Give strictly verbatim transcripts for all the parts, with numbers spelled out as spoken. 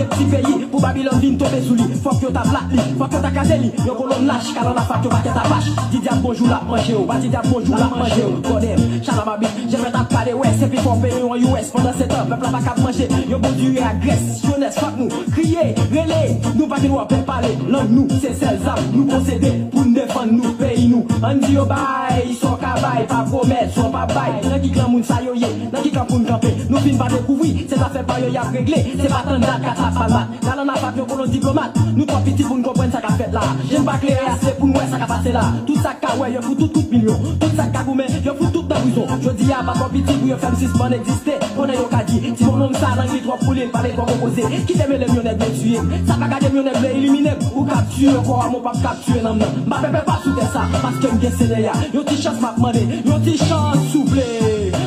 vie petit pays pour Babylone vient tomber sous lui. Faut que ta plate lui, faut que ta caseli, yo colonne lâche, car on a fait que paquet ta vache. Dis diable bonjour la manger ou pas dis diable bonjour la manger ou connaît. Chalamabit, je vais t'appeler ouais, c'est puis faut payer en U S pendant sept ans, peuple pas cap manger. Yo bon Dieu agresse, jeunesse fuck nous, crier, relais, nous pas que nous pas parler. Langue nous, c'est celle ça, nous posséder pour nous défendre nous pays nous. On dit yo bye, son cabaye, pas promettre, son pas bye. Nan ki clan moun sa yo ye, nan ki clan moun camper, nous fin pas découvrir, c'est affaire pas yo y a réglé, c'est pas tant date qu'à ça pas mat. Là on a pas de colon diplomate, nous trois petits pour nous comprendre ça qu'a fait là. J'aime pas clair assez pour nous ça qu'a passé là. Tout ça qu'a ouais, yo pour tout tout million, tout ça qu'a goumé, yo pour tout dans prison. Je dis à pas trop petit pour yo faire suspend exister. On est yo qu'a dit, si mon nom ça dans les trois poules, pas les trois composés. Qui t'aime les millionnaires bien tués, ça pas garder millionnaires bien éliminés ou capturer encore mon pas capturer non non. Ma pépé pas sous ça parce que me c'est là. Yo ti chance m'a demandé, yo ti chance souple.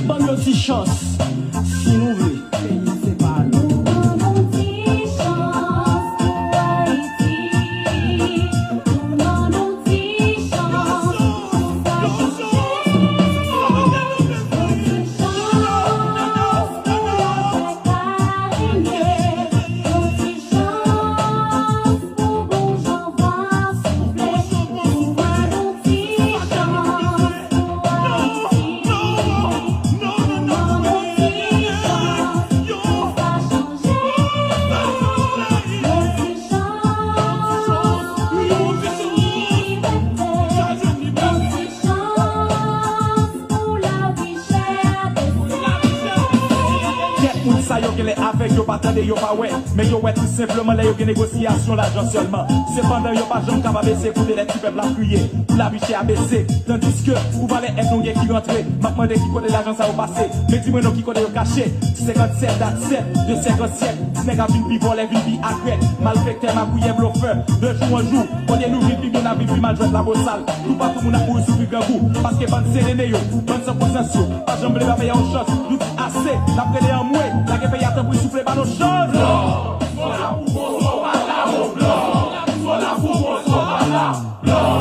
Bon yo ti chance. Si nous voulons yo pas ouais, mais yo ouais tout simplement les yo qui négociation l'argent seulement. Cependant yo pas jambes capable baisser pour les petits peuples à crier, pour la biche à baisser. Tandis que vous valez être non qui rentrer, m'a demandé qui connaît l'argent ça au passé. Mais dis-moi non qui connaît yo caché. cinquante-sept date de cinquante-sept, n'est qu'à une pivot les vies accrètes. Malfecté ma couille bluffeur, de jour en jour, on est nourri puis on a vu mal joué la bossale. Tout pas tout mon amour souffre grand coup, parce que bande séréné yo, bande sans concession, pas jambes les payer en chance, tout assez, la prélé en moué, la que paye à temps pour souffler pas nos choses. Blanc, voilà pour mon soir là, mon blanc, voilà pour mon soir là, blanc.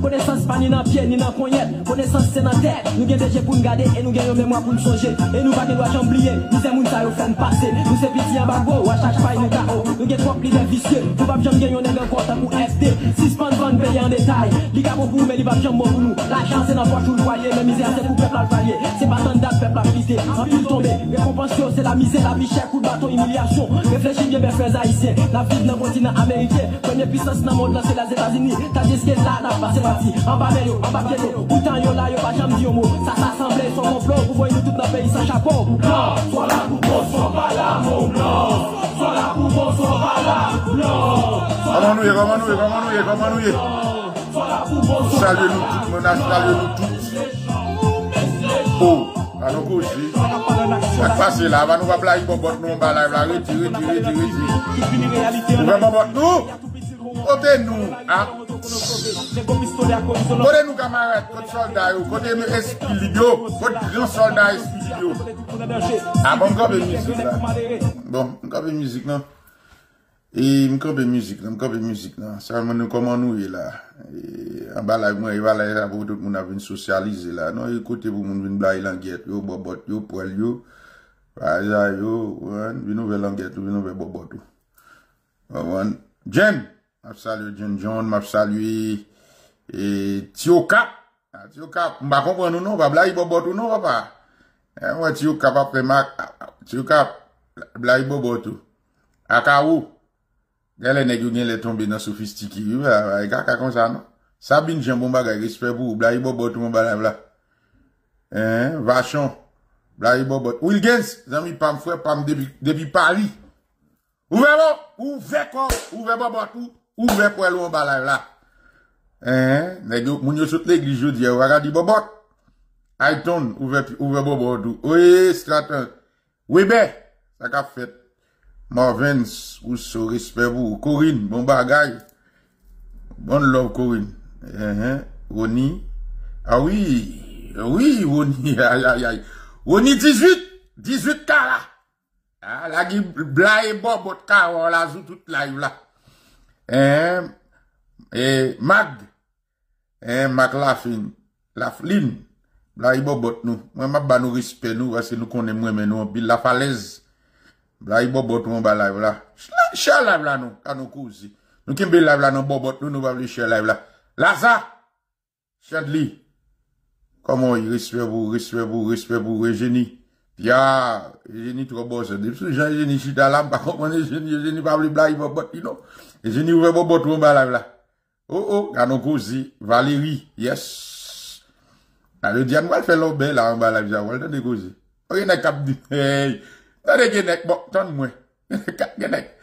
Connaissance pas ni dans pied ni dans poignette, connaissance c'est dans tête. Nous gagnons des pour nous garder et nous gagnons mémoire pour nous songer. Et nous pas de droit oublier, nous sommes une salle au fin passé. Nous sommes petits en bagot, à chaque paille nous K O. Nous gagnons trois plis vicieux, nous pas jamais gagner un compte pour F D. Suspend vendre payer en détail, les gars pour vous mais les pas jamais pour nous. L'argent c'est dans poche pour le loyer, mais misère c'est pour peuple à le valier. C'est pas tant date peuple à pisser, en pile tombé. Récompense c'est la misère, la vie chère, coup de bâton, humiliation. Réfléchis bien bien frères haïtiens, la vie dans le continent américain. Première puissance dans le monde là c'est les États-Unis. Tandis que là n'a pas c'est parti, en bas yo, en bas yo, pourtant yo là yo pas jamais dit au mot. Ça s'assemblait son complot, vous voyez nous tout dans le pays sans chapeau. Blanc, soit là pour bon, soit pas là, mon blanc. Soit là pour bon, soit pas là, blanc. Ramanouille, ramanouille, ramanouille, ramanouille. Salut-nous toutes menaces, salut-nous toutes. Oh, à nos gauches. Ça passe là, va nous va blague, bon, nous on va là, va retirer, retirer, retirer. On va m'abattre nous. Côté nous, hein? Côté nous, camarades, côté soldats, côté espidio, côté grand soldat espidio. Ah bon, encore de musique là. Bon, encore de musique là. Et encore de musique là, encore de musique là. Ça me nous comment nous est là. En bas là, moi, il va là pour tout le monde venir socialiser là. Non, écoutez, vous venez blaguer l'anguette, yo, bobot, yo, poil, yo, raja, yo, une nouvelle languette, une nouvelle bobot. Jen! M'a salué John John, m'a salué et Tioka. Tioka, m'a compris nous non, va blague bobotou non papa. Eh moi Tioka après Mac, Tioka blague bobotou. Akaou. les nègres les tombés dans sophistiqué, les gars comme ça non. Sabine j'aime bon bagage, respect pour blaye bobo tout mon bla. Hein, Vachon, blaye bobo. Wilkins, amis pam frère pam depuis depuis Paris. Ouvert bon, ouvert quoi, ouvert bobo tout, ouvert pour le balai là. Hein, nègres mon yo saute l'église jodi, on va dire bobo. Aiton ouvert ouvert bobo tout. Oui, Straton. Weber, ça qu'a fait. Marvins, ou so respect pour Corinne, bon bagay. Bon love Corinne. Eh, eh. Rony. Ah oui. Oui, Rony. Aïe, aïe, aïe. Rony dix-huit. dix-huit kara. Ah, la guille, bla et bobot kara, la joue toute live là. Eh, eh, Mag. Eh, Mag Laflin. Laflin. Bla et bobot nous. Moi, ma ba nous respect nous, parce que nous connaissons moins, mais nous, on pile la falaise. Bla y bobot mon ba live là. Chal live là nous, à nous cousi. Nous qui live là non bobot nous nous va le chal live là. Laza Chadli. Comment il respect vous, respect vous, respect vous Eugénie. Pia, Eugénie trop bosse. Depuis Jean Eugénie chita là, pas comprendre Eugénie, Eugénie pas le bla y bobot non. Eugénie ouvre bobot mon ba live là. Oh oh, à nous cousi. Valérie, yes. Ah le diable va faire l'obé là en ba live là, on de cousi. Rien n'a cap dit. Hey. T'as des gens, bon, t'en moi. Quel est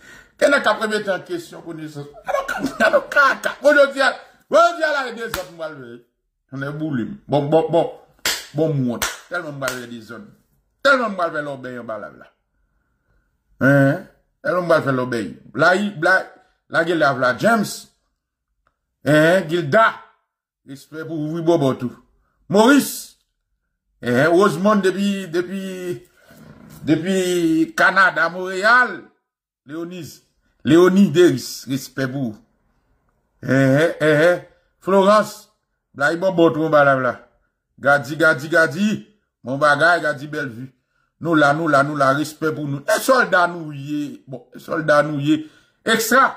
premier temps question pour nous? Alors, caca. Aujourd'hui, là, les deux autres malveillés. On est boulé. Bon, bon, bon. Bon, moi. Tellement malveillé des zones. Tellement malveillé l'obéi en bas là. Hein? Tellement malveillé l'obéi. Là, là, là, il lave la James. Hein? Gilda. Respect pour vous, Bobo, tout. Maurice. Hein? Rosemond depuis, depuis, Depuis Canada, Montréal, Léonise, Léonie Deris, respect pour. Eh, eh, eh, Florence, blaye bobot, mon balabla. Gadi, gadi, gadi, mon bagay, gadi belle vue. Nous là, nous là, nous là, respect pour nous. Et soldat nous yé, bon, soldat nous yé, extra.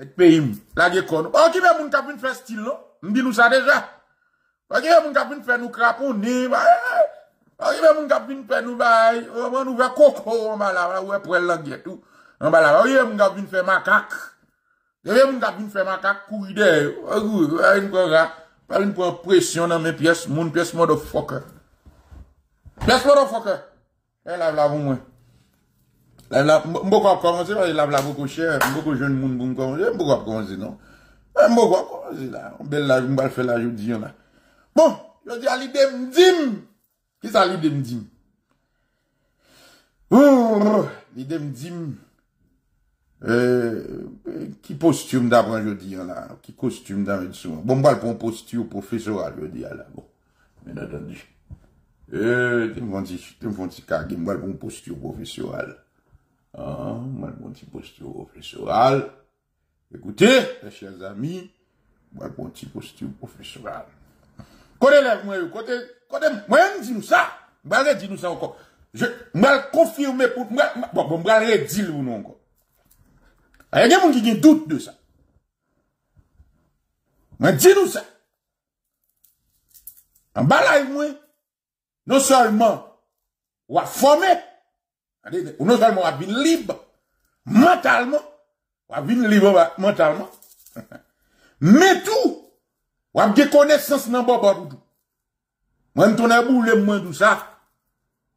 Et pays, la gekon. Oh, qui veut mon capine faire style, non? M'dis nous ça déjà. Oh, qui veut mon capine faire nous crapons, ni, bah, ah, il va mon capine faire nous bail, on nous va coco en bas là, ouais pour l'anglais tout. En bas là, il va mon capine faire macaque. Il va mon capine faire macaque courir derrière. Ah, une quoi pas une pression dans mes pièces, mon pièce motherfucker. Pièce motherfucker. Elle lave là pour moi. Lave là, beaucoup commencer, elle lave là beaucoup cher, beaucoup jeune monde pour commencer, beaucoup commencer non. Beaucoup commencer là, belle là, on va faire la jeudi là. Bon, je dis à l'idée me dit qui ça l'idée me dit? Oh, l'idée me dit, euh, qui costume d'avant je dis là, qui costume d'avant souvent. Bon, moi, pour un posture professoral, je dis là, bon. Bien entendu. Euh, tu me fais petit cagé, moi, pour un posture professoral. Ah, moi, pour un petit posture professoral. Écoutez, mes chers amis, moi, pour un petit posture professoral. Quand élève moi, côté côté moi je dis ça, moi je dis nous ça encore. Je mal confirmer pour moi bon moi je dis ou non encore. Il y a des gens qui ont doute de ça. Moi dis nous ça. En bas là moi non seulement on a formé, non seulement on a bien libre mentalement, on a bien libre mentalement. Mais tout ou a des connaissances dans bon boudou. Moi on tourne boule moi tout ça.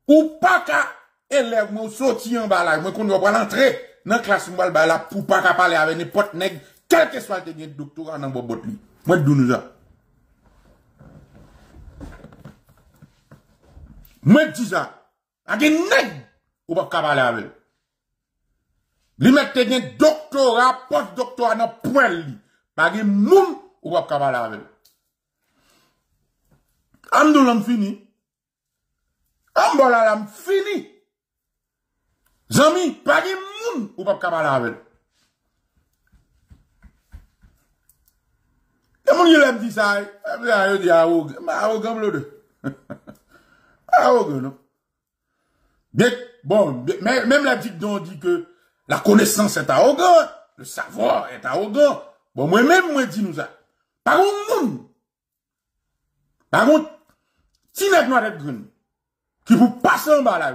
Ou pas qu'à élève moi sorti en bas là, moi qu'on doit pas entrer dans classe moi là pour pas qu'à parler avec n'importe nèg, quel que soit le gain doctorat dans bon bot lui. Moi dou nous ça. Moi dis ça, a des nèg ou pas qu'à parler avec. Lui mettre gain doctorat, post doctorat dans point lui. Pas gain moun ou pas qu'à parler avec. Amdou l'am fini. Amdou l'am fini. Zami, pas de moun ou pas kabale avec. Et moun yon l'am dit ça, yon dit a ou, ma ou gamble de. A ou non. Bien, bon, même la petite don dit que la connaissance est arrogant, le savoir est arrogant. Bon, moi-même, moi dis nous ça. Pas un moun. Par contre, si nèg noir tête grune qui vous passe en bas là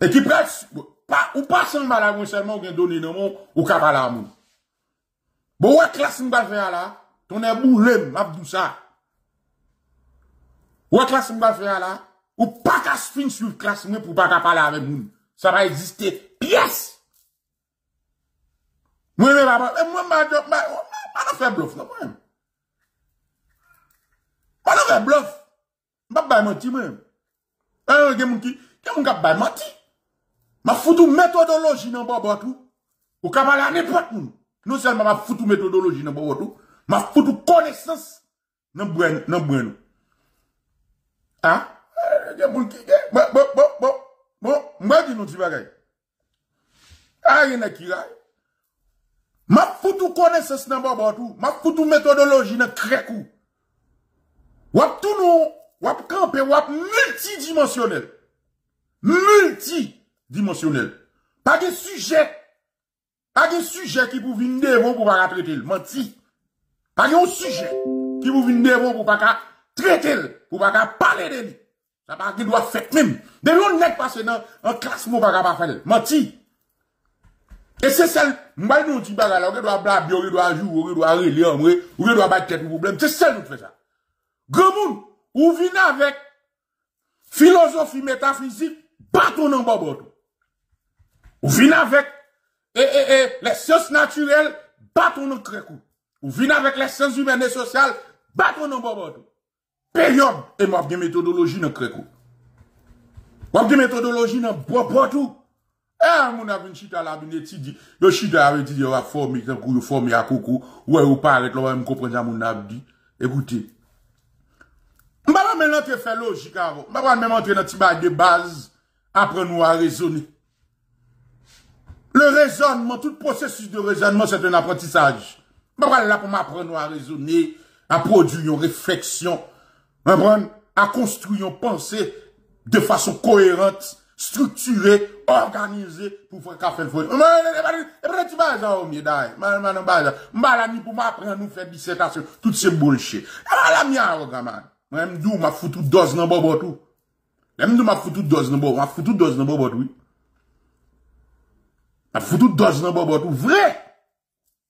et qui prête pas ou pas seulement la moun seulement ou donné dans mon ou ka la moun. Bon ouais classe m'ba faire là, ton est boulé m'a dou ça. Ouais classe m'ba faire là, ou pas ka fin sur classe moi pour pas ka parler avec moun. Ça va exister pièce. Moi même moi m'a pas faire bluff non moi. Pas faire bluff. M'a pas menti même. Euh gen moun ki gen moun ka ba menti. Ma foutu méthodologie dans bobo tout. Ou ka parler à n'importe moun. Non seulement ma foutu méthodologie dans bobo tout, ma foutu connaissance dans brain dans brain. Hein? Gen moun ki bon bon bon bon moi di nou ti bagay. Ah rien ki ray. Ma foutu connaissance dans bobo tout, ma foutu méthodologie dans krekou. Wap tout nou wap campé, wap multidimensionnel. Multidimensionnel. Pas de sujet. Pas de sujet qui vous vient devant pour pas traiter. Menti. Pas de sujet qui vous vient devant pour pas traiter. Pour pas parler de lui. Ça pas qu'il doit faire même. De l'on n'est pas dans un classement pour pas faire. Menti. Et c'est celle, moi, nous, tu bagarre, on doit blabber, on doit jouer, on doit relever, on doit battre tête problème. C'est celle qui fait ça. Grand monde. Ou vient avec philosophie métaphysique, bâton en bobotou. Ou vient avec et, et, et, les sciences naturelles, bâton en crécou. Ou vient avec les sciences humaines et sociales, bâton en bobotou. Période, et m'a bien méthodologie dans crécou. M'a bien méthodologie dans bobotou. Eh, mon avis, chita la bineti dit, le chita avait dit, il va former, il va former à coucou, ouais, ou pas avec l'homme, me comprendre mon abdi. Écoutez. M'ba même entrer faire logique avant. M'ba même entrer dans tibage de base après nous à raisonner. Le raisonnement, tout processus de raisonnement, c'est un apprentissage. M'ba là pour m'apprendre à raisonner, à produire une réflexion, m'apprendre à construire une pensée de façon cohérente, structurée, organisée pour faire café fouet. M'ba là tibage en mieux d'ailleurs. M'ba là m'ba là ni pour m'apprendre nous faire dissertation, tout ce bullshit. M'ba là mi arrogant man. M'dou m'a foutu dose nan bobotou. M'dou m'a foutu dose nan bobotou. M'a foutu dose nan bobotou. M'a foutu dose nan bobotou. Vrai.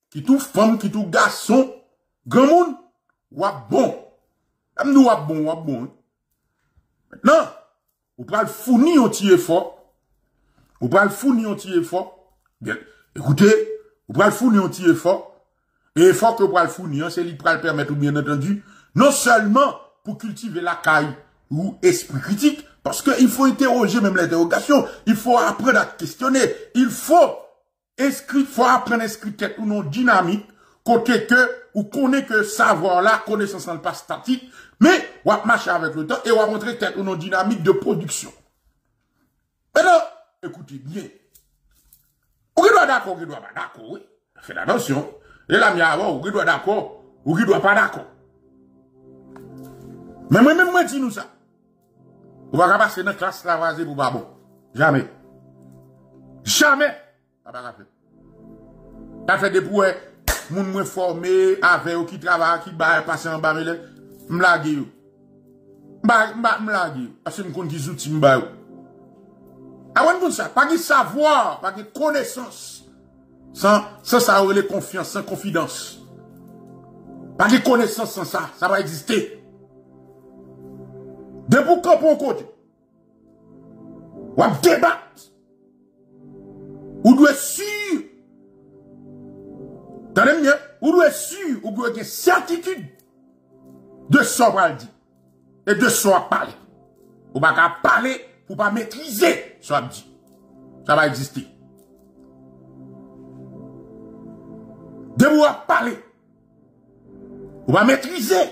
Qui tout femme, qui tout garçon. Grand moun. Wap bon. M'dou wap bon, wap bon. Maintenant, ou pral fourni yon ti effort. Ou pral fourni yon ti effort. Bien. Écoutez, ou pral fourni yon ti effort. Et effort que pral fourni, c'est li pral permettre ou bien entendu, non seulement pour cultiver la caille ou esprit critique, parce qu'il faut interroger même l'interrogation, il faut apprendre à questionner, il faut inscrire, faut apprendre à inscrire tête ou non dynamique, côté que, ou connaît que savoir là, connaissance n'est pas statique, mais, on va marcher avec le temps et on va montrer tête ou non dynamique de production. Maintenant, écoutez bien. Ou qui doit d'accord, ou qui doit pas d'accord, oui. Faites attention. Et là, il y a avant, ou qui doit d'accord, ou qui doit pas d'accord. Mais moi, même moi, dis nous ça. On va passer dans la classe lavasée pour Babon. Jamais. Jamais. On va pas faire. On va faire des pouets. Les gens sont formés, avec qui travaillent, qui passent en bas. Je blague. Je blague. Parce que je connais des outils. Je blague. Avant ça, pas de savoir, pas de connaissance. Sans ça, on a les confiance, sans confidence. Pas de connaissance sans ça. Ça va exister. De pour camp côté. Ou à débattre. Ou doit sûr. T'as l'aimé? Ou doit sûr. Ou doit être certitude. De ce qu'on va dire. Et de ce qu'on va parler. Ou pas qu'à parler pour pas maîtriser ce qu'on va dire. Ça va exister. De vous à parler. Ou pas maîtriser.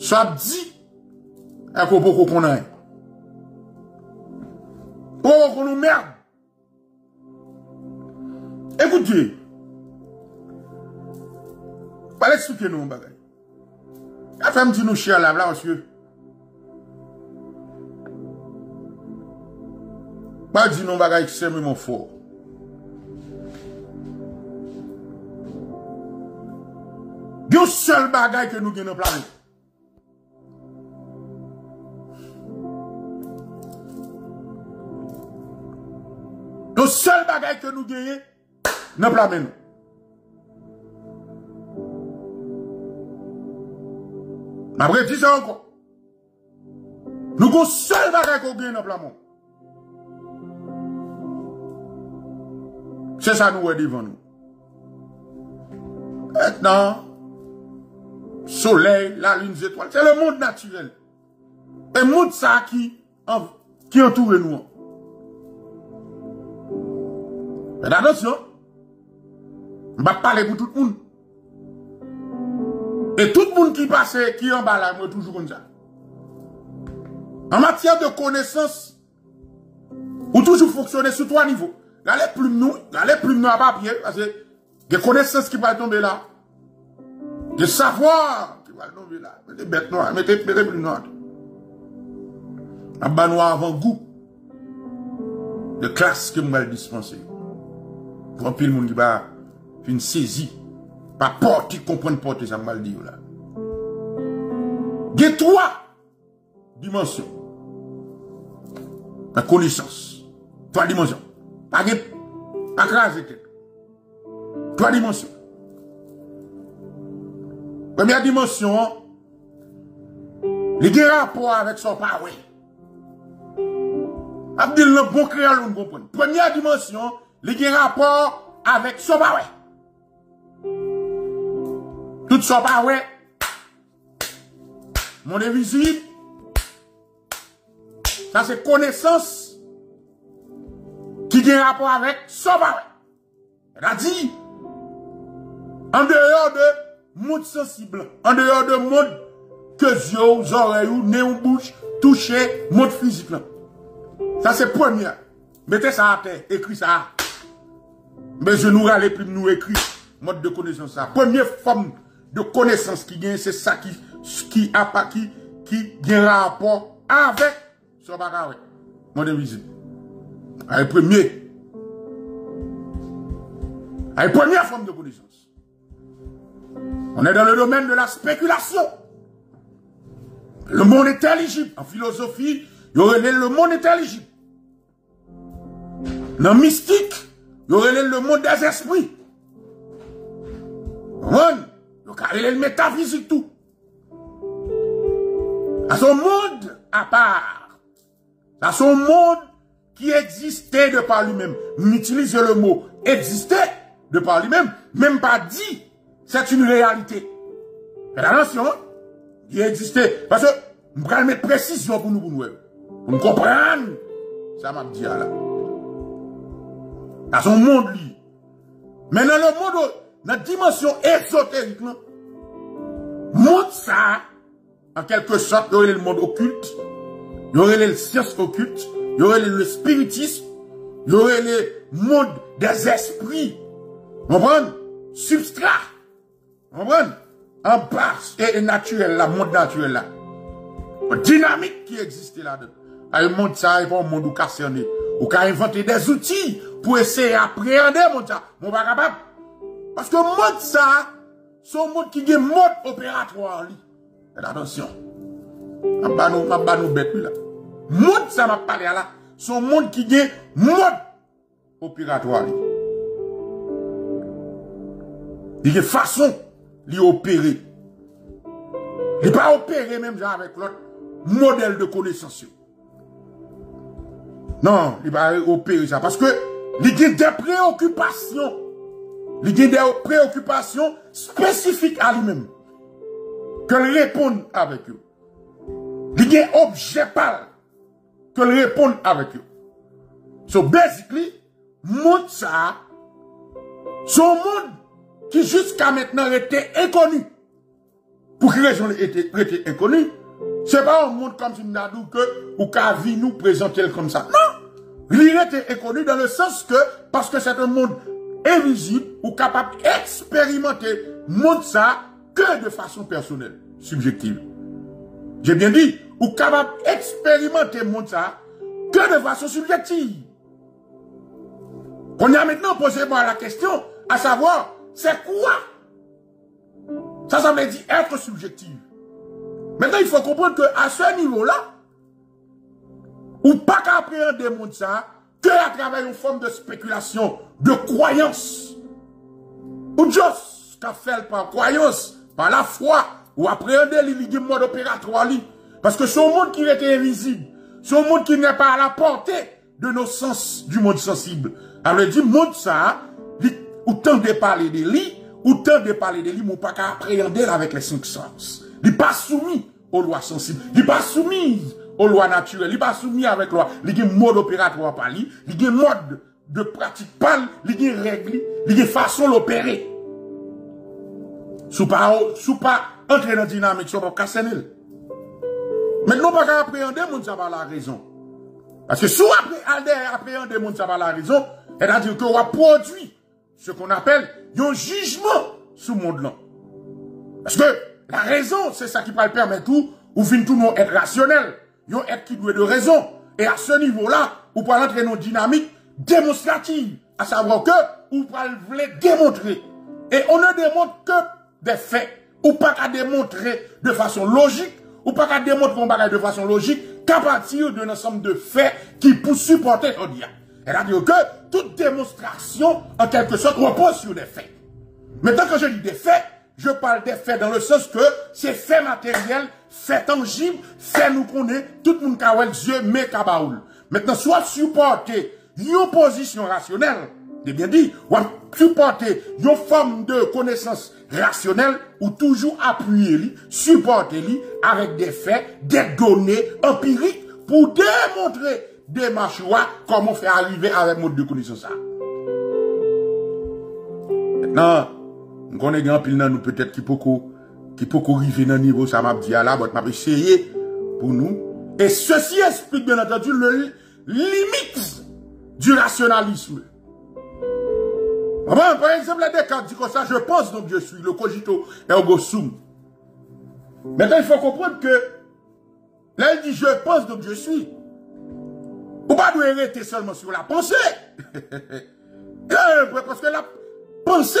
Ça dit, à propos qu'on a. Pour qu'on nous merde. Écoutez. Pas l'expliquer nous, bagay. La femme dit nous chère là, là, monsieur. Pas dit nous, bagay, extrêmement fort. Dieu seul bagay que nous gagnons planète. seul bagage que nous gagnons, nous prenons. Je vais dire ça encore. Nous avons seul bagage que nous gagnons dans le plan. C'est ça nous est devant nous. Maintenant, soleil, la lune, les étoiles, c'est le monde naturel. Et le monde ça qui, en, qui entoure nous. Mais attention, je vais parler pour tout le monde. Et tout le monde qui passe, qui en bas là, moi toujours comme ça. En matière de connaissance, ou toujours fonctionner sur trois niveaux. Là, les plumes nous, là, les plumes nous à papier, parce que des connaissances qui vont tomber là. Des savoirs qui vont tomber là. Mettez bêtes noires, mettez plumes noires. Un bas noir avant goût. De classe que m'a dispensé. Pour un pile monde qui va une saisie. Pas porte, qui comprend porte, ça m'a dit là. Des trois dimensions. La connaissance. Trois dimensions. Pas de crase. Trois dimensions. Première dimension, les rapports avec son power. Abdel le bon créole, on comprend. Première dimension, les rapports avec son power. Tout son power. Mon invisible. Ça c'est connaissance. Qui a un rapport avec Sobawe. C'est-à-dire, en dehors de monde sensible, en dehors de monde que yeux, oreilles, nez ou bouche, toucher, monde physique. Ça c'est premier. Mettez ça à terre, écrit ça. Mais je nous râle plus nous écrit mode de connaissance. Ça. Première forme de connaissance qui gagne, c'est ça qui, qui a pas qui, qui a un rapport avec Sobawe. Monde invisible. À la première. À la première forme de connaissance. On est dans le domaine de la spéculation. Le monde est intelligible. En philosophie, il y aurait le monde intelligible. Dans le mystique, il y aurait le monde des esprits. Il y aurait le métaphysique tout. À son monde à part. À son monde qui existait de par lui-même. N'utilisez le mot existait de par lui-même, même pas dit, c'est une réalité. Mais attention, il existait. Parce que, je vais mettre précision pour nous, pour nous, pour nous comprendre. Ça m'a dit là. Dans son monde, lui. Mais dans le monde, dans la dimension ésotérique, là, montre ça, en quelque sorte, il y aurait le monde occulte, il y aurait les sciences occultes, il y aurait le spiritisme, il y aurait le monde des esprits. Vous comprenez? Substrat. Vous comprenez? En bas, et naturel, là, monde naturel, là. Dynamique qui existe là-dedans. Un monde, ça, il y a un monde où casserné. Où qu'a inventé des outils pour essayer d'appréhender, mon ça. Mon pas capable. Parce que le monde, ça, c'est un monde qui a un mode opératoire, lui. Et attention. En bas, nous, en bas, nous, bête, là. Monde, ça m'a parlé là. Son monde qui gagne mode opératoire. Il y a façon d'y opérer. Il pas opérer même genre avec l'autre modèle de connaissance. Non, il va opérer ça. Parce que il y a des préoccupations. Il y a des préoccupations spécifiques à lui-même. Qu'elle réponde avec eux. Il y a des objets parlent. Que le répondre avec eux. So basically, monde ça, son monde qui jusqu'à maintenant était inconnu. Pour quelle raison il était, était inconnu? C'est pas un monde comme si nous avons dit que ou Kavi nous présenter comme ça. Non! Il était inconnu dans le sens que, parce que c'est un monde invisible ou capable d'expérimenter monde ça que de façon personnelle, subjective. J'ai bien dit, ou capable d'expérimenter mon ça que de façon subjective. On a maintenant posé moi la question, à savoir, c'est quoi? Ça, ça veut dire être subjectif. Maintenant, il faut comprendre qu'à ce niveau-là, ou pas qu'appréhender mon ça que à travers une forme de spéculation, de croyance. Ou Dieu qu'a fait par croyance, par la foi, ou appréhender les modes opératoires. Parce que c'est un monde qui était invisible, c'est un monde qui n'est pas à la portée de nos sens du monde sensible. Alors il dit, monde ça, ou tant de parler de lui, ou tant de parler de lui, mais pas qu'à appréhender avec les cinq sens. Il n'est pas soumis aux lois sensibles, il n'est pas soumis aux lois naturelles, il n'est pas soumis avec loi. Il y a un mode opératoire par lui, il y a un mode de pratique par lui, il y a une règle, il y a une façon d'opérer. Sous pas, sous pas, entrer dans la dynamique, sous pas casser. Mais nous ne pouvons pas appréhender, nous n'avons pas la raison. Parce que si vous appréhendez, nous n'avons pas la raison, c'est-à-dire que vous produit ce qu'on appelle un jugement sur le monde-là. Parce que la raison, c'est ça qui va le permettre tout, ou fin tout non être rationnel, un être qui doit de raison. Et à ce niveau-là, vous pouvez entrer dans une dynamique démonstrative, à savoir que vous pouvez démontrer. Et on ne démontre que des faits, ou pas qu'à démontrer de façon logique, ou pas qu'à démontrer un bagage de façon logique, qu'à partir d'un ensemble de faits qui pour supporter on dit. C'est-à-dire que toute démonstration, en quelque sorte, repose sur des faits. Mais tant que je dis des faits, je parle des faits dans le sens que c'est faits matériels, faits tangibles, faits nous connaît, tout le monde a Dieu, mais kabaoul. Maintenant, soit supporter une position rationnelle, c'est bien dit, ou supporter une forme de connaissance rationnel ou toujours appuyer, supporter avec des faits, des données empiriques pour démontrer des machouas comment faire arriver avec mode de connaissance. Maintenant, on connaît grand pile dans nous peut-être qui beaucoup qui beaucoup arriver dans niveau ça m'a dit là, m'a essayé pour nous et ceci explique bien entendu le limite du rationalisme. Bon, par exemple, les Descartes dit comme ça, je pense donc je suis, le cogito ergo sum. Maintenant, il faut comprendre que, là, il dit je pense donc je suis. Ou pas nous arrêter seulement sur la pensée. Parce que la pensée,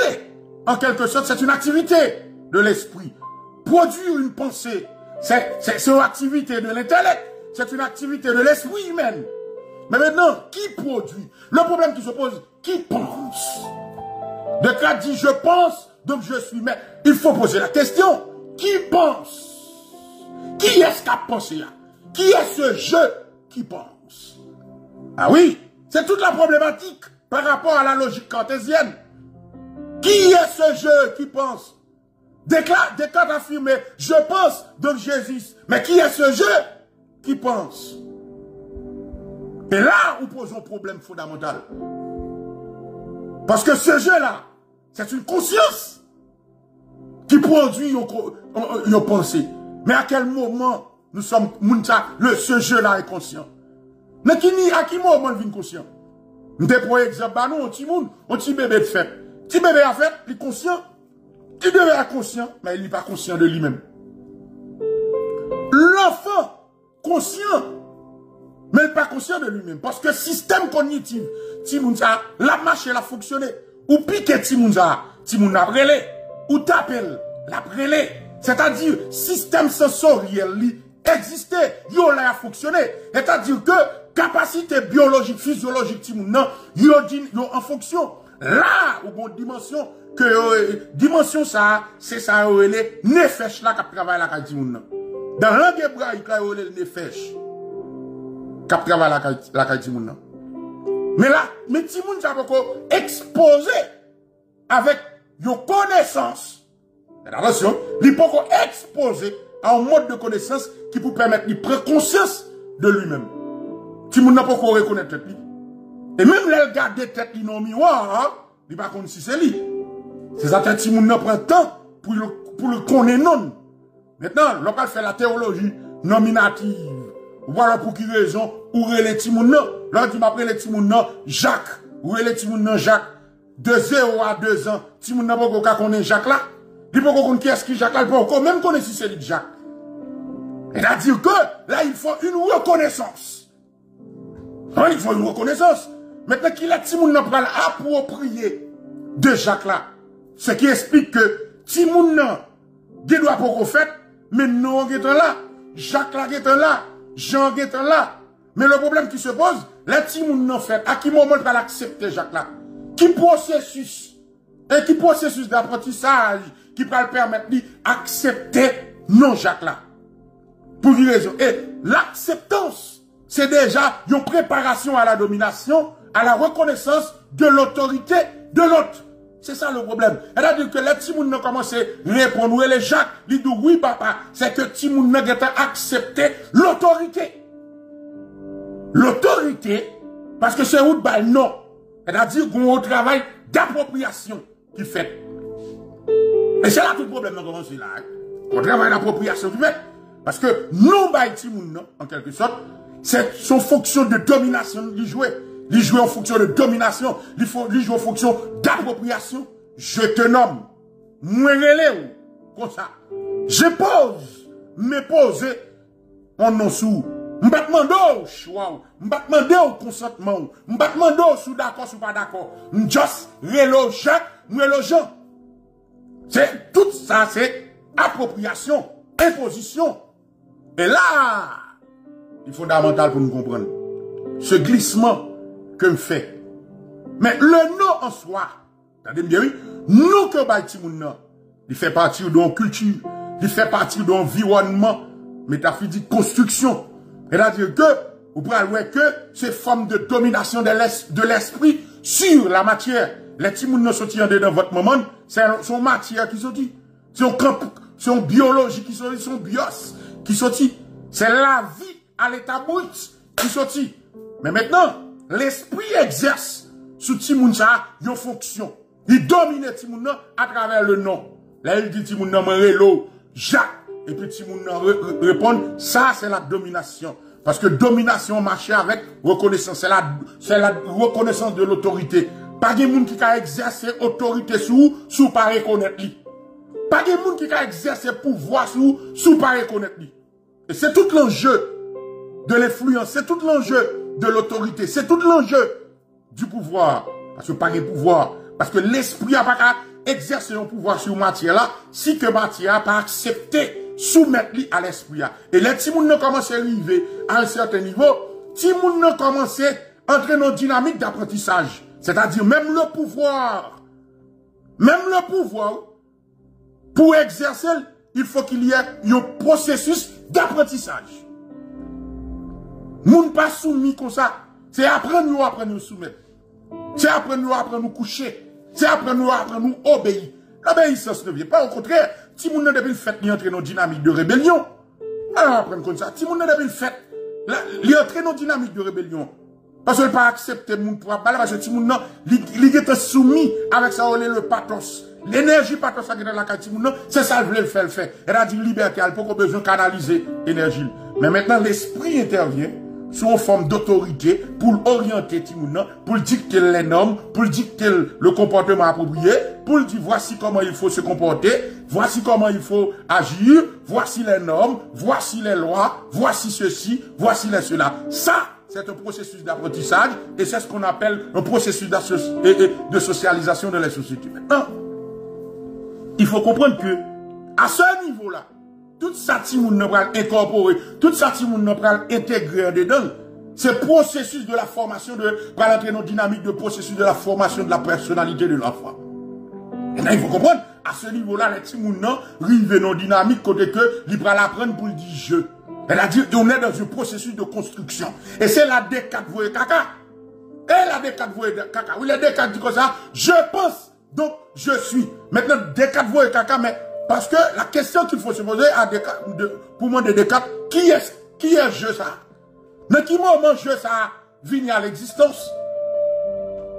en quelque sorte, c'est une activité de l'esprit. Produire une pensée, c'est une activité de l'intellect, c'est une activité de l'esprit humain. Mais maintenant, qui produit? Le problème qui se pose, qui pense? Descartes dit, je pense, donc je suis. Mais il faut poser la question, qui pense? Qui est-ce qui a pensé là? Qui est ce je qui pense? Ah oui, c'est toute la problématique par rapport à la logique cartésienne. Qui est ce je qui pense? Descartes affirme, je pense, donc j'existe. Mais qui est ce je qui pense? Et là, nous posons un problème fondamental. Parce que ce jeu-là, c'est une conscience qui produit nos pensées. Mais à quel moment nous sommes, le, ce jeu-là est conscient? Mais qui, à qui moment nous sommes conscients? Nous avons pris exemple, nous, un petit monde, un petit bébé de fête. Petit bébé à fête, il est conscient. Il devait être conscient, mais il n'est pas conscient de lui-même. L'enfant conscient, mais il n'est pas conscient de lui-même. Parce que le système cognitif, Timounza, la marche, elle a fonctionné. Ou piquer Timounza, Timounza brûlé. Ou t'appelle, la brûlé. C'est-à-dire, système sensoriel, lui, existait. Il a fonctionné. C'est-à-dire que, capacité biologique, physiologique, Timounza, il est en fonction. Là, ou bon, dimension, que, euh, dimension, ça, c'est ça, il est nefesh, là, qui travaille là, Timounza. Dans l'angle hébraïque, il est nefesh. Cap travail la Kaitimoun. Mais là, mais Timoun ça peut exposé avec une connaissance. Mais attention, il peut exposé à un mode de connaissance qui peut permettre de prendre conscience de lui-même. Timoun n'a pas reconnaître tête. Et même là, il garde tête lui dans le miroir, il va connaître si c'est lui. C'est ça que Timoun n'a pas le temps pour le connaître non. Maintenant, l'on va faire la théologie nominative. Voilà pour qui raison, ou relé Timoun. L'autre dit, après le Timoun, Jacques. Ou relé Timoun, Jacques. De zéro à deux ans, Timoun n'a pas qu'on connaît Jacques là. Il peut qu'on connaît qui est-ce qui Jacques là. Il peut même connaître si c'est lui Jacques. C'est-à-dire que, là, il faut une reconnaissance. Hein, il faut une reconnaissance. Maintenant qu'il a Timoun n'a pas l'approprié de Jacques là. Ce qui explique que Timoun n'a, il doit pas qu'on fait, mais nous, on est là. Jacques là, est là. Jean est là. Mais le problème qui se pose, Les petits n'ont fait, à qui moment pas l'accepter Jacques là? Qui processus, et qui processus d'apprentissage qui va le permettre d'accepter non Jacques là? Pour une raison. Et l'acceptance, c'est déjà une préparation à la domination, à la reconnaissance de l'autorité de l'autre. C'est ça le problème. C'est-à-dire que les petits moun n'ont commencé à répondre. Et les Jacques, ils disent oui, papa, c'est que les petits moun n'ont accepté l'autorité. L'autorité, parce que c'est où bah non. C'est-à-dire qu'on a un travail d'appropriation qui fait. Et c'est là tout le problème dans comment c'est là. On travaille d'appropriation qui fait. Parce que non, bah, les petits moun, en quelque sorte, c'est son fonction de domination qui jouer. Il joue en fonction de domination, il joue en fonction d'appropriation. Je te nomme, moi relève, comme ça. Je pose, me pose, on non sous. M'bat mando au choix, m'bat mando au consentement, m'bat mando au sous d'accord, sous pas d'accord. M'just reloge, m'reloge. C'est tout ça, c'est appropriation, imposition. Et là, il est fondamental pour nous comprendre. Ce glissement que me fait. Mais le nom en soi, attendez bien oui, nous que bâti mon nom, il fait partie de notre culture, il fait partie de l'environnement, métaphysique, construction. C'est-à-dire que, vous pouvez voir que c'est forme de domination de l'esprit sur la matière. Les petits mouns sortis en dedans votre moment, c'est son matière qui sortit. C'est son camp, son biologie qui sortit, son bios qui sortit. C'est la vie à l'état brut qui sortit. Mais maintenant, l'esprit exerce sur Timouna une fonction. Il domine Timouna à travers le nom. Là, il dit Timouna, Rélo, Jacques. Et puis Timouna répond, ça c'est la domination. Parce que domination marchait avec reconnaissance. C'est la, c'est la reconnaissance de l'autorité. Pas de monde qui a exercé autorité sous, sous pas reconnaître. Pas de monde qui a exercé pouvoir sous, sous pas reconnaître. Et c'est tout l'enjeu de l'influence. C'est tout l'enjeu de l'autorité. C'est tout l'enjeu du pouvoir. Parce que pas de pouvoir. Parce que l'esprit n'a pas exercer un pouvoir sur matière là, si que matière n'a pas accepté soumettre à l'esprit. Et les petits mouns commencent à arriver à un certain niveau. Les petits mouns commencent à entrer dans une dynamique d'apprentissage. C'est-à-dire même le pouvoir. Même le pouvoir. Pour exercer, il faut qu'il y ait un processus d'apprentissage. Moun pas soumis comme ça. C'est après nous, après nous soumettre. C'est après nous, après nous coucher. C'est après nous, après nous obéir. L'obéissance ne vient pas. Au contraire, si moun depuis le fait, nous entrons dans une dynamique de rébellion. Alors, après comme ça. Si moun depuis le fait, nous entrons dans une dynamique de rébellion. Parce qu'il n'a pas accepté moun pour abattre. Parce que si moun, il est soumis avec ça, le pathos. L'énergie pathos qui est dans la carte, si moun, c'est ça qu'il veut le faire. Elle a dit liberté, elle n'a pas besoin de canaliser l'énergie. Mais maintenant, l'esprit intervient sous une forme d'autorité pour orienter Timouna, pour dicter les normes, pour dicter le comportement approprié, pour dire voici comment il faut se comporter, voici comment il faut agir, voici les normes, voici les lois, voici ceci, voici les cela. Ça, c'est un processus d'apprentissage et c'est ce qu'on appelle un processus de socialisation de la société. Maintenant, il faut comprendre que à ce niveau-là, tout ça, si nous n'avons pas incorporé, tout ça, si nous n'avons pas intégré dedans, c'est le processus de la formation, de l'entrée dans la dynamique, de processus de la formation de la personnalité de l'enfant. Et là, il faut comprendre, à ce niveau-là, les petits mounons arrivent dans la dynamique, côté que libre à l'apprendre pour le dire je. C'est-à-dire, on est dans un processus de construction. Et c'est la D quatre, vous voyez, caca. Et la D quatre, vous voyez, caca. Oui, la D quatre dit comme ça, je pense, donc je suis. Maintenant, D quatre, vous voyez, caca, mais. Parce que la question qu'il faut se poser à Descartes, de, pour moi de Descartes, qui est, qui est je ça? Mais qui moment je ça vient à l'existence?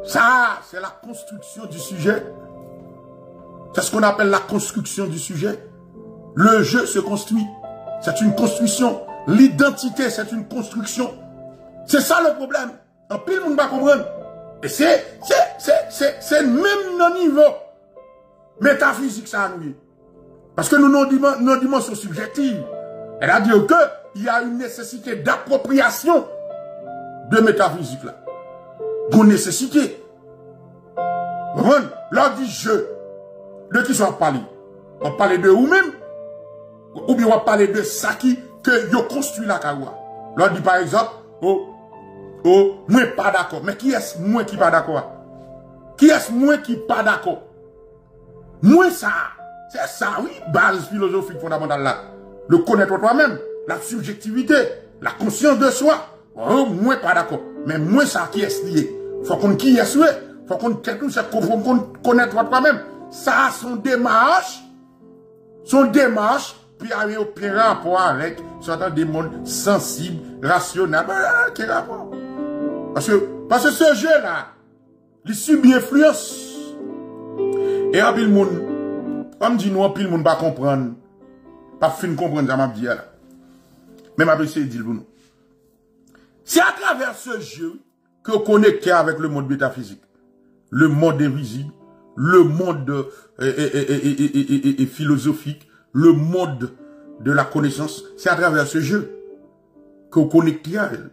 Ça, c'est la construction du sujet. C'est ce qu'on appelle la construction du sujet. Le jeu se construit. C'est une construction. L'identité, c'est une construction. C'est ça le problème. En pile, on ne va pas comprendre. Et c'est, c'est, c'est, c'est, c'est même le niveau métaphysique, ça nous. Parce que nous, nos dimensions subjectives, elle a dit qu'il y a une nécessité d'appropriation de métaphysique là. Pour nécessité. L'on dit je. De qui sont parlé? On parle de vous-même. Ou bien on parle de ça qui que vous construisez la carrière. L'on dit par exemple, oh, Oh, moi pas d'accord. Mais qui est-ce moi qui pas d'accord? Qui est-ce moi qui pas d'accord? Moi ça, c'est ça, oui, base philosophique fondamentale là. Le connaître toi-même, la subjectivité, la conscience de soi. Oh, moi pas d'accord. Mais moi ça qui est lié. Faut qu'on qui est souhait. Faut qu'on connaître toi-même. Ça, son démarche, son démarche, puis aller au plein rapport avec, soit des mondes sensibles, rationnels. Ah, quel rapport? Parce que, parce que ce jeu-là, il subit influence. Et en pile monde, on me dit non, en pile monde, pas comprendre. Pas fin comprendre, ça m'a dit là. Mais ma blessée, dit le bon. C'est à travers ce jeu que vous connectez avec le monde métaphysique, le monde invisible, le monde philosophique, le monde de la connaissance. C'est à travers ce jeu que vous connectez à elle.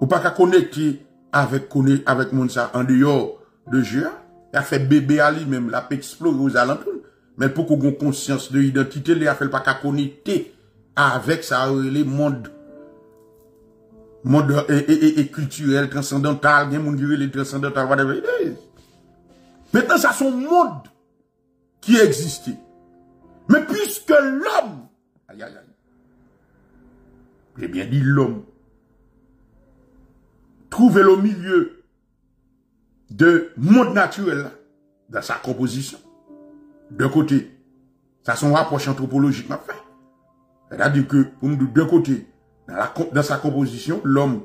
Vous ne pouvez pas connecter avec le monde en dehors de jeu. Il a fait bébé à lui-même, il a fait explorer aux alentours. Mais pour qu'on ait conscience de l'identité, il a fait pas connecter avec ça, le monde. Monde et culturel, transcendantal, bien mon dieu, les transcendantal, whatever it is. Maintenant, ça, c'est un monde qui existait. Mais puisque l'homme, aïe, aïe, aïe, j'ai bien dit l'homme, trouvait le milieu de monde naturel, dans sa composition, d'un côté, ça, c'est une approche anthropologique, m'a fait. C'est-à-dire que, d'un côté, dans, la, dans sa composition, l'homme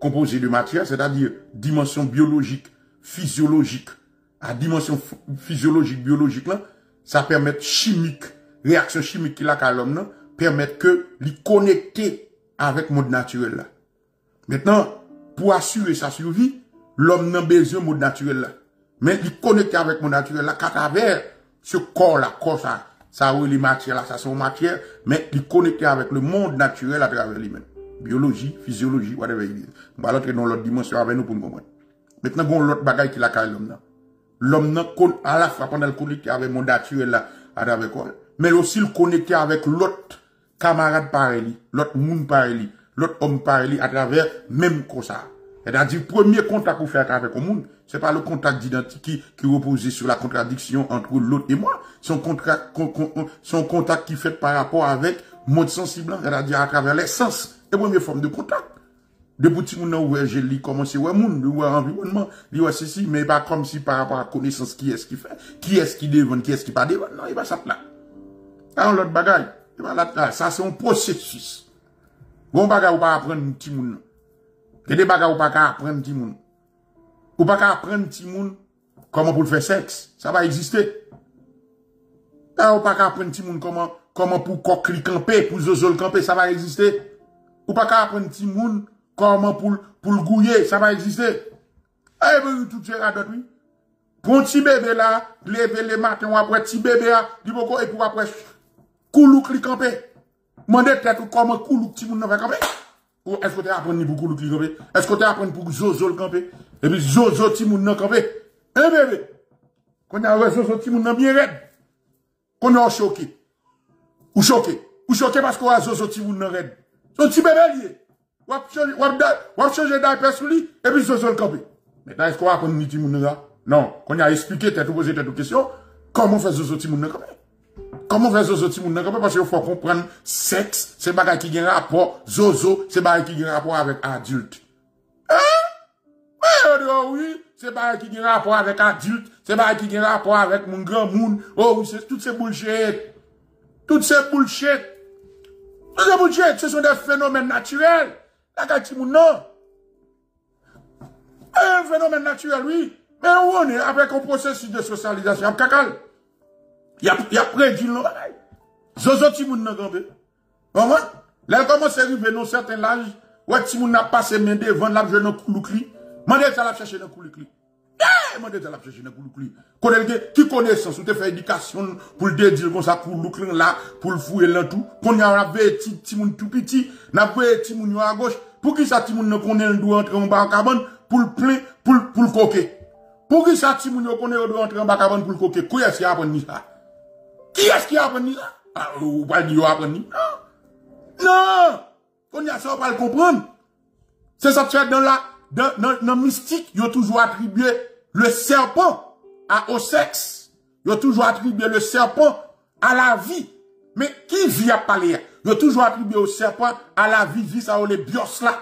composé de matière, c'est-à-dire dimension biologique, physiologique, à dimension physiologique, biologique, là, ça permet chimique, réaction chimique qu'il a qu'à l'homme, permet que l'y connecter avec le monde naturel. Là. Maintenant, pour assurer sa survie, l'homme n'a besoin de monde naturel. Là. Mais l'y connecter avec le monde naturel, là, qu'à travers ce corps-là, corps, ça, ça oui, les matières, là, ça sont matières, mais l'y connecter avec le monde naturel à travers lui-même. Biologie, physiologie, whatever it is. On va l'entrer dans l'autre dimension avec nous pour nous comprendre. Maintenant, on a l'autre bagaille qu'il a qu'à l'homme. L'homme n'a à la fois pendant le connecté avec mon naturel là, avec quoi, mais aussi le connecté avec l'autre camarade pareil, l'autre monde pareil, l'autre homme pareil à travers même comme ça. C'est-à-dire, le premier contact qu'on fait avec le monde, c'est pas le contact d'identité qui, qui repose sur la contradiction entre l'autre et moi. Son contact, son contact qui fait par rapport avec mode sensible, c'est-à-dire à travers les sens. C'est la première forme de contact. De bouti moun nan ouè jeli comment c'est ouè moun, ouè environnement, li ouè ceci, mais pas comme si par rapport à connaissance qui est-ce qui fait, qui est-ce qui devonne, qui est-ce qui pas devonne, non, il va ça là. Alors l'autre bagaille, il va là, ça c'est un processus. Bon bagaille ou pas apprendre petit moun. Il y a des bagailles ou pas apprendre petit moun. Ou pas apprendre petit moun comment pour le faire sexe, ça va exister. Ou pas apprendre petit moun comment comment pour coquille camper, pour zozol camper, ça va exister. Ou pas apprendre petit moun comment pour, pour le gouiller, ça va exister. Eh ben, tout ça, à d'autres, oui. Pour un petit bébé là, lever le matin, ou après, petit bébé là, du boko, et pour après, koulouk li campé. Mandez tête ou comment koulouk ti moun nan va campé. Ou est-ce que t'es appris pour koulouk li campé? Est-ce que t'es appris pour zozo le campé? Et puis, zozo ti moun nan campé. Eh bébé. Quand y'a zozo ti moun nan bien raide. Qu'on a choqué. Ou choqué. Ou choqué parce qu'on a zozo ti moun nan raide. Son petit bébé lié. Ou a changer d'appel sur lui, et puis zozo le campé. Maintenant, est-ce qu'on va apprendre ti moun nan? Non. Qu'on a expliqué, t'as tout posé, t'as tout question. Comment faire zozo ti moun nan campé? Comment faire zozo ti moun nan campé? Parce qu'il faut comprendre, sexe, c'est bagay qui a un rapport, zozo, c'est bagay qui a un rapport avec adulte. Hein? Ouais, oui, c'est bagay qui a un rapport avec adulte, c'est bagay qui a un rapport avec mon grand moun. Oh, oui, c'est toutes ces bullshit. Toutes ces bullshit. Toutes ces bullshit, ce sont des phénomènes naturels. La gâti moun non. Un phénomène naturel, oui. Mais on est avec un processus de socialisation. Am kakal. Il y a prédit l'on. Zozo timoun nan gambe. Maman, là, commence à arriver dans certain âge. Ouais, timoun n'a pas ses mains devant la jeune dans kouloukli. Mandez ça la chercher dans kouloukli. Eh, mandez ça la chercher dans kouloukli. Qui connaissance, ou te fait éducation pour le dédire comme ça, pour l'ouklin là, pour le fouer là tout. Qu'on y a un timoun tout petit, n'a pas timoun à gauche. Pour qui ça timoun ne connaît le doigt entre en bas en cabane, pour le plein, pour le coquet. Pour qui ça timoun ne connaît le doigt entre en bas en cabane, pour le coquet. Qui est-ce qui apprend ça? Qui est-ce qui apprend ça? Ah, ou pas dit, ou apprend ça? Non! Non! Qu'on y a ça, on va le comprendre. C'est ça que tu as dans la, dans, dans, dans mystique, ils ont toujours attribué le serpent à, au sexe. Ils ont toujours attribué le serpent à la vie. Mais qui vit à parler? Ils ont toujours attribué au serpent à la vie, vie ça ou les bios là.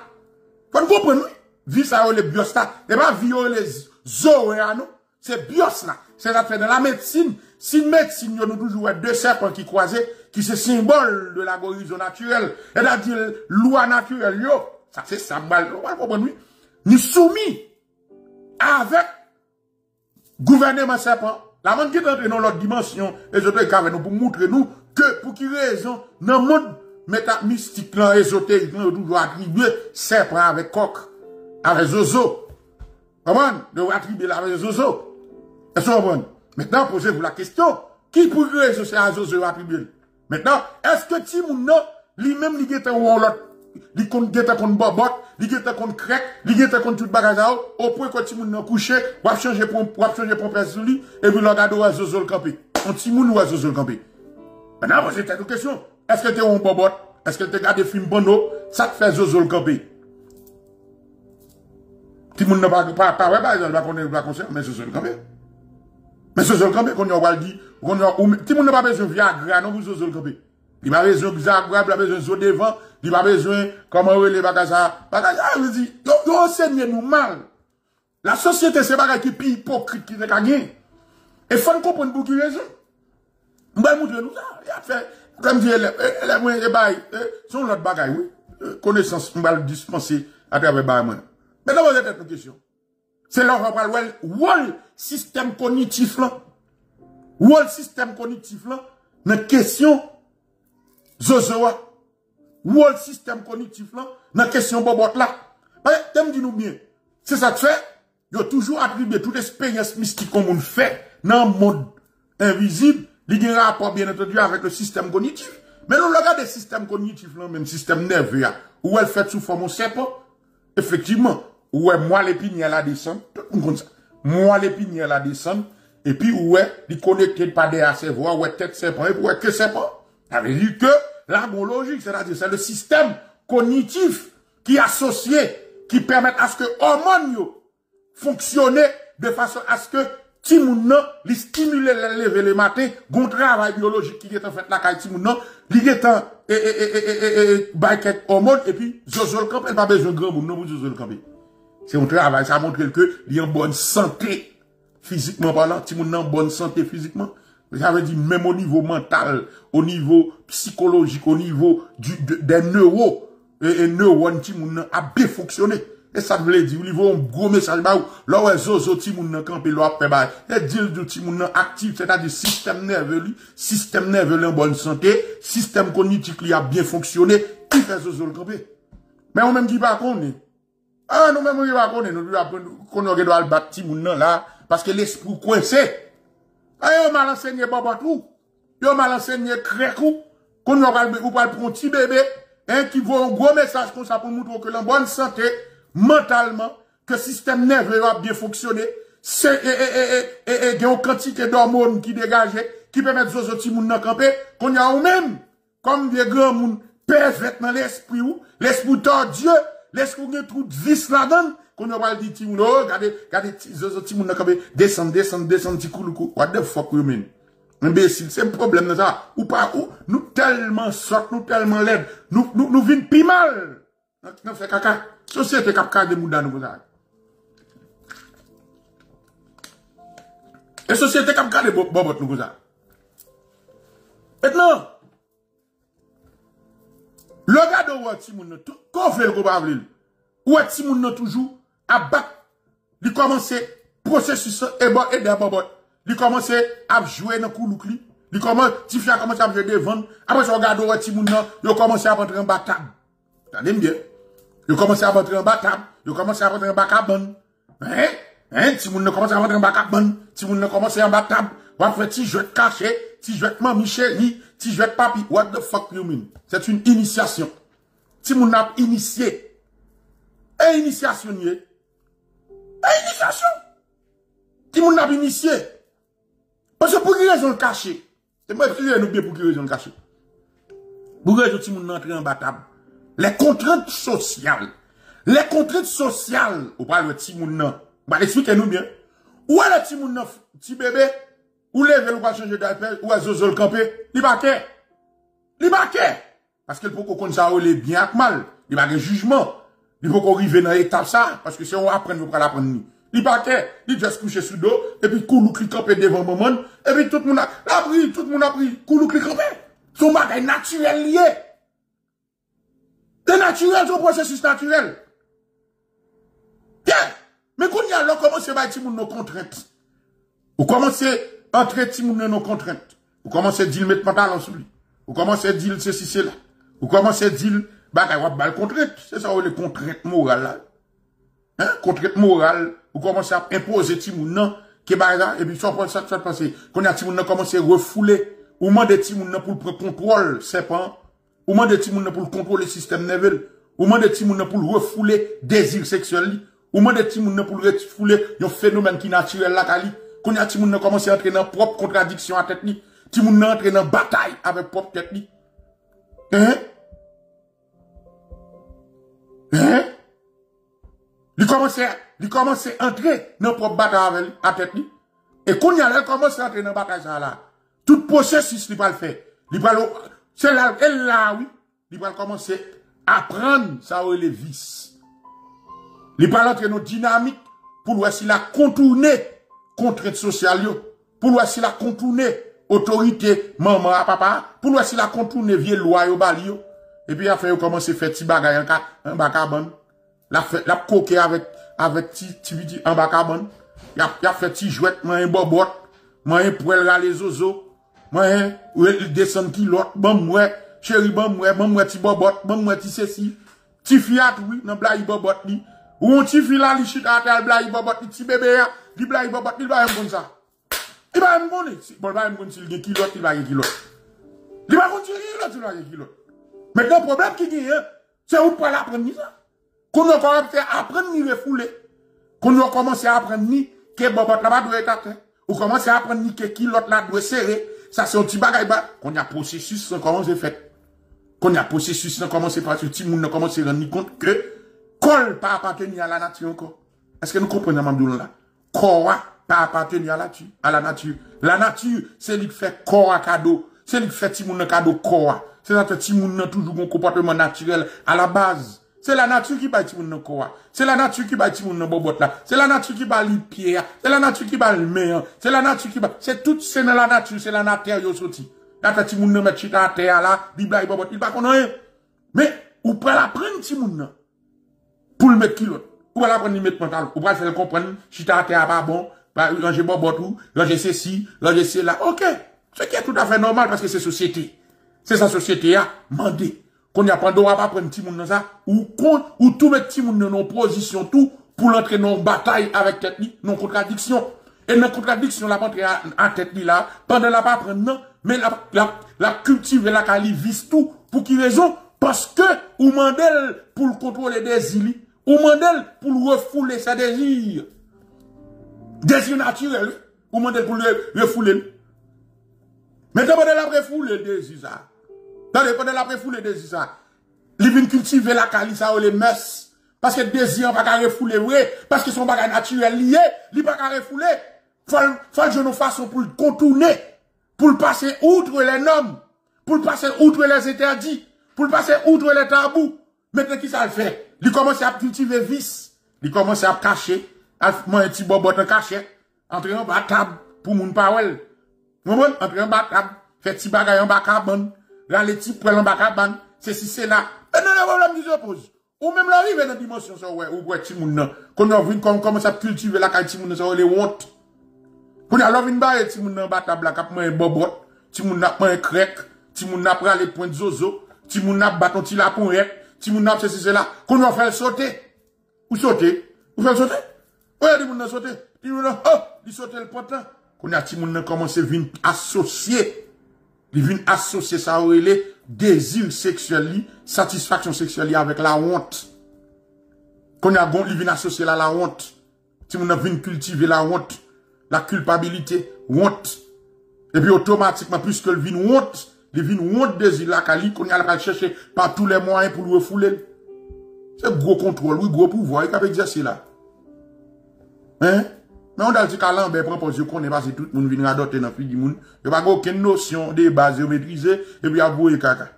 Vous comprenez? Vie ça ou les bios là. Et pas vie ou les zoéanos. C'est bios là. C'est ça que dans la médecine. Si médecine, nous toujours deux serpents qui croisent, qui se symbole de la guérison naturelle. Et là, dit, loi naturelle, yo. Ça, c'est ça, mal, nous, nous soumis avec gouvernement serpent. La monde qui est entré dans l'autre dimension, et je te nous pour montrer nous que, pour qui raison, dans le monde mystique, là, ésotérique, nous toujours attribuer serpent avec coq, avec zozo. Comment? Nous attribuer avec zozo. Est-ce que vous comprenez? Maintenant, posez-vous la question, qui pourrait se faire à Zozo attribuer? Maintenant, est-ce que Timouno, lui-même, il est un ou l'autre, il est contre Bobot, il est contre Crec, il est contre tout bagage, au point que Timouno couché, il va changer pour faire sous lui, et vous l'avez à Zozo le campé. On Timouno à Zozo le campé. Maintenant, posez-vous la question, est-ce que tu es un Bobot? Est-ce que tu regardes des films Bono? Ça te fait Zozo le campé. Timouno va pas, par exemple, il va conseiller, mais Zozo le campé. Mais ce zol campé, qu'on y a dit, qu'on y a ou, tout le monde n'a pas besoin de Viagra, non, vous ce zol campé. Il n'a pas besoin de Viagra, il n'a pas besoin de zol devant, il n'a pas besoin, comment on les bagages à, bagages à, je dis, nous enseignez-nous mal. La société, c'est bagages qui est hypocrite, qui est gagné. Et faut nous comprendre pour qui raison. On va montrer nous ça. Il a fait, comme dit, les moins, les bails, sont l'autre bagages, oui. Connaissance, on va le dispenser à travers les bails, moi. Mais là, vous avez une question. C'est là qu'on va parler de système cognitif là. Wall système cognitif là. Dans la question Zozoa. Wall système cognitif là. Dans la question Bobot là. T'aimes dis-nous bien. C'est ça que fait. Ils ont toujours attribué toute expérience mystique qu'on fait dans le monde invisible. Il y a un rapport bien entendu avec le système cognitif. Mais nous regardons le système cognitif là, même système nerveux. Où elle fait sous forme de serpent. Effectivement. Ouais, moi, l'épinier, la descend. Tout le monde compte ça. Moi, l'épinier, la descend. Et puis, ouais, il connecté par des voix, ouais, tête serpent, et ouais, que serpent. Ça veut dire que, la bon logique, c'est-à-dire, c'est le système cognitif qui associé, qui permet à ce que hormones fonctionnent de façon à ce que, Timounan, les stimuler, les lever le matin, gon travail biologique qui est en fait la caille Timounan, il est en, et, et, et, et, et, et, baquette hormone, et puis, Zozo le camp, elle n'a pas besoin de grand monde, non, Zozo le camp. C'est un travail, ça montre que il est en bonne santé, physiquement parlant, si on est en bonne santé physiquement, ça veut dire même au niveau mental, au niveau psychologique, au niveau du, de, des neurones, et, et neurones, si on a bien fonctionné. Et ça veut dire, au niveau un gros message, là où Zozo, si on a campé, là où et dire que si on a actif, c'est-à-dire système nerveux, système nerveux en bonne santé, système cognitif qui a bien fonctionné, qui fait Zozo le campé. Mais on même dit pas qu'on est. Ah, nous-mêmes, on va connaître, nous devons connaître le bâti, là, parce que l'esprit coincé. Ah, on mal enseigné Babatou, on mal enseigné Crékou, qu'on a pour un petit bébé, hein, qui voit un gros message comme ça pour montrer que la bonne santé, mentalement, que le système nerveux a bien fonctionné, c'est, et, et, et, et, et, une quantité d'hormones qui dégagent, qui permettent aux petits mouns de camper, qu'on a ou même, comme des grands mouns, pervers dans l'esprit ou, l'esprit tordu, l'esprit de tout vis là-dedans, qu'on a dit, Timouno, regardez, regardez, Timouno, descend, descend, descend, Tikoulou, what the fuck you mean? Imbécile, c'est un problème de ça. Ou pas, ou, nous tellement sortes, nous tellement laides, nous, nous, nous vînes pis mal. Nous faisons caca. Société capca de mouda, nous, vous avez. Et société capca de bobot, nous, vous avez. Maintenant, le gars de ouat Timouno, qu'on fait le gouvernement, ouat Timouno toujours, à battre, il commence processus et d'abord, il commence à jouer dans le coup de il commence, Tifia commence à jouer devant, après ce gars de ouat Timouno, il commence à rentrer en battable. T'allez bien. Il commence à rentrer en battable, il commence à rentrer en backabon. Hein? Hein? Timouno commence à rentrer en backabon, Timouno commence à en battable, on va faire petit jeu de cachet, petit jeu de mamie chérie, petit jeu de papi, what the fuck you mean? C'est une initiation. Si mon a initié, et initiation n'y est, et initiation. Si mon a initié, parce que pour qui raison le cacher, c'est moi qui nous bien pour qui raison le cacher. Pour qui raison si mon entré en battable, les contraintes sociales, Les contraintes sociales, ou pas le petit moun, expliquez-nous bien. Où est le petit moun, petit bébé, ou lever ou pas changer d'appel, ou est zozol campé, il va qu'est. Il va qu'est. Parce que le poko kon sa ou les bien ak mal, il va qu'est jugement. Il faut qu'on arrive dans l'étape ça, parce que si on apprend, on va l'apprendre. Il va qu'est, il va se coucher sous dos, et puis koulou kli campé devant maman, et puis tout le monde a pris, tout le monde a pris, koulou kli campé. Son bagay naturel lié. C'est naturel, son processus naturel. Mais quand il y a là, comment c'est bâti nos contraintes? Vous commencez à traiter nos contraintes. Vous commencez à dire mettre pantalon sur lui. Vous commencez à dire ceci, cela. Vous commencez à dire, bah, il y a des contraintes. C'est ça, les contraintes morales. Hein? Contraintes morales. Vous commencez à imposer Timoun, qui est là, et puis ça, ça, ça, passer. Quand il y a Timoun, commencez à refouler. Ou mande Timoun pour prendre contrôle, c'est pas. Ou mande Timoun pour contrôler le système nerveux. Ou mande Timoun pour refouler désir sexuel. Ou mande Timoun pour refouler un phénomène qui est naturel là, Kali. Quand y'a Timoun commence à entrer dans propre contradiction à tête li, Timoun entre dans bataille avec propre tête li. Hein? Hein? Il commence à, il commence à entrer dans propre bataille avec à tête li. Et quand y'a commence à entrer dans bataille ça là, tout processus il va le faire. Il va le, c'est là, elle là oui, il va commencer à prendre ça ou les vices. Il va entrer dans dynamique pour voir s'il a contourné contrainte sociale, pour voir si la contourner autorité, maman à papa, pour voir si la contourner vieille loi au bali. Et puis après, on commence à faire petit bagay en bacabon. La la coquer avec, avec petit en bacabon. Y a fait petit jouet, man un bobot, man un poil les zozo, man un descend qui l'autre, bon mouet, chéri bon mouet, bon mouet ti bobot, bon mouet ti ceci, ti fiat, oui, non blaye bobot li. Ou on ti fila li chita à tel blaye bobot li ti bébé ya. Il va il va il va me prendre ça. Il va me prendre. Bon, il va me prendre s'il y a un kilo, il va y avoir un kilo. Il va me prendre s'il y a un kilo. Maintenant, le problème qui est, c'est où pour l'apprendre ça. Quand on commence à apprendre ni refouler. Quand on commence à apprendre ni que bobot là-bas doit être atteint. On commence à apprendre ni que kilo là doit serrer. Ça, c'est un petit bagay ba. Quand il y a processus, ça commence à faire. Quand il y a processus, ça commence à faire. Parce que tout le monde commence à se rendre compte que col pas appartenir à la nature encore. Est-ce que nous comprenons, Mandoul là? Corps pas appartenir à la nature, à la nature. La nature, c'est lui qui fait corps cadeau. C'est lui qui fait timoun cadeau corps. C'est notre timoun toujours un comportement naturel à la base. C'est la nature qui bat timoun corps. C'est la nature qui bat timoun bobot là. C'est la nature qui bat les pieds. C'est la nature qui bat le main. C'est la nature qui bat. C'est tout, c'est dans la nature, c'est la nature yo sorti. Notre timoun met chita à terre là, bibla bobot, il pas connait rien. Mais ou pas la prendre timoun pour le mettre kilo. Ou pas prendre mettre mental, ou pas faire comprendre, chita à terre pas bon, pas ranger bon botou, ranger ceci, ranger cela. OK. Ce qui est tout à fait normal parce que c'est société. C'est sa société a mandé. Qu'on y a pas droit pas prendre petit monde dans ça ou ou tout mettre petit monde dans nos position tout pour l'entrer dans bataille avec tête li, non contradiction. Et dans contradiction la rentrer à tête li là, pendant la pas prendre non, mais la la, la cultiver la cali vise tout pour qui raison parce que ou mandel pour le contrôler des îles. Ou mandel pour refouler sa désir. Désir naturel. Ou mandel pour le refouler. Mais t'as pas de la refouler le désir ça. T'as pas de la refouler le désir ça. Ils viennent cultiver la calissa ou les messes. Parce que désir va pas refouler, oui. Parce que son bagage naturel lié, il va pas refouler. Faut, faut que nous fassions pour le contourner. Pour le passer outre les normes. Pour le passer outre les interdits. Pour le passer outre les tabous. Maintenant, qui ça le fait? Il commence à cultiver vice. Il commence à cacher. À manger un petit bobot en cachet. Entrer en bas table pour moun pawel. Moun, entrer en bas table. Fait petit bagay en bas cabane. Rale petit poil en bas cabane. Ceci, c'est là. Et non, le problème qui se pose. Ou même l'arrivée dans la dimension, ça, ouais, ou ouais, petit moun. Quand on vient, comme commence à cultiver la caille, petit moun, ça, les honte. Quand on a vu une barre, petit moun en bas table, là, cap manger un bobot. Petit moun n'a pas un crèque. Petit moun n'a pas les points de zozo. Petit moun n'a pas bâton, petit la pointe. Si mon ap c'est cela, qu'on va faire sauter. Ou sauter. Ou faire sauter. Ou y'a des gens qui sauter. Ils vont oh, ils sautent le pantin. Qu'on a des gens qui commencent à venir associer. Ils viennent associer ça au désir sexuel, satisfaction sexuelle avec la honte. Qu'on a bon, ils viennent associer la, la honte. Si mon ap vient cultiver la honte, la culpabilité, honte. Et puis automatiquement, puisque le vin honte, il vient honte désir la Kali, qu'on a cherché par tous les moyens pour le refouler. C'est gros contrôle, oui, gros pouvoir, il peut exercer là. Hein? Mais on a dit qu'à l'envers, proportion qu'on est passé, tout le monde vient adopter dans le pays du monde. Il n'y a pas aucune notion de base maîtrisée, et puis il y a beaucoup de caca.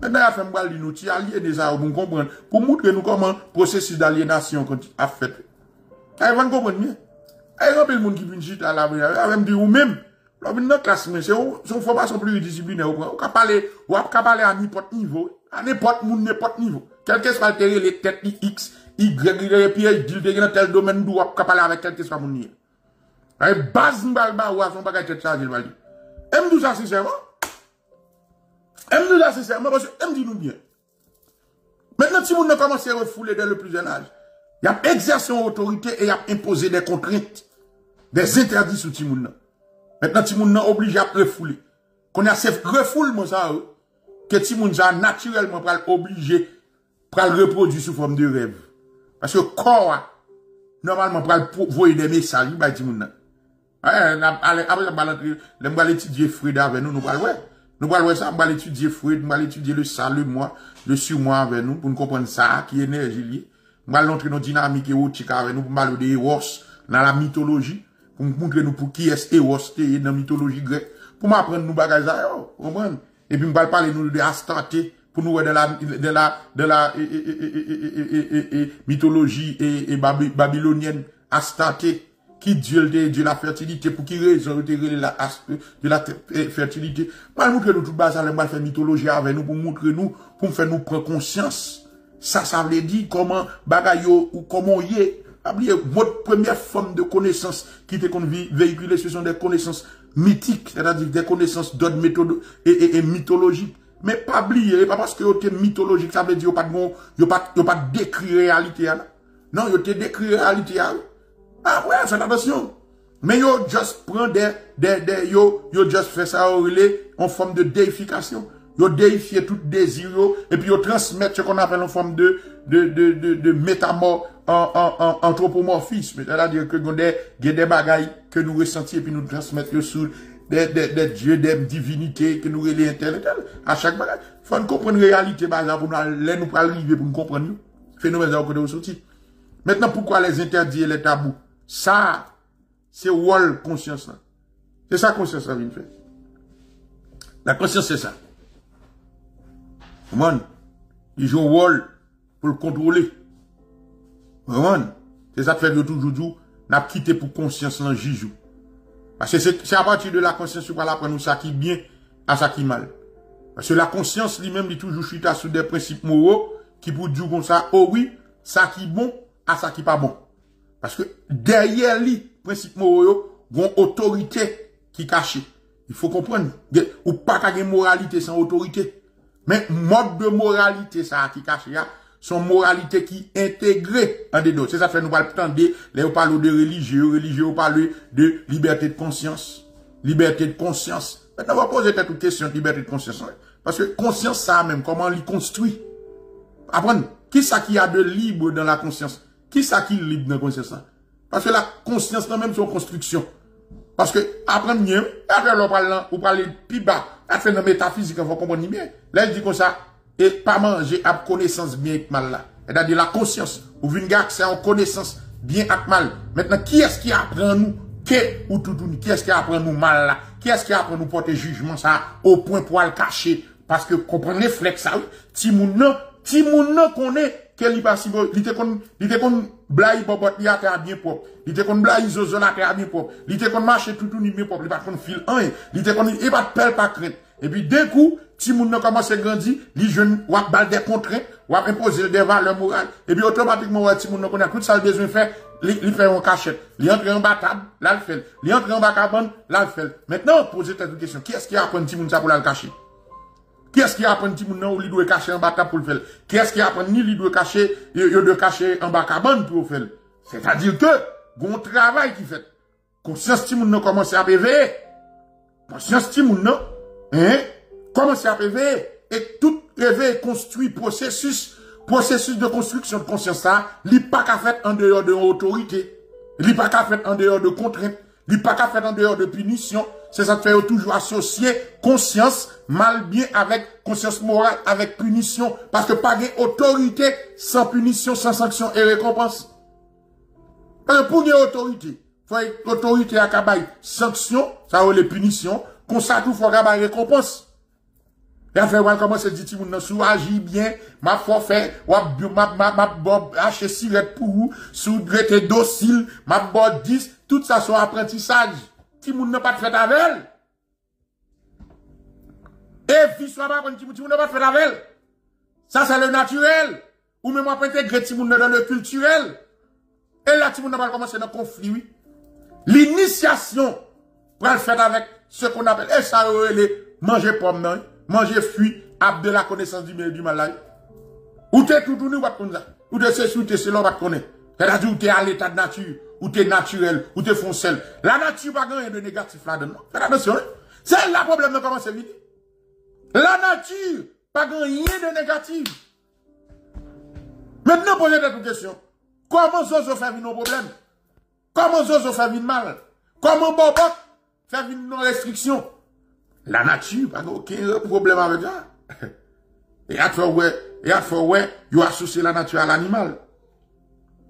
Maintenant, il y a fait un nous outil aliéné, ça, vous comprenez, pour montrer nous comment le processus d'aliénation a fait. Vous comprenez bien? Il y a un peu de monde qui vient juste à la rue, il y a même dit ou même. L'homme dans la classe, mais c'est une formation pluridisciplinaire. On peut parler à n'importe niveau, à n'importe monde, n'importe niveau. Quelqu'un soit altéré les têtes X, Y, puis il est dans tel domaine d'où on peut parler avec quelqu'un soit mon. La base de la base, on ne peut pas être chargé de la vie. Aime-nous ça sincèrement. Aime-nous ça sincèrement parce que aime-nous bien. Maintenant, si vous ne commencez à refouler dès le plus jeune âge, il y a exercer une autorité et il y a imposer des contraintes, des interdits sur tout le monde. Maintenant, si vous êtes obligé à refouler, qu'on a ce refoulement, ça, que si vous êtes naturellement obligé à le reproduire sous forme de rêve. Parce que le corps, normalement, pour voyer des messages, il va dire, après, on va étudier Freud avec nous, nous allons voir. Nous allons voir ça, on va étudier Freud, on va étudier le ça, le moi, le surmoi avec nous, pour nous comprendre ça, qui est énergie. On va entrer dans la dynamique érotique avec nous, pour parler de Eros dans la mythologie. Pour nous montrer pour qui est Eros dans la mythologie grecque. Pour m'apprendre nous bagages, et puis nous allons parler de Astarté pour nous de la de la de la mythologie et babylonienne Astarté qui Dieu de la fertilité pour qui raison de la fertilité. Pour nous montrer nous tout bas, nous allons faire mythologie avec nous pour montrer nous pour faire nous prendre conscience. Ça ça veut dire comment bagages ou comment y est. Votre première forme de connaissance qui était véhiculée, ce sont des connaissances mythiques, c'est-à-dire des connaissances d'ordre et, et, et mythologique. Mais pas oublier, pas parce que vous êtes mythologique, ça veut dire que vous n'avez pas, pas décrit la réalité. Là. Non, vous avez décrit la réalité. Là. Ah ouais, faites attention. Mais vous juste prenez des, des, des, vous juste fait ça en forme de déification. Vous déifiez tout désir, et puis vous transmettez ce qu'on appelle en forme de, de, de, de, de métamorphose. En, en, en anthropomorphisme, c'est-à-dire que nous avons des bagailles que nous ressentions et puis nous transmettons sur des, des, des dieux, des divinités que nous relèvons intellectuellement à chaque bagaille. Il faut nous comprendre la réalité bagaille pour nous arriver, pour nous comprendre le phénomène que nous sortir. Maintenant, pourquoi les interdits et les tabous? Ça, c'est wall conscience. C'est ça conscience ça vient faire. La conscience, c'est ça. Comment? Ils jouent wall pour le contrôler. C'est ça que fait de toujours dire, n'a quitté pour conscience dans le jijou. Parce que c'est à partir de la conscience qu'on va apprendre ça qui bien à ça qui mal. Parce que la conscience lui-même dit toujours chuta sur des principes moraux qui pour dire comme ça, oh oui, ça qui bon à ça qui pas bon. Parce que derrière les principes moraux, il y a une autorité qui cache. Il faut comprendre. Ou pas qu'il y ait moralité sans autorité. Mais mode de moralité ça qui cache là. Son moralité qui intégrée en des deux. C'est ça que nous parlons de, là, on parle de religieux, religieux, on parle de liberté de conscience. Liberté de conscience. Maintenant, on va poser toute question de liberté de conscience. Parce que conscience, ça même, comment on l'y construit. Apprendre. Qui ça qui a de libre dans la conscience? Qui ça qui est libre dans la conscience? Parce que la conscience, là, même, son construction. Parce que, apprendre mieux, après, on parle là, on parle plus bas. Après, dans la métaphysique, on va comprendre mieux. Là, il dit comme ça. Et pas manger à connaissance bien et mal là. C'est-à-dire la conscience. Ou venir accès en connaissance bien et mal. Maintenant, qui est-ce qui apprend nous que ou tout tout? Qui est-ce qui apprend nous mal là? Qui est-ce qui apprend nous porter jugement ça au point pour le cacher? Parce que comprendre les flex ça. Si moun nan, si moun nan connaît que l'ibasibo, il était qu'on, il était qu'on blaye bobot li a bien propre. Il était qu'on blaye zozo la a bien propre. Il était qu'on marche tout tout ni bien propre. Il pas qu'on fil un. Il était qu'on il pas pelle pas crainte. Et puis d'un coup, si moun nan commence à grandir, les jeunes ou à bal des contraintes, ou à imposer des valeurs morales, et puis automatiquement, si moun nan connaît tout ça le besoin faire, il fait en cachette, il entre en bas table, là le fait, il entre en bas cabane, là le fait. Maintenant, posez cette question, qui est-ce qui apprend si moun ça pour la le cacher? Qui est-ce qui apprend si moun nan ou li doit cacher en bas table pour le faire? Qui est-ce qui apprend ni li doit cacher, il doit cacher en bas cabane pour le faire? C'est-à-dire que, bon travail qui fait. Conscience si moun nan commence à éveiller. Conscience si moun nan, hein? Commencez à rêver et tout rêver construit processus, processus de construction de conscience ça, li pas qu'à faire en dehors de autorité, li pas qu'à faire en dehors de contraintes, li pas qu'à faire en dehors de punition, c'est ça qui fait toujours associer conscience mal bien avec conscience morale, avec punition. Parce que pas d'autorité sans punition, sans sanction et récompense. Parce que pour une autorité, faut une autorité à cabaye sanction, ça ou les punitions, qu'on s'attouche, faut cabaye récompense. Et après, on commence à dire, si vous agissez bien, ma forfait, ma, ma, ma, ma, ma, hache sirette pour vous, sous grette docile, ma bord dix, tout ça, c'est apprentissage. Si vous n'avez pas de fait avec elle. Et vie soit pas, si vous n'avez pas de fait avec elle. Ça, c'est le naturel. Ou même après, grette, si vous n'avez pas dans le culturel. Et là, si vous n'avez pas commencé dans le conflit, oui. L'initiation, pour le faire avec ce qu'on appelle, et ça, les manger pomme, non? Manger fuit, ab de la connaissance du bien et du mal. Ou t'es tout tourné, ou pas comme ça. Ou t'es ceci, ou t'es cela, ou pas connaître. C'est-à-dire, ou t'es à l'état de nature, ou t'es naturel, ou t'es foncel. La nature, pas rien de négatif là-dedans. Faites attention, hein? C'est là le problème de comment c'est venu. La nature, pas rien de négatif. Maintenant, posez cette question. Comment ça se fait venir nos problèmes? Comment ça se fait venir mal? Comment Bobo fait venir nos restrictions? La nature, pas aucun problème avec ça. Et à toi, ouais, et à toi, ouais, il associe la nature à l'animal.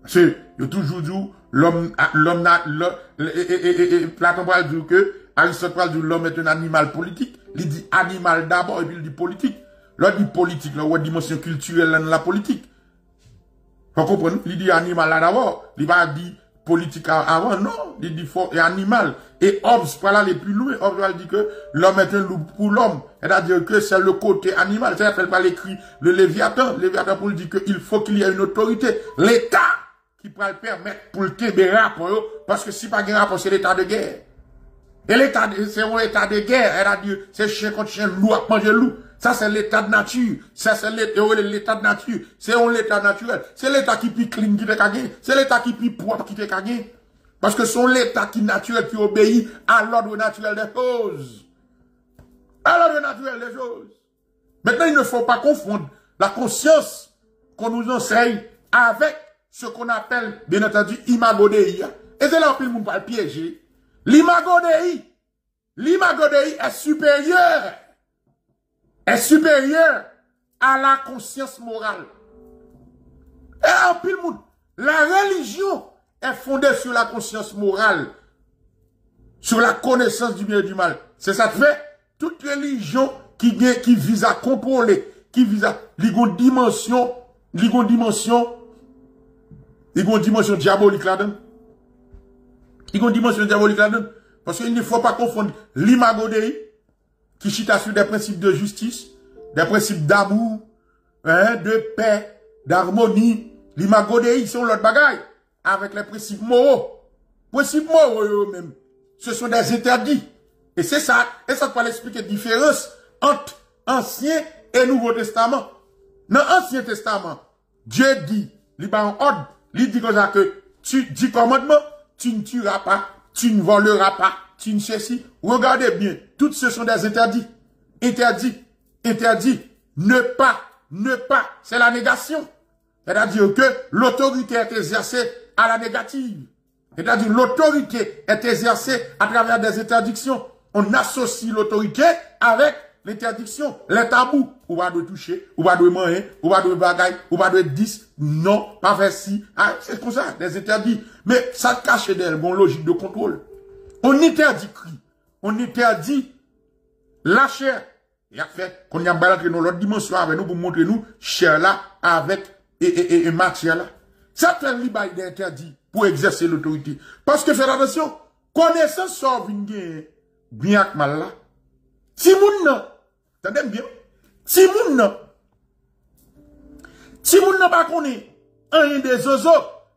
Parce que, il toujours dit, l'homme, l'homme, et Platon parle dit que, Aristote parle dit l'homme est un animal politique. Il dit animal d'abord, et puis il dit politique. L'autre dit politique, là, ou dimension culturelle dans la politique. Vous comprenez? Il dit animal là d'abord. Il va dire politique avant, non, il dit fort et animal. Et Hobbes, voilà aller plus loin, Hobbes va dire que l'homme est un loup pour l'homme. C'est-à-dire que c'est le côté animal. C'est-à-dire qu'elle va l'écrire le Léviathan. Le Léviathan pour lui dire qu'il faut qu'il y ait une autorité. L'État qui peut le permettre pour le Québec, parce que si pas un rapport, c'est l'état de guerre. Et l'état, c'est un état de guerre. Elle a dit, c'est chien contre chien, loup à manger loup. Ça, c'est l'état de nature. Ça, c'est l'état de nature. C'est un état naturel. C'est l'état qui puis clean qui te gagne. C'est l'état qui puis propre qui te gagne. Parce que c'est l'état qui naturel qui obéit à l'ordre naturel des choses. À l'ordre naturel des choses. Maintenant, il ne faut pas confondre la conscience qu'on nous enseigne avec ce qu'on appelle, bien entendu, imago Dei. Et c'est là où le monde va le piéger. L'imago Dei. L'imago Dei est supérieur. est supérieur à la conscience morale. Et en pile monde, la religion est fondée sur la conscience morale, sur la connaissance du bien et du mal. C'est ça que fait toute religion qui, qui vise à contrôler, qui vise à une dimension, une dimension, une dimension diabolique là-dedans. Une dimension diabolique là-dedans. Parce qu'il ne faut pas confondre l'imago Dei, qui chita sur des principes de justice, des principes d'amour, hein, de paix, d'harmonie. L'imago Dei, sont l'autre bagaille, avec les principes moraux. Principes moraux eux-mêmes, ce sont des interdits. Et c'est ça, et ça peut expliquer la différence entre Ancien et Nouveau Testament. Dans l'Ancien Testament, Dieu dit, il y a un ordre, il dit comme ça que, tu dis commandement, tu ne tueras pas, tu ne voleras pas. Regardez bien, toutes ce sont des interdits. Interdits, interdits, ne pas, ne pas, c'est la négation. C'est-à-dire que l'autorité est exercée à la négative. C'est-à-dire que l'autorité est exercée à travers des interdictions. On associe l'autorité avec l'interdiction, les tabous. Ou pas de toucher, ou pas de manger, ou pas de bagaille, ou pas de dix, non, pas faire ci. Ah, c'est pour ça, des interdits. Mais ça cache des bonnes logiques de contrôle. On interdit cri, on interdit la chair. Et après, qu'on y a balancer dans l'autre dimension avec nous pour montrer nous chair là avec et, et, et, et matière là. Ça fait libre d'interdit pour exercer l'autorité. Parce que faites attention, connaissance sort vingé bien avec mal là. Si moun nan, t'entends bien? Si moun nan, si moun nan pas connaît un des zozo,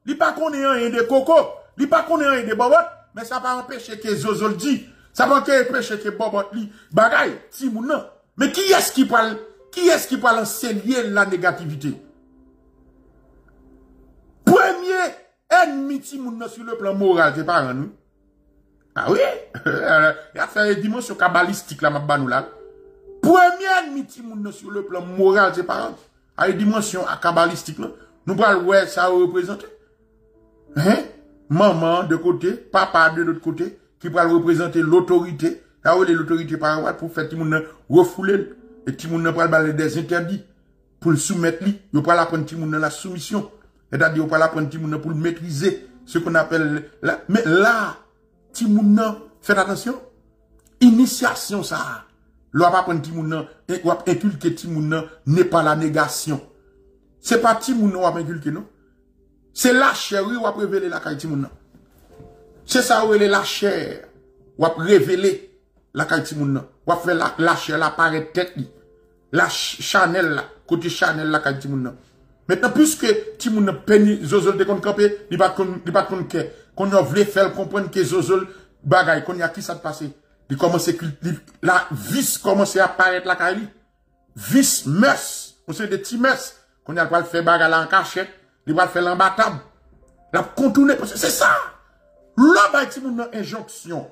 li pas connaît un des coco, li pas connaît un des bobottes. Mais ça va empêcher que Zozo le dit. Ça va empêcher que Bobot li bagaille, si moun nan. Mais qui est-ce qui parle, qui est-ce qui parle enseigner la négativité? Premier ennemi ti moun nan sur le plan moral, c'est pas nous. Ah oui? Il y a une dimension kabbalistique là, ma banou là. Premier ennemi ti moun nan sur le plan moral, c'est pas nous. Il y a une dimension kabbalistique là. Nous parlons, ouais, ça représente. Hein? Maman de côté, papa de l'autre côté, qui va représenter l'autorité, a ou l'autorité paroissiale pour faire tout le monde refouler et tout le monde pour le des interdits pour le soumettre lui, il pour l'apprendre tout le monde la soumission, c'est-à-dire il pour l'apprendre tout le monde pour le maîtriser, ce qu'on appelle là, mais là tout le monde faites attention, initiation ça, l'on va prendre tout le monde et on va inculquer tout le monde n'est pas la négation, c'est pas tout le monde on va inculquer non, c'est la chair oui on va révéler la caille tout le monde, c'est ça où elle est la chair. Ou ap révéler la qualité moun nan. Ou ap faire la lâche la paraît tête li. La Chanel la, côté Chanel la qualité moun nan. Maintenant puisque ti moun nan peni zozol de kon camper, li pa kon li pa kon kè. Kon yo vle faire comprendre que zozol bagay kon ya ki ça passé. Li commence la vice commence à apparaître la kali. Vice mœurs, on sait de ti mœurs kon ya pa faire bagay la en cachette, li pa faire l'embattable. La contourner parce que c'est ça. Là ba ti moun nan injonction.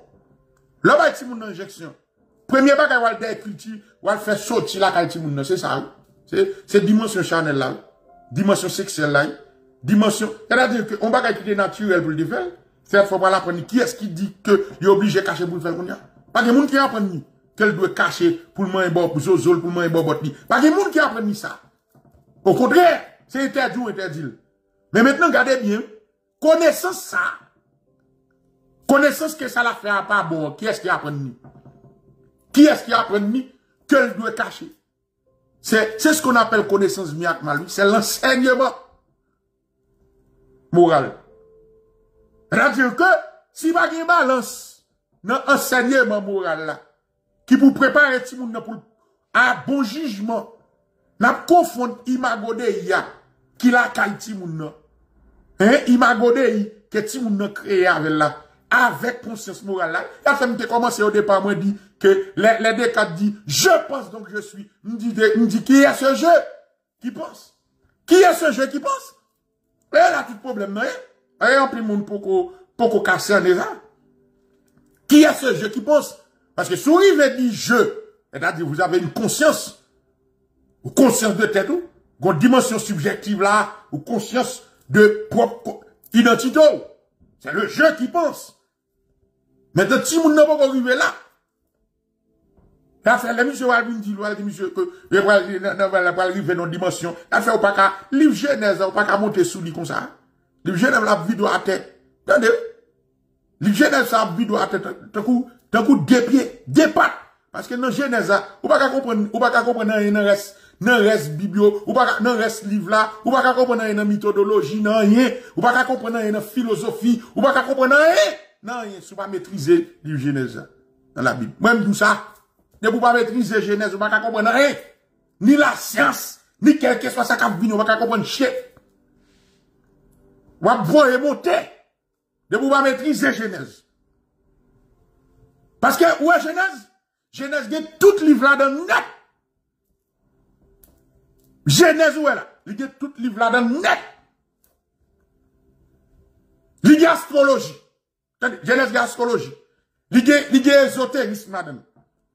Là, il y a des gens qui ont injection. Premier bagage, il y a des cultures, il y a des choses qui sont. C'est ça. C'est dimension Chanel là. Dimension sexuelle là. Dimension. C'est-à-dire qu'on va quitter naturel pour le faire. Faire faut pas l'apprendre. Qui est-ce qui dit que il est obligé de cacher pour le faire? Pas de monde qui apprend qu'elle doit cacher pour le manger, pour zozol, pour le manger, pour botni. Pas de monde qui apprend ça. Au contraire, c'est interdit ou interdit. Mais maintenant, regardez bien. Connaissance ça. Connaissance que ça la fait à pas bon, qui est-ce qui apprend ni? Qui est-ce qui apprend ni? Qu'elle doit cacher. C'est ce qu'on appelle connaissance miak malou, c'est l'enseignement moral. C'est-à-dire que si vous avez une balance dans l'enseignement moral là, qui vous prépare à un bon jugement, n'a confond imago de ya, qui la caille timoun. Et imago de ya, que timoun créé avec la. Avec conscience morale là, la femme te commence au départ, moi dit que les, les décades dit, je pense donc je suis, me dit, me dit, qui est ce jeu qui pense? Qui est ce jeu qui pense? Et là, tout problème, non? Et en plus, monde pour qu'on casse en déjà. Qui est ce jeu qui pense? Parce que souris veut dire je, c'est-à-dire vous avez une conscience, ou conscience de tête ou, une dimension subjective là, ou conscience de propre identité. C'est le jeu qui pense. Mais de si moun n'a pas arrivé là. Là, c'est le monsieur Walvin dit, monsieur, que le Walvin va arriver dans dimension. Là, c'est au pas qu'à, livre Genèse, au pas qu'à monter sous lui comme ça. Livre Genèse, la vidéo à tête. Attendez. Livre Genèse, la vidéo à tête. D'un coup, d'un coup, deux pieds, deux pattes. Parce que dans Genèse, ou pas qu'à comprendre, ou pas qu'à comprendre, il n'en reste, n'en reste biblio, ou pas qu'à, n'en reste livre là, ou pas qu'à comprendre, il n'en mythodologie, n'en rien, ou pas qu'à comprendre, il n'en philosophie, ou pas qu'à comprendre, rien. Non, il ne faut pas maîtriser le Genèse dans la Bible. Même tout ça, ne faut pas maîtriser Genèse, on ne va pas comprendre rien. Ni la science, ni quel que soit ça qui vient, on ne va pas comprendre chien. On va bon et monter. Ne faut pas maîtriser Genèse. Parce que où est Genèse? Genèse, il y a tout livre là dans net. Genèse, où est là? Il y a tout livre là dans net. Il y a astrologie. Genèse gastrologie. Ligue ésotérisme, madame.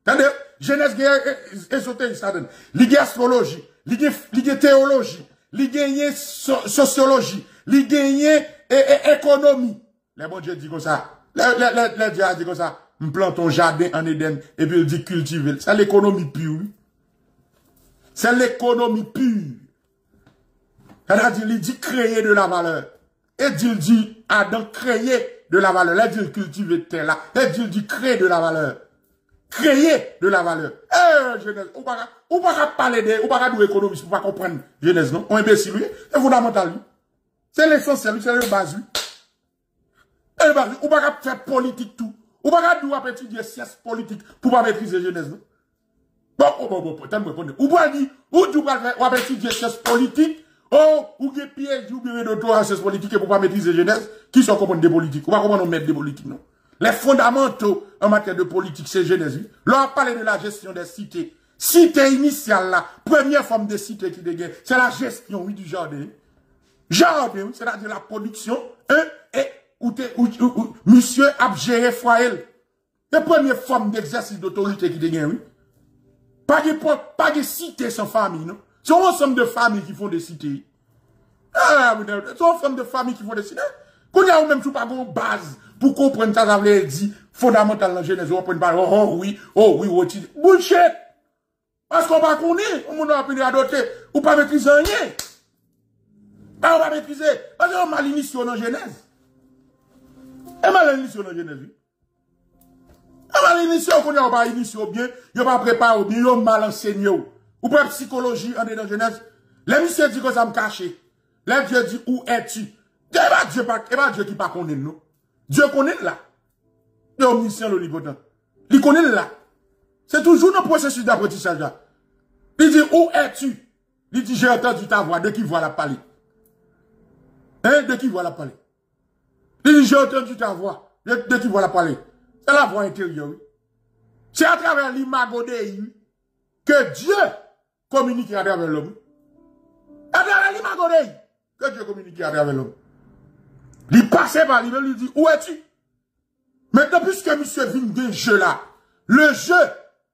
Tandis, Genèse ésotérisme, madame. Ligue astrologie. Ligue théologie. Ligue sociologie. Ligue économie. Les bons dieux disent comme ça. Les dieux disent comme ça. On plante ton jardin en Éden et puis il dit cultiver. C'est l'économie pure. C'est l'économie pure. C'est-à-dire, il dit créer de la valeur. Et il dit, Adam, créer de la valeur. Là, dit cultiver terre là. Là, dit créer de la valeur. Créer de la valeur. Eh, Genèse, on va, on va parler de, on va de l'économiste pour pas comprendre Genèse, non? On imbécile, lui. C'est fondamental, lui. C'est l'essentiel, lui. C'est le base, lui. Et base, on va faire politique tout. On va pas étudier science politique pour pas maîtriser Genèse, non? Bon, bon, bon, bon, bon, t'as me répondre. On va dire, ou tu vas étudier science politique. Oh, ou que piège, ou bien d'autres à ces politiques pour pas maîtriser Genèse, qui sont comprendre des politiques. On va comprendre mettre des politiques, non? Les fondamentaux en matière de politique, c'est Genèse. Là, on parle de la gestion des cités. Cité initiale, là, première forme de cité qui dégaine, c'est la gestion, oui, du jardin. Jardin, oui, c'est-à-dire la production, et, et, ou, ou, ou, monsieur a géré foyer. La première forme d'exercice d'autorité qui dégaine, oui. Pas de, pas de cité sans famille, non? C'est un ensemble de familles qui font des cités. Ah, c'est un ensemble de familles qui font des cités. Qu'on y a ou même tout pas une base, pour comprendre ça, ça veut dire fondamental dans Genèse, on prend pas, oh oui, oh oui, oh oui, bullshit. Parce qu'on va connaître, on va apprendre à adopter, ou pas maîtriser rien. Pas on va maîtriser, parce qu'on mal initié dans Genèse. Et mal initié dans Genèse, oui. Et mal initié, on ne va initier bien, on va préparer bien, on mal enseigné. Ou pas psychologie, on est dans Genèse. Les messieurs disent que ça me cache. Les Dieu dit, où es-tu? Dieu n'est pas Dieu qui ne connaît pas. Dieu connaît là. Dieu est omniscient, l'omnipotent. Il connaît là. C'est toujours le processus d'apprentissage là. Il dit, où es-tu? Il dit, j'ai entendu ta voix. De qui voix la parler? Hein? De qui voix la parler? Il dit, j'ai entendu ta voix. De qui voix la parler? C'est la voix intérieure. C'est à travers l'imago Dei que Dieu communique à travers l'homme. À travers l'imago Dei que Dieu communique à travers l'homme. Il passait par lui, il lui dit, où es-tu? Maintenant, puisque monsieur vient de jeu là, le jeu,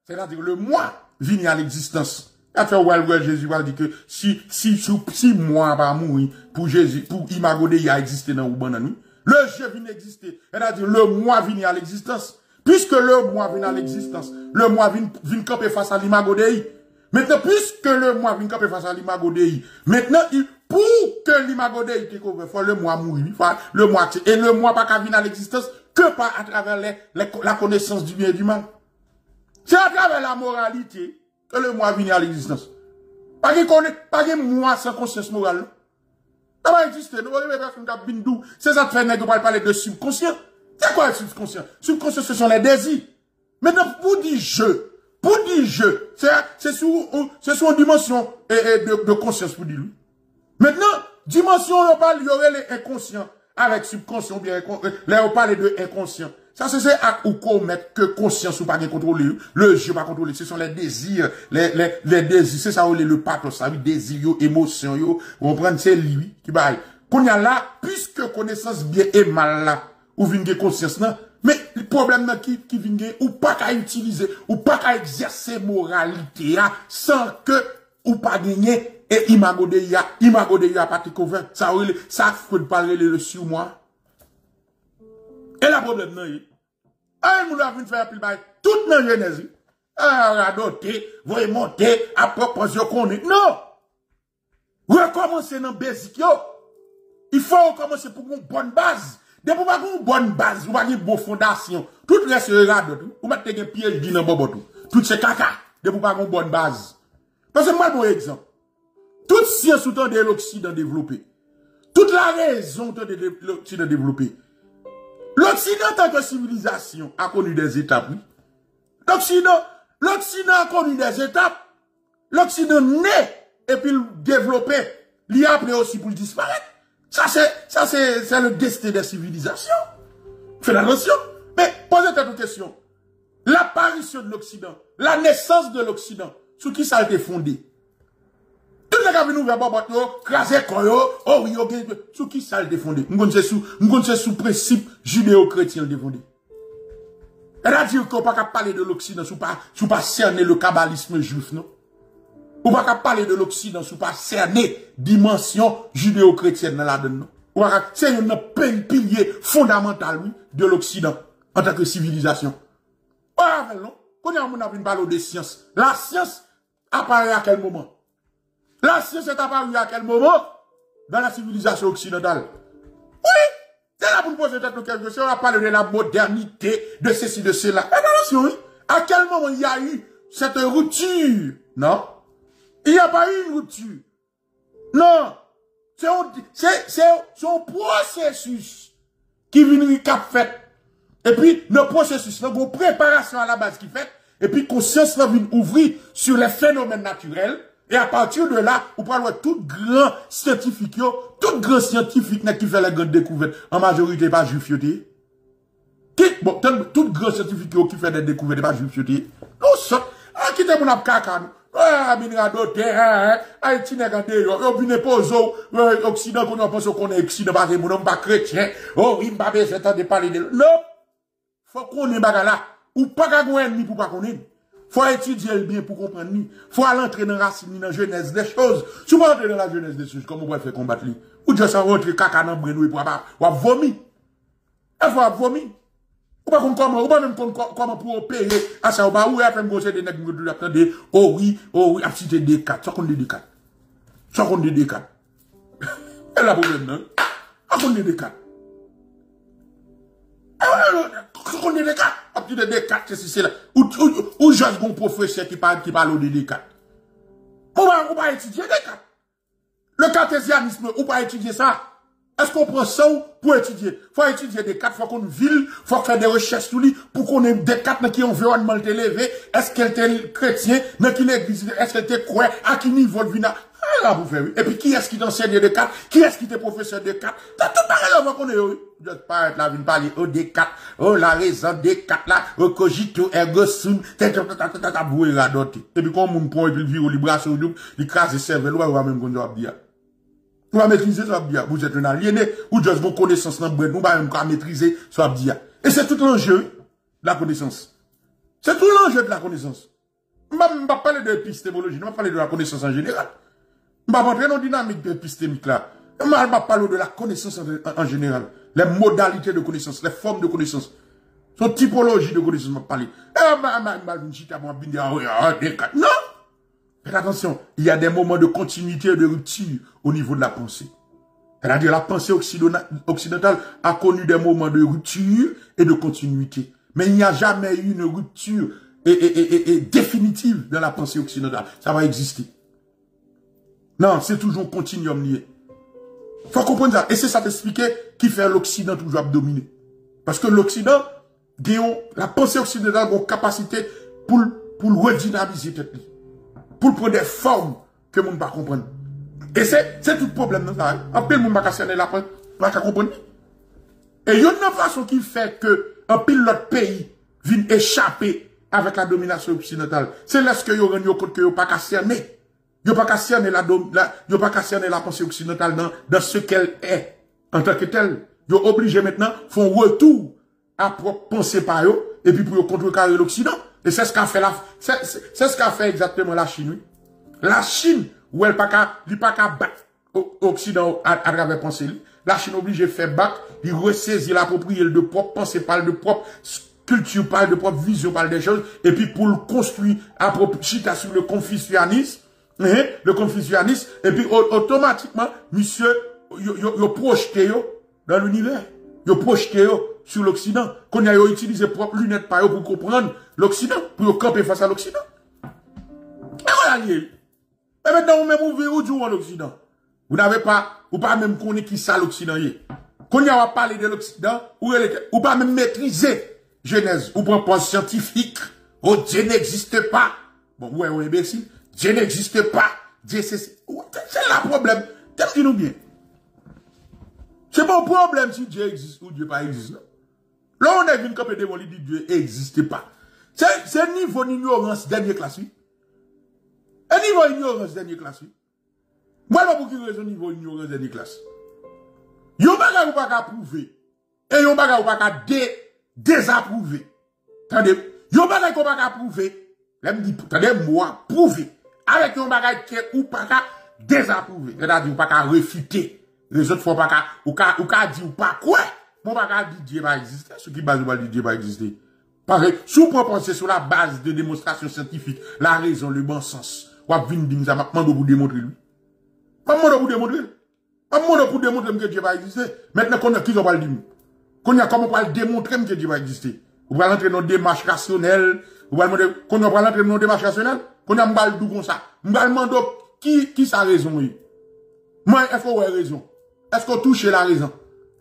c'est-à-dire le moi, vient à l'existence. Après, Jésus va dire que si, si, si moi va mourir pour Jésus, pour Imago Dei a existé dans nous, le jeu vient d'exister. C'est-à-dire le moi vient à l'existence. Puisque le moi vient à l'existence, le moi vient camper face à l'Imago Dei. Maintenant, puisque le moi vient camper face à l'Imago Dei, maintenant, il pour que l'Imago Dei te couvre, il faut le moi mourir, le moi et le moi pas qu'à venir à l'existence que pas à travers les, les, la connaissance du bien et du mal. C'est à travers la moralité que le moi vient à l'existence. Pas qu'il connaît, pas qu'il moi sans conscience morale. Ça va exister. Nous voyons les personnes qui bindou. C'est ça qui fait que parle parler de subconscient. C'est quoi le subconscient? Subconscient, ce sont les désirs. Maintenant, pour dire je, pour dire je, c'est sous, c'est sous une dimension et, et de, de conscience pour dire lui. Maintenant, dimension, on parle, il y aurait les inconscients avec subconscient, bien, là, on parle de inconscient. Ça, c'est à ou commettre que conscience ou pas contrôler, le jeu pas contrôler. Ce sont les désirs, les, les, les désirs, c'est ça, on est le pathos, ça veut dire désir, émotion, yo, on prend, c'est lui, qui baille. Qu'on y a là, puisque connaissance bien et mal là, ou vingé conscience, non? Mais, le problème, là, qui, qui vingé, ou pas qu'à utiliser, ou pas qu'à exercer moralité, là, sans que, ou pas gagner, et Imago Dei, Imago Dei a parti couvert. Ça, ça, faut parler le sur moi. Et la problème, non, un moulin a vu faire plus bas, toute la Genèse. Ah, adopté, voyez monter, à proposer qu'on est. Non! Recommencer dans basic, yo. Il faut recommencer pour une bonne base. De pour pas une bonne base, ou une bonne fondation. Tout le reste, regarde, ou mettre un piège dans le bobo. Tout ce caca, de pour pas une bonne base. Parce que moi, bon exemple. Toute science autant de l'Occident développé. Toute la raison autant de l'Occident développé. L'Occident, en tant que civilisation, a connu des étapes, oui. L'Occident, l'Occident a connu des étapes. L'Occident naît, et puis développé. L'y a appelé aussi pour disparaître. Ça, c'est, ça, c'est, c'est le destin des civilisations. Faites attention. Mais, posez-vous une question. L'apparition de l'Occident, la naissance de l'Occident, sur qui ça a été fondé? Tout le monde nous oh oui, ok, tout qui ça le défendait. Nous sommes sous principe judéo-chrétien le défendait. C'est-à-dire qu'on ne peut pas parler de l'Occident sous pas pas cerner le kabbalisme juif, non? On ne peut pas parler de l'Occident sous pas cerner dimension judéo-chrétienne dans la donne, non? C'est un pilier fondamental, oui, de l'Occident en tant que civilisation. Ah, non? Quand on a parlé de science, la science apparaît à quel moment? La science est apparue à quel moment? Dans la civilisation occidentale. Oui! C'est là pour nous poser peut-être quelque chose. On a parlé de la modernité, de ceci, de cela. Attention, oui. À quel moment il y a eu cette rupture? Non. Il n'y a pas eu une rupture. Non. C'est un processus qui vient cap fait. Et puis, le processus, la préparation à la base qui fait. Et puis, conscience vient ouvrir sur les phénomènes naturels. Et à partir de là, on parle de tout grand scientifique, tout grand scientifique qui fait la grande découverte. En majorité, pas juif. Bon, tout grand scientifique qui fait des découvertes, pas juif. Non, ça. Ah, qui est mon abkaka, nous? Ah, bin radote, ah, ah, ti negande, yo, bin epozo, Occident, qu'on pense qu'on est Occident, parce que mon homme pas chrétien. Oh, il m'a fait de parler de. Non! Faut qu'on est bagala. Ou pas qu'à gouer ni pour pas qu'on est. Faut étudier bien pour comprendre. Faut aller entrer dans la racine, dans la jeunesse des choses. Si vous entrez dans la jeunesse des choses, comment vous pouvez faire combattre lui? Ou déjà ça rentre caca dans le brin, ou vous pouvez pas, ou vous vomi. Elle va vomir. Ou pas comment, ou pas même comment pour opérer à ça, ou pas où elle fait gauche des nègres de l'attendre. Oh oui, oh oui, absité des quatre, ça compte des quatre. Ça compte des quatre. Elle a problème, non? Ça compte des quatre. Ça compte des quatre. Absité des quatre, c'est cela. Ou j'ai un professeur qui parle des quatre. Ou pas étudier des quatre. Le cartésianisme, ou pas étudier ça. Est-ce qu'on prend ça pour étudier? Faut étudier des quatre, faut qu'on ville, faut faire des recherches sur lui, pour qu'on ait des quatre qui ont environnement élevé. Est-ce qu'elle était chrétien, mais qui l'église, est-ce qu'elle était quoi, à qui niveau de vina? Ah, vous faites. Et puis, qui est-ce qui t'enseigne des quatre? Qui est-ce qui était professeur des quatre? T'as tout pareil, on va qu'on est, oui. Je parle, là, vous parlez, oh, des quatre, oh, la raison des quatre, là, oh, cogito, ergo sum, tata, boué, la doté. Et puis, quand on prend, et puis, le vieux, les bras sur le dos, les crases, les cervelles, on va même qu'on doit dire. Nous va maîtriser ce abdia. Vous êtes un aliéné ou juste vos connaissances dans le nous va maîtriser ce abdia. Et c'est tout l'enjeu de la connaissance. C'est tout l'enjeu de la connaissance. Je ne vais pas parler d'épistémologie, je ne vais pas parler de la connaissance en général. Je ne vais pas entrer dans la dynamique d'épistémique là. Je ne vais pas parler de la connaissance en, en général. Les modalités de connaissance, les formes de connaissance. Son typologie de connaissance, je ne vais pas parler. Non! Faites attention, il y a des moments de continuité et de rupture au niveau de la pensée. C'est-à-dire la pensée occidentale a connu des moments de rupture et de continuité. Mais il n'y a jamais eu une rupture et, et, et, et définitive dans la pensée occidentale. Ça va exister. Non, c'est toujours continuum lié. Il faut comprendre ça. Et c'est ça t'expliquer qui fait l'Occident toujours dominer. Parce que l'Occident, la pensée occidentale a une capacité pour, pour le redynamiser peut-être. Pour prendre des formes que le monde ne peut pas comprendre. Et c'est tout le problème. En pile, le monde ne peut pas comprendre. Et il y a une façon qui fait que un pile l'autre pays vient échapper avec la domination occidentale. C'est lorsque vous rendez compte que vous n'avez pas concerné. Vous n'avez pas concerné la, la, la pensée occidentale dans, dans ce qu'elle est en tant que telle. Vous êtes obligé maintenant de faire un retour à propre pensée par eux et puis pour contrecarrer l'Occident. Et c'est ce qu'a fait la, c'est ce qu'a fait exactement la Chine, oui. La Chine, où elle pas qu'à, lui pas qu'à battre l'Occident à travers pensée, la Chine obligée de faire battre, il ressaisit l'approprier de propre, penser parle de propre, culture parle de propre, vision parle des choses, et puis pour le construire, approprier, chita sur le confucianisme, le confucianisme, et puis automatiquement, monsieur, il projette dans l'univers, il projette sur l'Occident, qu'on a utilisé propre lunettes par eux pour comprendre l'Occident, pour camper face à l'Occident. Et voilà, et maintenant, vous même ouvrez où jour en l'Occident. Vous n'avez pas, ou pas même connaître qui ça l'Occident est. Qu'on y a parlé de l'Occident, ou pas même maîtriser Genèse, ou prendre point scientifique, oh, Dieu n'existe pas. Bon, ouais, ouais, imbécile. Dieu n'existe pas. Dieu, c'est, c'est le problème. Dis-nous bien. C'est pas un problème si Dieu existe ou Dieu pas existe, non. Là, on est venu comme des dit Dieu n'existe pas. C'est un niveau d'ignorance dernier classe. Un niveau d'ignorance dernier classe. Moi, je ne sais pas pour qui raison niveau d'ignorance dernier classe. Vous ne pouvez pas prouver. Et vous ne pouvez pas désapprouver. Attendez, vous ne pouvez pas prouver. Attendez, moi, prouver. Avec vous ne pouvez pas désapprouver. C'est-à-dire, vous ne pouvez pas réfuter. Les autres fois, vous ne pouvez pas dire quoi. Mon bagage dit Dieu va exister, ce qui base de Dieu va exister. Pareil, si vous pensez sur la base de démonstration scientifique, la raison, le bon sens, vous avez dit, vous avez vous démontrer lui. Pas moi vous démontrer. Pas moi pour démontrer que Dieu va exister. Maintenant qu'on a qui va le dire. Qu'on a comment on va le démontrer que Dieu va exister. Vous allez entrer dans une démarche rationnelle. Vous allez demander, qu'on va entrer dans une démarche rationnelle. Qu'on a mal d'où comme ça. Vous allez demander qui, qui sa raison est. Moi, est-ce qu'on a raison? Est-ce qu'on touche la raison?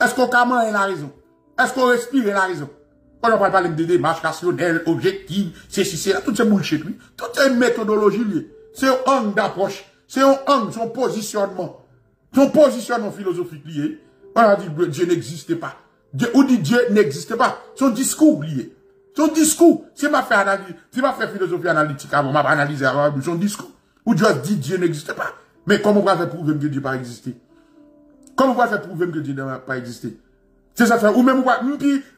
Est-ce qu'on comment est la raison? Est-ce qu'on respire la raison? Quand on parle de démarche rationnelle, objective, c'est si c'est là, tout c'est bullshit, lui. Tout c'est une méthodologie, lui. C'est un angle d'approche. C'est un angle, son positionnement. Son positionnement philosophique lié. On a dit que Dieu n'existe pas. Dieu, ou dit Dieu n'existe pas. Son discours lié. Son discours. Si m'a fait analyse, si m'a fait philosophie analytique avant, m'a analysé avant, son discours. Ou Dieu dit Dieu n'existe pas. Mais comment on va faire prouver que Dieu n'a pas existé? Comme on va faire prouver que Dieu n'a pas existé. C'est ça, ou même,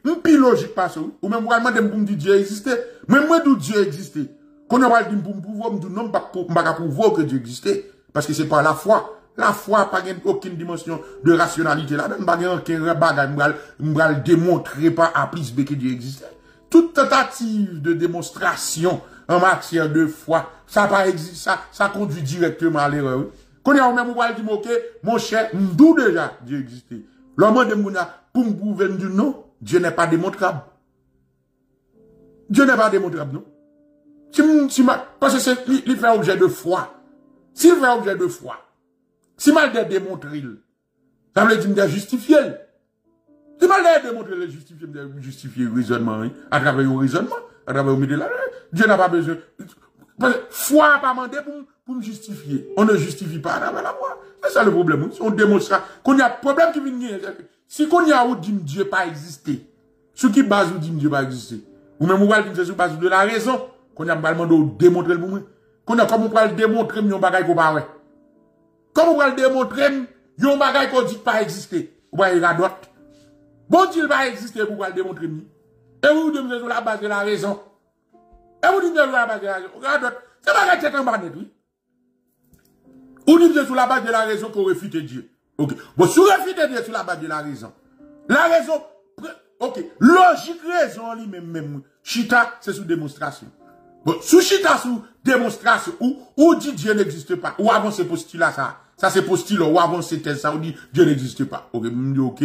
on pi logique pas ça, ou même, on va demander pour me dire Dieu existait. Même moi, d'où Dieu existait. Quand on va dire pour me prouver, on va pas prouver que Dieu existait. Parce que c'est par la foi. La foi n'a pas aucune dimension de rationalité. Là, même pas aucun bagage, m'bral démontrer pas à plus que Dieu existait. Toute tentative de démonstration en matière de foi, ça pas existe, ça, ça conduit directement à l'erreur. Quand on même m'bral dit, ok, mon cher, d'où déjà Dieu existait. L'homme de Mouna, pour me prouver du non, Dieu n'est pas démontrable. Dieu n'est pas démontrable, non? Si ma, parce que c'est, il fait objet de foi. S'il fait objet de foi, si mal de démontrer, ça veut dire de justifier. Si mal de démontrer, de justifier, de justifier le raisonnement, hein? À travers le raisonnement, à travers le milieu de la loi. Dieu n'a pas besoin. Parce que foi n'a pas demandé pour, pour me justifier. On ne justifie pas à travers la foi. C'est ça le problème, hein? Si on démontre ça, qu'on y a problème qui vient, si qu'on y a où dit Dieu pas exister, sur qui base où dit Dieu pas exister, ou même où va dire sur base de la raison, qu'on y a pas demandé démontrer le mouvement. Qu'on a, comme on peut le démontrer, mais on bagaille qu'on pas, ouais. Comme on va le démontrer, yon bagay qu'on dit pas exister. Ou bien, il y a d'autres. Bon, il va exister pour le démontrer. Et vous, vous demandez sur la base de la raison. Et vous demandez sur la base de la raison. C'est pas c'est un banet, oui. Vous demandez sur la base de la raison qu'on refute Dieu. Ok. Bon, si vous refutez Dieu sur la base de la raison. La raison, ok. Logique raison, lui-même, même. Chita, c'est sous démonstration. Bon, sous chita, sous démonstration, ou, ou dit Dieu n'existe pas. Ou avant c'est postulat, ça. Ça, c'est postulat, ou avant c'était ça, ou dit, Dieu n'existe pas. Ok, ok.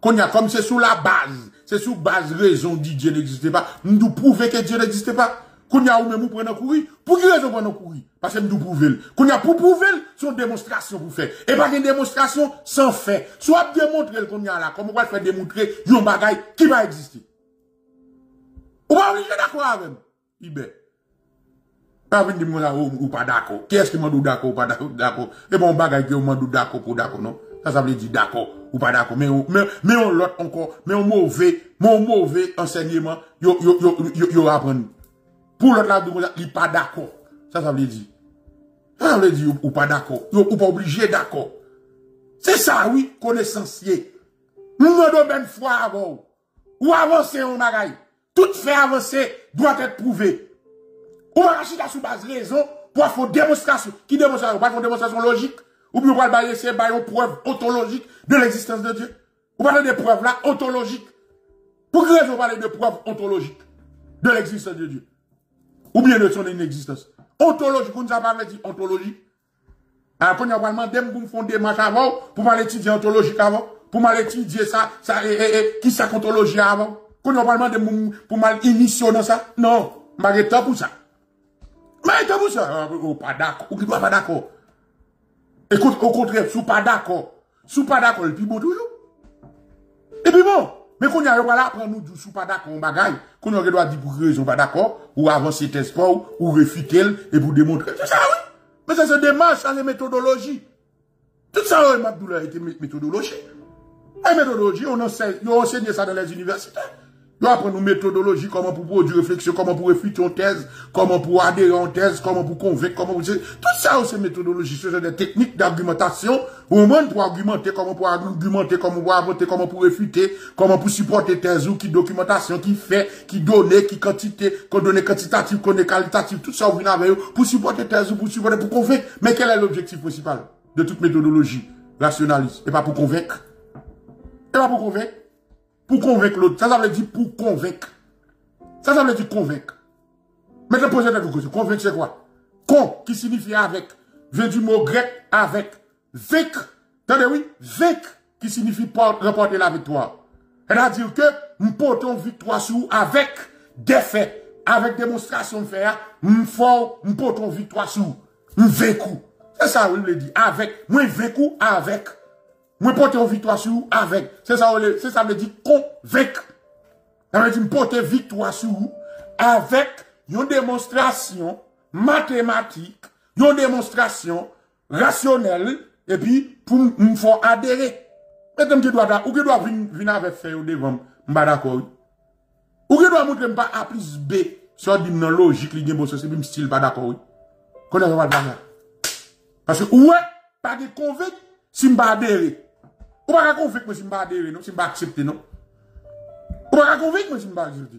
Qu'on y a, comme c'est sous la base, c'est sous base raison, dit Dieu n'existe pas, nous prouver que Dieu n'existe pas. Qu'on y a, ou même, ou prenons courir. Pour qui raison prenons courir? Parce que nous prouver. Qu'on y a, pour prouver, c'est une démonstration pour faire. Et pas une démonstration sans faire. Soit démontrer qu'on y a là, comme on va faire démontrer, yon bagaille qui va exister. On va obliger d'accord avec nous. Ibe. Pas venir me dire ou pas d'accord. Qui est-ce qui m'a dit d'accord ou pas d'accord? Et bon, bagaille qui m'a dit d'accord ou d'accord, non? Ça, ça veut dire d'accord ou pas d'accord. Mais on, mais, mais on l'autre encore, mais on mauvais, mon mauvais enseignement, yo, yo, yo, yo, yo apprendre. Pour l'autre là, il pas d'accord. Ça, ça veut dire. Ça, ça veut dire ou pas d'accord. Ou pas obligé d'accord. C'est ça, oui, connaissance. Nous nous donnons foi avant. Ou avancer, on bagaille. Tout fait avancer doit être prouvé. Ou va racheter sous base raison pour faire une démonstration. Qui démonstration? Pas une démonstration logique. Ou bien on va bailler c'est bailler une preuve ontologique de l'existence de Dieu. Ou parler des preuves là ontologiques. Pour quelle raison on parle de preuves ontologiques de l'existence de Dieu? Ou bien de son inexistence. Ontologique, on ne pas dit ontologique. Alors qu'on a vraiment des pour faire des démarches avant, pour mal étudier ontologique avant, pour mal étudier ça, ça et, et, et qui ça ontologie avant. Qu'on a vraiment des pour mal initier dans ça. Non, malgré tout pour ça. Mais t'as vu ça? Ou pas d'accord. Ou pas d'accord. Écoute, au contraire, sous pas d'accord. Sous pas d'accord, le plus bon toujours. Et puis bon, mais qu'on y a pas là, prends-nous du sous pas d'accord, on bagaille. Qu'on y a droit de dire pour qu'ils sont pas d'accord, ou avancer tes sports, ou refuter, et pour démontrer. C'est ça, oui. Mais ça, c'est des démarche, ça, c'est méthodologie. Tout ça, oui, ma douleur, était méthodologie. Et méthodologie, on enseigne, on enseigne ça dans les universités. Nous apprenons une méthodologie, comment pour produire réflexion, comment pour réfuter en thèse, comment pour adhérer en thèse, comment pour convaincre, comment pour... Tout ça, c'est méthodologie, ce sont des techniques d'argumentation, au moins pour argumenter, comment pour argumenter, comment pour inventer, comment pour réfuter, comment pour supporter thèse, ou qui documentation, qui fait, qui donne, qui quantité, qu'on donne quantitative, qu'on donne qualitative, tout ça, vous n'avez pour supporter thèse, pour supporter, pour convaincre. Mais quel est l'objectif principal de toute méthodologie rationaliste? Et pas pour convaincre. Et pas pour convaincre. Pour convaincre l'autre. Ça, ça veut dire pour convaincre. Ça, ça veut dire convaincre. Maintenant, posez-vous une question. Convaincre, c'est quoi? Con, qui signifie avec. Vient du mot grec, avec. Vaincre. Attendez, oui. Vaincre, qui signifie remporter la victoire. C'est-à-dire que, nous portons victoire sur avec des faits. Avec démonstration de faits, nous portons victoire sur. Nous vaincons. C'est ça, oui, le dit. Avec. Moi, vaincons avec. Moi, porter victoire sur vous avec. C'est ça, c'est ça, veut dire convaincre. Ça veut dire porter victoire sur vous avec une démonstration mathématique, une démonstration rationnelle, et puis, pour me faire adhérer. Maintenant, qui doit, ou qui doit venir avec faire au devant, m'ba d'accord. Ou qui doit montrer pas A plus B, soit dit non logique, li gen bon sens, même style pas d'accord. Qu'on a pas d'accord. Parce que, ouais, pas de convaincre, si m'ba adhérer. Ou pas convaincre moi si m'ba adhérer, non, si m'ba accepter, non. Ou pas convaincre moi si m'ba accepter.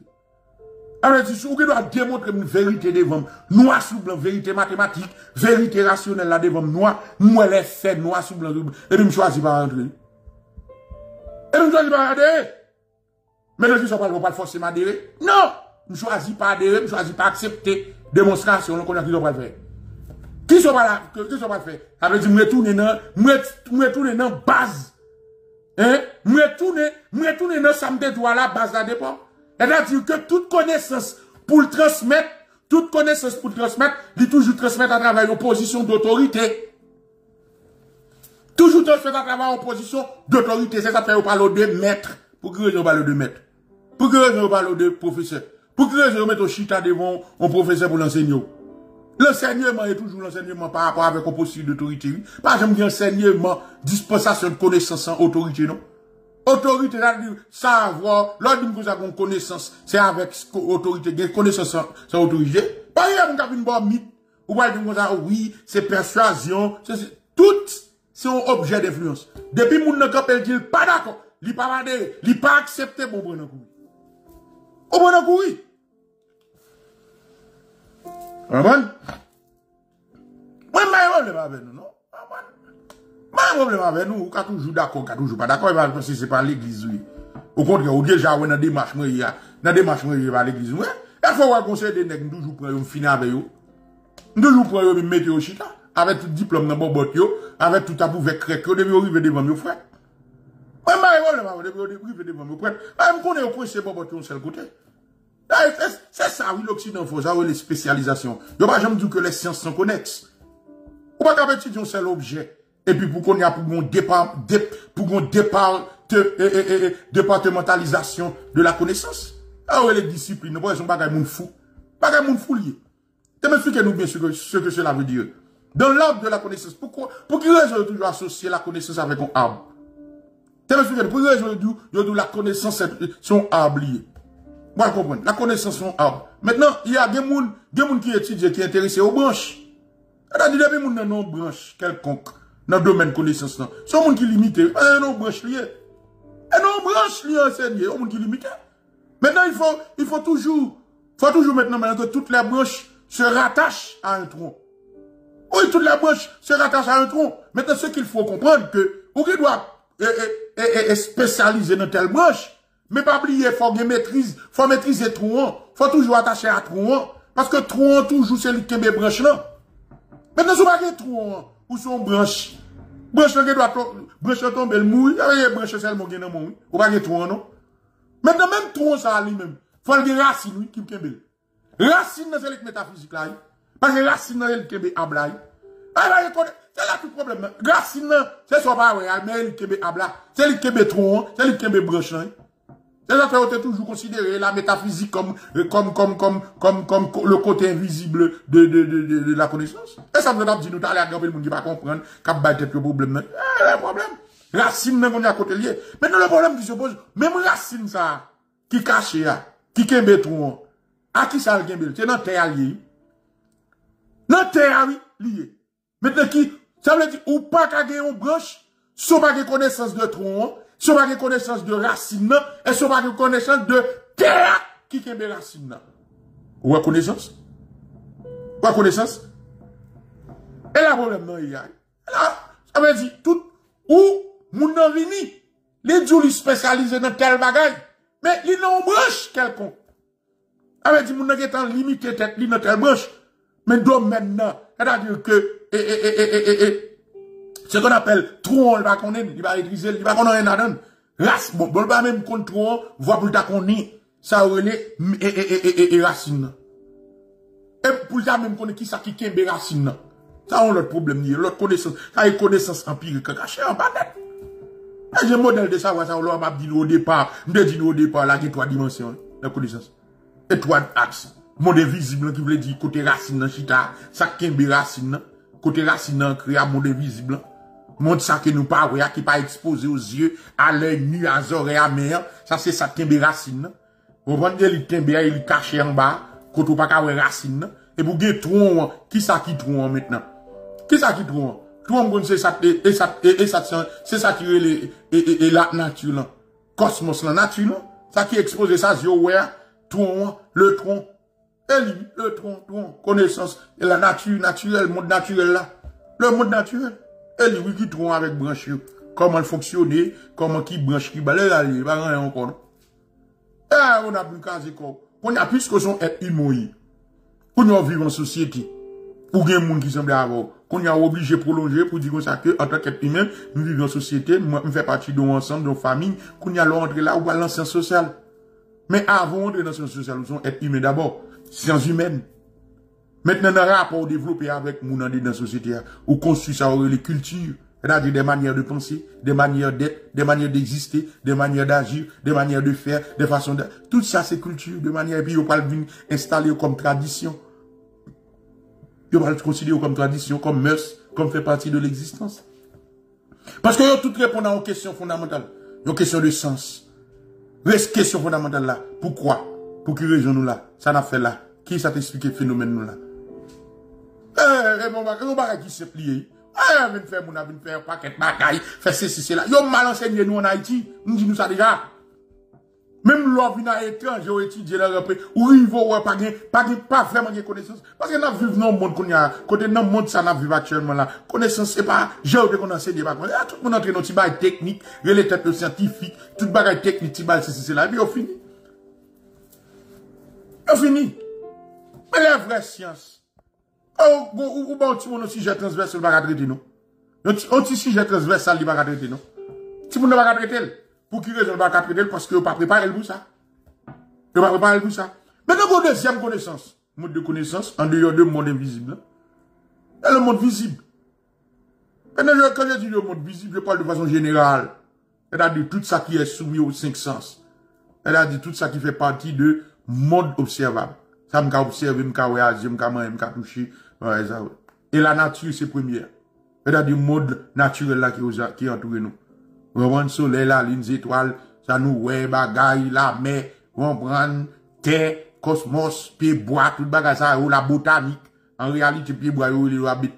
Alors, si vous devez démontrer une vérité devant noir sur blanc, vérité mathématique, vérité rationnelle là devant noir, moi les faits noir sur blanc, et je ne choisis pas rentrer. Et je ne choisis pas adhérer. Mais les gens ne vont pas forcément adhérer. Non! Je ne choisis pas adhérer, je ne choisis pas accepter démonstration, on connaît qui ne va pas faire. Qui ne va pas faire? Qui ne va pas faire? Ça veut dire, je retourne dans, je retourne dans base. Hein? Je retourne, je retourne dans samedi droit là, base là dépend. C'est-à-dire que toute connaissance pour le transmettre, toute connaissance pour le transmettre, il toujours transmettre à travers une position d'autorité. Toujours transmettre à travers une position d'autorité. C'est ça fait qu'on parle de maître. Pour que on parle de maître? Pour que on parle de professeur? Pour que on mette au chita devant un professeur pour l'enseigner? L'enseignement est toujours l'enseignement par rapport avec un posture d'autorité. Par exemple, l'enseignement, dispensation de connaissance en autorité, non? Autorité, savoir, l'ordre que vous avez une connaissance, c'est avec autorité, connaissance sans autorité. Par exemple, vous avez une bonne mythe, vous avez une bonne oui, c'est persuasion, c'est tout, c'est un objet d'influence. Depuis que vous n'avez pas dit, pas d'accord, il n'est pas adhéré, il n'est pas accepté, bon, bon, oui. Bon, bon, oui. Bon, moi, je ne vais pas avec nous, non? Un problème avec nous, on est toujours d'accord, on est toujours pas d'accord, parce que c'est pas l'église. Au contraire, on déjà dans des marches, il y a dans des marches, il y a l'église. Il faut qu'on conseille des nègres, toujours pour eux finir avec eux. Toujours pour eux mettre au chita, avec tout diplôme dans mon botte, avec tout tabou avec crèque, on devait arriver devant mes frères. Ouais, mais on devait arriver devant mes frères. Même qu'on est au point, c'est pas botte, on seul côté. C'est ça, oui, l'Occident, faut ça, oui, les spécialisations. Je ne vais pas jamais dire que les sciences sont connexes. On va pas étudier un seul objet. Et puis, pour qu'on y a pour qu'on départ, pour qu'on départ, départementalisation de la connaissance. Ah ouais, les disciplines, ils sont bagaille moun fou. Bagaille moun fou lié. Expliquez-nous bien ce que, ce que cela veut dire. Dans l'arbre de la connaissance, pourquoi, pour qu'ils raisonnent toujours associer la connaissance avec un arbre? Expliquez-nous, pour qu'ils raisonnent toujours la connaissance, son arbre lié. Moi, je comprends. La connaissance, son arbre. Maintenant, il y a des moun, des moun qui étudient, qui sont intéressés aux branches. C'est-à-dire, des moun dans nos branches, quelconque. Dans le domaine de connaissance, c'est un monde qui est limité. Un non branche lié. Un non branche lié enseigné. Un monde qui est limité. Maintenant, il faut, il faut toujours, faut toujours maintenant, maintenant que toutes les branches se rattachent à un tronc. Oui, toutes les branches se rattachent à un tronc. Maintenant, ce qu'il faut comprendre, que, ou qu'il doit, eh, eh, eh, eh, spécialiser dans telle branche, mais pas oublier, faut maîtriser, faut maîtriser tronc, faut toujours attacher à tronc, parce que tronc, toujours, c'est lui qui est branche là. Maintenant, si pas tronc, ou son branche. Branche qui doit branche tomber le mouille, avec branche seulement qui dans mon. Ou pas que tronc non. Maintenant même tronc ça lui-même, faut le racine lui qui kembel. Racine dans cette métaphysique là. Parce que racine dans elle kembel abla. Ah bah c'est là tout problème. Racine c'est soit pas ouais, mais elle kembel abla. C'est lui kembel tronc, c'est lui kembel branche. C'est ça qu'on a toujours considéré la métaphysique comme comme comme comme comme comme le côté invisible de de de de, de la connaissance. Et ça me donne dit nous t'allez à gambler le monde qui va comprendre qu'a battu le problème. Eh, le problème. Racine n'a qu'on a côté lié. Maintenant le problème qui se pose, même racine ça qui cache là, qui kembe tronc. À qui ça le kembe? C'est dans terre lié. Dans terre lié. Maintenant qui ça veut dire ou pas qu'a gagner une branche, sans pas de connaissance de tronc. Si on n'a pas de connaissance de racine, et si on n'a pas de connaissance de terre qui est de racine. Ou à connaissance? Ou à connaissance? Et là, problème, non, il y a. Là, ça veut dire, tout, ou, moun nan vini, les djou li spécialisé dans tel bagay, mais li nan branche quelconque. Ça veut dire, moun nan getan limité tête li nan tel branche, mais domaine nan, c'est-à-dire que, eh, eh, eh, eh, eh, eh, ce qu'on appelle tronc, il va connaître, il va maîtriser, il va connaître un adam. Race, bon, bon, pas même contre tronc, voit pour le taconner, ça relais, et, et, et, et, et, racine. Et pour ça même connaître qui ça qui kembe racine. Ça, on a l'autre problème, l'autre connaissance, ça une connaissance empirique, cachée en banane. J'ai un modèle de savoir ça, on m'a dit au départ, m'a dit au départ, là, il y a trois dimensions, la connaissance. Et trois axes. Modèle visible, qui voulait dire côté racine, chita, ça kembe racine, côté racine, créa, modèle visible. Montre ça que nous pas, qui pas exposé aux yeux, à l'œil nu, à l'oreille, à mer. Ça, c'est ça, qui est racine. Vous prenez le timbe, il est caché en bas, quand on pas qu'à racine. Et pour gagner tronc, qui ça qui tronc maintenant? Qui ça qui tronc? Tronc, c'est ça, et ça, et ça, c'est ça qui est la nature, là. Cosmos, la nature, là. Ça qui expose ça, yeux, ouais. tronc, le tronc, élimine le tronc, tronc, connaissance, et la nature naturelle, le monde naturel là, le monde naturel, élimine qui tronc avec branche, comment fonctionner, comment qui branche qui balai là, il va rien encore. Eh, on a plus qu'à zéro, on a plus que son être humain, on a vivre en société, pour qu'il y ait des gens qui semblent avoir. On a obligé de prolonger pour dire que, en tant qu'être humain, nous vivons en société, nous faisons partie d'un ensemble, d'une famille, qu'on a l'entrée là ou à l'ancien social. Mais avant d'entrer dans l'ancien social, nous sommes êtres humains d'abord, sciences humaines. Maintenant, dans le rapport développé avec nous dans la société, on construit ça, les cultures, c'est-à-dire des manières de penser, des manières d'être, des manières d'exister, des manières d'agir, des manières de faire, des façons de... Tout ça, c'est culture, de manière, et puis on parle d'une installée comme tradition. Ils vont le considérer comme tradition, comme mœurs, comme fait partie de l'existence. Parce que tout répond à une question fondamentale. Une question de sens. Reste question fondamentale là. Pourquoi? Pour qui raison nous là? Ça n'a fait là. Qui ça t'explique le phénomène nous là? Eh, Raymond, on va qui se plier. Eh, on va faire mon avis, faire un paquet de bagailles, faire ceci, cela. Ils ont mal enseigné nous en Haïti. Nous disons ça déjà. Même l'on vient à l'étranger, on étudie la reprise, ou il va pas pas vraiment de connaissances. Parce que nous vivons dans le monde qu'on a, côté dans le monde, ça nous vivons actuellement là. Connaissance, c'est pas, j'ai oublié qu'on enseigne pas. Tout le monde entre dans des bagailles techniques, les têtes scientifiques, toutes les bagailles techniques, les bagailles, c'est là, et puis on finit. On finit. Mais la vraie science. Ou bien, on tient un sujet transversal, on va traiter, non? On tient un sujet transversal, on va traiter, non? Si vous ne va traiter, pour qui raison va capter parce que vous pas préparé pour ça. Vous pas préparé pour ça. Mais donc deuxième connaissance, monde de connaissance en dehors de monde invisible. Et le monde visible. Quand je dis le monde visible, je parle de façon générale. C'est-à-dire tout ça qui est soumis aux cinq sens. C'est-à-dire tout ça qui fait partie de monde observable. Ça me qu'a observé, me qu'a voyagé, me qu'a mangé, me qu'a touché. Et la nature c'est première. C'est-à-dire monde naturel là qui entoure nous. On prend le soleil, la lune, les étoiles, ça nous, ouais, bagaille, la mer, on prend terre, cosmos, pied bois, tout bagaille, ça, ou la botanique. En réalité, pied bois,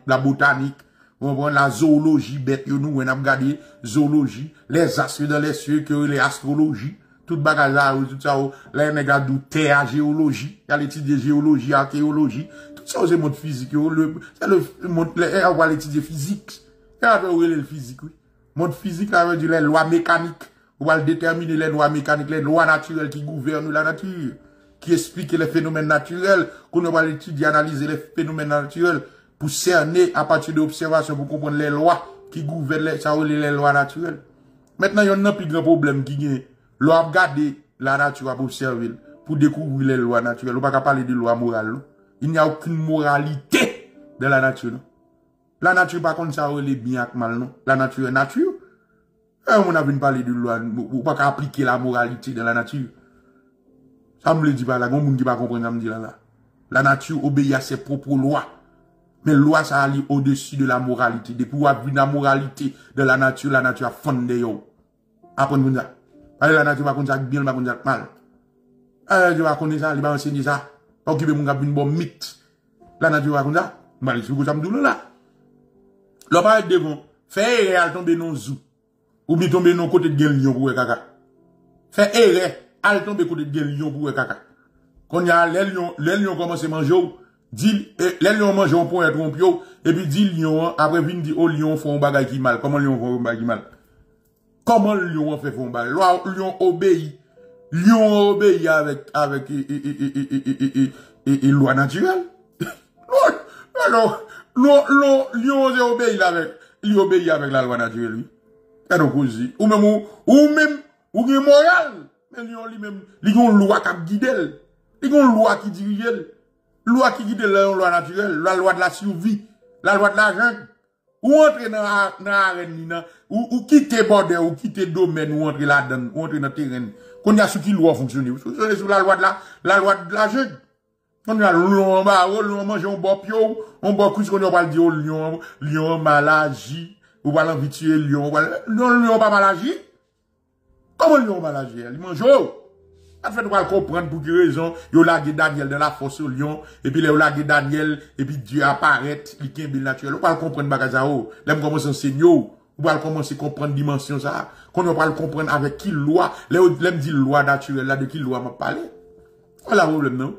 la botanique. On prend la zoologie, bête, nous, on a regardé, zoologie, les astres dans les cieux, les astrologies, tout bagaille, ça, tout ça, là, on regarde terre, géologie, il y a l'étude de géologie, archéologie, tout ça, c'est le monde physique, c'est le monde, on va l'étude physique. Et on va le physique, oui. Monde physique, ça veut dire les lois mécaniques. On va déterminer les lois mécaniques, les lois naturelles qui gouvernent la nature, qui expliquent les phénomènes naturels, qu'on va étudier, analyser les phénomènes naturels pour cerner à partir de l'observation, pour comprendre les lois qui gouvernent ça, les lois naturelles. Maintenant, il y a un plus grand problème qui est, l'on a regardé la nature pour observer, pour découvrir les lois naturelles. On ne peut pas parler de lois morales. Il n'y a aucune moralité de la nature. Non? La nature, par contre, ça relève bien et mal, non? La nature est nature. Et on a vu parler de loi, ou pas qu'à appliquer la moralité de la nature. Ça me le dit pas là, on ne dit pas comprendre, ça me dit là, là. La nature obéit à ses propres lois. Mais loi, ça allait au-dessus de la moralité. Depuis qu'on a vu la moralité de la nature, la nature a fondé, yo. Apprenez-vous ça. La nature va connaître bien, va connaître mal. La nature va connaître ça, elle va enseigner ça. Pas occuper mon gars, une bonne mythe. La nature va connaître ça. Mal, c'est vous, ça me dit là. L'on va être devant, faire erreur, tomber non zou. Ou bien tomber non côté de gen lion pour kaka. Faire erreur, al tomber côté de gen lion pour kaka. Quand y a les lions, les lions commencent à manger, dit, les lions mangent un point et trompent, et puis dit lion, après vin dit, oh lion font un bagage qui mal. Comment lion font un bagage qui mal? Comment lion fait font un bagage? Lion obéit. Lion obéit avec, avec, et loi naturelle. Alors, Lyon obéit avec, il obéit avec la loi naturelle, lui. Et donc, aussi, ou même, ou même, ou bien moral. Mais Lyon lui-même, il y a une loi qui guide, il y a une loi qui dirige, loi qui guide la loi naturelle, la loi de la survie, la loi de l'argent. Ou entrer dans l'arène, ou quitter bordel, ou quitter domaine, ou entrer là-dedans, ou entrer dans le terrain. Qu'on y a sous qui loi fonctionner, fonctionner sous la loi de la, la loi de l'argent. On a l'on va, on mange, on boit pio, on boit couche, on va le dire, lion, lion, malagi, on va l'habituer, lion, non, lion, pas malagi. Comment lion, malagi? Il mange, en fait, on va comprendre pour quelle raison, il a lagué Daniel dans la force au lion, et puis il a lagué Daniel, et puis Dieu apparaît, il est bien naturel. On va comprendre, bagazao, là, on commence à enseigner, on va commencer à comprendre dimension, ça, qu'on va comprendre avec qui loi, là, on dit loi naturelle, là, de qui loi m'a parlé. Quoi là, problème, non?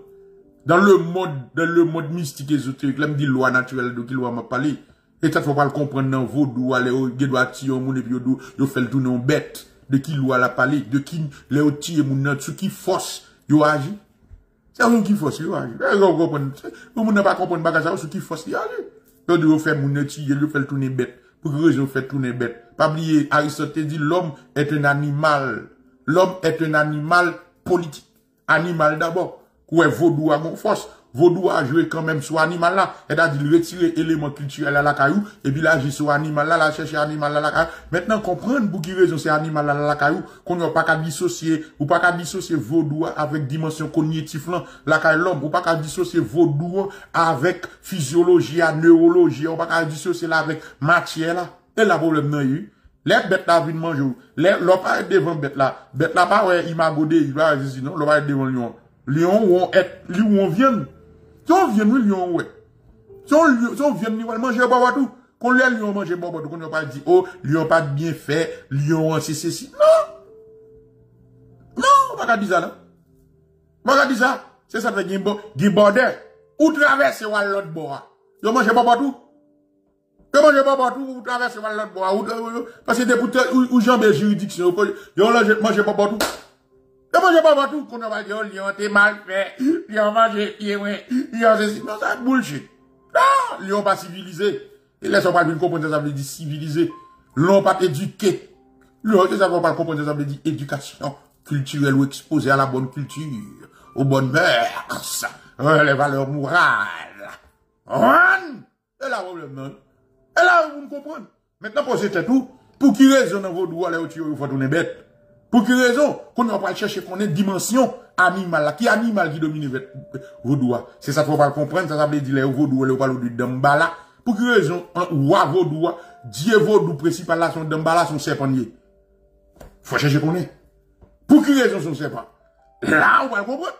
Dans le mode, dans le mode mystique ésotérique, là, me dit loi naturelle, de qui loi m'a parlé. Et ça, faut pas le comprendre, non, vaudou, allez, il doit tirer, mon, et puis, il fait le tourner en bête. De qui loi la parlé, de qui, les tirer, mon, sous qui force, il agit. C'est un qui force, il agit. Vous ne pas comprendre, bagage, sous qui force, il agit. Donc, il fait mon, tirer, il fait le tourner bête. Pour que je fait tourner bête. Pas oublier, Aristote dit, l'homme est un animal. L'homme est un animal politique. Animal d'abord. Ouais, vaudou à mon force. Vaudou a joué quand même sur animal là. Et a dit retirer élément culturel à la caillou. Et puis là, j'ai sur animal là, là, chercher animal là, la caillou. Maintenant, comprendre pour qui raison c'est animal là, la caillou. Qu'on n'a pas qu'à dissocier, ou pas qu'à dissocier vaudou avec dimension cognitive là, la caillou l'homme. Ou pas qu'à dissocier vaudou avec physiologie, neurologie. Ou pas qu'à dissocier là avec matière là. Et là, problème non eu. Les bêtes là viennent manger. L'homme pas devant bête là. Bête là pas, ouais, il m'a godé, il va dire non, l'homme pas devant lion. Lion ou on est, lion ou on vient. Si on vient, oui, lion, ouais. Si on vient, on va manger babadou. Qu'on l'a lion manger babadou, qu'on n'a pas dit, oh, lion pas bien fait, lion, c'est ceci. Non. Non, on va pas dire ça, là. On va pas dire ça. C'est ça, fait qu'il borde. Ou traverse, ou à l'autre bois. Yon mange babadou. Yon mange babadou, ou traverse, ou à l'autre bois. Parce que des boutons, ou jambes juridiction, yon mange babadou. Je mange pas partout qu'on a dit, lion, t'es mal fait, lion mange, lion, lion, c'est non, ça bullshit. Non, lion pas civilisé. Et là, ça va pas comprendre ça veut dire civilisé. L'on pas éduqué. Lion, ça va pas comprendre ça veut dire éducation culturelle ou exposé à la bonne culture, aux bonnes mœurs, les valeurs morales. Et là, problème, non. Et là, vous me comprenez. Maintenant, pour c'était tout, pour qui raison dans vos doigts, là, où tu vas tourner bête. Pour quelle raison? Qu'on ne va pas chercher qu'on ait dimension animale. Qui animal qui domine vos doigts? C'est ça qu'il faut pas comprendre. Ça veut dire vos doigts, le parle de Dambala. Pour quelle raison? Roi vos doigts, Dieu vos doigts principal là, son Dambala, son serpentier. Faut chercher qu'on ait. Pour quelle raison son serpent? Là, on va comprendre.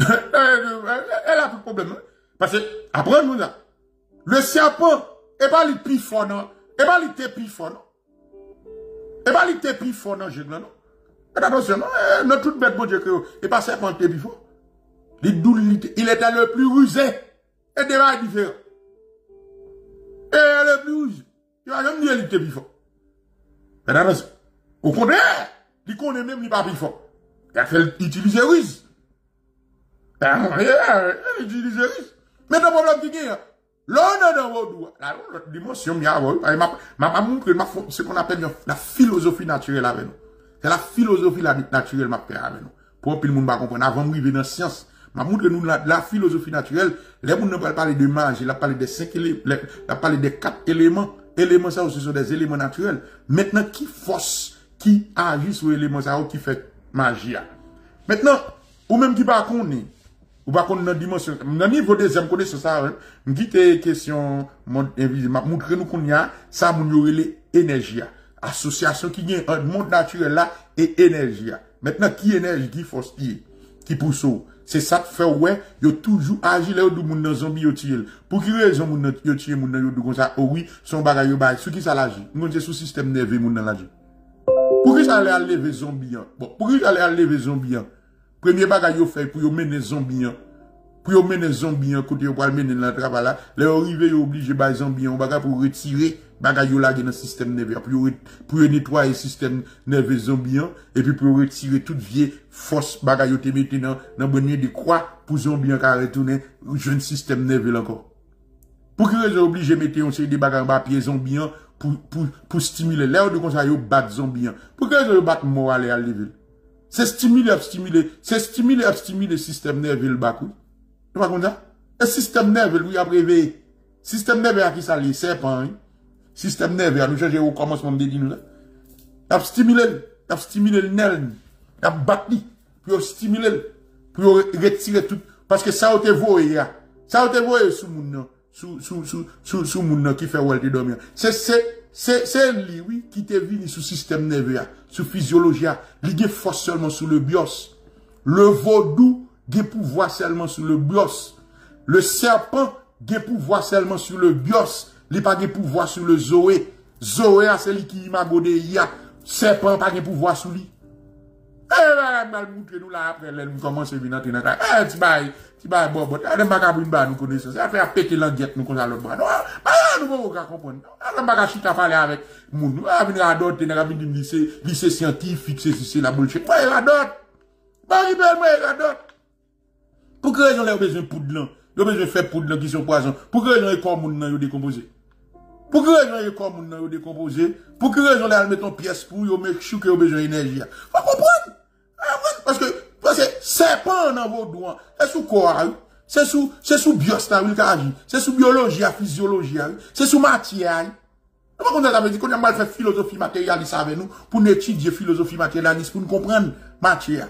Elle a tout problème. Parce que, après nous là, le serpent, et pas le pifon, non? Et pas le tépifon, non? Et pas les tépis fort dans le jeu, non? Et attention, non, non, toute bête, bon Dieu, et pas serpent tépis fort. Il était le plus rusé. Et débat différent. Et le plus rusé. Il va jamais dire les tépis fort. Et attention. Au contraire, il connaît même les papis fort. Il a fait utiliser ruse. Il a utilisé ruse. Mais le problème qui est, l'on a dans vos doigts. La l'autre dimension, il y a, m'a montré ce qu'on appelle la philosophie naturelle avec nous. C'est la philosophie naturelle, m'a fait avec nous. Pour que le monde va comprendre. Avant de arriver dans la science, m'a montré nous la philosophie naturelle. Les gens ne parlent pas de magie, ils parlent des cinq éléments, ils parlent des quatre éléments. Éléments, ça, ce sont des éléments naturels. Maintenant, qui force, qui agit sur les éléments, ça, qui fait magie? Maintenant, ou même qui va connaître. Ou pas qu'on a dimension. Dans le niveau deuxième connaissance, ça, je dis que question, invisible, montre nous qu'on y a, ça, mon y aurait les énergies. Association qui gagne un monde naturel là, et énergie. Maintenant, qui énergie, qui force, qui, qui pousse, c'est ça qui fait, ouais, y'a toujours agi là, où du monde dans zombie, y'a tué. Pour qui raison, mon, y'a tué, mon, y'a du comme ça, oh oui, son bagage, y'a bagage, sous qui ça l'agit? Nous, on dit sous système nerveux, mon, dans l'agit. Pour qui ça allait lever zombie, bon, pour qui ça allait lever zombie, premier bagage yo fait pour yo mener zombies pour yo mener zombies côté yo pour mener dans travail là les arrivé yo obligé ba zombies on bagage pour retirer bagage yo là dans système nerveux pour pour nettoyer système nerveux zombies et puis pour retirer toute vieille force bagage yo te mettre dans dans bonne de croix pour zombies ca retourner jeune système nerveux encore pour que les obligé mettre on série des bagages papier zombies pour pour pour stimuler l'air de comme ça yo bat zombies pour que yo bat moral à level. C'est stimuler, abstimuler, c'est stimuler, abstimuler le système nerveux, le bakou. Tu vois comme ça? Le système nerveux, lui, a réveillé. Système nerveux à qui ça lié, serpent, hein? Système nerveux à nous changer au commencement de dire nous là. Abstimuler, abstimuler le nerf, abattre, puis stimuler, puis retirer tout. Parce que ça, on te voit, ça, on te voit, sous mon, sous, sous, sous, sous, sous mon, qui fait ou elle te dormir. C'est, c'est, C'est, c'est lui, oui, qui te vini sous système nerveux, sous physiologie, il y a force seulement sous le bios. Le vaudou, il y a pouvoir seulement sous le bios. Le serpent, il y a pouvoir seulement sous le bios. Il n'y a pas de pouvoir sur le zoé. Zoé, c'est lui qui imagode, il y a. Serpent, pas de pouvoir sous lui. Eh, là, mal montré nous là après, nous commençons à venir dans la ah, tu bailles, tu bailles, bon, bon, allez, macabre, nous connaissons. Ça fait à péter l'enquête, nous connaissons l'autre bras. Non, nous ne pouvons pas comprendre. Allez, macabre, chita, parler avec nous. Nous, à venir à d'autres, nous avons dit lycée, lycée scientifique, c'est, c'est la bullshit. Moi, il y a d'autres. Paris, belle, moi, il y a d'autres. Pour quelle raison, ils ont besoin de poudre, ils ont besoin de faire poudre qui sont poison. Pour quelle raison, les corps, ils ont décomposé. Pour que les gens les corps ont décomposé, pour que les gens les mettent en pièces pour eux, mais chou qu'ils ont besoin d'énergie. Faut comprendre. Parce que, parce que, c'est pas dans vos doigts. C'est sous quoi, c'est sous, c'est sous biostaril, c'est sous biologie, physiologie, c'est sous matière. Comment qu'on a dit qu'on a mal fait philosophie matérialiste avec nous, pour étudier philosophie matérialiste, pour nous comprendre matière.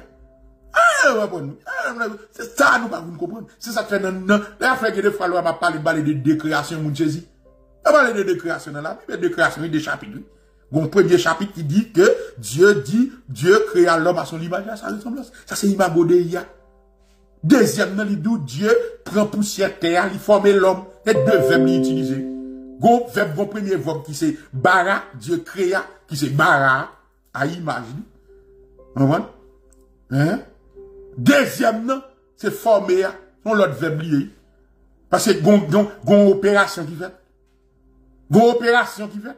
C'est ça, nous, pas vous comprendre. C'est ça que fait dans, là, frère, il faut avoir parlé de décréation, mon Jésus. On parle de décréation dans la Bible, décréation, il y a des chapitres. Bon, premier chapitre qui dit que Dieu dit, Dieu créa l'homme à son image, à sa ressemblance. Ça, c'est l'imago de Ia. Deuxième, il dit, Dieu prend poussière terre, il forme l'homme. Les deux verbes, il utilisé. Gon, verbe, gon, premier verbe qui c'est bara, Dieu créa, qui c'est bara, à image. Vous comprenez? Hein? Deuxième, c'est former, non, l'autre verbe lié. Parce que gon, gon, gon, opération qui fait. Vos opérations qui fait?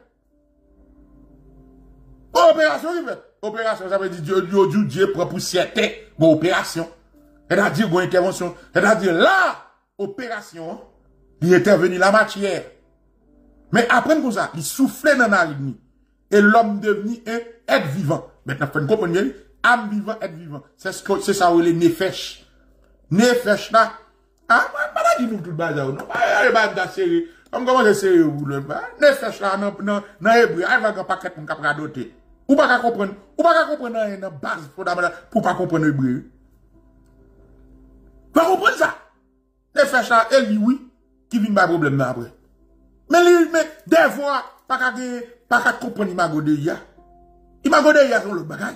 Vos opérations qui fait? Opération, ça veut dire Dieu, Dieu, Dieu, Dieu prend pour certains. Vos opérations. C'est-à-dire, vos interventions. C'est-à-dire, là, opération, il intervenir la matière. Mais après, comme ça, il soufflait dans la ligne. Et l'homme devenu un être vivant. Maintenant, vous comprenez? Âme vivant, être vivant. C'est ce que, c'est ça où il est nefesh. Nefesh, là. Ah, maladie, nous, tout le bazar. Non, allez, bazar, sérieux. On commence à essayer vous le bas. Ne faites pas non non non hébreu. Elle va gagner paquet mon capra doté. Ou pas comprendre. Ou pas comprendre une base fondamentale pour pas comprendre hébreu. Pas comprendre ça. Ne faites pas elle oui qui vient pas problème là après. Mais lui mais des fois pas gagner pas comprendre imago de ya. Imago de ya sont le bagage.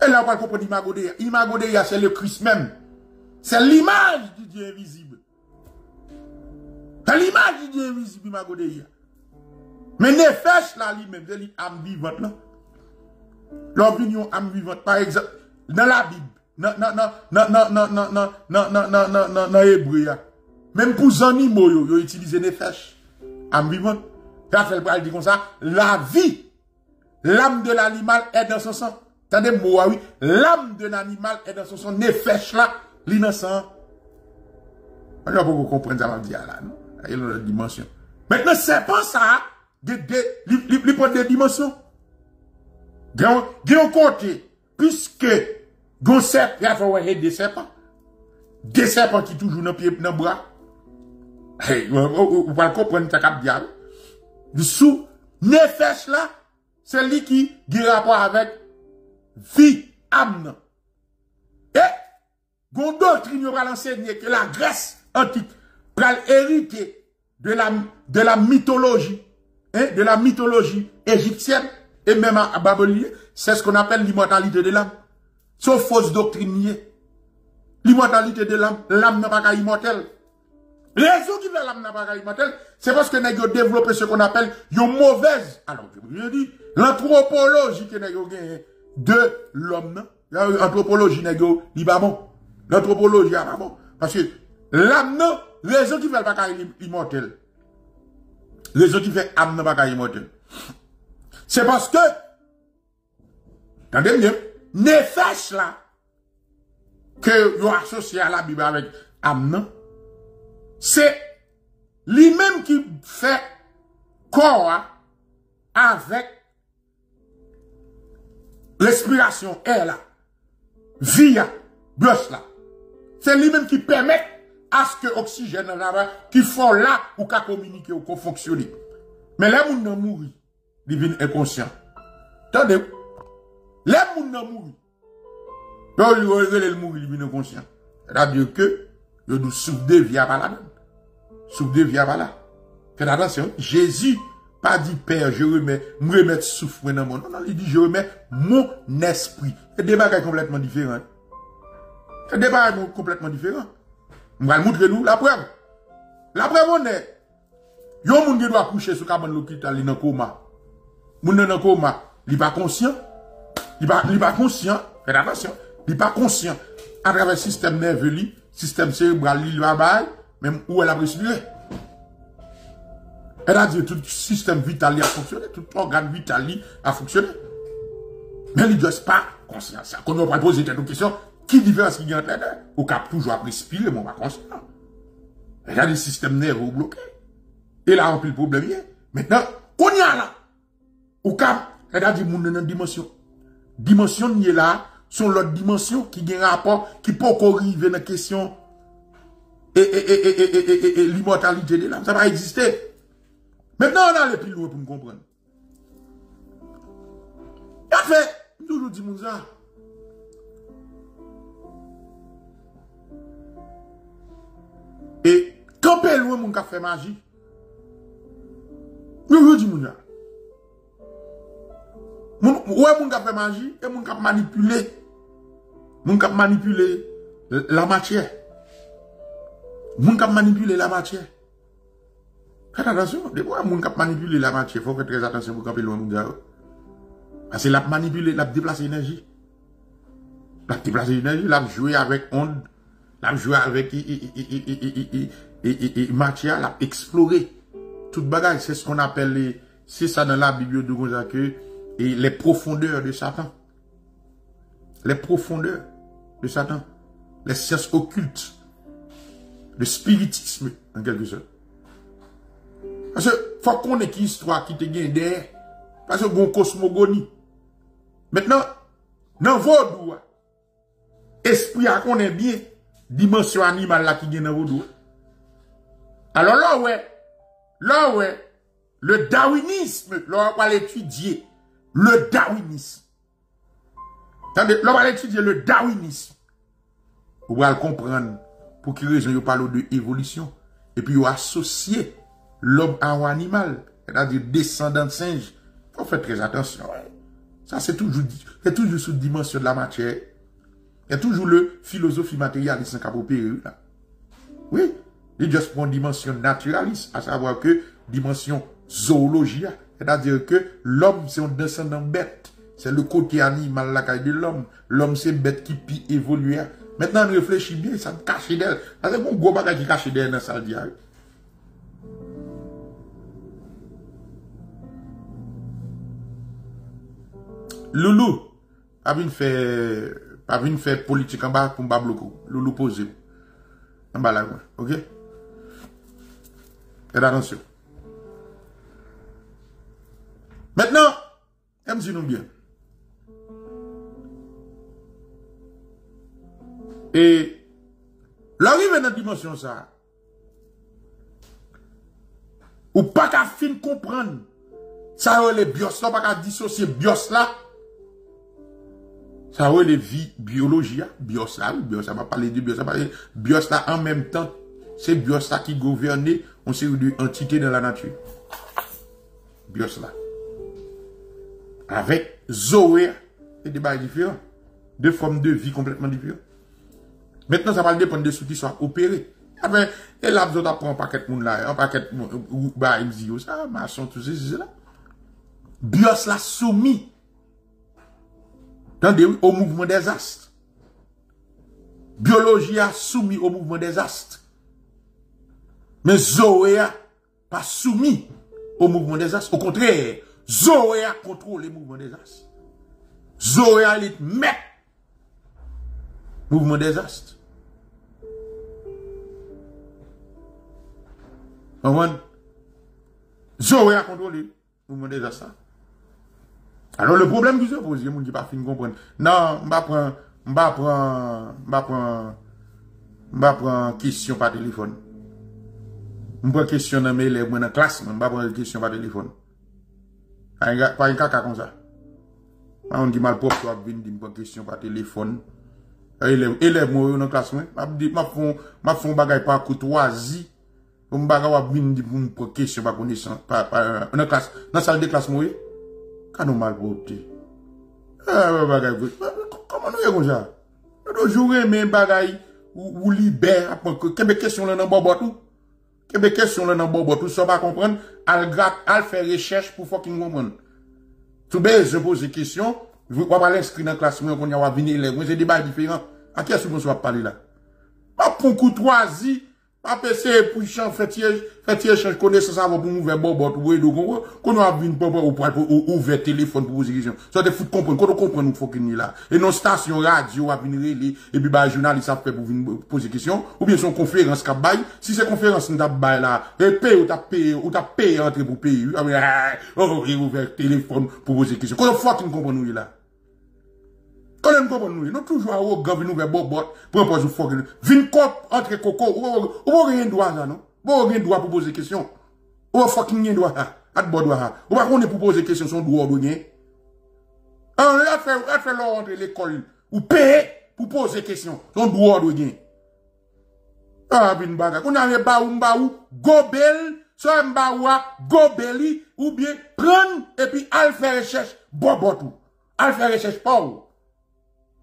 Elle n'a pas comprendre imago de ya. Imago de ya c'est le Christ même. C'est l'image du Dieu invisible. C'est l'image du Dieu invisible, Mago de Ia. Mais Nefesh, là, lui-même, c'est l'âme vivante, là. L'opinion âme vivante, par exemple, dans la Bible, dans, dans, dans, dans, dans, dans, dans, dans, dans, dans, dans, dans l'hébreu, même pour les animaux, ils utilisent Nefesh, âme vivante. Ça fait le bras, il dit comme ça, la vie, l'âme de l'animal est dans son sang. Attendez, moi, oui, l'âme de l'animal est dans son sang, Nefesh, là, l'innocent. Alors, pour comprendre ça, on va dire là, non? Il y a une dimension. Maintenant, c'est pas ça. Il prend des dimensions. Il y a un côté. Puisque, il y a des serpents. Des serpents qui toujours dans le bras. Vous pouvez comprendre ce qu'il y a. Du sous, Nefesh là, c'est lui qui a rapport avec vie, âme. Et, il y a une doctrine qui va l'enseigner que la Grèce antique, pral hériter de la, de la mythologie, hein, de la mythologie égyptienne, et même à, à Babylone, c'est ce qu'on appelle l'immortalité de l'âme. C'est une fausse doctrine. L'immortalité de l'âme, l'âme n'a pas qu'à immortelle. Raison qui fait l'âme n'a pas qu'à immortelle, c'est parce que nous avons développé ce qu'on appelle une mauvaise, alors je dis, l'anthropologie que nous avons gagné de l'homme, l'anthropologie, nous avons dit, bah bon, l'anthropologie, ah bah bon, parce que l'âme, raison qui fait le bagage immortel. Raison qui fait âme le bagage immortel. C'est parce que, attendez bien, Nefesh là, que vous associez à la Bible avec âme, c'est lui-même qui fait corps avec l'expiration, elle là, via, bloche là. C'est lui-même qui permet à ce que l'oxygène qui font là pour qu'à communiquer ou qu'on fonctionne. Mais les gens n'ont mouru, ils deviennent inconscients. Attendez, les gens n'ont mouru. Donc, ils ont mouru, ils deviennent inconscients. C'est-à-dire que, ils nous soupdé via par là. Soupdé via par là. Faites attention, Jésus pas dit Père, je remets, je remets souffle dans mon nom. Non, il dit je remets mon esprit. C'est des bagages complètement différents. C'est des bagages complètement différents. On va montrer nous la preuve. La preuve, on est. Yon moun qui doit coucher sur cabane l'hôpital, il est dans le coma. Moun dans le coma, il n'est pas conscient. Il n'est pas conscient. Faites attention. Il n'est pas conscient. À travers le système nerveux, le système cérébral, il va bailler, même où elle a respirer. Elle a dit que tout le système vital a fonctionné, tout l'organe vital a fonctionné. Mais il ne doit pas conscient. Quand on va poser cette question, qui diverse qui vient de l'aider? Au cap, toujours à respirer, mais on va conscient. Elle a des systèmes nerveux bloqués. Et là, on peut le problème. Maintenant, on y a là. Au cap, elle a dit que nous avons une dimension. Dimension qui est là, sont l'autre dimension qui a un rapport, qui peut corriger la question et, et, et, et, et, et, et, et l'immortalité de l'âme. Ça va exister. Maintenant, on a les plus loin pour me comprendre. Et après, nous nous disons ça. Et quand on est loin, on a fait magie. Nous nous disons ça. Où est-ce qu'on a fait magie et qu'on a manipulé? On a manipulé la matière. On a manipulé la matière. Faites attention, des fois, on a manipulé la matière. Il faut faire très attention pour camper loin. Parce que la manipulé, la déplacer l'énergie. La déplacer l'énergie, la jouer avec onde, la jouer avec matière, la explorer. Tout bagage, c'est ce qu'on appelle, c'est ça dans la Bible de Gonzague. Et les profondeurs de Satan. Les profondeurs de Satan. Les sciences occultes. Le spiritisme, en quelque sorte. Parce que, faut qu'on ait une histoire qui te gagne derrière. Parce que, bon cosmogonie. Maintenant, dans vos doigts, esprit à qu'on ait bien, dimension animale là qui gagne dans vos doigts. Alors là, ouais, là, ouais, le darwinisme, là, on va l'étudier. Le darwinisme. Attendez, l'on va étudier le darwinisme. On va le comprendre pour quelle raison il parle de évolution. Et puis, il associe l'homme à un animal, c'est-à-dire descendant de singe. Il faut faire très attention. Ça, c'est toujours, c'est toujours sous dimension de la matière. Il y a toujours le philosophie matérialiste qui a opéré là. Oui, il y a juste une dimension naturaliste, à savoir que dimension zoologie. C'est-à-dire que l'homme, c'est un descendant bête. C'est le côté animal la caille de l'homme. L'homme, c'est bête qui peut évoluer. Maintenant, on réfléchit bien, ça me cache d'elle. C'est un gros bagage qui cache d'elle dans sa vie. Loulou, pas venu faire, pas venu faire politique en bas pour me bloquer. Loulou posé. En bas là, ok? Et attention. Maintenant, aime nous bien. Et l'arrivée dans la dimension ça, ou pas qu'à fin comprendre, ça ou les bios là, pas qu'à dissocier bios là, ça ou les vie biologie, bios là, ou bios, ça va parler de bios, ça va parler de bios là en même temps, c'est bios là qui gouverne, on sait une entité dans la nature. Bios là. Avec Zoé et des bails différents, deux formes de vie complètement différentes. Maintenant, ça va dépendre des outils qui sont opérés. Après, et là, vous avez un paquet de monde là, un paquet de monde, bah, ils disent ça, maçon, tout ça, c'est là. Bios l'a soumis dans des, au mouvement des astres. Biologie a soumis au mouvement des astres. Mais Zoé a pas soumis au mouvement des astres. Au contraire, Zoéa contrôle les mouvements des astres. Zoéa les met mouvement des astres. Zoéa contrôle les mouvements des astres. Alors le problème qui se pose, je ne dis pas fin de comprendre. Non, je ne vais prendre, je vais prendre, je vais prendre question par téléphone. Je prends question dans mes élèves, dans la classe, je vais prendre question par téléphone. Pas un caca comme ça. On dit mal propre, on dit une question par téléphone. Élève, élève, moi, dans classe, m'a dit, m'a font, m'a font bagay par courtoisie. On bagay, on dit, une question par connaissance, par, par, dans classe, dans salle de classe, moi, quand on mal propre. Ah, bagay, comment nous est comme ça? Nous jouons, mais bagay, ou, ou libère, quelle question là dans bobotou? Quelle question là dans bobotou? Ça va comprendre? Al gratte, al fait recherche pour fucking woman. Tout bête, je pose des questions, Je ne vais pas l'inscrire dans la classe, mais on va venir élève. Moi, c'est des bails différents. À qui est-ce que je vais parler là? Pas pour courtoisie, pas passer puissant, faire échange connaissance avant pour ouvrir bobot, ou donc, qu'on a vu une bobot ou ouvrir téléphone pour vous diriger. Ça te fout de comprendre, qu'on comprend nous, faut qu'il n'y ait là. Et non, station radio, à venir relire, et puis, bah, journaliste a fait pour venir poser question, ou bien son conférence qu'a bail. Si c'est conférence, n'a bail là, paye ou t'as payé, ou t'as payé entre pour payer, ah, mais, ah, oh, et ouvrir téléphone pour poser question. Qu'on faut qu'il comprend nous, là. Quand on comprend nous, nous toujours à haut, nous vers bobot, propose faut que vin cop entre coco, ou ou rien droit là non. Bon rien droit pour poser question. Ou fucking rien droit là, à bon droit là. Ou pas qu'on est pour poser question son droit donné. On a fait on fait l'ordre l'école ou payer pour poser question, son droit donné. Ah bin baga, qu'on a ba ou ba ou gobel, soit ba ou gobeli ou bien prendre et puis al faire recherche bobot ou. Al faire recherche pas ou.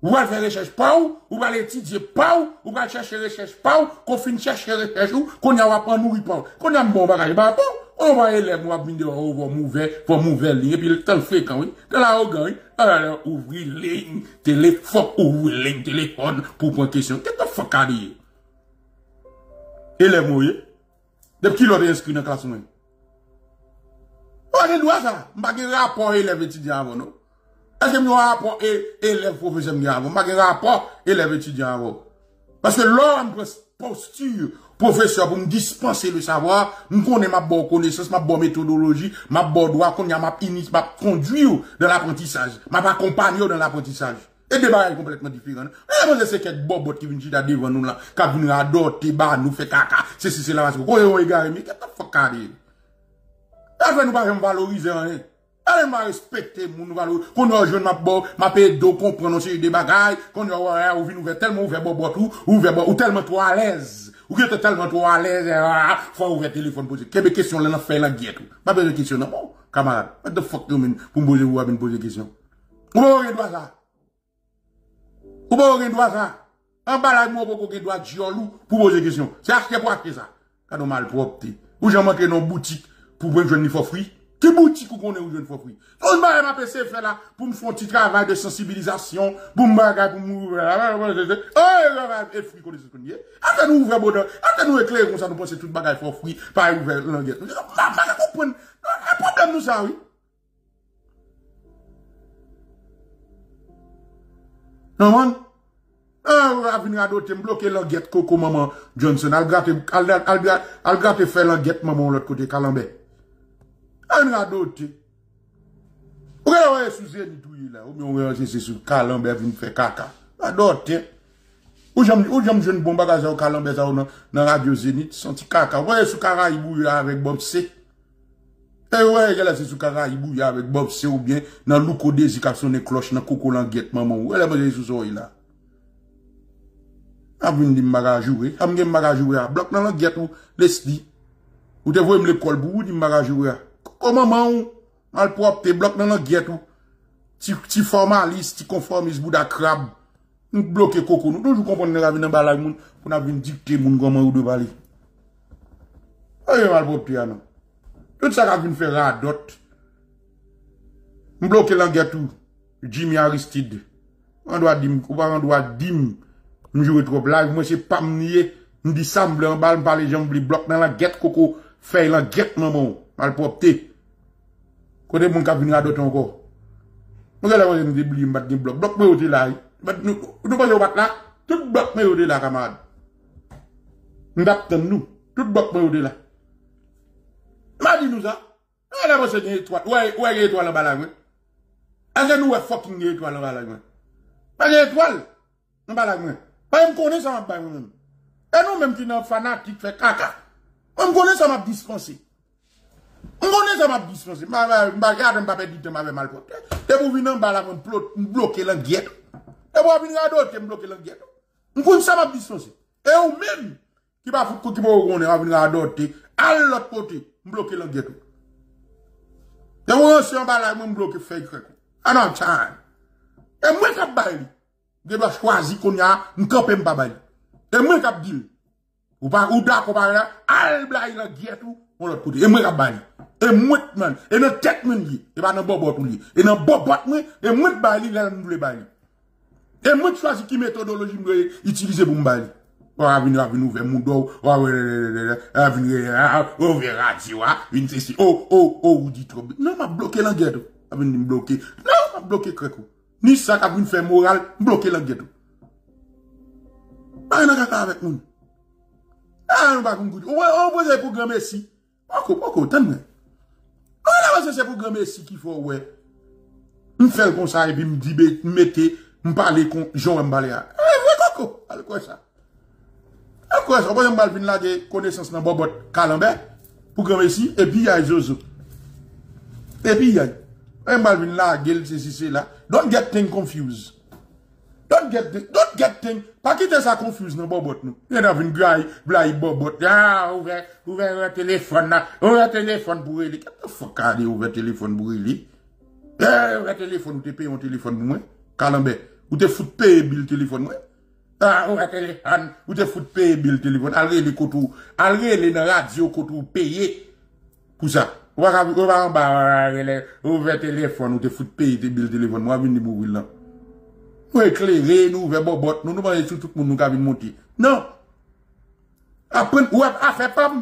Ou va faire recherche pas ou, ou va l'étudier pas ou, ou va chercher recherche pas ou, qu'on finit chercher recherche ou, qu'on y a pas nourri pas ou, qu'on a un bon bagage pas ou, on va élève, on va venir devant, on va mouver, on va mouver ligne, et puis le temps fait quand, oui, dans la organe, on va ouvrir ligne, téléphone, ouvrir ligne, téléphone, pour prendre question. Qu'est-ce que tu fais, carrière? Élève, oui, depuis qu'il aurait inscrit dans la classe, oui. On a des droits, ça, on va faire rapport élève étudiant avant, non? Est-ce que nous avons un rapport élève professeur avant? Nous avons un rapport élève étudiant avant. Parce que l'homme posture professeur pour me dispenser le savoir, nous connaissons ma bonne connaissance, ma bonne méthodologie, ma bonne droit, qu'on a ma initiative, ma conduire dans l'apprentissage, ma accompagner dans l'apprentissage. Et des barrières complètement différentes. Mais c'est quelques bobot qui viennent là devant nous là, qui viennent adorer, bah, nous fait caca, c'est c'est là, parce que, oh, oh, égaré, mais qu'est-ce que tu fais carré? Après, nous ne pouvons pas valoriser rien. Elle m'a respecté, mon valeur. Qu'on a joué ma bo, ma paye d'eau, qu'on prononce des bagailles, qu'on a ouvert tellement ouvert bobotou, ouvert ou tellement trop à l'aise. Ou que tellement trop à l'aise, faut ouvrir téléphone poser. Quelle question là, on fait la guette. Pas besoin de question, non, bon, camarade. What the fuck, you mean, pour me poser ou à me poser question. Ou pas aucun doigt ça. Ou pas aucun doigt ça. En bas là, moi, pas aucun doigt diolou pour poser question. C'est acheter pour acheter ça. Quand on mal propre, ou j'en manque dans boutique pour prendre une fois fruit. Qui boutique ou qu'on est ou jeune fois fruit? On m'a m'a passé faire là, pour me faire un petit travail de sensibilisation, pour me bagarre, pour me, oh, et fruit qu'on est ce qu'on y est. Attends nous ouvrir bonheur, attends nous éclairer, comme ça nous pensons toute bagarre pour fruit, pas ouvert l'enquête. Nous comprenons, un problème nous ça, oui. Non, man? Ah, on va venir à d'autres, bloquer l'enquête, coco, maman, Johnson, al gratte, al gratte, faire l'enquête, maman, l'autre côté, Calambert. On a doté. On a sous là. On a sous Calambert vient faire caca. A doté. Ou j'aime une bombe à au Calambert dans Radio Zénith, senti caca. Ouais, sous Caraïbou avec Bob C. Et ouais, elle a sous Caraïbou avec Bob C ou bien dans Louko Desi qui sonne cloche dans Coco Languette, maman. Ou elle a mangé sous oreille là. A venu de m'agajouer. A venu de m'agajouer. Bloc dans Languette ou Leslie. Ou te voyez l'école bout de m'agajouer. Comment maman, mal propre, t'es bloqué dans la guette ou, ti, ti formaliste, ti conformiste, bouda crabe, nous bloquer coco, nous, toujours comprendre la vie dans la moun, pour n'a venu dicter moun comment ou de balai. Aïe, mal propre, non. Tout ça, nous faire radot. Nous bloquer la guette ou, Jimmy Aristide. On doit dim, ou pas, on doit dim, nous jouer trop live, moi, c'est pas m'nier, nous dis semble, en bas, par les jambes, bloqué dans la guette coco, faire la guette maman. Mal propté. Quand mon cap vient à d'autres encore. Nous allons nous débrouiller, nous battons bloc. Bloc, mais au là. Nous allons battre là. Tout bloc, mais au là, camarade. Nous battons nous. Tout bloc, mais au là. M'a dit nous ça. Nous allons se dire étoile. Ouais, ouais, étoile en bas là. Allez, nous, ouais, fucking étoile en bas là. Pas d'étoile. En bas là. Pas me connaître ça en bas même. Et nous, même qui sommes fanatiques, fait caca. On me connaît ça, m'a dispensé. On connaît ça, m'a dispensé. Ma regarde, m'a pas dit que m'avait mal porté. Et vous venez en bas là, vous bloquez l'enquête. Et vous venez à d'autres, vous bloquez l'enquête. On connaît ça, m'a dispensé. Et vous-même, qui va vous venir à d'autres, à l'autre côté, vous bloquez l'enquête. Et vous aussi en bas là, vous bloquez fake. Ah non, tiens. Et moi, je baille. Je vais choisir qu'on y a, je ne pas bailler. Et moi, je dis. Ou pas, ou d'accord, par là, à l'autre côté, on l'autre côté. Et moi, je baille. et moi même et dans tête même li et pas dans bobot pour li et dans bobot moi et moi ba li là nous le ba li et moi choisis qui méthodologie me utiliser pour me ba li on va venir avec nous vers mon dos on va venir on verra tu vois une ici oh oh oh vous dites trop non m'a bloqué l'anglais on va venir me bloquer non m'a bloqué creko ni ça qu'a venir faire moral bloquer l'anglais pas n'a pas avec nous ah on va conduire on va poser programme ici pas qu'on pas qu'on t'en. Ah, c'est pour grand Messi qu'il faut, ouais. Je fais comme ça et puis je me dis, je mettez, je parle comme Jean Mbalé. Ah, ouais, coco, elle quoi ça? Elle quoi ça? On va venir là des connaissances dans Bobot Calambert pour grand Messi et puis il y a Zozo. Et puis il y a. On va venir là, gueule, c'est c'est là. Don't get things confused. Don't get things, don't get things. Pas quitter ça confuse dans Bobot nous. Il y a une graille, blague Bobot. Ah, ouvert, ouvert un téléphone là. Ouvert un téléphone pour lui. Qu'est-ce que fuck aller ouvert téléphone pour lui? Eh, ouvert téléphone, ou te paye un téléphone pour moi? Calambert, ou te fout payer bill téléphone moi? Ah, ouvert téléphone, ou te fout payer bill téléphone. Allez les cotou, allez les radio cotou payer pour ça. On va on va en bas, ouvert téléphone, ou te fout payer bill téléphone. Moi, venez vous là. Nous éclairer, nous ouvrir bobot, nous nous parler sur tout le monde, nous avons monter. Non. Apprendre, ou à faire pas,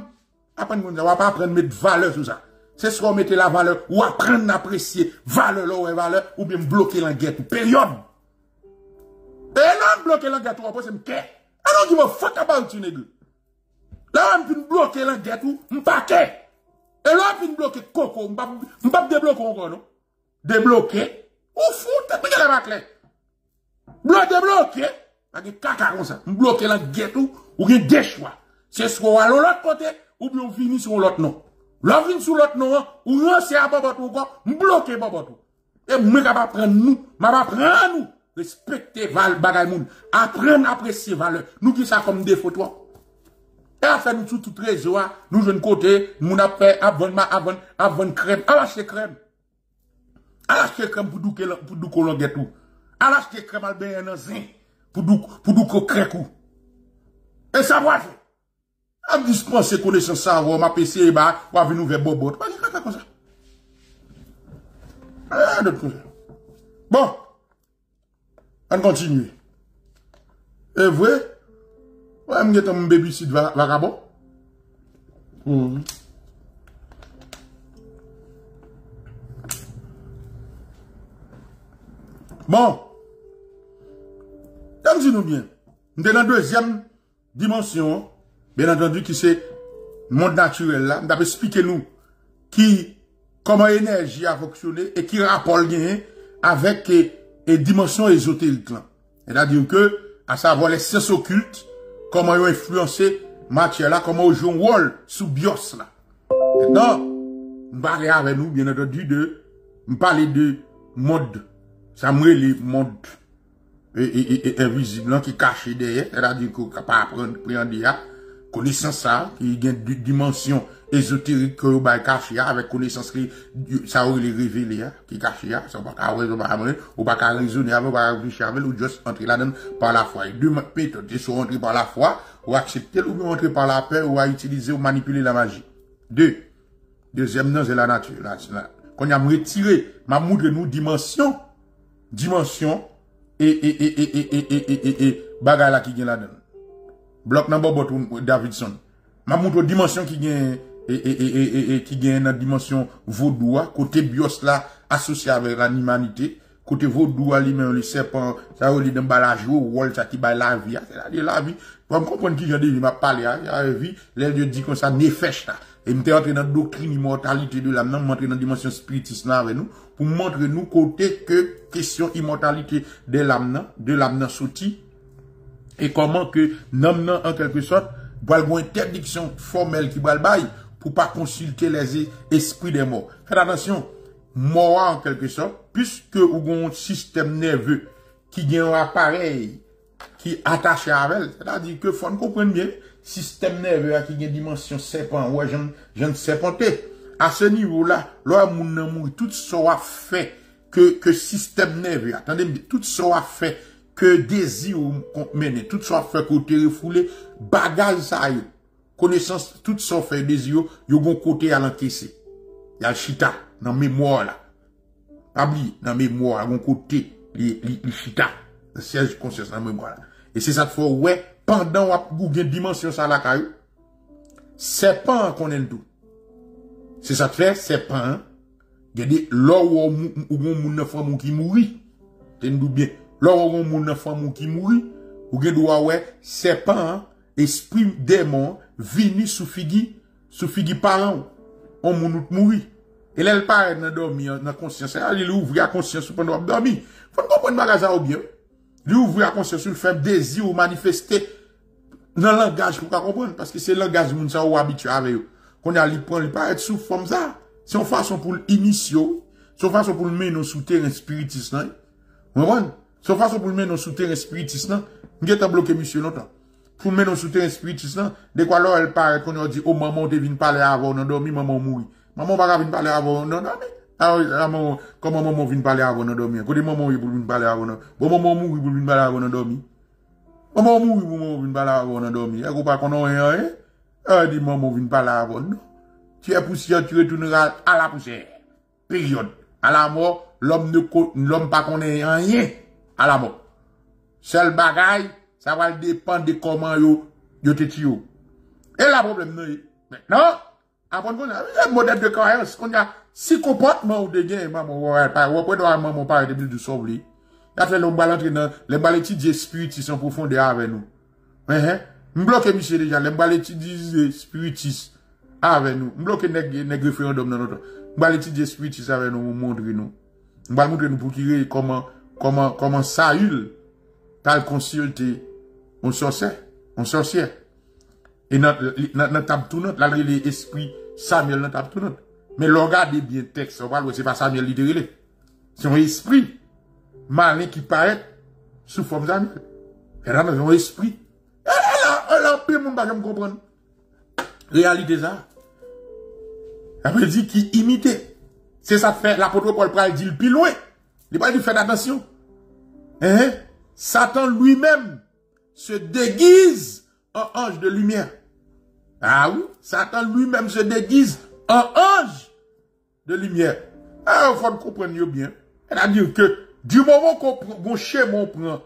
apprendre, on va pas apprendre à mettre valeur sur ça. C'est ce qu'on mettait la valeur, ou apprendre à apprécier valeur, l'eau et valeur, ou bien bloquer l'enquête, période. Et là, bloquer l'enquête, on va passer me quai. Alors, give a fuck about you, nègre. Là, on va bloquer l'enquête, ou, m'paquet. Et là, on va bloquer coco, m'pap débloquer encore, non? Débloquer. Ou fou, t'as pris la baclée. Bloqué, bloqué, parce que caca comme ça, bloqué la guette ou, ou y a des choix. C'est soit on va l'autre côté, ou bien on finit sur l'autre nom. L'on finit sur l'autre nom, ou on s'est à Bobotou encore, bloqué Bobotou. Et moi, je vais apprendre nous, je vais apprendre nous, respecter val bagay moun, apprendre à apprécier valeur. Nous qui ça comme défaut, toi. Et à faire nous sous tout réseau, nous jeunes côté, nous avons fait avant, avant, avant crème, à lâcher crème. À lâcher crème pour nous colonner tout. Alors, je te crème à l'béen dans zin, pour nous, pour nous, qu'on crée coup. Et ça, moi, je, je dispense connaissance, ça, on m'a pc, bah, on va venir vers Bobot. Pas de caca comme ça. Ah, d'autres choses. Bon. On continue. Et vous, ouais, m'y est un bébé ici, vagabond. Hum. Bon, comme dis-nous bien, nous sommes dans la deuxième dimension, bien entendu, qui c'est le monde naturel là. Nous avons expliqué nous qui, comment l'énergie a fonctionné et qui rapport gagné avec les dimensions ésotériques là. C'est-à-dire que, à savoir les sciences occultes, comment ils ont influencé matière là, comment ils jouent un rôle sous bios là. Maintenant, nous parlons avec nous, bien entendu, de, nous parlons de mode. Ça me les mondes invisibles qui cachent derrière, c'est-à-dire qu'on ne peut pas apprendre, prendre connaissance ça, qui a une dimension ésotérique que vous cachez, avec connaissance qui, ça vous les révélé, qui cachent, ça va pas raisonner, ou pas raisonner avec, ou pas réfléchir avec, ou juste entrer là-dedans par la foi. Deux méthodes, soit entrer par la foi, ou accepter, ou bien entrer par la peur, ou à utiliser, ou manipuler la magie. Deux. Deuxième nom, c'est la nature, là, quand on a retiré, m'a montré nous dimension, dimension et et et et et et et et et et bagay la qui gagne la donne bloc nan Bobot Davidson m'a montre dimension qui gagne et et et et qui gagne dans dimension vaudou côté bios là associé avec l'animanité côté vaudou lui-même le serpent ça ou li dans balage ou wol ça qui bail la vie c'est-à-dire la vie pour me comprendre qui j'en m'a parlé la vie les dieux dit comme ça nefesh là et m'était entré dans doctrine immortalité de l'âme, m'entrer dans dimension spiritisme avec nous pour montrer nous côté que question immortalité de l'âme de l'âme sorti et comment que l'âme en quelque sorte va avoir une interdiction formelle qui va le bail pour pas consulter les esprits des morts. Faites attention, mort en quelque sorte puisque ou un système nerveux qui a un appareil qui attaché à elle, c'est-à-dire que faut comprendre bien système nerveux qui a une dimension serpent, ouais, je ne serpenté. À ce niveau-là, l'homme moun tout soit fait que, que système nerveux, attendez, tout soit fait que désir mène, tout soit fait côté refoulé, bagage ça, connaissance, tout soit fait désir, yon gon côté à l'encaisser. y a le chita dans mémoire là. Pas oublier dans mémoire, à mon côté, les chita, le siège conscience dans mémoire là. Et c'est ça qu'il faut, ouais, pendant qu'on a une dimension ça la caillou, c'est pas un qu'on aime tout. C'est ça qu'il fait, c'est pas un. Il y a des, là où on a un femme qui mourit. Tenez-vous bien. Là où on a un femme qui mourit, ou bien, ouais, c'est pas un esprit démon venu sous figui, sous figui parent. On mounout mouri. Et là, elle paraît dans dormir, dans conscience. Elle ouvre la conscience pendant dormir. Faut comprendre magasin ou bien. Lui ouvre la conscience, il fait désir ou manifester dans le langage pour comprendre. Parce que c'est le langage moun sa ou habitué avec eux. Qu'on a lui prendre, il paraît sous forme ça. C'est une façon pour l'initier. C'est une façon pour le mener sous terrain spiritiste. Vous comprenez? C'est une façon pour le mener sous terrain spiritiste. Nous avons bloqué monsieur longtemps. Pour mener sous terrain spiritiste, de quoi là, elle paraît qu'on a dit, oh, maman, tu viens parler avant, on a dormi, maman mourit. Maman, va venir parler avant, on a dormi. Ah, maman, comment maman vient parler avant, on a dormi. Quand maman, il vient parler avant, bon, maman mourit, il vient parler avant, on a dormi. Maman mourit, maman vient parler avant, on a dormi. Elle ne pas qu'on a rien, hein? Elle dit, maman vient parler avant, non. Tu es poussière, tu retourneras à la poussière. Période. À la mort, l'homme ne, l'homme pas qu'on ait rien. À la mort. Seul bagaille, ça va dépendre de comment yo, yo te tio. Et la problème, non, maintenant, après qu'on a un modèle de cohérence, qu'on a six comportements ou de gain, maman, ouais, pas, ouais, ouais, maman, mon père, début du sauvé. Il a fait le bal entre nous, les balétis spiritistes en profondeur avec nous. Hein, m'bloqué, monsieur, déjà, les balétis spiritistes avec nous. M'bloqué, nèg référendum dans notre. Balétis spiritistes avec nous, montre nous. M'bal montre nous pour tirer comment, comment, comment Saül t'as consulté on sorcier, on sorcier. Et dans la table tournante, là, l'esprit Samuel dans la table tournante. Mais regardez bien le texte, c'est pas Samuel littéralement. C'est un esprit malin qui paraît sous forme Samuel. Et là, c'est un esprit. Et là, on ne peut pas comprendre. Réalité ça. Après, il dit qu'il imitait. C'est ça fait, l'apôtre Paul Pral dit le plus loin. Il n'a pas dit faire attention. Hein? Satan lui-même se déguise en ange de lumière. Ah oui, Satan lui-même se déguise en ange de lumière. Alors, il faut comprendre bien. C'est-à-dire que du moment qu'on schéma on prend,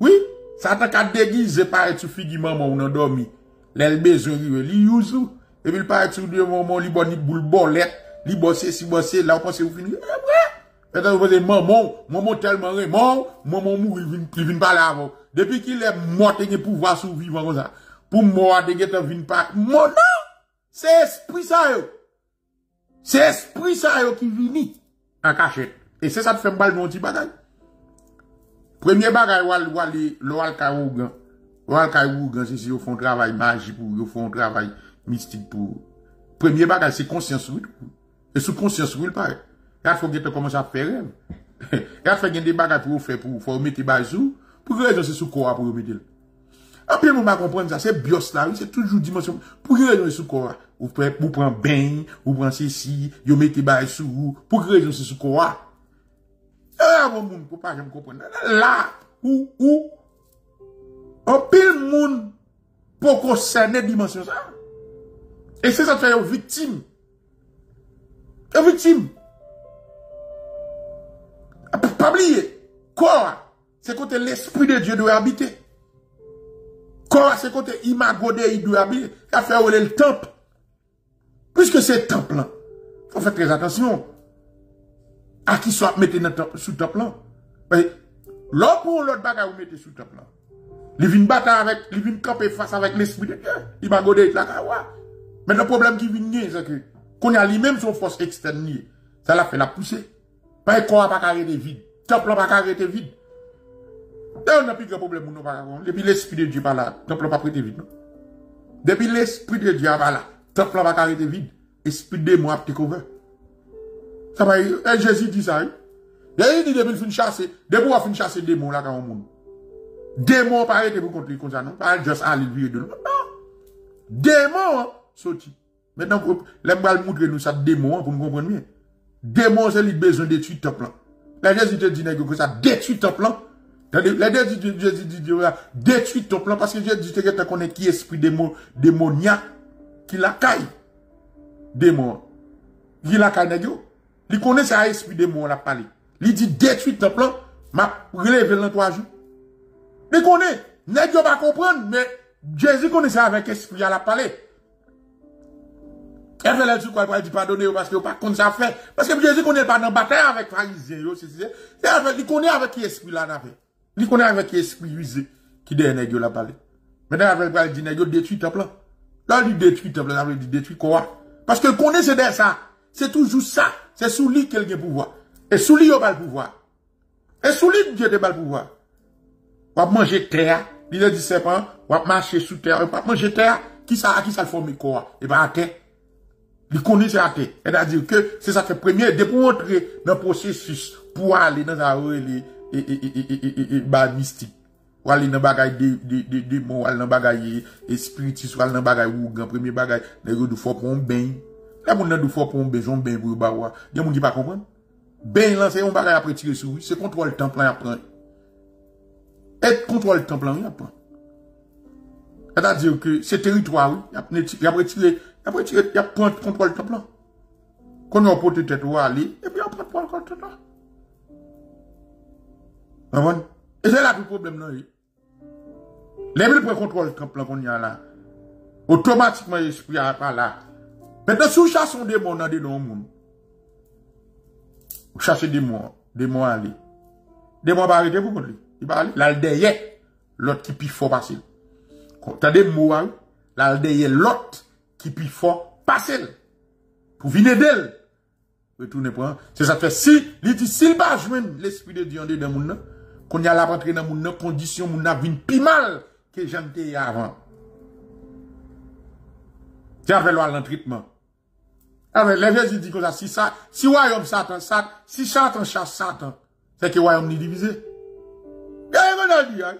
oui, Satan qui a déguisé par être figure maman ou endormi, l'elbezon, il use, et puis il paraît sur deux moments, il bonne boule bolette, il bosse, si bosse, là on pense que vous finissez. Et quand vous dites, maman, maman tellement remords, maman mourit, il vient pas là avant. Depuis qu'il est mort, il a pouvoir survivre comme ça. Pour moi, il vient pas. Mon nom, c'est esprit ça, yo. C'est esprit ça, yo, qui vient en cachette. Et c'est ça qui fait mal dans le petit bagaille. Premier bagaille, l'oral kaougan. L'oral kaougan, c'est si vous font un travail magique pour, vous font un travail mystique pour. Premier bagaille, c'est conscience, oui. Et sous conscience, oui, il paraît. Il faut que tu commences à faire rêve. Il faut que des bagages pour faire, pour, pour mettre des bagages pour que les gens se sous corps pour mettre. En plus, on va comprendre ça, c'est bios là, c'est toujours dimension. Pour que les gens se sous corps, vous prenez un bain, vous prenez ceci, vous mettez des bagages sous, pour que les gens se sous corps. Ah, mon monde, pour pas que je me comprenne. Là, où, où, en pile monde, pour concerner dimension ça. Et c'est ça qui fait une victime. Une victime. Pas oublier, corps, c'est côté l'esprit de Dieu doit habiter. Corps, c'est côté imago de il doit habiter. Il a fait rouler le temple. Puisque c'est temple là, faut faire très attention à qui soit mettez sous temple là. L'autre ou l'autre bagarre vous mettez sous temple là. Il vient battre avec, il vient camper face avec l'esprit de Dieu. Imago de la kawa. Mais le problème qui vient c'est que qu'on a lui-même son force externe, ça l'a fait la pousser. Pas qu'on n'a pas carré de vide. Temple n'a pas carré de vide. On n'a plus de problème pour nous. Depuis l'esprit de Dieu pas là, temple n'a pas prêté vide. Depuis l'esprit de Dieu pas là, temple n'a pas carré de vide. Esprit de moi a pris couvert. Ça va dire, Jésus dit ça. Jésus dit depuis qu'il fin chasser, depuis qu'il fin chasser démon là quand on monde. Démon pas arrêté pour contre comme ça non. Pas juste aller lui de l'eau. Non. Démon sorti. Maintenant, les balles montrent nous ça démon pour nous comprendre mieux. Démon, c'est lui besoin de détruire ton plan. La Jésus te dit que ça détruit ton plan. La Jésus te dit détruit ton plan parce que Jésus te connaît qui esprit démoniaque qui la caille. Démon. Villa Canegio, il connaît ça à esprit de moi, on a parlé. Il dit détruit le plan, m'a relevé dans trois jours. Il connaît, Negio va comprendre, mais Jésus connaît ça avec esprit à la parler. Et là, tu crois qu'il dit pardonner parce que pas qu'on ça fait. Parce que Jésus connaît pas dans le bataille avec les pharisiens, il connaît avec qui esprit là, il connaît avec qui esprit usé qui dit Negio la parler. Maintenant, il dit Negio détruit le plan. Là, il détruit le plan, il dit détruit quoi? Parce que connaît c'est de ça. C'est toujours ça. C'est sous lui qu'il y a le pouvoir. Et sous lui, il y a le pouvoir. Et sous lui, il y a le pouvoir. On va manger terre. Il a dit serpent. On va marcher sous terre. On va manger terre. Qui ça, qui ça le forme quoi? Et bien, à terre. Il connaît c'est à terre. C'est-à-dire que c'est ça que le premier, dès pour entrer dans le processus, pour aller dans la rue, et, et, et, et, mystique. Ou aller dans bagaille de, de, de, démon, ou aller dans bagaille, et spiritus, ou aller dans bagaille, ou grand premier bagaille, les gens du fort pour un bain. Les gens du fort pour un bain, j'en bain pour le baroua. Les gens qui pas comprendre. Bain lancé, on bagaille après tirer sur lui, c'est contrôle temps plan apprend. Et contrôle temps plan, il apprend. C'est-à-dire que c'est territoire, oui. Il après tirer, après tirer, il apprend contrôle temps plan. Quand on porte tête, on aller, et puis on prend contrôle temps plan. Vous et c'est là que le problème, non, oui. Les gens prennent contrôle du plan qu'on y a là. Automatiquement, l'esprit n'est pas là. Maintenant, si vous chassez des démons dans des noms, vous chassez des démons, des démons à aller. Des démons vont arrêter pour vous. Ils vont aller. Là, derrière, l'autre qui est plus fort passer. Quand tu as des mots, là, derrière, l'autre qui est plus fort passer. Pour venir d'elle. Retournez pour. C'est ça que si, il dit, s'il va joindre l'esprit de Dieu en dedans, qu'on y a la rentrée dans mon condition, mon avis plus mal que j'en étais avant. J'avais l'eau à l'entraitement. Avec les vieux, dit que si ça, si royaume Satan, Satan, si Satan chasse Satan, c'est que royaume n'est divisé. Et on dit, hein.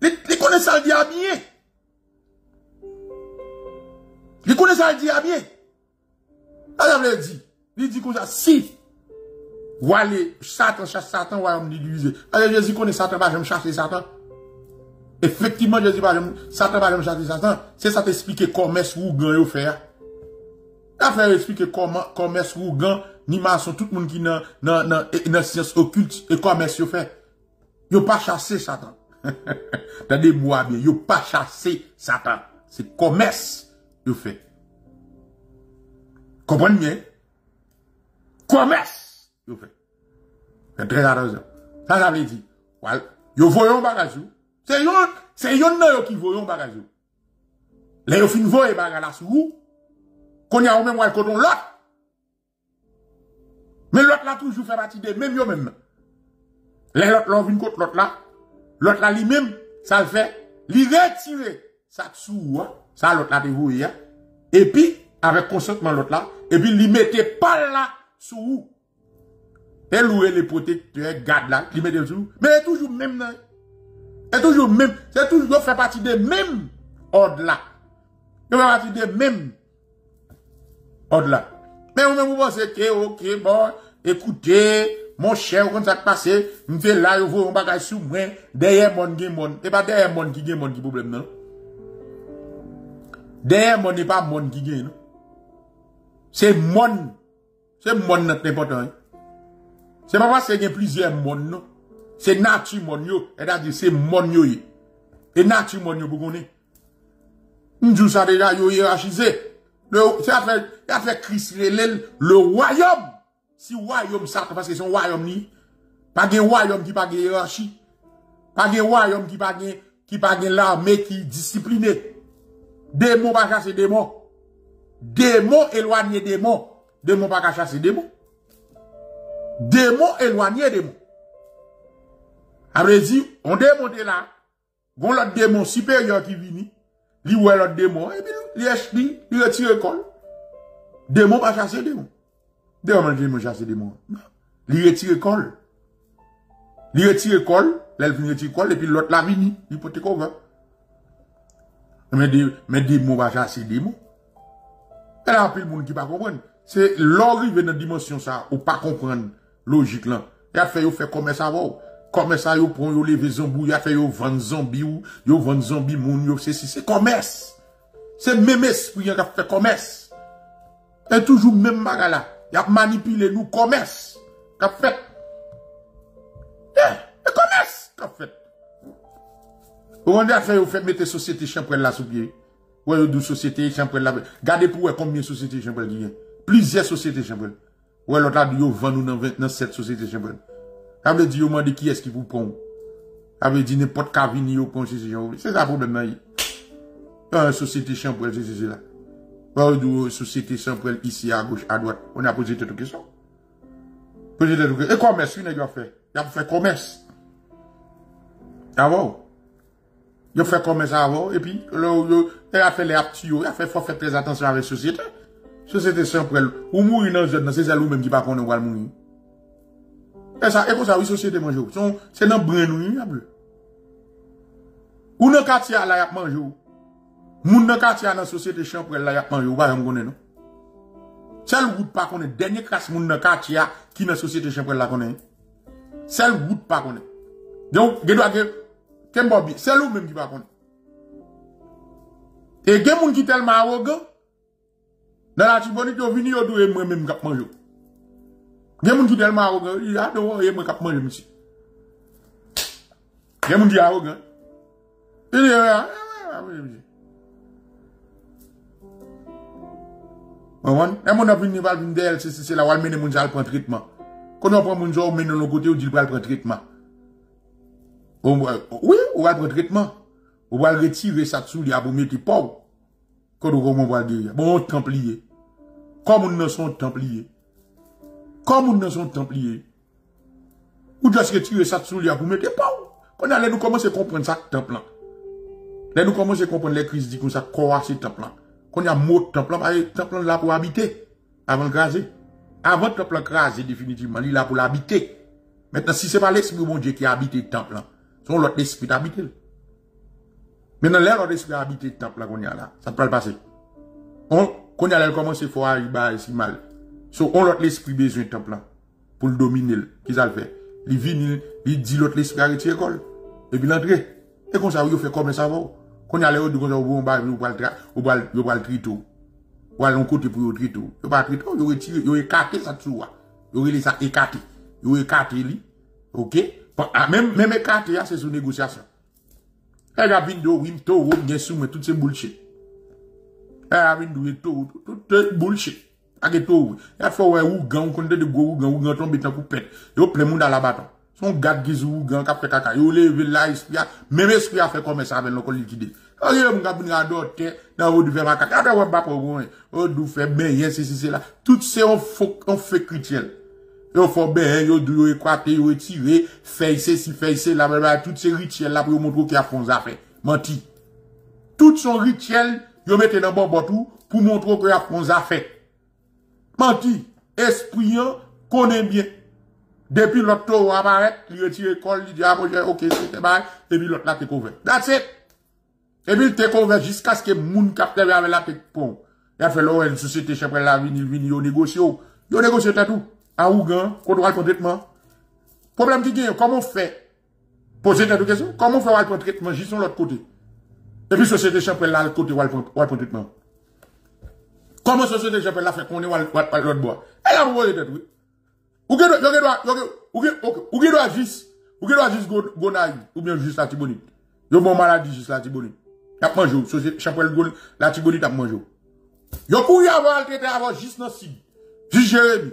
Les connaissants le diable bien. Les connaissants le diable bien. Alors, il dit, il dit que si, ou aller, Satan chasse Satan, ou aller diviser. Alors Jésus connaît Satan, pas jamais chasser Satan. Effectivement, Jésus pas jamais, Satan pas jamais chasser Satan. C'est ça t'expliquer comment est-ce ou grand yo faire. L'affaire explique comment, comment est-ce ou grand, ni maçon, tout le monde qui n'a, n'a, n'a, n'a science occulte, et comment est-ce yo faire. Yo pas chasser Satan. T'as des mots bien, yo pas chasser Satan. C'est commerce, yo fait. Comprenez bien? Commerce! Yo fait. C'est très arrogant. Ça, ça veut dire. Voilà. Yo voyons bagage. C'est yon, c'est yon nan yo qui voyons bagage. Les yo fin voye bagage la sou. Qu'on y a ou même ou el coton l'autre. Mais l'autre là toujours fait partie des mêmes yo même. Les l'autre là vin contre l'autre là. L'autre là lui-même, ça le fait. Li retire. Ça sou, hein. Ça l'autre là te voye. Et puis, avec consentement l'autre là. Et puis, li mette pas là sous. Et louer les protecteurs, garde là, qui met des jours. Mais c'est toujours même, c'est toujours même, c'est toujours fait partie des mêmes ordres là. Il fait partie des mêmes ordres là. Mais vous-même, vous pensez que, ok, bon, écoutez, mon cher, quand ça passe, je vais là, je vais un bagage sur moi, derrière mon qui mon, et pas derrière mon qui gagne mon qui problème, non? Derrière mon n'est pas mon qui gagne, non? C'est mon, c'est mon notre important. C'est pas parce qu'il y a plusieurs mondes, non. C'est nature mon yo. C'est-à-dire, c'est mon yo. Et nature mon yo, vous connaissez. Nous, ça déjà, yo hiérarchisé. Ça fait, ça fait Christ, le royaume. Si royaume, ça, parce que c'est un royaume, ni. Pas de royaume qui pas de hiérarchie. Pas de royaume qui pas de, qui pas de l'armée qui discipliné. Démon pas chasser démon. Démon éloigné démon. Démon pas chasser démon. Démon éloigné démon. Après dit, on démonte là, on l'autre démon supérieur qui vient, lui ou l'autre démon, et puis lui, lui retire l'école. Démon pas chasser démon. Démon, démon chasser démon. Lui retire l'école. Lui retire l'école, l'elle vient retire l'école, et puis l'autre la vini, lui peut te couvrir. Mais démon va chasser démon. Et là, puis le monde qui va comprendre. C'est l'arrivée dans la dimension ça, ou pas comprendre. Logique là. Il a fait, il fait comme ça, commerce ça, il prend, il lever zombie, il a fait, il vend zombie, ou, il vend zombie, moun, il c'est, c'est commerce. C'est même esprit qui a fait commerce. Et toujours même bagala. Il a manipulé nous commerce. Qu'a fait? Eh, le commerce qu'a fait. Vous avez fait, vous faites mettre société chambre là sous pied. Vous avez deux sociétés chambre là. Gardez pour vous combien de sociétés chambre là. Plusieurs sociétés chambre là. Ou alors là, vous vendez nous dans vingt-sept sociétés chambre là. Ça veut dire, vous demandez qui est-ce qui vous prend. Ça veut dire, n'importe quel vini vous prend. C'est ça le problème. Une société chambre là, c'est là. Par de société centrale ici à gauche, à droite. On a posé toutes questions. Posé toutes questions. Et commerce, il a fait. Il a fait commerce. Avant. Il a fait commerce avant. Et puis, il a fait les aptitudes. Il a fait, faut faire très attention avec la société. Société centrale. Ou mourir dans zone, c'est celle-là même qui va qu'on va mourir. Et ça, et pour ça, oui, société mange. C'est dans le brin, nous, ou dans le quartier, là, il y a mangé. Moun nan quartier dans société champrel là y a mangé ou pas connait non. Celle route pas connait dernier classe moun nan quartier qui dans société champrel là connait. Celle route pas connait. Donc gè doit que Kembobi, c'est lui même qui pas connait. Et gè moun qui tellement arrogant dans la tibonite yo vini yo doué moi même k'ap mangé. Gè moun qui tellement arrogant, il a doué moi k'ap mangé monsieur. Gè moun qui arrogant. Il est et mon avis, c'est la walmène mon jal prend traitement. Quand on prend mon jal, on met le côté où il prend traitement. Oui, on va prendre traitement. On va retirer ça sous les abomés qui pauvres. Quand on va guérir. Bon, templier. Comme on ne sont templiers. Comme on ne sont templiers. Ou doit se retirer ça sous les abomés qui pauvres. Quand on allait nous commencer à comprendre ça, temple. Là, nous commençons à comprendre les crises, dit comme ça, quoi, c'est temple. Qu'on y a mot temple, temple là pour habiter, avant de craser. Avant de temple craser définitivement, il est là pour l'habiter. Maintenant, si ce n'est pas l'esprit mon Dieu qui a habité le temple, c'est l'autre esprit qui a habité. Maintenant, l'autre esprit a habité le temple qu'on y a là. Ça ne peut pas le passer. Qu'on y a là, commence à faire si mal. So, on l'autre esprit besoin de temple pour le dominer. Qu'est-ce qu'il fait? Il vient, il dit l'autre esprit à retirer l'école. Et puis l'entrée. Et comme ça, il fait comme ça va. Quand on a les autres, on va le trito. On va le côté pour le trito. On va le trito, on va écarter, on va écarter ça tout. On va écarter. On va écarter. Ok? Même écarter, c'est sous négociation. Et la vinde, Winto, on vient soumettre toutes ces bullshit. Et la vinde, Winto, toutes ces bullshit. Et la fois, on compte de go, on va tomber dans le coupette. Et on plein monde à la bâton. On garde qui joue, on fait caca. Yo leve là, esprit, même esprit a fait commerce avec l'on liquide. Ah, yo, on gagne à d'autres, dans votre verre à caca. Ah, on va pas pour vous, on doit faire bien, yes, c'est, c'est, là. Toutes ces, on fait, on fait chrétien. Yo, faut bien, yo, doux, yo, écrater, yo, tirer, faire ici, si, faire ici, là, là, toutes ces rituels, là, pour montrer qu'il y a fond, ça fait. Menti. Toutes son rituel, yo, mettez dans bon botou, pour montrer qu'il y a fond, ça fait. Menti. Esprit, connaît bien. Depuis l'autre tour apparaît, il retire l'école, il dit, ah, ok, c'était mal, et puis l'autre là, t'es couvert. That's it. Et puis, t'es couvert jusqu'à ce que moun capte avec la tête pour. Il a fait l'eau, une société, chèvre, la vini, vini, yo négocie, yo négocie, t'as tout. À Ougan, contrôle ton traitement. Problème qui gagne, comment on fait? Poser ta question, comment on fait ton traitement, j'y sont l'autre côté. Et puis, société, chèvre, là, l'autre côté, ton traitement. Comment société, chèvre, là, fait qu'on est, l'autre bois? Elle a voulu être, oui. Ou bien juste, ou bien juste gonaï, ou bien juste la tibonite. Yo bon maladie juste la tibonite. Y'a mangé, chapelle gol, la tibonite a mangé. Yo pour y avoir le traité avant juste dans Sid. Juste Jérémy.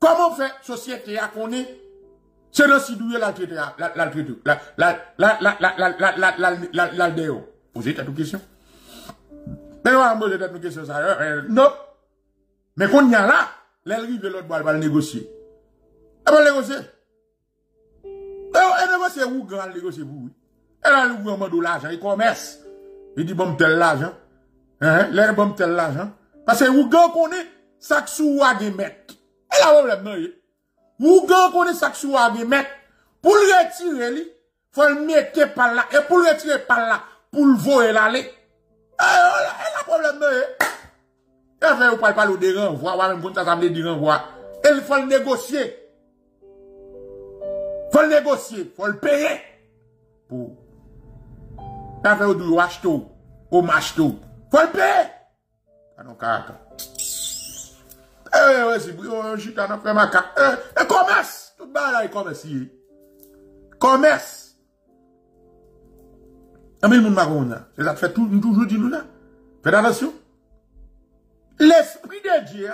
Comment fait société à qu'on est? C'est dans Sid où y'a la traité, la traité, la, la, la, la, la, la, la, la, la, la, la, la, posez ta question. Mais on va poser ta question, ça. Non. Mais qu'on y a là, l'élève de l'autre va le négocier. Elle va négocier. Elle négocie où grand négocier vous. Elle a le gouvernement de l'argent, il commerce. Il dit bon tel l'argent. Hein, l'air bon tel l'argent. Parce que où grand qu'on est, ça que sous à mettre. Elle a problème non. Où grand qu'on est ça que sous à mettre. Pour le retirer lui, faut le mettre par là et pour le retirer par là, pour le voler l'aller. Elle a problème non. Elle fait ou pas parler de renvoi, ou même quand ça veut dire renvoi. Il faut le négocier. Faut le négocier, faut le payer. Pour. T'as fait au doux, acheter, au m'acheter. Faut le payer. Ah non, caca. Eh, ouais, c'est brio, un chita, n'a fait ma carte. Eh, et commerce. Tout bas là, il commerce ici. Commerce. Et même, nous c'est ça fait tout, toujours dit nous là. Faites attention. L'esprit de Dieu,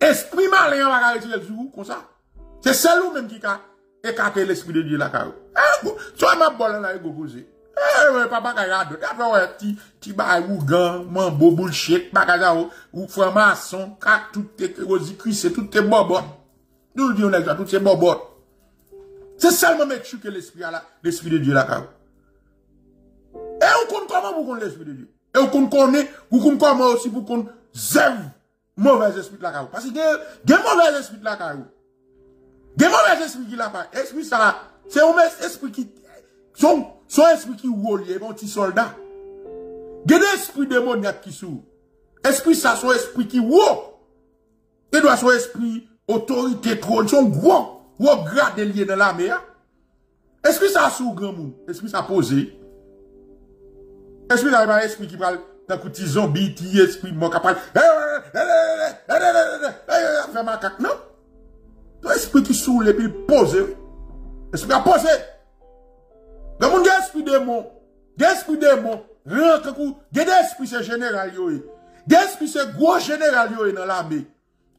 esprit malin, on va retirer le vous comme ça. C'est celui-même qui a écarté l'esprit de Dieu là, car. Eh, tu as ma bolle là, il gogoze. Eh, ouais, papa, il y a d'autres. Après, ouais, petit, petit bail, ou gant, mambo, bullshit, bagaza, ou franc-maçon, car tout est rosé, cuissé, tout est bobo. Nous disons, tout c'est bon, bon. C'est seulement mettre que l'esprit de Dieu là. Et on compte comment vous connaissez l'esprit de Dieu. Et on compte connaît, vous compte comment aussi vous compte zève mauvais esprit là. Parce que il y a mauvais esprit là. Il y a mauvais esprit qui là. Esprit ça, c'est un esprit qui, son, son esprit qui roule, il est un petit soldat. Il y a des esprits démoniaques qui sont. Esprit ça, son esprit qui roule. Il doit son esprit autorité trône, son gros, gros grade lié dans la mer. Est-ce que ça a sous grand monde? Est-ce que ça a posé? Est-ce que ça a un esprit qui parle d'un coup de zombie, qui esprit mort, qui parle. Non? Ton esprit qui sous les pieds posé. Est-ce que ça a posé? Dans mon esprit démon, d'esprit démon, rentre coup, d'esprit c'est général, yoé. D'esprit c'est gros général, yoé dans l'armée.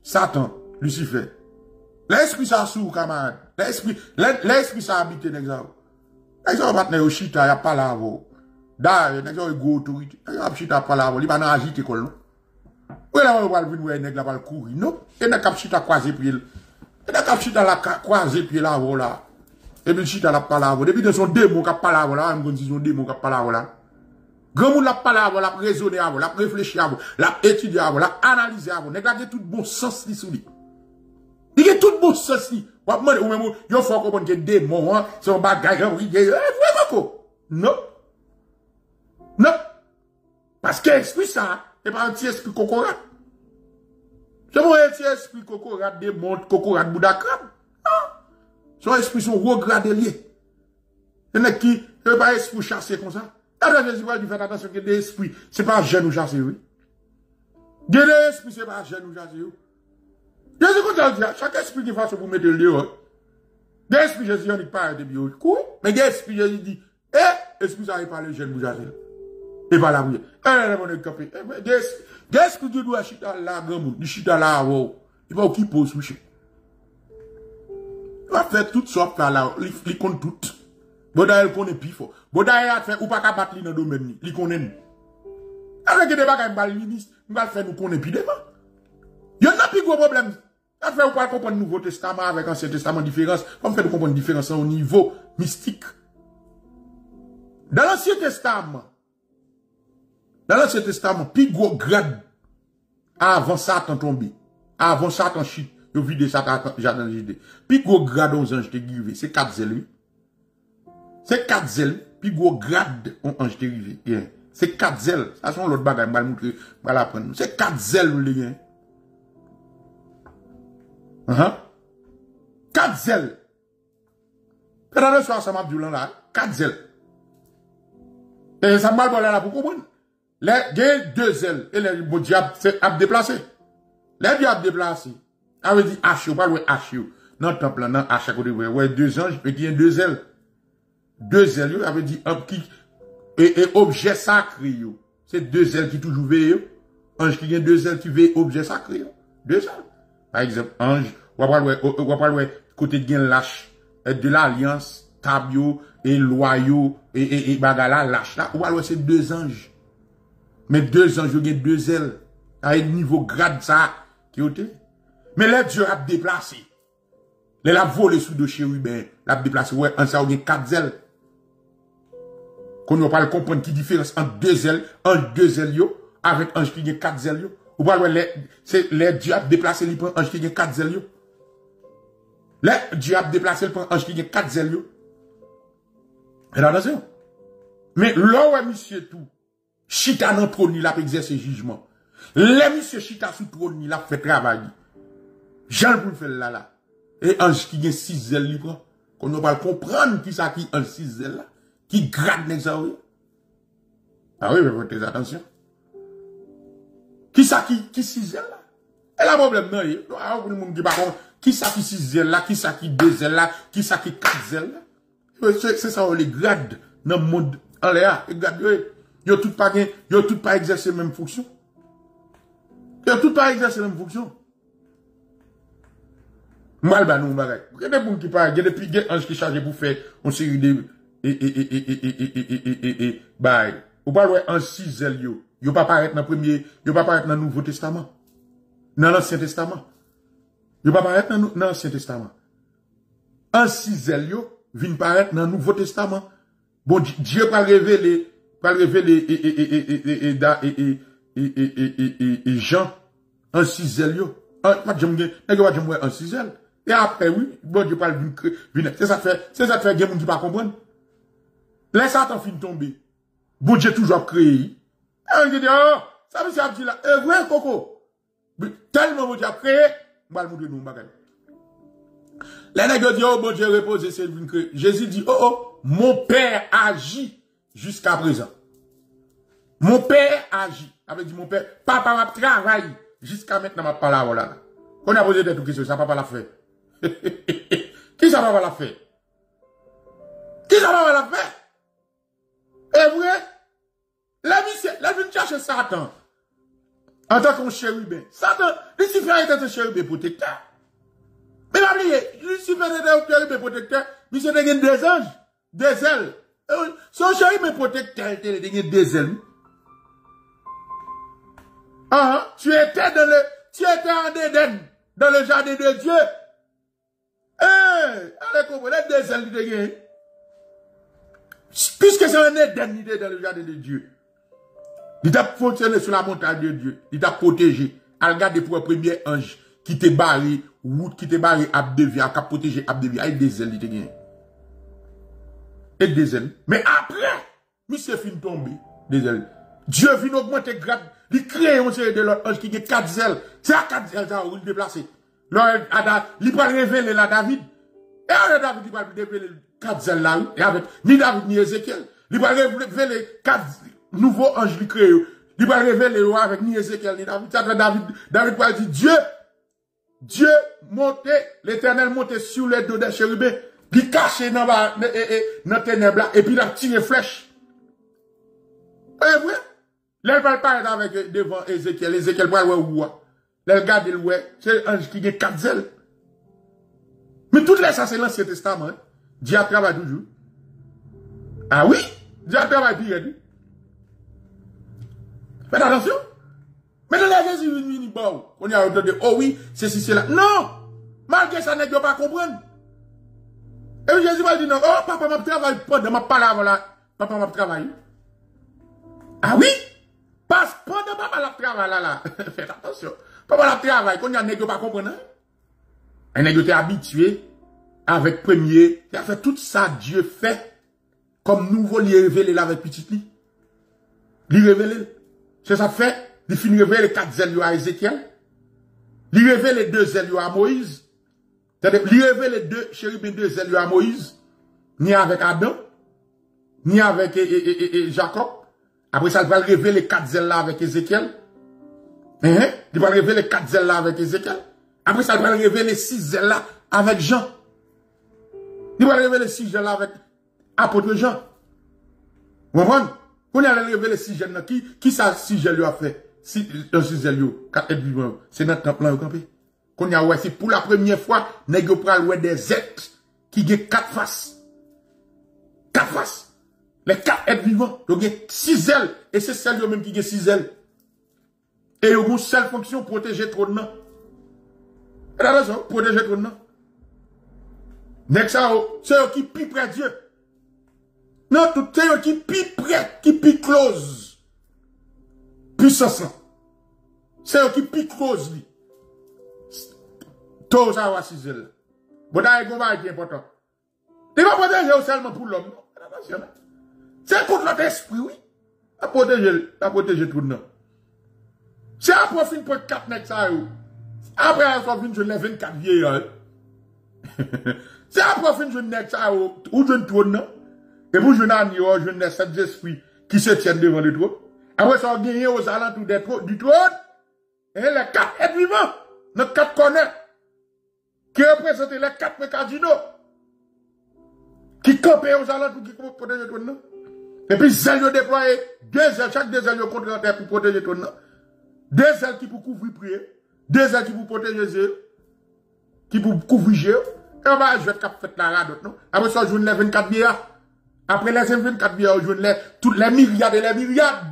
Satan. Lucifer. L'esprit ça sous, camarade. L'esprit, l'esprit ça habite, n'exemple. N'exemple, maintenant, au chita, y a pas là, vous. D'ailleurs, n'exemple, go autorité. N'exemple, chita, pas là, vous. Il va dans agiter, quoi, non? Ou là, on va le venir, n'exemple, là, va le courir, non? Et n'exemple, chita, croisé, puis il. Et n'exemple, chita, la croisé, puis là, voilà. Et puis, chita, la pas là, vous. Depuis, dans son démon, qu'a pas là, voilà. On dit son démon, qu'a pas là, voilà. Grand monde, la pas là, voilà. Raisonner, voilà. La réfléchir, voilà. La étudier, voilà. Analyser, voilà. N'exemple, tout bon sens, li sous lui. Il y a tout bon sens li. Ou même, il faut comprendre que des démons, c'est un bagage, oui, non. Non. Parce que l'esprit ça, c'est pas un petit esprit cocorat. C'est pas un petit esprit cocorat, des montres, cocorat, bouddha crabe. Non. Son esprit sont regradés liés. Il y en a qui, c'est pas un esprit chassé comme ça. Alors, Jésus va dire, faites attention que des esprits, c'est pas un jeune ou chassé, oui. Des esprits, c'est pas un jeune ou chassé, oui. Jésus, quand il chaque esprit qui fasse pour mettre le lieu, des esprits, Jésus, on n'y parle de bio, mais des esprits, Jésus dit, eh, esprit, ça n'est pas le jeune bourgeois. Et pas la bouille. Eh, on est capé. Des esprits qui doivent acheter la gomme, du chita la haut. Il va occuper au souche. Il va faire toutes sortes là, il compte toutes. Boda, il connaît plus fort. Boda, il a fait ou pas qu'à battre dans le domaine, il connaît. Avec des débats, il va le ministre, il va faire nous connaît plus devant. Il y en a plus gros problème. Ça fait qu'on comprend le Nouveau Testament avec l'Ancien Testament différence. On fait comprendre différence au niveau mystique. Dans l'Ancien Testament, dans l'Ancien Testament, plus gros grade avant Satan tombé, avant Satan chute, il vit de Satan jardin d'idée. Plus gros grade aux anges dérivés, c'est quatre zèles. C'est quatre zèles. Plus gros grade aux anges dérivés. C'est quatre zèles. Ça sont l'autre bagage. C'est quatre zèles. Uh-huh. Quatre zèles. Pendant le soir, ça m'a dit là. Quatre zèles. Et ça m'a dit là pour comprendre. Les deux zèles. Et les bon diable a déplacé. Les diables déplacés. Avait dit H O, pas le H O. Dans le temple, dans H à côté. Ouais, deux anges, et qui a deux zèles. Deux zèles, il avait dit et objet sacré. C'est deux zèles qui toujours veillent. Ange qui a deux zèles qui veillent objet sacré. Deux zèles. Par exemple, ange, ou après, côté de lâche, de l'alliance, tabio, et loyaux, et, et, et, bagala, lâche là, ou alors c'est deux anges. Mais deux anges, il y a deux ailes, à un niveau grade, ça, qui est ôté. Mais là, Dieu a déplacé. Là, il a volé sous deux chérubins, il a déplacé, ouais, en ça, il y a quatre ailes. Qu'on ne va pas comprendre qui différence entre deux ailes, entre deux ailes, yo, avec ange qui y a quatre ailes, yo. Ou pas, c'est les diables déplacés, ils prennent ange qui a quatre zèles. Les diables déplacés, ils prennent ange qui a quatre zèles. Et là, attention. Mais là, ouais, monsieur tout, chita dans le trône, il a exercé jugement. Les monsieur chita sous trône, il a fait travail. Jean pour faire là, là. Et ange qui a six zèles, il prend. Qu'on ne va pas comprendre qui ça qui ange six zèles là. Qui grade n'est ça, oui. Ah oui, mais faites attention. Qui ça qui, qui six zèles là? Et là, problème, non, il y a un monde qui par contre, qui ça qui six zèle là, qui ça qui deux zèle là, qui ça qui quatre zèle là. C'est ça, les grades dans le monde, en l'air, les grades, ils ont tout pas gain, ils ont tout pas exercé la même fonction. Ils ont tout pas exercé la même fonction. Mal, bah, nous, bagay. Il y a des gens qui parlent, il y a des piges qui chargent pour faire une série de, et, et, et, et, et, et, et, et, et, et, bye. Ou pas, ouais, en six zèle, yo. Yo pas paraître dans premier, yo pas paraître dans Nouveau Testament. Dans l'Ancien Testament. Yo pas paraître dans l'Ancien Testament. En six zèle, yo, vient paraître dans Nouveau Testament. Bon, Dieu pas révélé, pas révélé, et, et, et, et, et, et, et, et, et, et, Jean. En six zèle, yo. En, pas de m'en, pas de m'en, en six zèle. Et après, oui, bon, Dieu pas le vin, c'est ça fait, c'est ça fait, il y a des gens qui pas comprendre. Laisse Satan fin tomber. Bon Dieu toujours créé. Et on dit, oh, ça veut dire là, eh, ouais, coco. Tellement bon Dieu a créé, on va le montrer nous, bagage. Les nègres disent, oh, bon Dieu repose, c'est le vin créé. Jésus dit, oh, oh, mon père agit jusqu'à présent. Mon père agit. Avec dit, mon père, papa m'a travaillé jusqu'à maintenant, ma parole là. On a posé des questions, ça papa l'a fait. Qui ça va la faire? Qui ça va la faire? Et vrai? La vie, la vie cherche Satan. En tant qu'on chérubin. Satan, Lucifer était un chérubin protecteur. Mais pas oublier, Lucifer était un chérubin protecteur, mais c'était des anges, des ailes. Son chérubin protecteur était des ailes. Ah, tu étais dans le, tu étais en Éden, dans le jardin de Dieu. Eh, allez comprendre, des ailes de Dieu. Puisque c'est un éternité dans le jardin de Dieu. Il a fonctionné sur la montagne de Dieu. Il a protégé. Il a gardé pour un premier ange qui te barré, route qui te barré, Abdevia, qui a protégé Abdevia. Il a des ailes, il a des ailes. Mais après, monsieur fin tombé, des ailes. Dieu vient augmenter grade. Il crée un seul de l'autre ange qui a quatre ailes. C'est à quatre ailes, ça, où il déplacer. Il va révéler la David. Et on a David qui va révéler quatre ailes là, et avec ni David ni Ézéchiel. Il va révéler quatre nouveaux anges du créé. Il va révéler avec ni Ézéchiel ni David. Ça David, David va dire Dieu, Dieu montait, l'Éternel montait sur les dos des chérubins, il cachait dans le ténèbre là, et puis il a tiré flèche. Et vrai? Là, il va parler avec devant Ézéchiel. Ézéchiel va le voir. Là, il regarde le ouais, c'est l'ange qui a quatre ailes. Mais tout ça, c'est l'Ancien Testament. Hein? Dieu travaille toujours. Ah oui? Dieu travaille pire. Mais attention. Mais là, Jésus dit, on y a entendu, oh oui, ceci, cela. Non! Malgré ça, n'est-ce pas comprendre. Et puis Jésus va dire, non, oh, papa m'a travaillé pendant ma parole là. Papa m'a travaillé. Ah oui? Parce que pendant papa l'a travaillé là, là. Faites attention. Papa l'a travaillé, qu'on y a n'est-ce pas comprendre. Un nègre était habitué avec premier. Il a fait tout ça, Dieu fait. Comme nouveau, il révélé là avec petit lit. Il révélé. C'est ça fait. Il finit révéler quatre ailes à Ézéchiel. Il révélé deux ailes à Moïse. Il révélé deux chérubins deux ailes à Moïse. Ni avec Adam. Ni avec et, et, et, et Jacob. Après ça, il va révéler quatre ailes là avec Ézéchiel. Hein? Il va révéler quatre ailes là avec Ézéchiel. Après ça, il va révéler six ailes là avec Jean. Il va révéler six ailes là avec apôtre Jean. Vous comprenez? On a révélé six ailes là. Qui, qui ça, six ailes lui a fait? six ailes, c'est notre temple là, campé. Qu'on y a, ouais, c'est pour la première fois, nègre pral ouais des êtres qui ont quatre faces. Quatre faces. Les quatre êtres vivants, ils ont six ailes. Et c'est celle-là même qui ont six ailes. Et ils ont une seule fonction, protéger trop de noms. Elle a raison, protéger tout le monde. Next, c'est eux qui pient près Dieu. Non, tout c'est eux qui pient près, qui pient close. Puissance. C'est eux qui pient close. Tout ça va six ailes. Bon, d'ailleurs, le combat est important. Tu vas protéger seulement pour l'homme. C'est contre notre esprit, oui. À protéger, à protéger tout le monde. C'est à profiter pour quatre next, ça eux. Après, avoir fin, je l'ai vingt-quatre vieillards. C'est après fin, je n'ai ça, ou je ne tourne, et vous, je n'en ai pas, je n'ai sept esprits qui se tiennent devant le trône. Après, ça, on gagne aux alentours du trône, et les quatre êtres vivants, dans quatre corners, qui représentent les quatre cardinaux, qui campent aux alentours, qui protègent tout le monde. Et puis, ils ont déployé deux ailes, chaque deux ailes contre la terre pour protéger tout le monde. Deux ailes qui pour couvrir prier, deux ailes qui pour protéger Jésus, qui pour couvrir Jésus. Et on va jouer cap fait la rade, non? Après ça, je les vingt-quatre milliards. Après les vingt-quatre milliards, je les toutes les milliards et les milliards.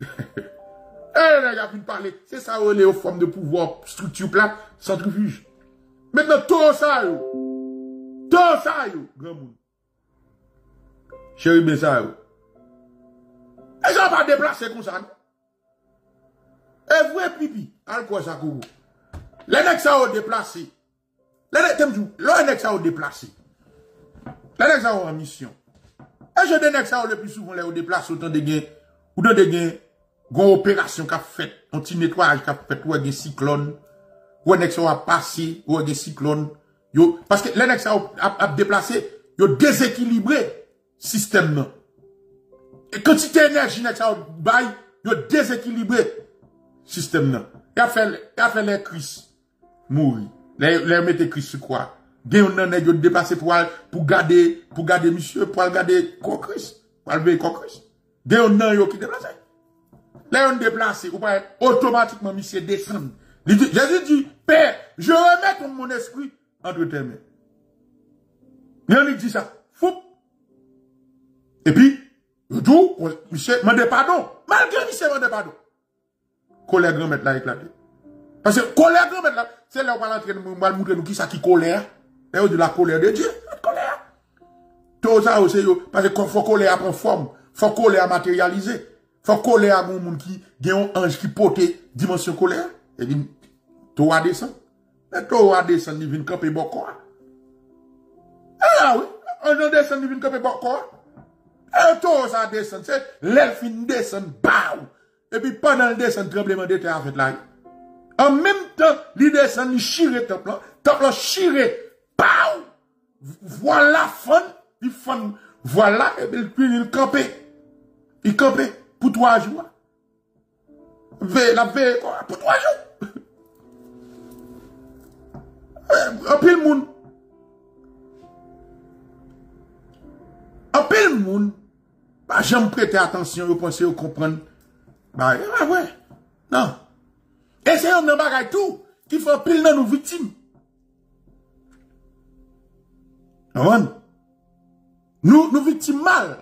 Et les gars, vous parlez. C'est ça, où les formes de pouvoir, structure plate, centrifuge. Maintenant, tout ça, yo. Tout ça, yo. Grand monde. Chéri, ben ça, yo. Et ça va déplacer comme ça, non? Et vrai pipi, à quoi ça couvre? Les mecs, ça ont déplacé. Les mecs, ça ont déplacé. Les mecs, ça ont en mission. Et je dénègre ça, le plus souvent, les ont déplacé autant de gains. Ou dans des gains, gon opération qu'a fait, un petit nettoyage qu'a fait, ou un cyclone. Ou un nex a passé, ou un cyclone. Yo, parce que les nex a, a, a déplacé, yo déséquilibré système, non. Et quantité énergie nex a bail, yo déséquilibré système, non. Et a fait, a fait les crises. Mourir. Les, les mettez crises sur quoi? Gain, on en est, yo dépassé pour, pour garder, pour garder monsieur, pour garder, quoi crise? Pour aller, quoi crise? Des on nan yo qui déplacé. Là on déplacé, ou pas automatiquement monsieur descend. Jésus dit, Père, je remets mon esprit entre tes mains. Là il dit ça, fou. Et puis, tout, monsieur demande pardon. Malgré monsieur demande pardon. Colère grand mettre là éclaté. Parce que colère grand mettre là, c'est là on va l'entraîner, on va montrer nous qui ça qui colère. Et on dit la colère de Dieu, colère. Tout ça aussi parce que faut colère prend forme. Faut colère matérialiser. Faut colère à mon monde qui, gagne un ange qui porte dimension colère. Et dit, toi descend. Mais toi descend, il vient camper bon corps. Ah oui, on descend, il vient camper bon corps. Et toi, ça descend, c'est l'elfe descend, bam. Et puis pendant le descend, tremblement de terre avec la. En même temps, il descend, il chire le temple. Temple chire, bam. Voilà, fun. Il fun. Voilà, et puis il campait. Il campait pour trois jours. La veille, pour trois jours. En pile monde. En pile monde. Bah, j'aime prêter attention, vous pensez, vous comprenez. Bah, ouais, ouais. Non. Et c'est un bagage tout qui fait pile dans nos victimes. Non? Nous, nous victimes mal.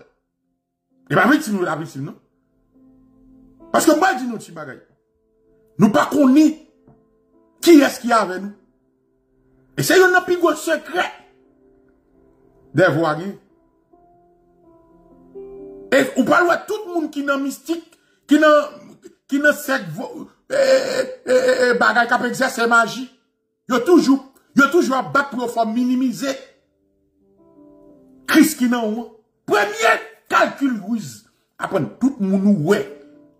Et pas victimes, nous la victime, non? Parce que moi, je dis nous, petit bagaille. Nous pas connus qui est-ce qu'il y a avec nous. Et c'est un plus gros secret des voyageurs. Et on parle à tout le monde qui est mystique, qui n'a qui n'a cette bagaille qui a exercé magie. Ils ont toujours, ils ont toujours à battre pour minimiser. Christ qui n'a ou. Premier calcul rouge. Après, tout le monde oué.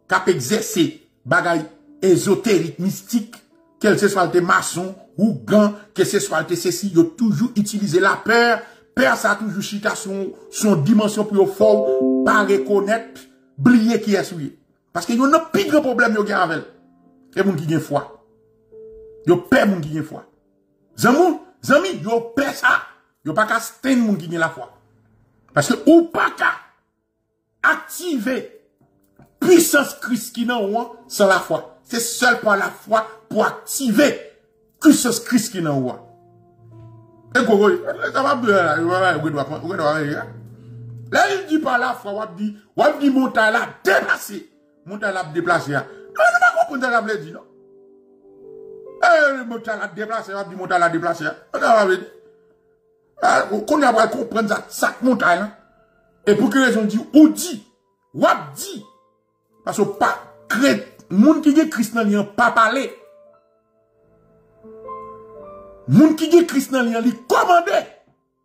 Cap exercer. Bagay ésotérique, mystique. Quel que soit le maçon ou gant. Quel que soit le ceci. Yo toujours utilisé la peur. Peur, ça a toujours chita son, son dimension plus fort. Pas reconnaître. Blier qui est souillé. Parce que yon a plus grand problème yo gen avec. Et moun ki gen foi. Yo peur moun ki gen foi. Zamou, zami, yo peur ça. Yo pas qu'à stain moun ki gen la foi. Parce que ou pas qu'à activer puissance Christ qui n'en ou sans la foi. C'est seul par la foi pour activer puissance Christ qui n'en ou. Et quoi, ça va bien là, là il dit par la foi, on dit, on dit montagne la déplacer, montagne la déplacer. Non, c'est pas qu'on montagne la dit non. Eh, montagne la déplacer, on dit montagne la déplacer. On a dit. Qu'on a pas comprendre ça, ça montagne. Et pour que les gens disent, ou dit, ou dit, parce que pas, les gens qui disent Christ dans l'ien, pas parler. Les gens qui disent Christ dans l'ien, ils commandent.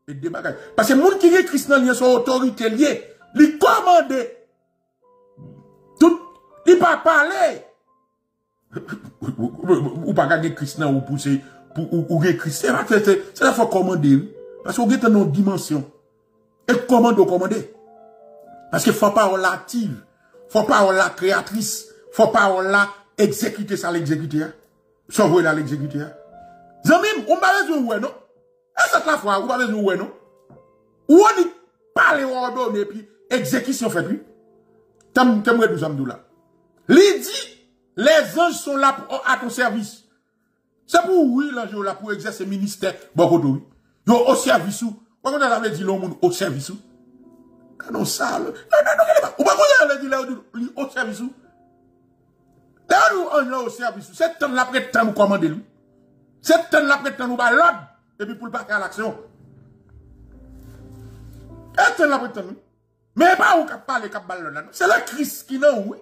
Et des bagages. Parce que les gens qui disent Christ dans l'ien sont autorités liées, ils commandent. Tout, ils pas parler. Ou pas que Christ dans l'ien, ou pousser, ou que Christ, c'est la fois commander. Parce qu'on est en dimension. Et comment de commander? Parce que faut pas on l'active. Faut pas on la créatrice. Faut pas on la exécuter ça l'exécuter. sans vous aller l'exécuter. Zamim, on va résoudre ouais non. Et cette la fois, on va résoudre ouais non. Ou on y parle et ordonne et puis exécution fait lui. Tam tam redou zamdou là. Li dit les anges sont là à ton service. C'est pour oui l'ange là pour exercer ministère beaucoup de oui. Yo au service ou. On va dire dit l'homme au service ou. Non ça. Non non non. On va dire l'homme au service ou. Là nous on au service. C'est temps là près temps nous commander lui. C'est temps là près temps nous ba l'ordre et puis pour le parquer à l'action. C'est temps là près temps. Mais pas on cap parler cap ballon là. C'est le Christ qui non oui.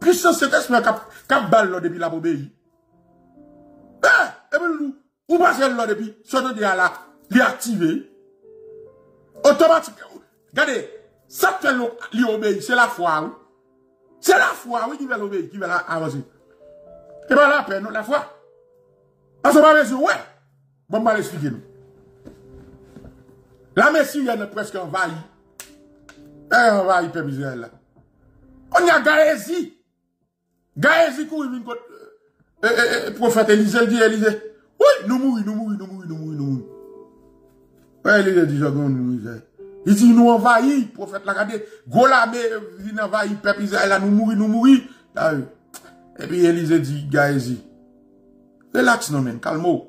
Puissance c'est esprit cap cap ballon depuis la obéi. Ah, et puis nous on passe là depuis sortant de là, il activé. Automatiquement. Regardez, ça fait lui obéir, c'est la foi. Oui. C'est la foi, oui, qui va l'obéir, qui va avancer. Et bien la paix, non, la foi. Parce qu'on va dire, ouais, bon, on va l'expliquer nous. La Messie, elle est presque envahie. Elle envahit, Père Israël, là. On y a Gaézi. Gaézi, qui vient contre le prophète Élisée, il dit, Élisée, oui, nous mourons, nous mourons, nous mourons, nous mourons, nous mourons. Ouais, Élisée dit, nous mourons. Il dit, nous envahis, prophète, la regardez, Golame, il envahit, peuple Israël, nous mourir, nous mourir. Et puis, Élisée dit, Gaézi, relax, non, men, calme-vous.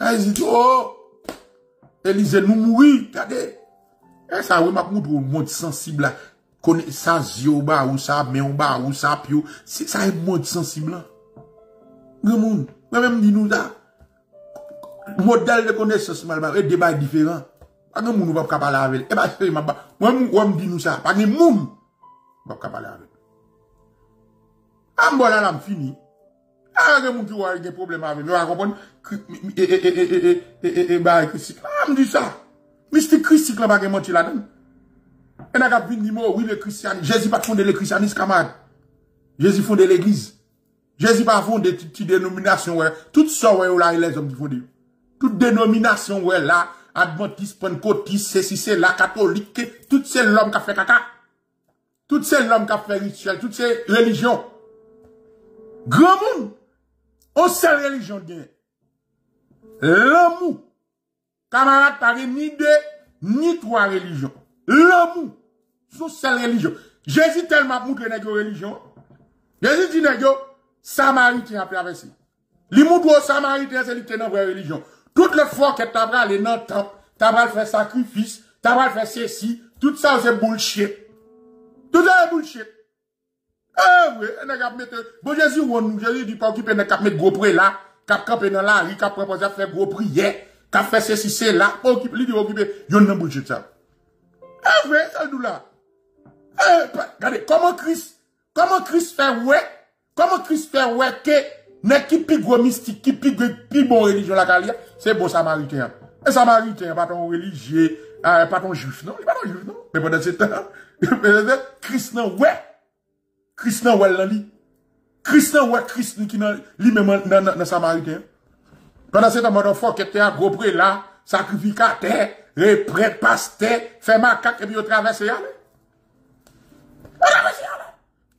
Gaézi dit, oh, Élisée, nous mourir, regardez. Et ça, oui, ma poudre, au monde sensible, là, connaît, ça, zio, ba, ou ça, mais on ba, ou ça, pio, c'est ça, le monde sensible, là. Grand monde, même, dis-nous, ça, modèle de connaissance, malgré, débat différent. Pas de monde va pas parler avec. Eh ben, c'est ma ba. Moi, on me dit nous ça. Pas de monde va pas parler avec. Ah, bon, là, là, on finit. Ah, il y a des gens qui ont des problèmes avec. Vous comprenez? Eh, eh, eh, eh, eh, eh, eh, eh, bah, Christique. Ah, on me dit ça. Mister Christique, là, pas de menti là-dedans. Et n'a qu'à venir dire, oui, le christianisme. Jésus pas fondé le christianisme, camarade. Jésus fondé l'église. Jésus pas fondé toute dénomination, ouais. Tout ça, ouais, là, les hommes qui fondent. Toute dénomination, ouais, là. Adventiste, pentecôtiste, ceci, c'est la catholique, toutes ces l'homme qui a fait caca. Toutes ces l'homme qui a fait rituel, toutes ces religions. Grand monde, on sait religion bien. L'amour, camarade, t'as ni deux, ni trois religions. L'amour, sous seule religion. Jésus tellement montré les religions. Jésus dit les Samaritain a traversé. Les montre aux Samaritains, c'est les ténèbres religion. Toutes les fois que t'as bral est dans le temple, t'as bral fait sacrifice, t'as bral fait ceci, tout ça c'est bullshit. Tout ça c'est bullshit. Ah oui, on a qu'à mettre, bon Jésus, on Jésus dit pas occuper, on a qu'à mettre gros prêt là, qu'à camper dans la rue, qu'à proposer à faire gros prière, qu'à faire ceci, c'est là, pas occuper, lui dit occuper, y'en a bullshit ça. Ah oui, ça nous là. Regardez, comment Christ, comment Christ fait ouais, comment Christ fait ouais que, mais qui pique gros mystique, qui pique plus bon religion la calia, c'est bon samaritain. Un samaritain, pas ton religieux, euh, pas ton juif, non, il pas ton juif, non. Mais pendant ce temps, Christ non, ouais. Christ non, ouais, l'an li. Christ non, ouais, Christ qui non, lui même dans samaritain. Pendant ce temps, mon enfant qui était à gros près là, sacrificateur, reprête, pasteur, fait macaque, et puis on traverse là. On traverse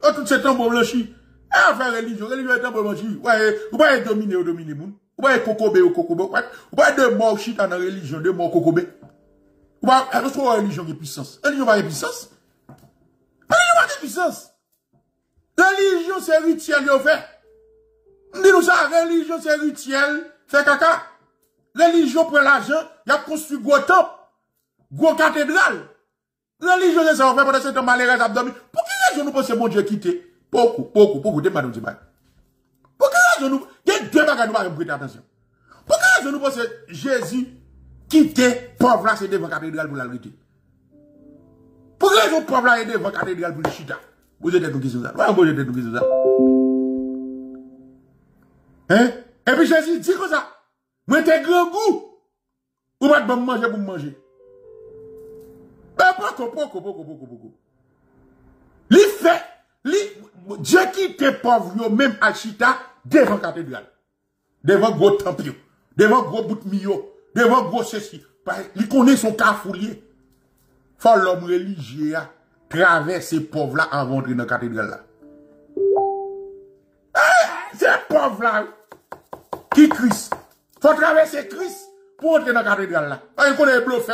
là. Tout ce temps, bon blanchi. Ah, faire religion, religion est un bon manger. Ouais, vous pouvez dominer ou dominer moun. Vous pouvez cocobé ou cocobé. Vous pouvez deux morts shit dans la religion, deux morts cocobé. Vous pouvez trouver une religion qui est puissance. Religion va être puissance. Religion va être puissance. Religion c'est rituel, vous fait. Dis-nous ça, religion c'est rituel, c'est caca. Religion prend l'argent, il a construit gros temple, gros cathédrale. Religion c'est ça, on fait pendant ce temps malheureux abdomen. Pour quelle raison nous pensons que mon Dieu quitte? Beaucoup, beaucoup, beaucoup de madame Dibay. Pourquoi raison nous, il y a deux bagages, nous allons prêter attention. Pourquoi raison nous pensons que Jésus quittait pauvre là, c'est devant la cathédrale pour la lutter. Pourquoi raison pauvre là, est devant la cathédrale pour le chita. Vous êtes tout qui sont là. Vous êtes tout qui sont là. Hein? Et puis Jésus dit comme ça. Moi, t'es grand goût. Ou pas de bon manger pour manger. Ben, beaucoup, beaucoup, beaucoup, beaucoup, beaucoup. Il fait. Dieu qui te pauvre, même à Chita, devant cathédrale. Devant gros temple, devant gros bout de mio, devant gros ceci. Il connaît son cafoulier. Faut l'homme religieux traverse ces pauvres-là avant d'entrer dans la cathédrale. Ces pauvres-là, qui Christ. Faut traverser Christ pour entrer dans la cathédrale là. Il connaît bluffé.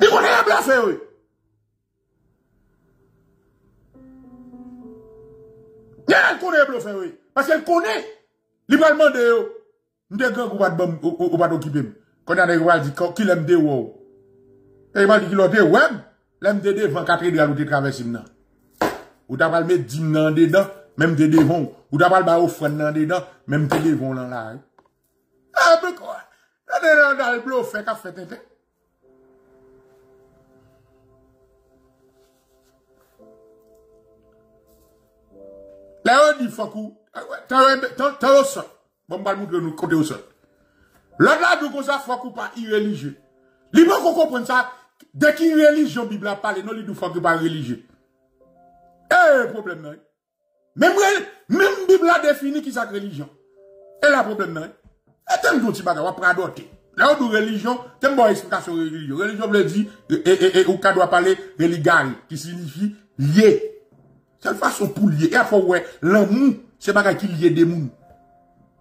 Il connaît bluffé. Il connaît bluffé. Parce qu'il connaît. Il va demander. Il ne peut pas occuper. Quand il va dire qu'il aime des wow. Et il va dire qu'il a des web. L'M D D devant cathédrale ou te traverser maintenant. Ou t'as pas le mettre dîme dedans, même des devons. Ou t'as pas le bar offrande dedans, même des devons dans la rue. Ah, mais quoi? T'as dans le bleu, fait qu'à fait tête. Là, on dit, Fakou, t'as au sol. Bon, bah, nous, nous, côté au sol. L'autre là, nous, comme ça, Fakou, pas irréligieux. Libre qu'on comprenne ça, dès qu'il religion, Bible a parlé, non, il nous Fakou, pas religieux. Eh, problème, non. Même, même Bible a défini qui sa religion. Et la problème, non. Et t'aimes tout petit bagage, on prend d'autres. Là, on dit religion, t'aimes bon explication religion. Religion veut dire, et, et, et, ou qu'on doit parler, religare, qui signifie lié. C'est une façon pour lier. Et à fois, ouais, l'amour, c'est bagage qui lié des mouns.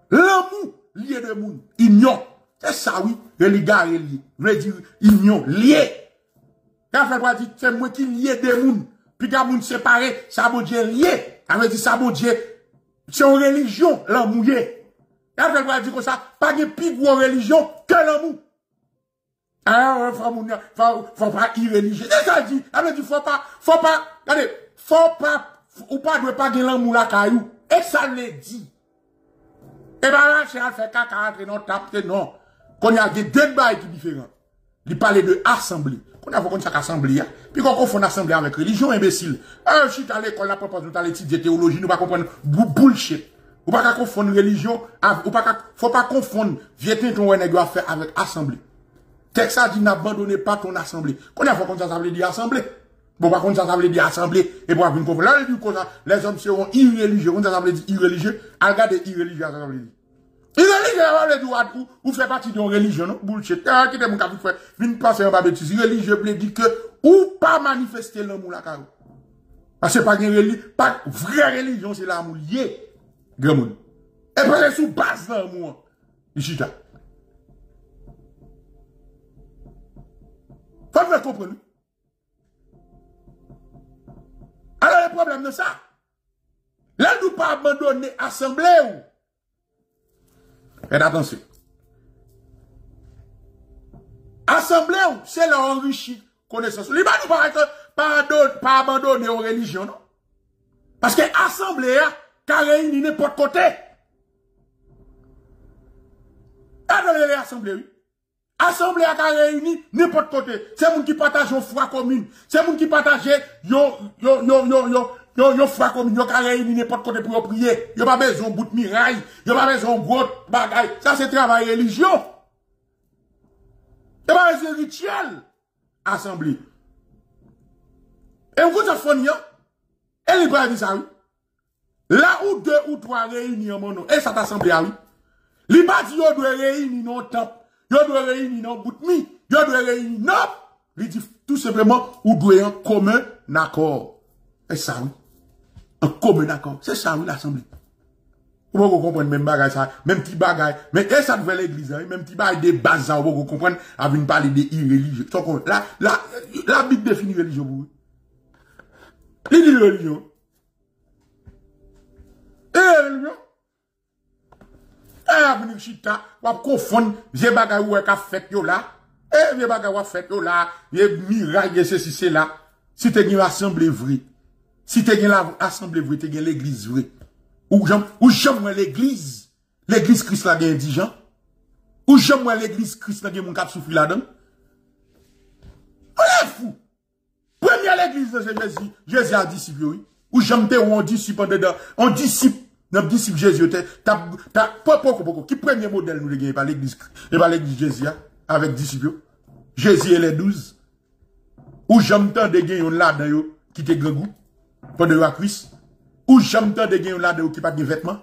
L'amour, lié des mouns. Union. C'est ça, oui. Religare, lié. Veut dire, union, lié. Et à fois, dit, c'est moi qui lié des mouns. Puis quand vous séparez, ça bon Dieu lié. Ça veut dire ça bon Dieu. C'est une religion, l'amour. Et après, vous dire comme ça, pas de plus grande religion que l'amour. Alors, il ne faut pas irréligieux. C'est ça dit. Après, il ne faut pas, faut pas, regardez, faut pas, ou pas de pas de l'amour la caillou. Et ça le dit. Et bien là, c'est à faire caca, entre non, tape, non. Qu'on y a des débats qui sont différents. Il parlait de assemblée. Qu'on a fait comme ça qu'assemblée, puis qu'on confond assemblée avec religion, imbécile. Ah, je suis à l'école, la propose, nous allons étudier théologie, nous ne pouvons pas comprendre bullshit. Ou pas confondre religion, ou pas, faut pas confondre, vietnam ton wène doit faire avec assemblée. Texas dit n'abandonnez pas ton assemblée. Qu'on a fait comme ça, ça veut dire assemblée. Bon, par contre, ça veut dire assemblée. Et pour avoir une confondre, là, les hommes seront irréligieux. On ça veut dire irréligieux. Regardez irréligieux, ça veut dire. Il est religieux, ou fait partie d'une religion, non? Bullshit. Ah, qui est mon capitaine, frère? Vine passer en bas bêtise. Religieux, blé, dit que, ou pas manifester l'amour, la carou. Parce que pas une religion, pas vraie religion, c'est l'amour lié. Gamoun. Et parce que sous base l'amour, ici, là. Faut que vous compreniez. Alors, le problème de ça, là, nous pas abandonner l'assemblée, ou? Faites attention. Assemblée, c'est leur enrichie connaissance. Les gens ne pas abandonner aux religions, non? Parce que l'assemblée, car réunit n'importe côté. Attendez les assemblées, oui. Assemblée, car réunit n'importe côté. C'est moun qui partage une foi commune. C'est moun qui partage yon, yon, yon, yon, yon. Yo, yo, frère, comme, yo, carré, il n'y a pas de côté pour prier. Yo, pas besoin de bout de miraille. Yo, pas besoin de gros bagaille. Ça, c'est travail religion. Yo, pas besoin de rituel. Assemblée. Et vous, ça fournit, et les bras, ça, oui. Là où deux ou trois réunis, mon nom, et ça t'assemblée, oui. Les bras, yo, doit réunir, non, temple. Yo, doit réunir, non, bout de mi. Yo, doit réunir, non. Il dit, tout simplement, ou doit en commun, d'accord. Et ça, oui. En commun accord. C'est ça, oui, l'assemblée. Vous pouvez comprendre même bagage, ça, même petit bagage. Mais, et ça devait l'église, hein, même petit bagage des bases, ça, vous pouvez comprendre, avant de parler des irréligieux. Là, là, la Bible définit religion pour vous. Il dit religion. Et religion. Et après, chita, vous confondre, vieux bagage ou a fait yo là. Et vieux bagage ou a fait yo là. Vieux miracle, ceci, c'est là. Si t'es une assemblée vraie. Si tu as l'assemblée vraie, tu as l'église vraie. Ou j'aime l'église. L'église Christ là, il y a indigent. Ou j'aime l'église Christ là, il y a mon cap souffle là-dedans. On est fou. Première l'église, c'est Jésus. Jésus a disciple, oui. Ou j'aime te ou on disciple dedans. On disciple. Non, disciple Jésus. T'as pas beaucoup, beaucoup. Qui premier modèle nous le par l'église? Et par l'église Jésus, avec disciple. Jésus et les douze. Ou j'aime tant de gagner là-dedans, qui te grand goût. Pas de la crise. Ou j'aime tant de gagner là de qui pas de vêtements.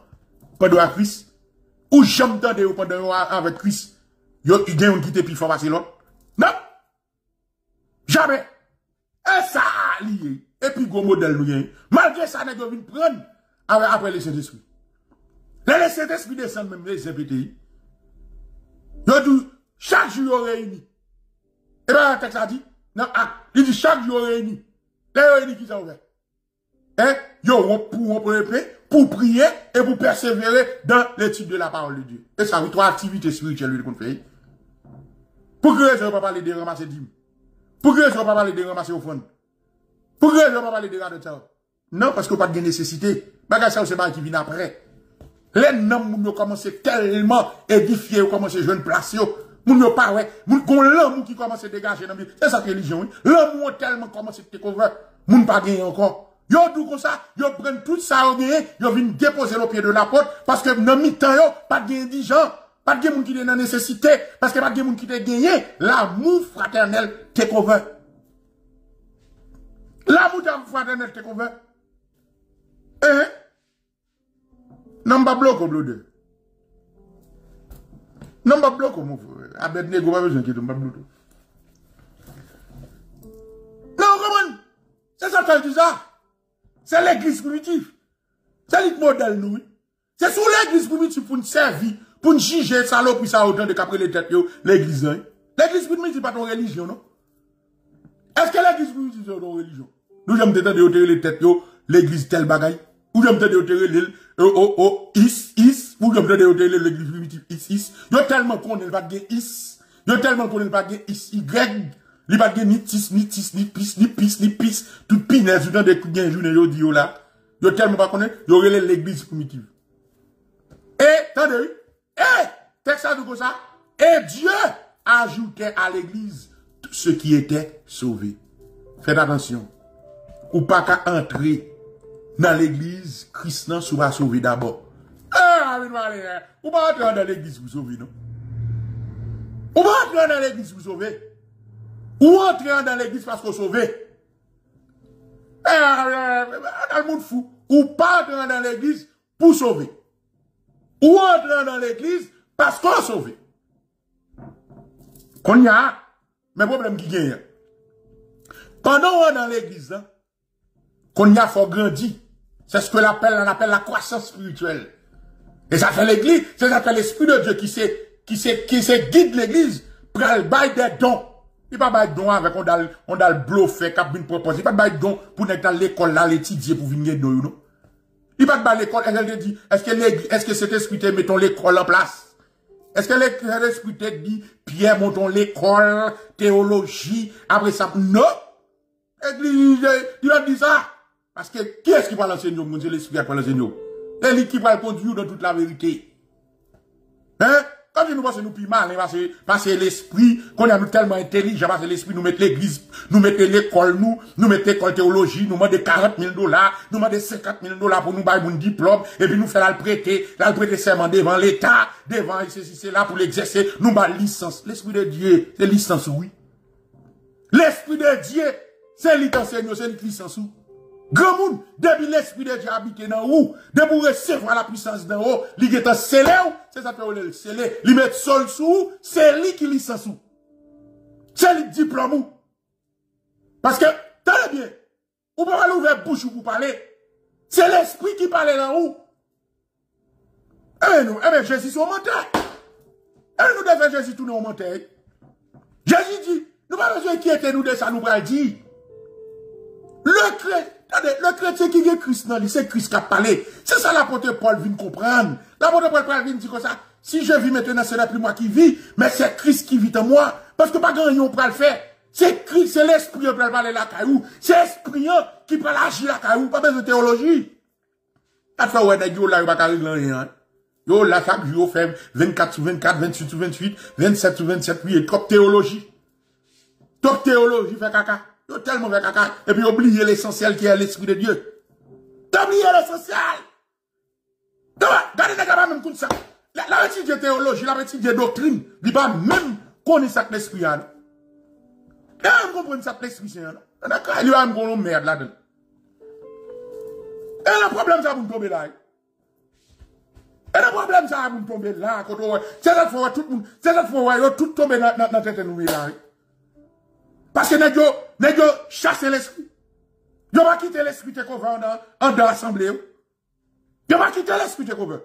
Pas de la crise. Ou j'aime tant de ou pas de avec crise. Yo, il gagne qui te puis faut passer l'autre. Non. Jamais. Et ça, lié. Et puis, gros modèle, nous gagne. Malgré ça, nous devons prendre après les Saint-Esprit. Dans les Saint-Esprit descendent même les C P T I. Ils disent, chaque jour réunis. Et bien, le texte a dit, non, il dit, chaque jour réunis. Les réunis qui sont ouverts. Et ils ont pour pour prier et pour persévérer dans l'étude de la parole de Dieu. Et ça, vous trois activités spirituelles qu'on fait. Pour que les gens ne pas parler de ramasser dîmes. Pour que les gens ne pas parler de ramasser offrandes. Pour que les gens ne pas parler de ramasser ça. Non, parce que pas de nécessité. Bagage ça, c'est pas qui vient après. Les noms, nous commencé tellement édifiés, nous commencé à jouer une place. Nous ne pas, ouais. Nous avons l'homme qui commence à dégager dans le milieu. C'est ça que religion, oui. L'homme tellement commencé à découvrir. Nous ne pas gagner encore. Yo tout comme ça, yo prennent tout ça, yo viennent déposer le pied de la porte, parce que dans mi temps, yo, pas de indigents, pas de gens qui sont dans la nécessité, parce que pas de gens qui ont gagné, l'amour fraternel te couvert. L'amour fraternel te couvert. Eh? Non, pas bloqué, blodé. Non, pas bloqué, mon frère. Abednego, pas besoin de quitter, pas bloqué. Non, comment? C'est ça que je dis ça. C'est l'église primitive. C'est le modèle, nous. C'est sous l'église primitive pour nous servir, pour nous juger, salope, puis ça autant de qu'après les têtes, l'église. L'église primitive, c'est pas ton religion, non? Est-ce que l'église primitive, c'est ton religion? Nous, j'aime te dire, les têtes, l'église, telle bagaille. Ou j'aime te dire, l'île, oh, oh, is, is. Ou j'aime te dire, l'église primitive, is, is. Yo tellement qu'on n'est pas de is. Yo tellement qu'on n'est pas de is, y. Li pa gen ni tis, ni tis, ni pis, ni pis, ni pis. Tout pinaise, tout dans des coups de journée, yo di yo la. Yo tellement pas connaît, yo relève l'église primitive. Et, attendez, et, texte ça, comme ça. Et Dieu ajoutait à l'église ceux qui étaient sauvés. Faites attention. Ou pas qu'à entrer dans l'église, Christ n'en sera sauvé d'abord. Ah, ou pas entrer dans l'église pour sauver, non? Ou pas entrer dans l'église pour sauver? Ou entrer dans l'église parce qu'on sauvé. Dans le monde fou. Ou pas entrer dans l'église pour sauver. Ou entrer dans l'église parce qu'on sauvé. Qu'on y a, mais problème qui gagne. Pendant qu'on est dans l'église, qu'on y a faut grandir. C'est ce que l'appelle, on appelle la croissance spirituelle. Et ça fait l'église, c'est ça fait l'esprit de Dieu qui se, qui se, qui se guide l'église pour aller bailler des dons. Il n'y a pas de don avec on a le bluffé, cap une proposition. Il n'y a pas de don pour n'être à l'école, là, l'étudier pour venir de nous. Il n'y a pas de l'école. Elle dit, est-ce que est-ce que cet esprit te mettons l'école en place? Est-ce que cet esprit te dit, Pierre, montons l'école, théologie, après ça? Non! L'église, il a dit ça. Parce que qui est-ce qui va l'enseigner? C'est l'esprit qui va l'enseigner. C'est lui qui va le conduire dans toute la vérité. Hein? Quand nous pensons nous plus mal, parce que l'esprit, qu'on a nous tellement intelligent, parce que l'esprit nous met l'église, nous met l'école, nous, nous met l'école théologie, nous met quarante mille dollars, nous met cinquante mille dollars pour nous bailler mon diplôme, et puis nous faire le prêter, le prêter serment devant l'État, devant ceci, cela, pour l'exercer, nous met licence. L'esprit de Dieu, c'est licence, oui. L'esprit de Dieu, c'est licence, c'est licence, oui. Grand monde, depuis l'esprit de Dieu habite dans où, depuis recevoir la puissance d'en haut, il est en scellé, c'est ça qu'on le scellé, il met sol sous, c'est lui qui licence sous. C'est lui qui diplôme. Parce que, tenez bien, ou pas mal ouvrir bouche pour parler, c'est l'esprit qui parle dans où. Eh nous, eh bien, Jésus est au menteur. Eh nous devons Jésus tourner au menteur. Jésus dit, nous ne pouvons pas nous inquiéter, nous de ça, nous pas dire. Le chrétien, le chrétien qui vient Christ, c'est Christ qui a parlé. C'est ça l'apôtre Paul vient comprendre. L'apôtre Paul vient dire comme ça. Si je vis maintenant, ce n'est plus moi qui vis, mais c'est Christ qui vit en moi. Parce que pas grand yon peut le faire. C'est Christ, c'est l'esprit qui peut parler la caillou. C'est l'esprit qui peut agir la caillou. Pas besoin de théologie. Après, ouais, d'ailleurs, là, il va carrément rien. Yo, là, chaque jour, fait vingt-quatre sur vingt-quatre, vingt-huit sur vingt-huit, vingt-sept sur vingt-sept, oui, top théologie. Top théologie, fait caca. Yo tellement fait caca, et puis oubliez l'essentiel qui est l'esprit de Dieu. Oubliez l'essentiel. Regardez les gars même comme ça. La petite de théologie, la petite de doctrine, il va même connaître ça que l'esprit a. Il va même comprendre ça que l'esprit a. Il va même comprendre merde là-dedans. Et le problème, ça va nous tomber là. Et le problème, ça va nous tomber là. C'est cette fois, tout le monde, c'est cette fois, il va tout tomber dans la tête de nous là. Parce que nous devons chasser l'esprit. Nous devons quitter l'esprit de Kouvre en dans l'assemblée. Nous devons quitter l'esprit de Kouvre.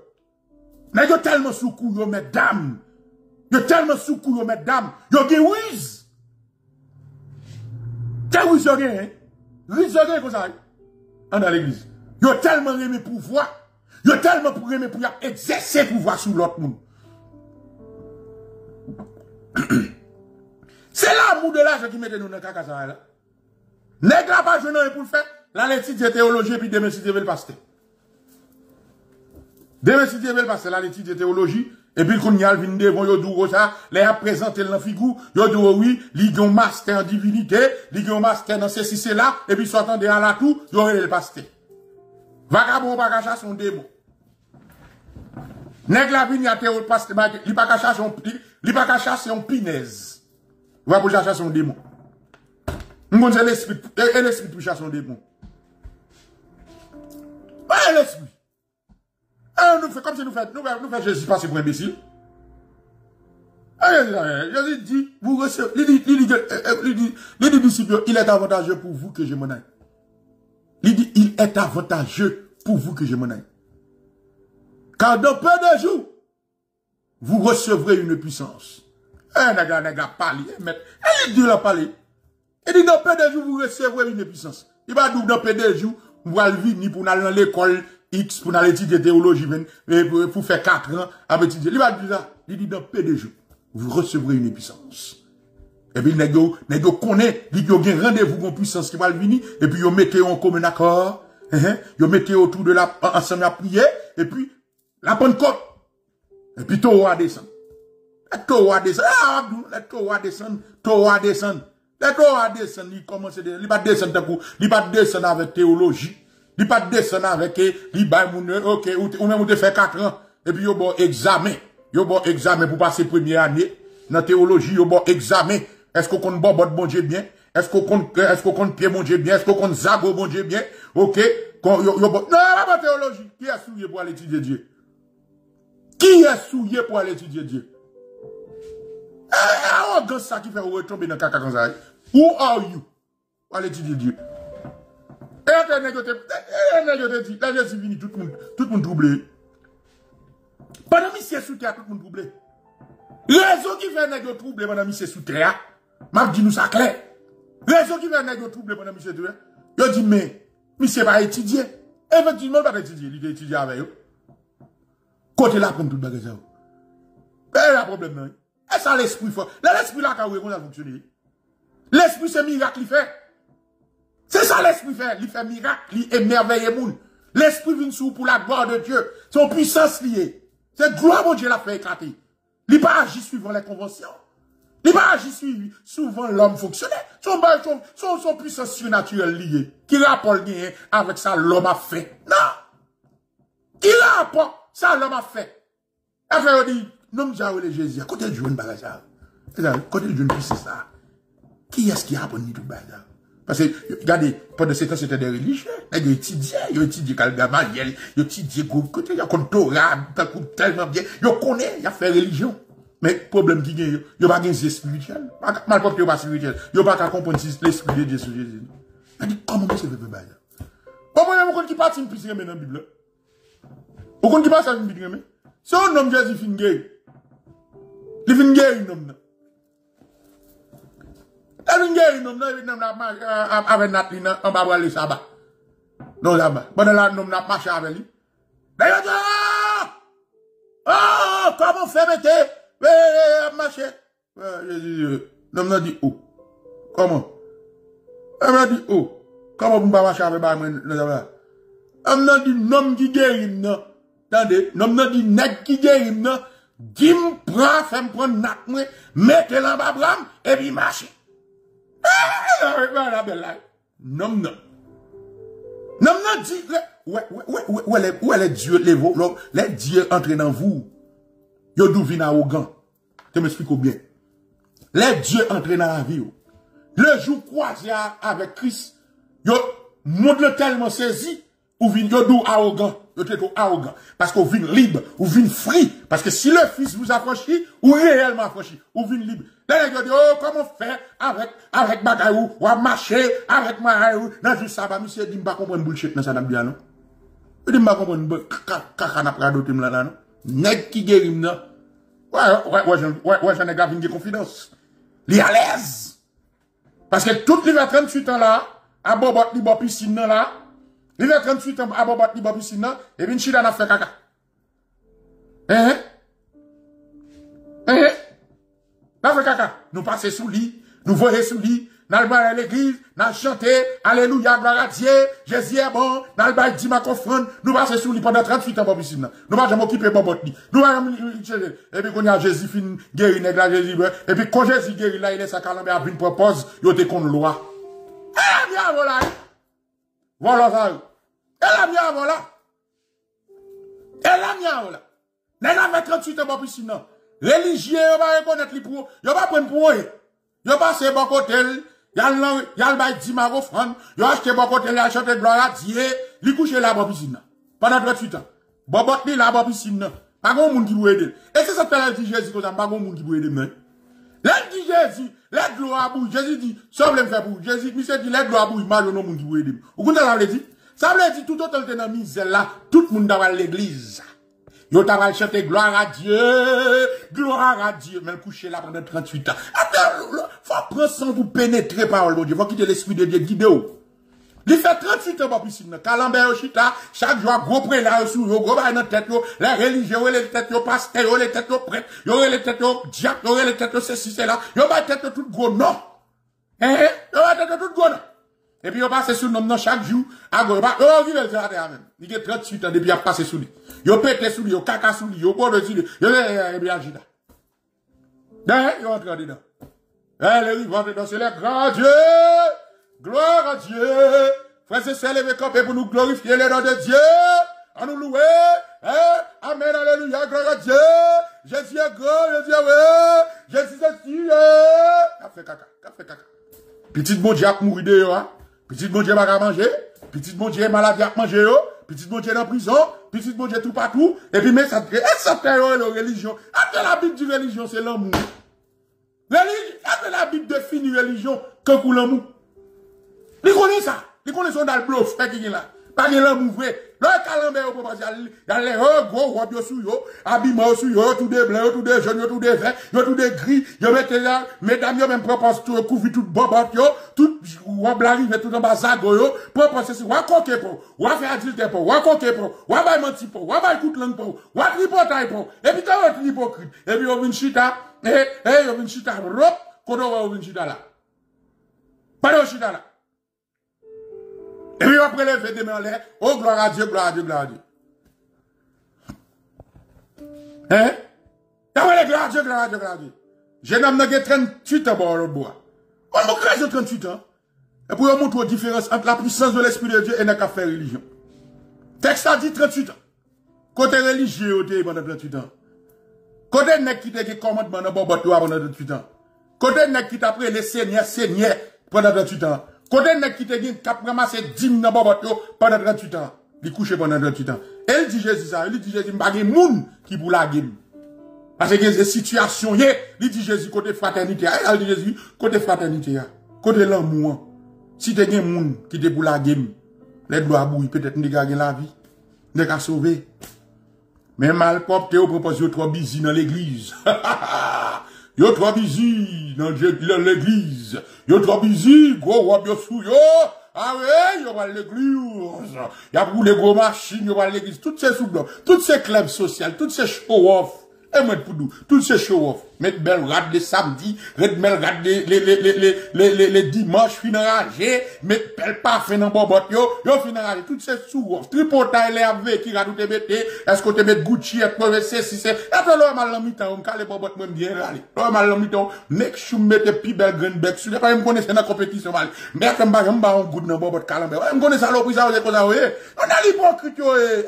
Là, yo tellement soukou, yo mesdames. Yo tellement soukou, yo mesdames. Yo gen wiz. Quel wiz yo gen, hein? Wiz yo gen comme ça. En dans l'église. Yo tellement aimé pouvoir. Yo tellement pour aimer pour exercer pouvoir sur l'autre monde. C'est l'amour de l'argent qui mette nous dans le caca ça là. Nèg la pas jeune pour le faire. Là l'étudier théologie puis demain étudier le pasteur. Demain étudier le pasteur, là l'étudier théologie et puis qu'on y a vinn devant yo dou ça, les a présenté dans figure, yo dou oui, li gon master en divinité, li gon master dans ceci cela et puis sortant de à la tout, yo le pasteur. Vagabond pas cacher son démon. Nèg la vinn y a théologie pasteur, li pas cacher son li pas cacher son pinaise. Va pour chasser son démon. Nous avons l'esprit pour chasser son démon. Pas l'esprit. Nous faisons comme si nous faisons Jésus passer pour imbécile. Jésus dit, vous recevez, il dit, disciples, il est avantageux pour vous que je m'en aille. Il dit, il est avantageux pour vous que je m'en aille. Car dans peu de jours, vous recevrez une puissance. Un nègre, nègre, parlé, maître. Il dit, il a parlé. Il dit, dans peu de jours, vous recevrez une puissance. Il va dire, dans peu de jours, vous allez venir pour aller dans l'école X, pour aller étudier théologie, pour faire quatre ans, à étudier. Il va dire ça. Il dit, dans peu de jours, vous recevrez une puissance. Et puis, nègre, nègre, connaît, il dit, il y a un rendez-vous, une puissance qui va venir, et puis, vous mettez en commun accord, vous mettez autour de la, ensemble à prier, et puis, la Pentecôte. Et puis, tout va descendre. Let Torah descend. Ah, let Torah descend. Torah descend. Let Torah descend. Il commence de, il va descendre d'un coup. Il va descendre avec théologie. Il va descendre avec, il va, ok, ou même, ou te fait quatre ans. Et puis, yo bon examen. Yo bon examen pour passer première année. Dans théologie, yo bon examen. Est-ce qu'on compte bon, bon Dieu bien? Est-ce qu'on compte, est-ce qu'on compte pied bon Dieu bien? Est-ce qu'on compte zago bon Dieu bien? Ok. Yo, yo bon. Non, pas théologie. Qui est souillé pour aller étudier Dieu? Qui est souillé pour aller étudier Dieu? Ah, on ça qui fait retomber dans caca comme ça. Who are you? Allez dire Dieu. Et après négocier, dit, là j'ai fini tout le monde, tout le monde troublé. Pendant monsieur sous terre, tout le monde troublé. Raison qui fait négocier troublé pendant monsieur sous terre. M'a dit nous ça clair. Raison qui fait négocier troublé pendant monsieur sous terre. Yo dit mais monsieur va étudier. Effectivement pas étudier, il étudier avec eux. Côté là comme tout bagage ça. Ben la problème non. Et ça l'esprit fort. L'esprit là, quand on a fonctionné. L'esprit, c'est miracle, il fait. C'est ça l'esprit fait. Il fait miracle, il émerveille les gens. L'esprit vient sous pour la gloire de Dieu. Son puissance liée. C'est gloire de Dieu l'a fait éclater. Il n'a pas agi suivant les conventions. Il n'a pas agi suivant l'homme fonctionnel. Son, son, son, son puissance surnaturelle liée. Qui rapporte avec ça l'homme a fait. Non. Qui rapporte ça l'homme a fait. Après, on dit. Non, j'ai eu les Jésus. Côté de jeune bagageau. Côté de jeune fille, c'est ça. Qui est-ce qui a appris tout bagageau? Parce que, regardez, pendant ce temps, c'était des religieux. Ils étudiaient, ils étudiaient Calgamaliel, ils étudiaient groupe. Côté, ils ont Torah, tellement bien. Ils connaissent, ils ont fait religion. Mais, problème qui est, ils n'ont pas d'esprit spirituel. Malgré qu'ils n'ont pas spirituel. Ils n'ont pas compris l'esprit de Dieu sur Jésus. Ils dit, comment vous savez, bagageau? Comment vous comprenez qui passe une piscine dans la Bible? Vous comprenez qui passe une piscine? C'est un homme Jésus Fingé. Il vient guérir un homme. Il vient guérir un homme. Il vient marcher avec Nathalie. On va voir le sabbat. Non, là-bas. Pendant là, on va marcher avec lui. D'ailleurs, oh, comment faire, mettez? Eh, marcher. Jésus, l'homme n'a dit, oh. Comment? L'homme n'a dit, oh. Comment vous marcher avec moi? L'homme n'a dit, l'homme qui guérit, non. Attendez, l'homme n'a dit, nèg qui guérit, non. Dim prend, fait me prendre nac moi, mettez l'en bas bram, et puis marchez. Non, non. Non, non, dit, ouais, ouais, ouais, ouais, ouais, les dieux, les vôtres, les dieux entrent dans vous. Yo d'où vient arrogant. Je m'explique bien. Les dieux entrent dans la vie. Le jour croisé avec Christ, yo, monde tellement saisi, ou vient yo d'où arrogant. Vous êtes arrogant, parce qu'on vient libre, ou vient free, parce que si le fils vous affranchit, ou réellement affranchit, ou vient libre. Là, les gens disent, oh, comment faire avec, avec bagaille, ou à marcher, avec ma, ou, non, juste ça, bah, monsieur, dit, m'pas comprendre bullshit, non, ça n'a pas bien, non? Dit, m'pas comprendre, caca, n'a pas d'autre, non? nèg qui guérim nan. Ouais, ouais, ouais, ouais, ouais, j'en ai gardé une confiance. Li à l'aise. Parce que tout l'hiver trente-huit ans là, à bobot li bo piscine nan là, l'hiver trente-huit ans à bobot li bo piscine nan, et puis chida n'a fait caca. Hein? Hein? N'a fait caca. Nous passer sous lit, nous voyons sous lit. Dans le bail à l'église, dans le chanter, alléluia, gloire à Dieu, Jésus est bon, dans le bail dit ma confrande, nous passons sous lui pendant trente-huit ans, Bobissime. Nous ne pouvons occuper Bobot. Nous ne et puis quand Jésus finit guéri, et puis quand Jésus guérit là, il est sa calambe à une propose, il était contre loi. Et bien voilà. Voilà ça. Et bien voilà. Et bien voilà. Nous avons trente-huit ans, Bobissime. Religieux, ils ne vont pas reconnaître les pour. Ils ne vont pas prendre pour eux. Ils ne vont pas se bocoter. Yal yal bay di ma gofran, yo acheté bon côté, yal chanté gloire à Dieu, li couché là bon piscine. Pendant trente-huit ans. Bon bot li là bon piscine. Pas grand monde qui peut aider. Et c'est ça que dit Jésus comme ça, pas grand monde qui peut aider même. Là dit Jésus, la gloire bouille. Jésus dit, ça veut me faire pour. Jésus monsieur dit la gloire bouille, mal non monde qui peut aider. Ou qu'on ça veut dire? Ça veut dire tout autant que dans misère là, tout monde dans l'église. Yo t'a va chanter gloire à Dieu, gloire à Dieu, mais le coucher là pendant trente-huit ans. Attends, faut prendre son pour pénétrer par le Dieu, faut quitter l'esprit de Dieu, guider. Il fait trente-huit ans, pas piscine, calambert au chita, chaque jour, gros prélat, sous, gros bain dans tête, les religieux, les têtes, les pasteurs, les têtes, les prêtres, les têtes, les diacres, les têtes, ceci, cela, yo va tête tout gros, non. Eh, yo va tête tout gros, non. Et puis, on passe sous le nom chaque jour, à gauche, on vit le terrain même. Il y a trente-huit ans, depuis, on passe sous lui. Yo pété sous lui, yo caca sous lui, yo bon dessus lui, yo est bien agida. D'ailleurs, yo rentre dedans. Eh, les rives rentrent dans c'est le grand Dieu. Gloire à Dieu. Frères et sœurs, levez campé pour nous glorifier le nom de Dieu. À nous louer. Eh, amen, alléluia, gloire à Dieu. Jésus est grand, Jésus est vrai. Jésus est Dieu. Qu'a fait caca, qu'a fait caca. Petit bon Dieu a mouru de yo, hein. Petit bon Dieu va manger. Petit bon Dieu maladie a manger yo. Petit bon Dieu dans prison, petit bon Dieu tout partout, et puis mais ça te et la religion. Après la Bible du religion, c'est l'amour. Après la Bible définit religion, que pour l'amour. Ils connaissent ça. Ils connaissent ça dans le bluff, pas qu'il là. Pas qu'il l'amour vrai. Le calendrier, on peut pas dire, il y a les gros robes sur yo, habillement sur yo, tout des blancs, tout des jaunes, tout des verts, tout des gris, yo mettez là, mesdames, yo même propose tout, couvre tout bobot yo, tout robe l'arrive tout en bas zago yo, propose si, wa coquet pour, wa fait adulte pour, wa coquet pour, wa bay menti pour, wa bay toute langue pour, wa tripotaille pour, et puis t'as un hypocrite, et puis on vient chita, eh, eh, on vient chita, rop, qu'on on vient chita là. Pardon chita là. Et puis après le fait de mains en l'air, oh gloire à Dieu, gloire à Dieu, gloire à Dieu. Hein? T'as vu gloire à Dieu, gloire à Dieu, gloire à Dieu. J'ai nommé trente-huit ans pour l'autre bois. On me crée de trente-huit ans. Et pour montrer la différence entre la puissance de l'Esprit de Dieu et la café religion. Texte a dit trente-huit ans. Côté religieux, il pendant trente-huit ans. Côté nec qui t'a dit commandement dans bon bateau pendant trente-huit ans. Côté nec qui t'a pris les seigneurs, seigneurs pendant trente-huit ans. Quand on a quitté qui a ramassé dix mille dans pendant trente-huit ans, il couche pendant trente-huit ans. Elle dit Jésus ça, il dit Jésus, il n'y a pas de monde qui pour la gueule. Parce que c'est situation, il dit Jésus côté fraternité, il dit Jésus côté fraternité, côté l'amour. Si tu as des gens qui te pour la gueule, les doigts bouillent, peut-être ne gagnent la vie, ne qu'à sauver. Mais malpropre, tu as proposé trois bisous dans l'église. Yo trop busy dans l'église. Yo trop busy, gros robe yo sou yo. Ah ouais, yo va l'église. Y'a pour les gros machines, yo va l'église. Toutes ces sous-blocs, toutes ces clubs sociales, toutes ces show-off. Et moi, pour nous, toutes ces show-off. Mettre belle rade les samedis, mettre belle rade les, les, les, les, les, les, les dimanches, finiragés, mettre belle parfait dans bon bot, yo, yo finiragés. Toutes ces sous-off. Tripotaille, les A V, qui radou te mette, est-ce que te mette Gucci, est-ce que c'est, si c'est, après l'homme à l'homme, car les bon bot, moi, bien râle. L'homme à l'homme, nek chou mette pi belle grande bec, sur les pas, me connaissent dans la compétition, mal. Mec, m'ba, m'ba, on goûte dans bon bot, calambé. Ouais, me connaissent à l'opus, ça, vous êtes comme ça, ouais. On a l'hypocrite, ouais. Eh, ouais,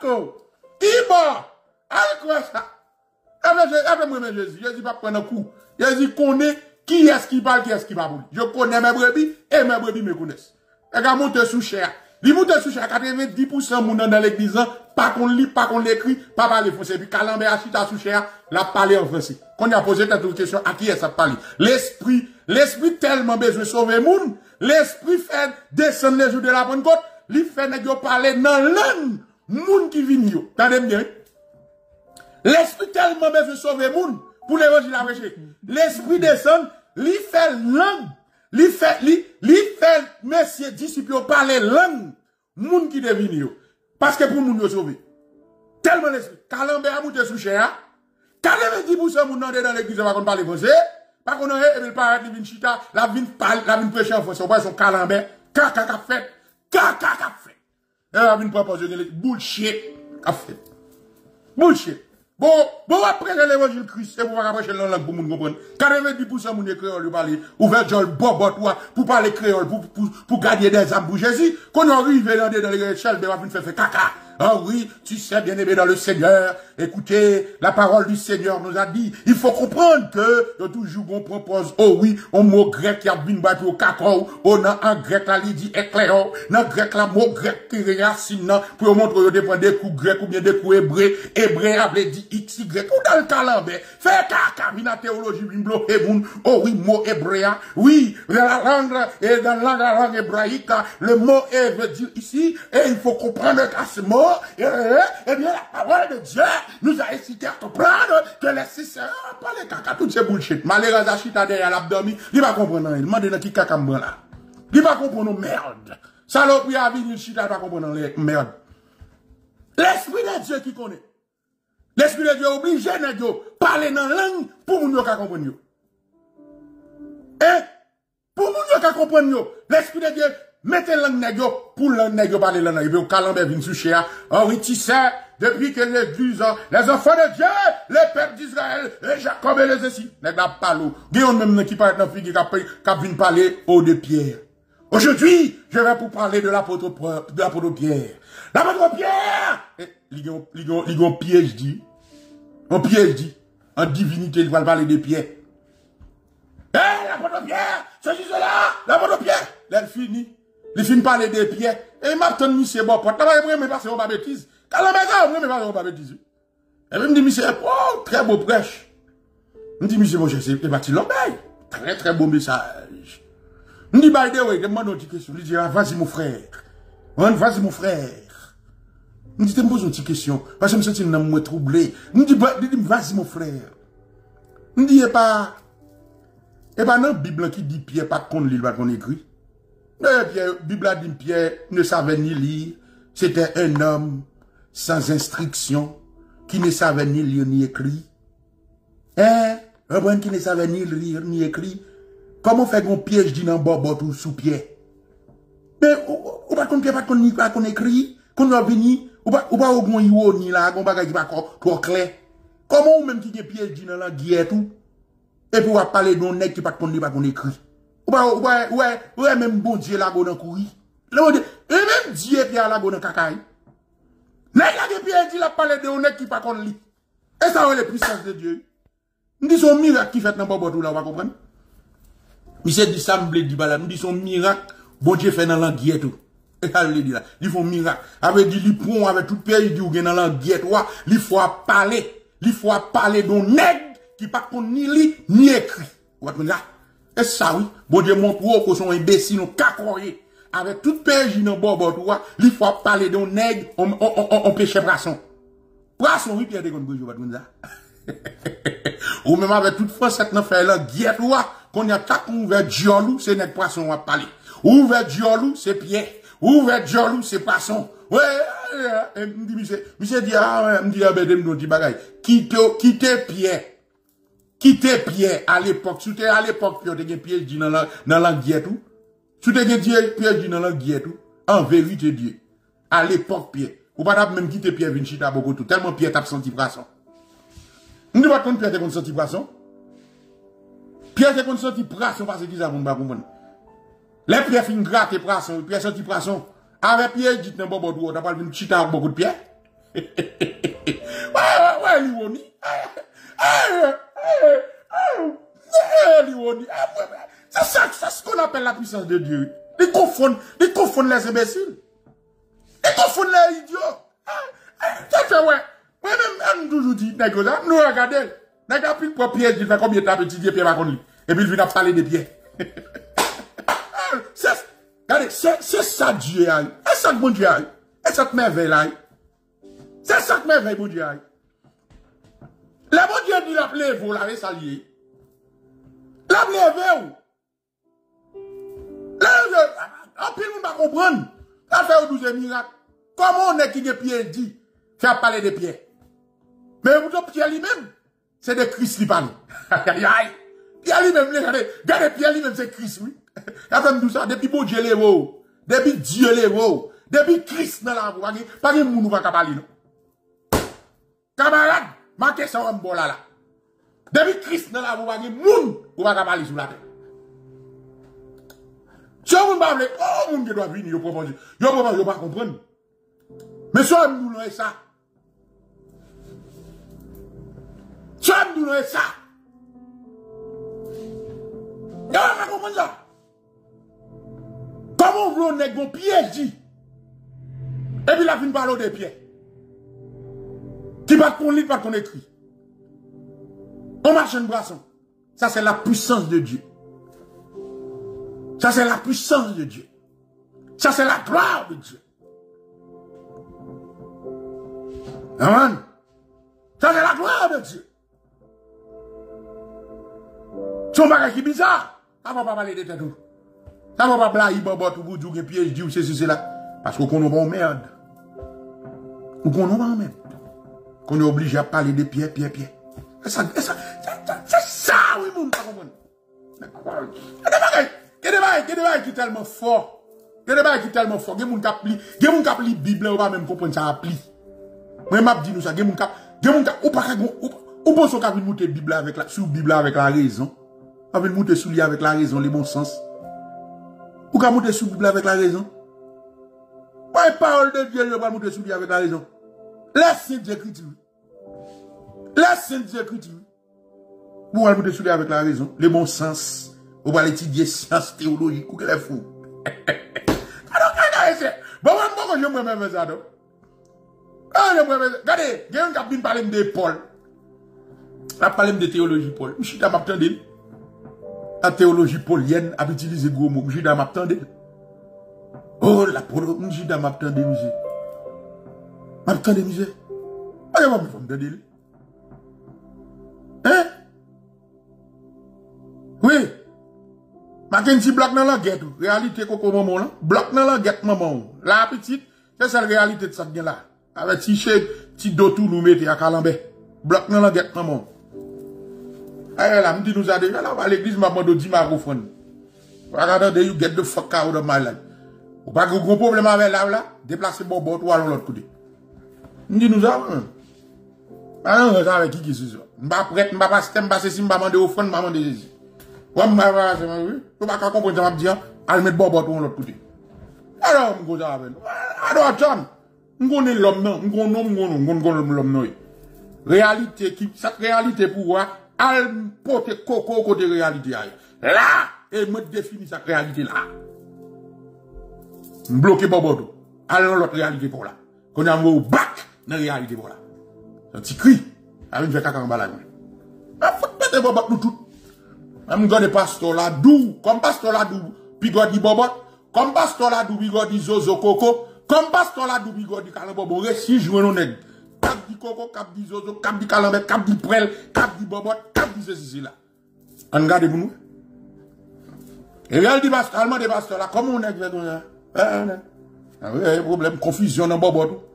Paco. Iba. Allez, quoi, ça? Après moi-même Jésus, je dis pas prendre un coup. Je dis connaît qui est-ce qui parle, qui est-ce qui va parler. Je connais mes brebis et mes brebis me connaissent. Les gars montent sous cher. Ils montent sous cher. quatre-vingt-dix pour cent moun dans l'église, pas qu'on lit, pas qu'on l'écrit, pas parler français. Puis Calambé Achita sous cher, la parler en français. Quand on a posé cette question, à qui est-ce ça parle? L'esprit, l'esprit tellement besoin de sauver moun. L'esprit fait descendre les jours de la bonne côte. Il fait parler dans l'âme. Moun qui vient yo. T'as bien? L'esprit tellement veut sauver le monde pour l'évangile à prêcher. L'esprit descend, il fait langue. Il fait, il fait, messieurs, disciples, parler langue. Moun qui devine, parce que pour moun yo sauver. Tellement l'esprit. Calambe a mouté sous chien, calambe dix pour cent moun nan dans l'église, va qu'on parle français. Pas qu'on aurait, et le parade, il vient chita, la vine parle, la vine prêcher en français, on va son calambe, caca qu'a fait, caca qu'a fait. Et la vine proportionnelle, les bullshit qu'a fait. Bullshit. Bon, bon, après l'évangile Christ, et vous va rapprocher la langue pour moun comprendre. quatre-vingt-dix pour cent moun créole, vous parlez, ouvert jol, bobot, pour parler créole, pour, pour, pour garder des âmes pour Jésus. Qu'on arrive dans les échelles, de la vine fait caca. Ah oui, tu sais, bien aimé dans le Seigneur, écoutez, la parole du Seigneur nous a dit, il faut comprendre que, de toujours on propose, oh oui, on mot grec qui a une bâtie au cacao, on a en grec la lydie éclairant, dans grec la mot grec qui racine, pour montrer que dépend des coups grecs ou bien des coups hébreux, hébreux a dit x, y, ou dans le calambé, fait caca, mina théologie, bimbo, héboun, oh oui, mot hébreu, oui, la langue, et dans la langue hébraïque, le mot hébreu veut dire ici, et il faut comprendre qu'à ce mot, et, et, et bien la parole de Dieu nous a incité à comprendre que les sincères parlent caca, toutes ces bullshit. Malheureusement, Chita derrière l'abdomen, il va comprendre. Il demande qui caca me là. Il va comprendre merde. Saloperie à venir, Chita va comprendre merde. L'esprit de Dieu qui connaît. L'esprit de Dieu oblige à parler dans la langue pour que nous comprenions. Et pour que nous comprenions, l'esprit de Dieu. Mettez l'angle négro pour l'angle négro parler l'angle. Et puis, au calendrier, vient sous chéa. Henri Tissé, depuis que l'église, les enfants de Dieu, les pères d'Israël, les Jacob et les Essis, n'est pas parlé. Guillaume même qui parle dans le figure qui vient parler au de Pierre. Aujourd'hui, je vais vous parler de l'apôtre Pierre. L'apôtre Pierre! Il y a un piège dit. Un piège dit. En divinité, il va parler de Pierre. Eh, l'apôtre Pierre! C'est juste là! L'apôtre Pierre! L'elle finit. Les films parlent des pierres. Et m'attend monsieur Bopot. Là, il me passe au bas bêtise. Quand la maison, il me passe au bas bêtise. Et puis, il me dit, monsieur, oh, très beau prêche. Il me dit, monsieur, je sais, il va t'y l'obéir. Très, très beau message. Il me dit, by the way, demande une petite question. Il dit, vas-y, mon frère. Vas-y, mon frère. Il me dit, tu me poses une petite question. Parce que je me sens que je suis troublé. Il me dit, vas-y, mon frère. Il me dit, et pas, et pas, non, la Bible qui dit Pierre, pas contre l'île, pas qu'on écrit. Pierre, Bible a dit Pierre ne savait ni lire, c'était un homme sans instruction, qui ne savait ni lire ni écrire. Hein? Un bon qui ne savait ni lire ni écrire. Comment fait qu'on piège dit dans bobot ou sous Pierre? Mais, ou pas qu'on Pierre, pas qu'on pas qu'on écrit, qu'on a venu, ou pas, ou pas, ou qu'on y ni là, qu'on bagage pas trop clair. Comment ou même qui est piège dit dans la guillette ou? Et puis, on va parler d'un nec qui pas qu'on lit, pas qu'on écrit. Ouais, ouais, ouais, ouais, même bon Dieu là, go dans courri. Et même Dieu, Pierre, là, go dans cacaille. Là, il y a des pierres, il a parlé de honnête qui pas qu'on lit. Et ça, ouais, les puissances de Dieu. Nous disons un miracle qui fait dans Bobotou, là, on va comprendre. Il s'est dit, ça me blé, dit, bah là, nous disons un miracle, bon Dieu fait dans l'anguillette. Et ça, il dit là, il faut un miracle. Avec du lipon, avec tout pays, il dit, ou bien dans l'anguillette, il faut parler. Il faut parler d'honnête qui pas qu'on ni lit, ni écrit. Vous comprenez là? Et ça, oui, bon Dieu montre qu'on est imbécile, on cacoye. Avec toute pêche dans Bobo, il faut parler d'un nègre, on, on, on, on pêche poisson. Poisson, oui, Pierre de Gondouille, je vais vous dire ça. Ou même avec toute française, on fait la guillette, qu'on y a quatre ouvert diolou, c'est nègre poisson, on va parler. Ouvert diolou, c'est Pierre. Ouvert diolou, c'est poisson. Ouais, et me dit, monsieur, monsieur dit, ah, me dit, ah, ben, me dit, bagaille. Quitte, quitte Pierre. Quittez Pierre à l'époque. Si tu es à l'époque, Pierre, tu as piège dans la, dans la guillette ou? Si tu as piège dans la guillette ou? En vérité, Dieu. À l'époque, Pierre. Ou pas même quitter Pierre Vinci à beaucoup tout. Tellement Pierre t'a senti poisson. Nous pas compte Pierre t'a senti poisson. Pierre t'a senti poisson parce qu'ils avons pas compris. Les Pierre fin gratte poisson, Pierre senti poisson. Avec Pierre dit dans bobo d'eau, t'as pas vu chita beaucoup de Pierre. Ouais, ouais, ouais, lui, on c'est ça, c'est ce qu'on appelle la puissance de Dieu. Ils confondent, ils confondent les imbéciles. Ils confondent les idiots. Ça fait ouais. Moi-même, je toujours dit, nous regardons. Nous regardons pour Pierre, il fait combien de temps petit Dieu Pierre Macron. Et puis il vient parler de Pierre. Regardez, c'est ça Dieu. C'est ça que mon Dieu. C'est ça que merveille. C'est ça que merveille, mon Dieu. La bonne Dieu dit la plaie, vous l'avez salié. La plaie, vous. Là, en plus, on va comprendre. Ça fait douze miracles. Comment on est qui de pieds dit, faire parler de pieds? Mais vous êtes pieds lui-même, c'est de Christ qui parle. Aïe, aïe. Pierre lui-même, regardez, Pierre lui-même, c'est Christ, oui. Il a fait tout ça, depuis bon Dieu, les vous. Depuis Dieu, les vous. Depuis Christ, dans la voie. Pas de monde, on va parler, non. Camarade, marquez ça en bon là, là. Depuis Christ, dans la voie, il y a des gens qui va parler sur la terre. Si on ne va pas parler, oh, on doit venir, on propose. On propose, on ne va pas comprendre. Mais si on nous laisse ça, si on nous laisse ça, on ne va pas comprendre ça. Comment vous n'avez pas de piège dit? Et puis la fin parle des pieds. Qui bat qu'on lit, pas qu'on écrit. On marche en brasson. Ça, c'est la puissance de Dieu. Ça, c'est la puissance de Dieu. Ça, c'est la gloire de Dieu. Amen. Ça, c'est la gloire de Dieu. Son bagage qui est bizarre. Ça ne va pas parler de tout. Ça ne va pas blaguer, bobo, tout bout, tout piège, Dieu, c'est ceci, là. Parce qu'on nous va en merde. Ou qu'on nous va en merde. Qu'on est obligé à parler de pieds, pieds, pieds. C'est ça, c'est ça, c'est ça, oui, mon parlement. Il y a des bails qui sont tellement forts. Il y a des bails qui sont tellement forts. Il y a des gens qui ont appelé la Bible, on va même comprendre ça. Moi, je dis nous ça. Il y a des gens qui ont appelé la Bible avec la raison. On va monter sous avec la raison, le bon sens. Ou qu'on monte sous la Bible avec la raison. Pas une parole de Dieu, on va monter sous avec la raison. Laissez Dieu écriture. Laissez Dieu écriture. Vous allez vous dessouder avec la raison, le bon sens. Vous allez étudier sciences théologiques. Vous allez fou. Alors, regardez, bon, bon, je me remets ça. Ah, je me remets ça. Regardez, il y a un qui parle de Paul. Il parle de théologie Paul. Je suis dans ma tendelle. La théologie paulienne a utilisé gros mots. Je suis dans ma tendelle. Oh, la Paul, je suis dans ma tendelle, monsieur. Ma tendelle, monsieur. Allez, moi, je me tendelle. Hein? Oui. Ma kenzi bloc dans la guette. Réalité koko maman là. Bloc dans la guette maman. La petite, c'est celle réalité de ça bien là. Avec petit chèque, petit dos tout nous mettez à Calambé. Bloc dans la guette maman. Allez là, me dit nous a déjà là à l'église maman de dix microphones. Regarde you get the fuck out of my life. Ou pas de gros problème avec là là, déplacer bon bord ou à l'autre côté. Me dit nous a ah, on avec qui qui se je ne vais pas prêter, je ne vais pas passer, je ne vais pas ceci, je ne vais pas demander au fond, je ne vais pas demander ceci. Je ne vais pas passer, je ne vais pas comprendre, je vais dire, allez mettre Bobo de l'autre côté. Alors, je vais dire, alors, attends, je connais l'homme, non, je connais l'homme, non. Réalité, cette réalité pour moi, allez porter coco côté réalité. Là, et je définis cette réalité là. Je bloque Bobo, allez dans l'autre réalité pour là. Qu'on a un bac dans la réalité pour là. C'est un petit cri. Avec une caca en balade. Je ne pas tout. Je ne vais pas dou. Comme pasteur la dou. Puis je bobot. Comme pasteur la dou. Puis je zozo coco. Comme pasteur la dou. Puis je dis calambobo. Si je veux nèg. Cap di coco. Cap di zozo. Cap di calambet. Cap di prel. Cap di bobot. Cap di ceci là. On garde pour nous. Et là, il dit allemand de pasteur là. Comment on est avec nous? Problème. Confusion dans bobot.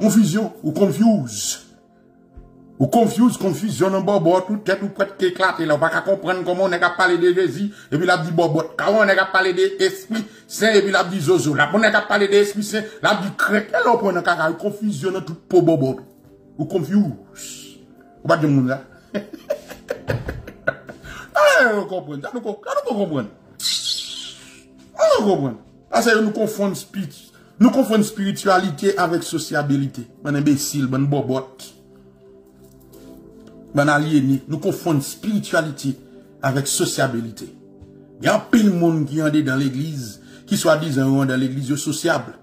Confusion ou confuse. Ou confuse, confusion, bobo, tout tête ou prête qui éclate, là, on va comprendre comment on est capable parler de Jésus, et puis la dit bobo, comment on est capable parler de Esprit Saint, et puis la dit zozo, là, on est capable parler de Esprit Saint, la dit crête, et là, on prend un confusion, tout pour bobo, ou confuse, ou pas de monde là. Ah, on comprend, ça nous comprend. On comprend. Ah, c'est, nous confondons spirit, nous confondons spiritualité avec sociabilité. Bon imbécile, bon bobo. Ben aliéné, nous confondons spiritualité avec sociabilité. Il y a plein de monde qui est dans l'église, qui soit disant dans l'église sociable.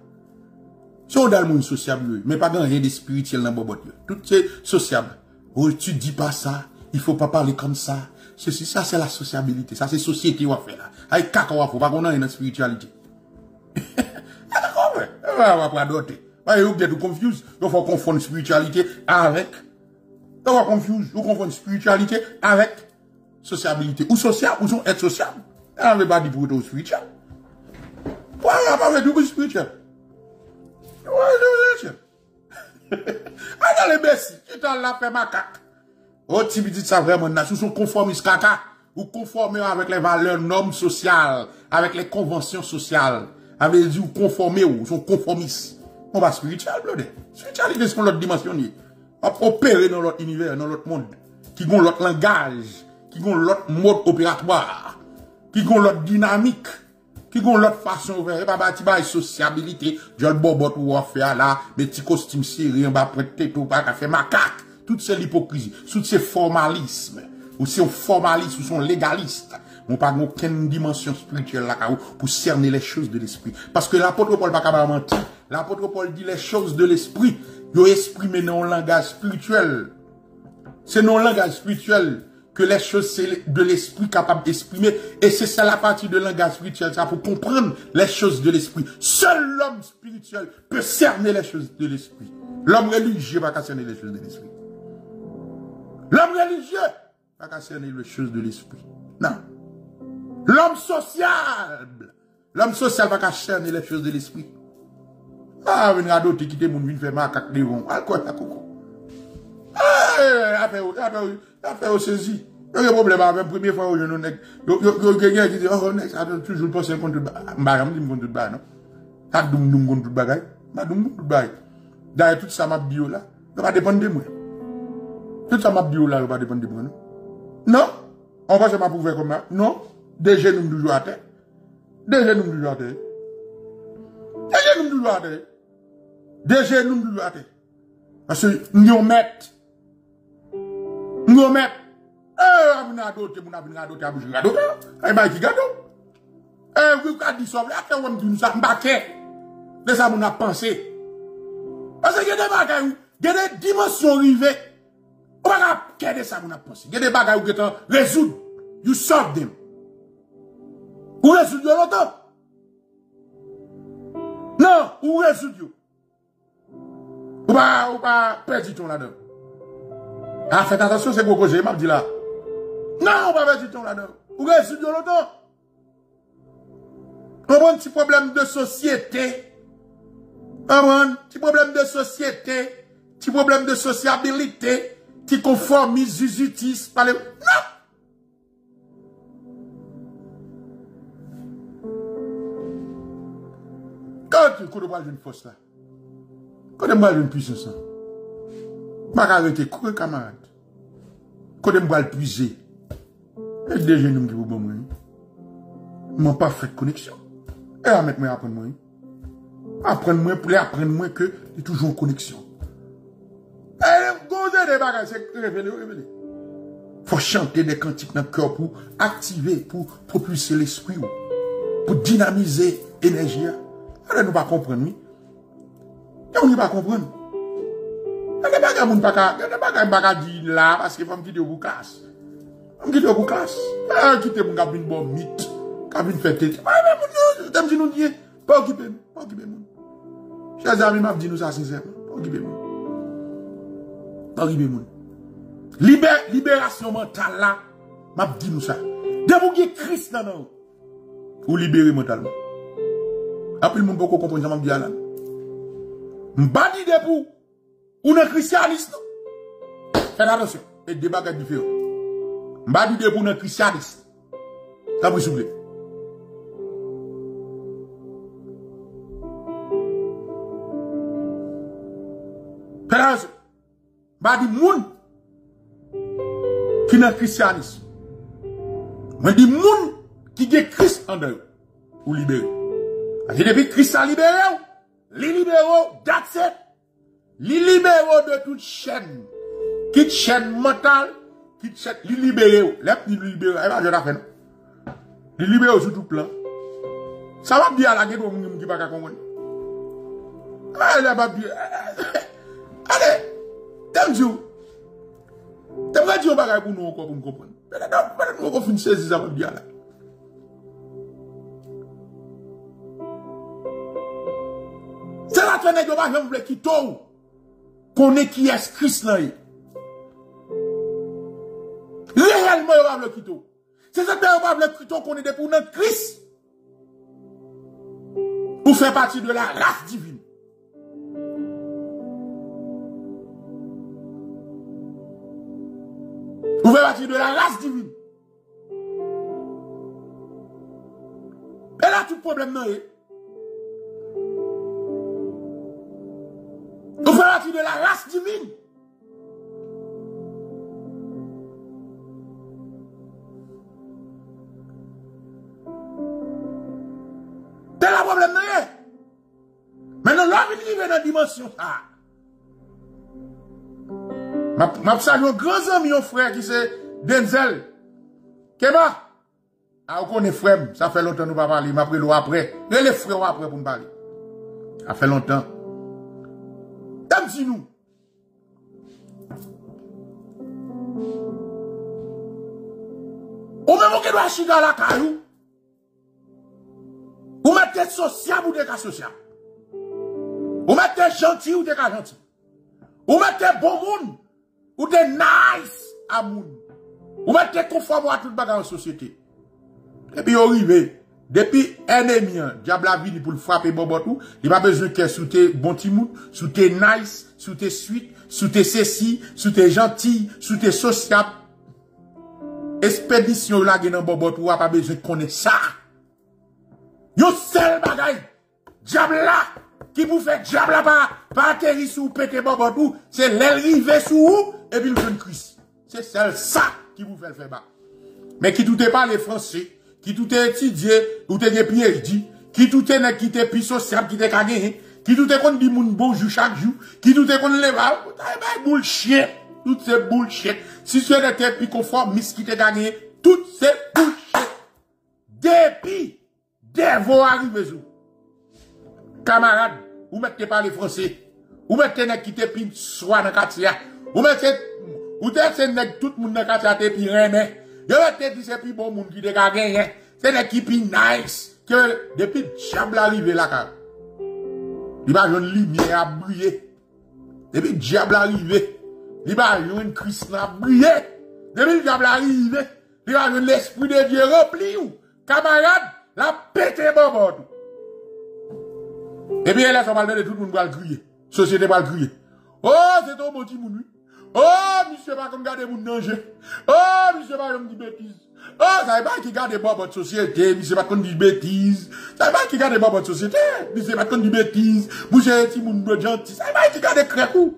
C'est dans le monde sociable, mais pas dans rien de spirituel dans bobot. Tout c'est sociable. Oh, tu dis pas ça, il faut pas parler comme ça. Ceci, ça c'est la sociabilité, ça c'est société qu'on va faire là. Avec caca qu'on va faire, pas qu'on a une spiritualité. D'accord, ouais. On va pas d'autres. Vous êtes confus, il faut confondre spiritualité avec Vous avez confus, vous confondez spiritualité avec sociabilité. Ou social, ou sont être social. Elle n'avait pas dit pour être spirituel. Pourquoi elle n'a pas dit pour être spirituel? Pourquoi elle n'a pas dit spirituel? Elle a les bessis, tu t'en l'as fait macaque. Oh, tu me dis ça vraiment, sous son conformisme caca. Vous conformez avec les valeurs normes sociales, avec les conventions sociales. Avec dit, vous conformez, vous sont conformistes. On va spirituel, blodé. Spiritualité, c'est l'autre dimension. On va opérer dans l'autre univers, dans l'autre monde. Qui ont l'autre langage, qui ont l'autre mode opératoire, qui ont l'autre dynamique, qui ont l'autre façon ouverte. Pas bâti par sociabilité. J'ai le bobot ou on fait là, mes petits costumes serrés, on va prêter tout, pas faire macaque. Toutes ces hypocrisies, toutes ces formalismes, ou si on formaliste, ou si on légaliste. On n'a pas aucune dimension spirituelle là pour cerner les choses de l'esprit. Parce que l'apôtre Paul n'a pas menti. L'apôtre Paul dit les choses de l'esprit. Il exprime dans le langage spirituel. C'est dans le langage spirituel que les choses de l'esprit capable d'exprimer. Et c'est ça la partie de langage spirituel. Ça pour comprendre les choses de l'esprit. Seul l'homme spirituel peut cerner les choses de l'esprit. L'homme religieux va cerner les choses de l'esprit. L'homme religieux va cerner les choses de l'esprit. Non. L'homme sociable. L'homme social va cacher les choses de l'esprit. Ah, venir à d'autres qui te moun, venir faire macaque devant. Ah, quoi, ça, coco. Ah, affaire, affaire au saisi. Il y a un problème avec la première fois où je n'en ai. Il y a quelqu'un qui dit, oh, next, ça doit toujours penser contre le bagage. Bah, je me dis contre le bagage, non? Ça doum doum contre le bagage. Ma doum contre le bagage. D'ailleurs, tout ça m'a bio là. Ça va dépendre de moi. Tout ça m'a bio là, ça va dépendre de moi, non? Non? On va se m'approuver comme ça. Non? Des jeunes nous toujours à terre. Des jeunes nous toujours à terre. Des jeunes nous toujours à terre. Des jeunes nous toujours à terre. Parce que nous mettons. Nous mettons. Eh, on a d'autres, on a d'autres, on a d'autres, on a d'autres. Eh, ben, qui gâteau? Eh, vous avez dit ça, vous avez dit nous avons battu. De ça, on a pensé. Parce que il y a des bagailles, il y a des dimensions rivées. On va garder ça, on a pensé. Il y a des bagailles qui sont résoudre. You solve them. Ou résoudre l'autre? Non, ou résoudre. Ou pas, ou pas, perdre ton là-dedans. Ah, faites attention, c'est gros j'ai m'a dit là. Non, ou pas perdre ton là-dedans. Ou résoudre l'autre? Un petit problème de société. Un petit problème de société. Petit problème de sociabilité. Petit conformisme, usutisme, par les. Non! Quand tu vois une force là, quand tu vois une puissance là, je vais arrêter, courir camarade. Quand tu vois le puiser, il y a des jeunes qui vont bon moi. Ils n'ont pas fait de connexion. Et à mettre moi apprendre moi. Apprendre moi pour les apprendre moi que c'est toujours en connexion. Et les gosses des bagages, c'est révélé, révélé. Il faut chanter des cantiques dans le cœur pour activer, pour propulser l'esprit, pour dynamiser l'énergie. On ne pas comprendre, oui. On ne pas comprendre. On ne pas comprendre, on ne pas dire là, parce que femme qui te casse. Femme qui te casse. Elle qui te fait une bonne mythe, qui fait tête. Pas occuper nous, pas occuper nous, pas occuper nous. Chers amis, je dis nous ça sincèrement, pas occuper nous. Pas occuper nous. Libération mentale là, je dis nous ça. Dès que vous avez Christ dans nous, vous libérez mentalement. Après, le monde beaucoup comprend ça, je dis à l'âme. Je dis debout. On est christianiste. Faites attention. Et le débat est différent. Je dis debout, on est christianiste. Ça vous souffle. Faites attention. Je dis moun qui est christianiste. Je dis moun qui est Christ en dehors. Ou libéré. J'ai depuis Christ a libéré, les libéraux d'accepter, les libéraux de toute chaîne, quitte chaîne mentale, quitte chaîne, les libéraux, les petits libéraux, eh bien, je non. Les libéraux sur tout plan. Ça va bien à la guerre, on ne peut pas comprendre. Allez, va bien. Allez, t'aimes Dieu. T'aimes pas Dieu, on va pour nous encore pour nous comprendre. Mais là, on va finir seize, ça va bien là. C'est là que les gens qui ont qui est Christ. Réellement, il va le Christo. C'est ça que le Christo qu'on est des pour notre Christ. Pour faire partie de la race divine. Vous faites partie de la race divine. Et là, tout problème non est. Vous faites partie de la race divine. C'est là le problème non est. Maintenant, l'homme vit dans la dimension. Ah. Je salue un grand ami, un frère qui c'est Denzel. Keba. Ah, on connaît frère. Ça fait longtemps que nous ne parlons pas. Je m'appelle l'eau après. Et les frères après pour me parler. Ça fait longtemps. Dame, dis-nous. Ou même qui doit chiga la caillou. Ou mettez sociable ou des cas sociable. Ou mettez gentil ou des cas gentil. Ou mettez bon monde. Ou des nice à moun. Ou mettez conforme à tout le bagage en société. Et puis, on arrive. Depuis un ennemi, diable a vini pour le frapper bon tout. Il n'a pas besoin que sous tes bon timoun, sous tes nice, sous tes suites, sous tes ceci, sous tes gentils, sous tes sociables. Expédition la gen nan bon tout, a pas besoin de connaître ça. Yon seul bagage. Diable là, qui vous fait diable là pas, pas atterrir sous pété bon tout, c'est l'arrivée sous et puis le jeune Christ. C'est celle ça qui vous fait le faire bas. Mais qui tout est pas les Français, qui tout est étudié, ou t'es des P H D, qui tout est qui t'es plus sociable, qui t'es gagné, qui tout est qu'on dit moun bonjour chaque jour, qui tout est qu'on lève, t'as bullshit, toutes ces bullshit. Si tu es plus conformiste qui t'es gagné, toutes ces bullshit. Depuis, devant arriver, camarades, vous mettez pas les Français, vous mettez qui t'es plus soit dans le quartier. Ou mettez, ou t'es, c'est tout le monde dans le quartier, puis rien, mais, yo mettez, c'est plus bon monde qui dégage rien, c'est des qui plus nice, que, depuis le diable arrivé là, car, il va y avoir une lumière à briller. Depuis le diable arrivé, il va y avoir une Christ à briller. Depuis le diable arrivé, il va y avoir l'esprit de Dieu rempli, ou, camarade, la pété bon bord. Et bien, là, ça va le tout le monde va le crier. Société va le crier. Oh, c'est un bon petit monde. Oh, monsieur, pas comme garder mon danger. Oh, monsieur, pas comme dit bêtise. Oh, ça n'est pas qui garde pas votre société. Monsieur, pas comme dit bêtise. Ça n'est pas qui garde pas votre société. Monsieur, pas comme dit bêtise. Monsieur, si mon gentil. Ça n'est pas qui garde crècou.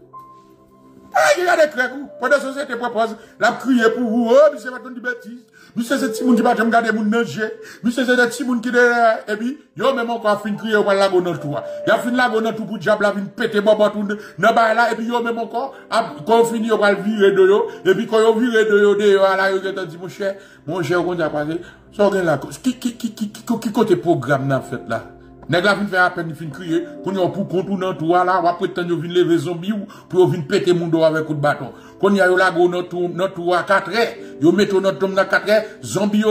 Ça n'est pas qui garde crècou. Pendant la société propose, la crier pour vous. Oh, monsieur, pas comme dit bêtise. Monsieur, c'est si mon qui va jamais garder mon danger. Monsieur, c'est si mon qui est, et puis, yo, même encore, fin crier, on va la gonne dans tout. Y'a fin la gonne dans tout pour diable, la fin pété, bon, bon, tout, n'a pas là, et puis, yo, même encore, quand on finit, on va le virer de yo, et puis, quand on vire de yo, de yo, là, yo, t'as dit, mon cher, mon cher, on a passé, ça, on la cause. Qui, qui, qui, qui, qui, côté programme, n'a fait, là? Nèg la fin fait à peine, fin crier, qu'on y a pour contourner tout, là, on va prétendre, on vient lever zombie, ou, pour on vient péter mon dos avec coup de bâton. Quand y a eu la go, notre tour à quatre heures, yo metto notre homme dans quatre heures, zombie,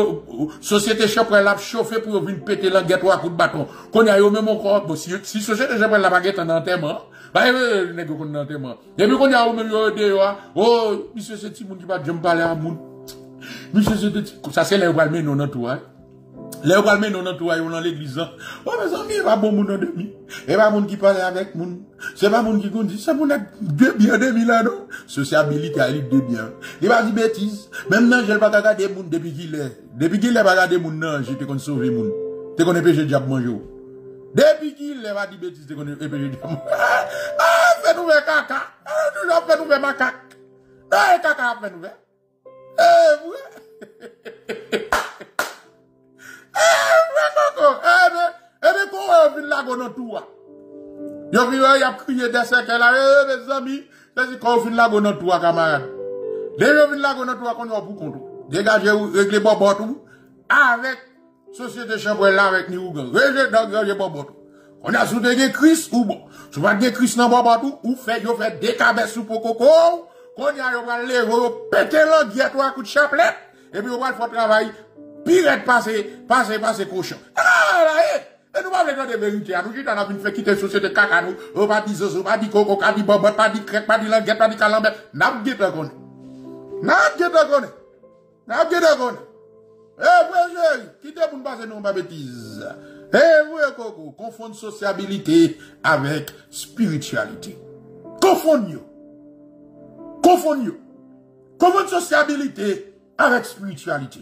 société chapelle l'a chauffé pour venir péter la guette à coup de bâton. Quand y a eu même encore, si, si société chapelle la baguette en enterrement, bah, euh, nèg qu'on en enterrement. Et puis, quand y a eu même, yo, de, oh, monsieur, c'est petit monde qui va jamais parler à moun. Monsieur, c'est petit, ça c'est les balmés, non, notre tour, hein. Les balmés, non, notre tour, on dans l'église, hein. Oh, mes amis, il va bon moun en demi. Il va moun qui parle avec moun. C'est pas moun qui dit, ça moun a deux biens, deux mille ans, non? Sociabilité, elle deux biens. Il va dire bêtise. Même non, je ne vais pas garder moun depuis qu'il est. Depuis qu'il est, pas garder moun, non, je te qu'on sauve moun. T'es qu'on empêche le diable manger. Depuis qu'il est, va dire bêtise, t'es qu'on empêche le diable manger. Ah, fais-nous ver caca. Ah, nous avons fait nous ver macaque. Ah, caca, fais-nous ver. Eh, ouais. Eh, ouais, coco. Eh, mais qu'on vient là, qu'on en tout. Yo vi y a crié des séquelles là, mes amis, c'est qu'on fin la gonne toi camarade. Les fin la gonne toi qu'on va pour compte. Dégager ou régler bobot tout avec société chambre là avec nous gang. Régler dans régler bobot. On a sous des Christ ou bon. Tu vas des Christ dans bobot tout ou fait yo fait des cabesses sous coco. Qu'on y a yo va lever péter l'anguille toi coup de chapelet et puis on va faire travail pirate passer passer passer cochon. Ah là et nous parlons de vérité. Nous disons qu'on a fait quitter la société caca. Nous on pas dit zozo, pas dit coco, pas dit bobot, pas dit crêpe, pas dit languette, pas dit calambette. N'a pas dit dragon. N'a pas dit dragon. N'a pas de eh, quittez pour ne pas nous ma bêtise. Eh, vous, confondre sociabilité avec spiritualité. Confondre. Confondre. Confondre sociabilité avec spiritualité.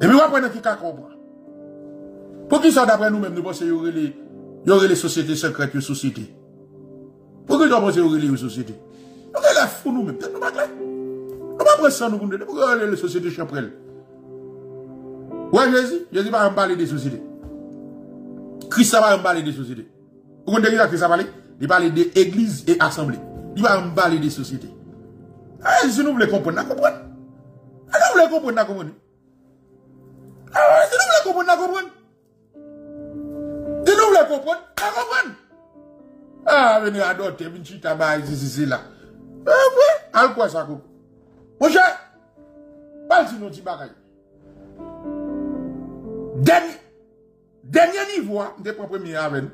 Et puis, vous apprenez qui comprend. Pour qui ça, d'après nous-mêmes, nous pensons qu'il y aurait les sociétés secrètes, les sociétés. Pour qui nous pensons qu'il y aurait les sociétés? Nous sommes là fous nous-mêmes. Nous ne sommes pas là. Nous ne sommes pas ça, nous ne sommes pas là. Les sociétés champrelles. Ouais, Jésus, Jésus va en parler des sociétés. Christ va en parler des sociétés. Vous comprenez que Christ va parler? Il parle de église et assemblée. Il va en parler des sociétés. Ah, si nous voulons comprendre, nous comprenons. Ah, nous voulons comprendre, nous comprenons. Ah, si nous voulons comprendre, nous comprenons. Si nous voulons comprendre, nous comprenons. Ah, venez adopter, venez chiter à bas, ici, ici, là. Ah, ouais, à quoi ça coupe? Mon cher, parle si nous dit bagaille. Dernier, dernier niveau, je prends premier avec nous.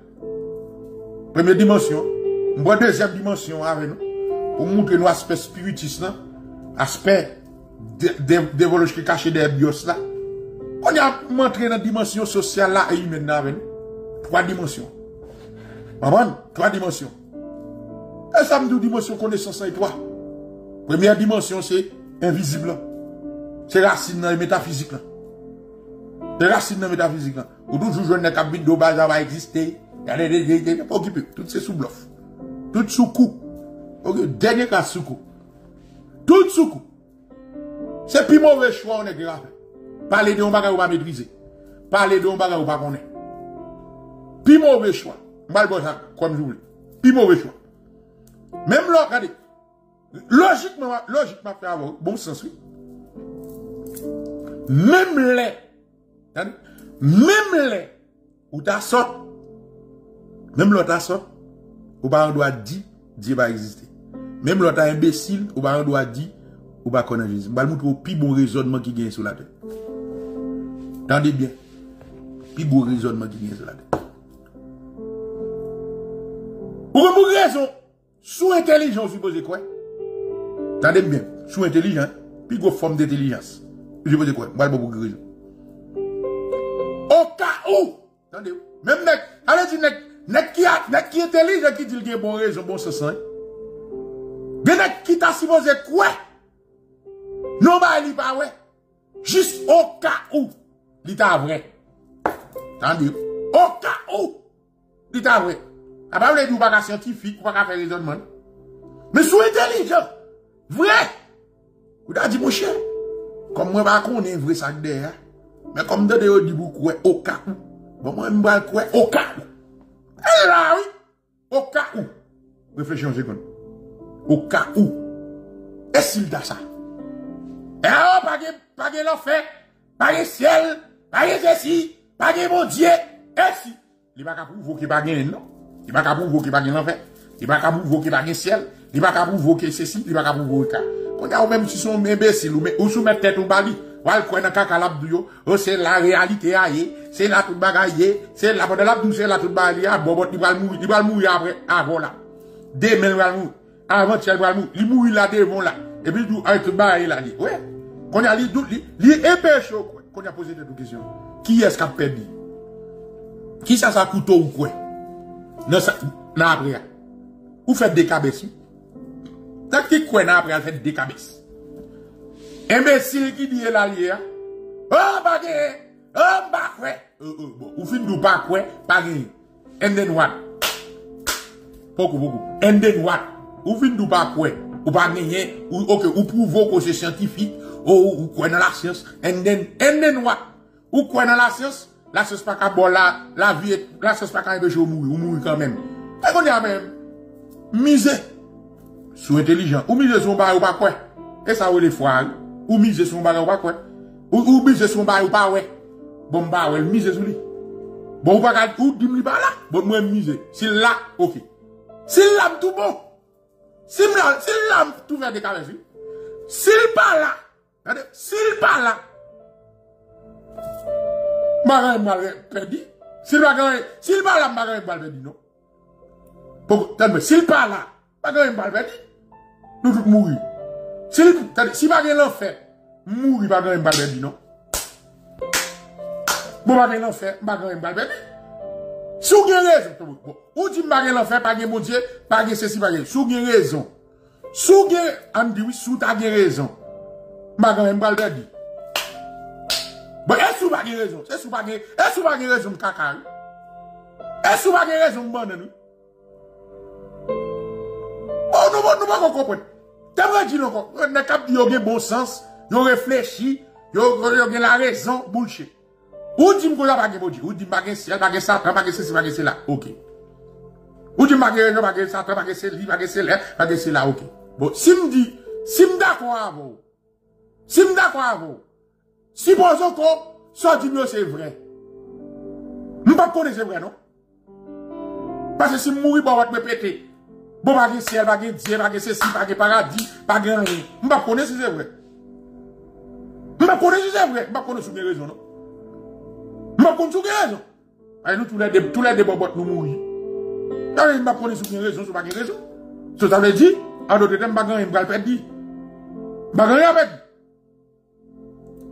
Première dimension, je prends deuxième dimension avec nous. Pour montrer nos aspects spiritistes, aspects dévologiques cachés derrière bios là. On a montré la dimension sociale là et humaine avec nous. Trois dimensions. Maman, trois dimensions. Et ça me dit dimension connaissance et toi. Première dimension, c'est invisible. C'est racine et métaphysique. Les racines métaphysiques, où toujours je ne cabine de base va exister, occupé, tout c'est sous bluff, tout sous coup, dernier cas sous coup, tout sous coup. C'est plus mauvais choix on est grave. Parler de on bagage ou pas maîtriser, parler de on bagage ou pas connaître. Plus mauvais choix, mal bon ça comme je voulais. Plus mauvais choix. Même là, regardez, logiquement, logiquement faire avoir bon sens oui. Même les même les où t'as sorti, même l'autre t'as sorti, ou pas on doit dire, Dieu va exister. Même l'autre imbécile, ou pas on doit dire, ou pas connaître Jésus. Bah le mot plus bon raisonnement qui gagne sur la terre. Tendez bien, plus bon raisonnement qui gagne sur la terre. Pour une raison, sous intelligence supposé quoi? Tendez bien, sous intelligence, plus grosse forme d'intelligence. Supposé quoi? Bah le mot pour raison. Au cas où, attendez, même nek, allez dire nek, nek qui a, nek qui intelligent, qui dit qu'il y a bon raison, bon sens, hein. Des nek qui t'a supposé quoi? Non, bah, il pas ouais. Juste au cas où, il t'a vrai. Attendez, au cas où, il t'a vrai. Ah, bah, vous n'avez pas scientifique, vous n'avez pas faire raisonnement. Mais sous intelligent, vrai. Vous avez dit, mon cher, comme moi, bah, qu'on est vrai, ça, derrière. Mais comme de dehors dit beaucoup au cas où. Bon, moi, je me bats au cas où. Eh là, oui. Au cas où. Réfléchis une seconde. Au cas où. Est-ce qu'il t'a ça? Eh oh, pas de l'enfer, pas de ciel, pas de ceci, pas de mon Dieu. Est-ce qu'il n'y a pas de provoquer pas de non? Il n'y a pas de provoquer pas de l'enfer. Il n'y a pas de provoquer pas de ciel. Il n'y a pas de provoquer ceci. Il n'y a pas de provoquer ça. Quand on a même si son imbécile ou sous mettre tête au bali. C'est la réalité, c'est la toute bagaille, c'est la bonne abdou, c'est la toute bagaille, il va mourir, il va mourir après, avant là. Demain, il va mourir, avant, il va mourir, il mourit là, devant là. Et puis, tout un tout bagaille là, ouais. Qu'on a dit, il est épêché, qu'on a posé des questions. Qui est-ce qui a perdu? Qui ça, ça couteau ou quoi? Non, ça, non, après. Ou faites des cabesses? T'as qui quoi, non, après, faites des cabesses? Imbécile qui dit l'allié, oh, bah, oh, bah, ouais, euh, euh, bon, ou fin de pas, ouais, pas, and then what? Beaucoup, beaucoup, and then what? Ou fin de pas, ouais, ou pas, ou, ok, ou prouve que c'est scientifique, ou, ou, quoi dans la science, and then, and then what? Ou quoi dans la science? La science pas qu'à bon, la, la vie, la science pas qu'à empêcher ou mourir, ou mourir quand même. Et qu'on est même, misé, sous intelligent, ou misé sur pas, ou pas, quoi? Et ça, ou les fois, ou mise son bagage ou pas quoi? Ou mise son bagage ou pas ouais? Bon, bah ouais, mise sur lui. Bon, ou pas ou dis-moi pas là? Bon, moi, mise. Si là, ok. Si là, tout bon. Si là, si là, tout fait des carrés. Si pas là, si pas là, marin mal perdu. Si pas là, si pas là, marin mal perdu, non? Pourquoi? Si pas là, marin mal perdu. Nous tous mourir. Si pas l'enfer, mourir pas grand balle baby non. Bon pas grand l'enfer, pas grand balle baby. Si vous avez raison, on dit pas grand l'enfer, pas grand bon Dieu, pas grand ceci, pas grand. Si vous avez raison. Si vous avez on dit oui, si vous avez raison. Pas grand balle baby. Bon est-ce que vous avez raison? Est-ce que vous avez est-ce que vous avez raison caca? Est-ce que vous avez raison bonne nous? Oh non, nous pas comprendre. T'as dit non, on a cap du bon sens. Yo réfléchi, yo yo la raison bullshit. Ou dit m'ko pas gen bodi, ou dit pas gen ciel, pas gen satan, pas gen ceci, pas gen cela. OK. Ou dit pas gen pas gen satan, pas gen ceci, pas gen cela, pas gen cela. OK. Bon, si me dit, si me d'accord avec vous. Si me d'accord avec vous. Si supposons que ça dit nous c'est vrai. Nous pas connaître c'est vrai non. Parce que si mourir bon va me péter. Bon pas gen ciel, pas gen Dieu, pas gen ceci, pas gen paradis, pas gen rien. Nous pas connaître si c'est vrai. Je ne sais pas si c'est vrai, je ne sais pas si c'est raison. Je ne sais pas si tous les débats nous mourir. Je ne sais pas si c'est raison, je ne sais pas si c'est raison. Ça veut dire, en d'autres termes, je ne sais pas si c'est raison.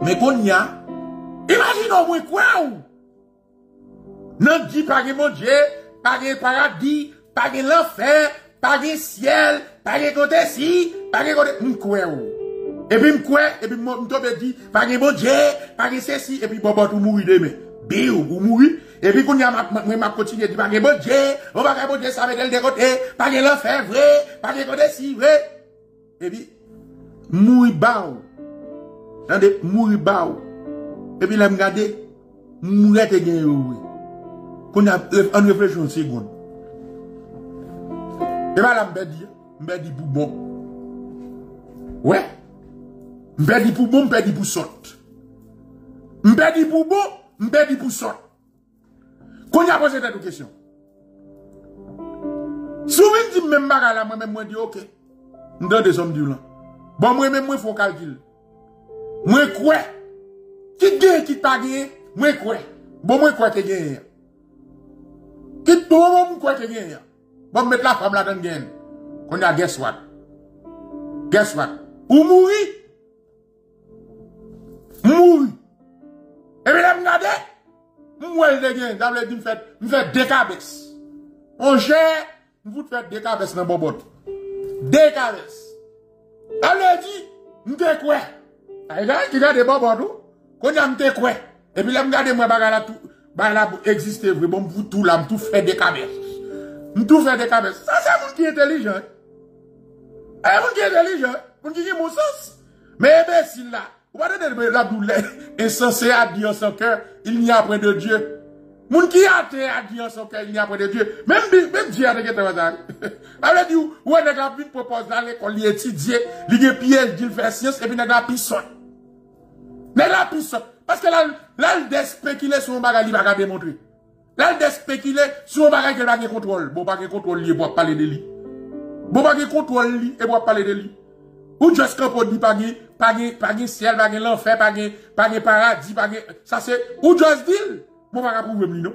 Mais qu'on y a, imaginez-vous quoi? Non, dit par mon Dieu, par le paradis, par l'enfer, par le ciel, par le côté-ci, par le côté-ci. Et puis, je et puis, je dis, pas de bon Dieu, pas de ceci, et puis, Bobo, tout mourir demain. Bio, vous mourir. Et puis, quand je continue à dire, pas de bon Dieu, on va pas de bon Dieu, ça va être le côté, pas de l'enfer, vrai, pas de côté, si, vrai. Et puis, mourir bas. Attendez, mourir bas. Et puis, là, regardez, mourir te gagner, oui. Quand on réfléchit une seconde. Et bien, là, je vais dire, je vais dire, pour bon. Ouais. M'pedi pour bon, m'pedi pour sort. M'pedi pour bon, m'pedi pour sort. Qu'on y a posé cette question. Si vous me dites même bagarre là, moi-même, moi, je dis ok. Nous donne des hommes du blanc. Bon, moi-même, moi, il faut calculer. Moi, quoi? Qui gagne, qui pas gagne? Moi, quoi? Bon, moi, quoi, qui gagne? Qui tombe, moi, quoi, qui gagne? Bon, mettre la femme là, dans gagne. Qu'on y a guess what? Guess what? Ou mourir? Mourir. Et puis là, je regarde, je me dis, je fais deux cabesses. On gère, je vous fais deux cabesses dans le bobot. Deux cabesses. Elle dit, je te quoi. Elle dit, je te bobot. Quand je te quoi. Et puis là, je regarde, moi, je existe, bon, vous tout là, je tout fais deux cabesses. Je tout fais deux cabesses. Ça, c'est vous qui êtes intelligent. C'est vous qui êtes intelligent. Vous qui avez mon sens. Mais imbécile là. Vous voyez la douleur est censée dire en son cœur, il n'y a point de Dieu. Moun qui a été à dire en son cœur, il n'y a point de Dieu. Même Dieu a été à dire en son cœur. Elle dit, ouais, n'est-ce pas, il propose d'aller qu'on l'y étudie, l'y piège, il fait science, et puis n'est-ce pas, il sort. N'est-ce pas, il sort. Parce que là, il est spéculé sur un bagage, il va démontrer. Là, il est spéculé sur un bagage, il va contrôler. Bon, pas de contrôle, il va parler de lui. Bon, pas de contrôle, il va parler de lui. Ou juste qu'on peut dire, pas de Pas de ciel, pas de l'enfer, pas de paradis, pas de. Ça c'est. Ou just deal. Bon, pas de problème, non?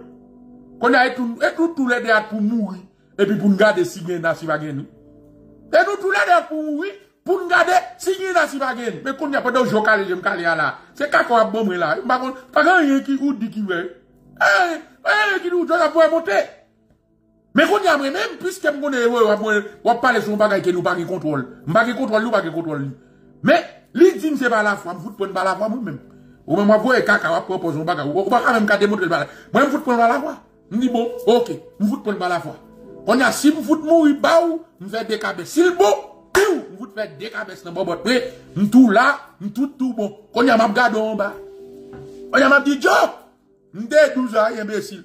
Qu'on a tout, et tout, tout les deux pour mourir. Et puis pour nous garder si bien dans si pas nous. Et tout, tout les deux pour mourir. Pour nous garder si bien dans si pas nous. Mais qu'on a pas de jour calé, je me calé là. C'est quand qu'on a bombé là. Pas quand il y a qui ou dit qui veut. Eh, eh, qui nous, je vais pouvoir monter. Mais qu'on y a même, puisque qu'on est, on parle de son bagage qui nous pas de contrôle. Pas de contrôle, nous pas de contrôle. Mais, l'idée, c'est pas la femme, vous prenez pas la femme vous-même. Ou même, vous voyez, caca, vous proposez un bagage. Ou pas même qu'à démontrer le bagage. Moi, vous prenez pas la femme. Je dis bon, ok, vous prenez pas la femme. On a si vous mourrez, vous faites des cabesses. Si le bon, vous faites des cabesses dans le bon. Mais, tout là, tout, tout bon. On a ma garde en bas. On a ma dit, Joe, vous avez douze ans, imbécile.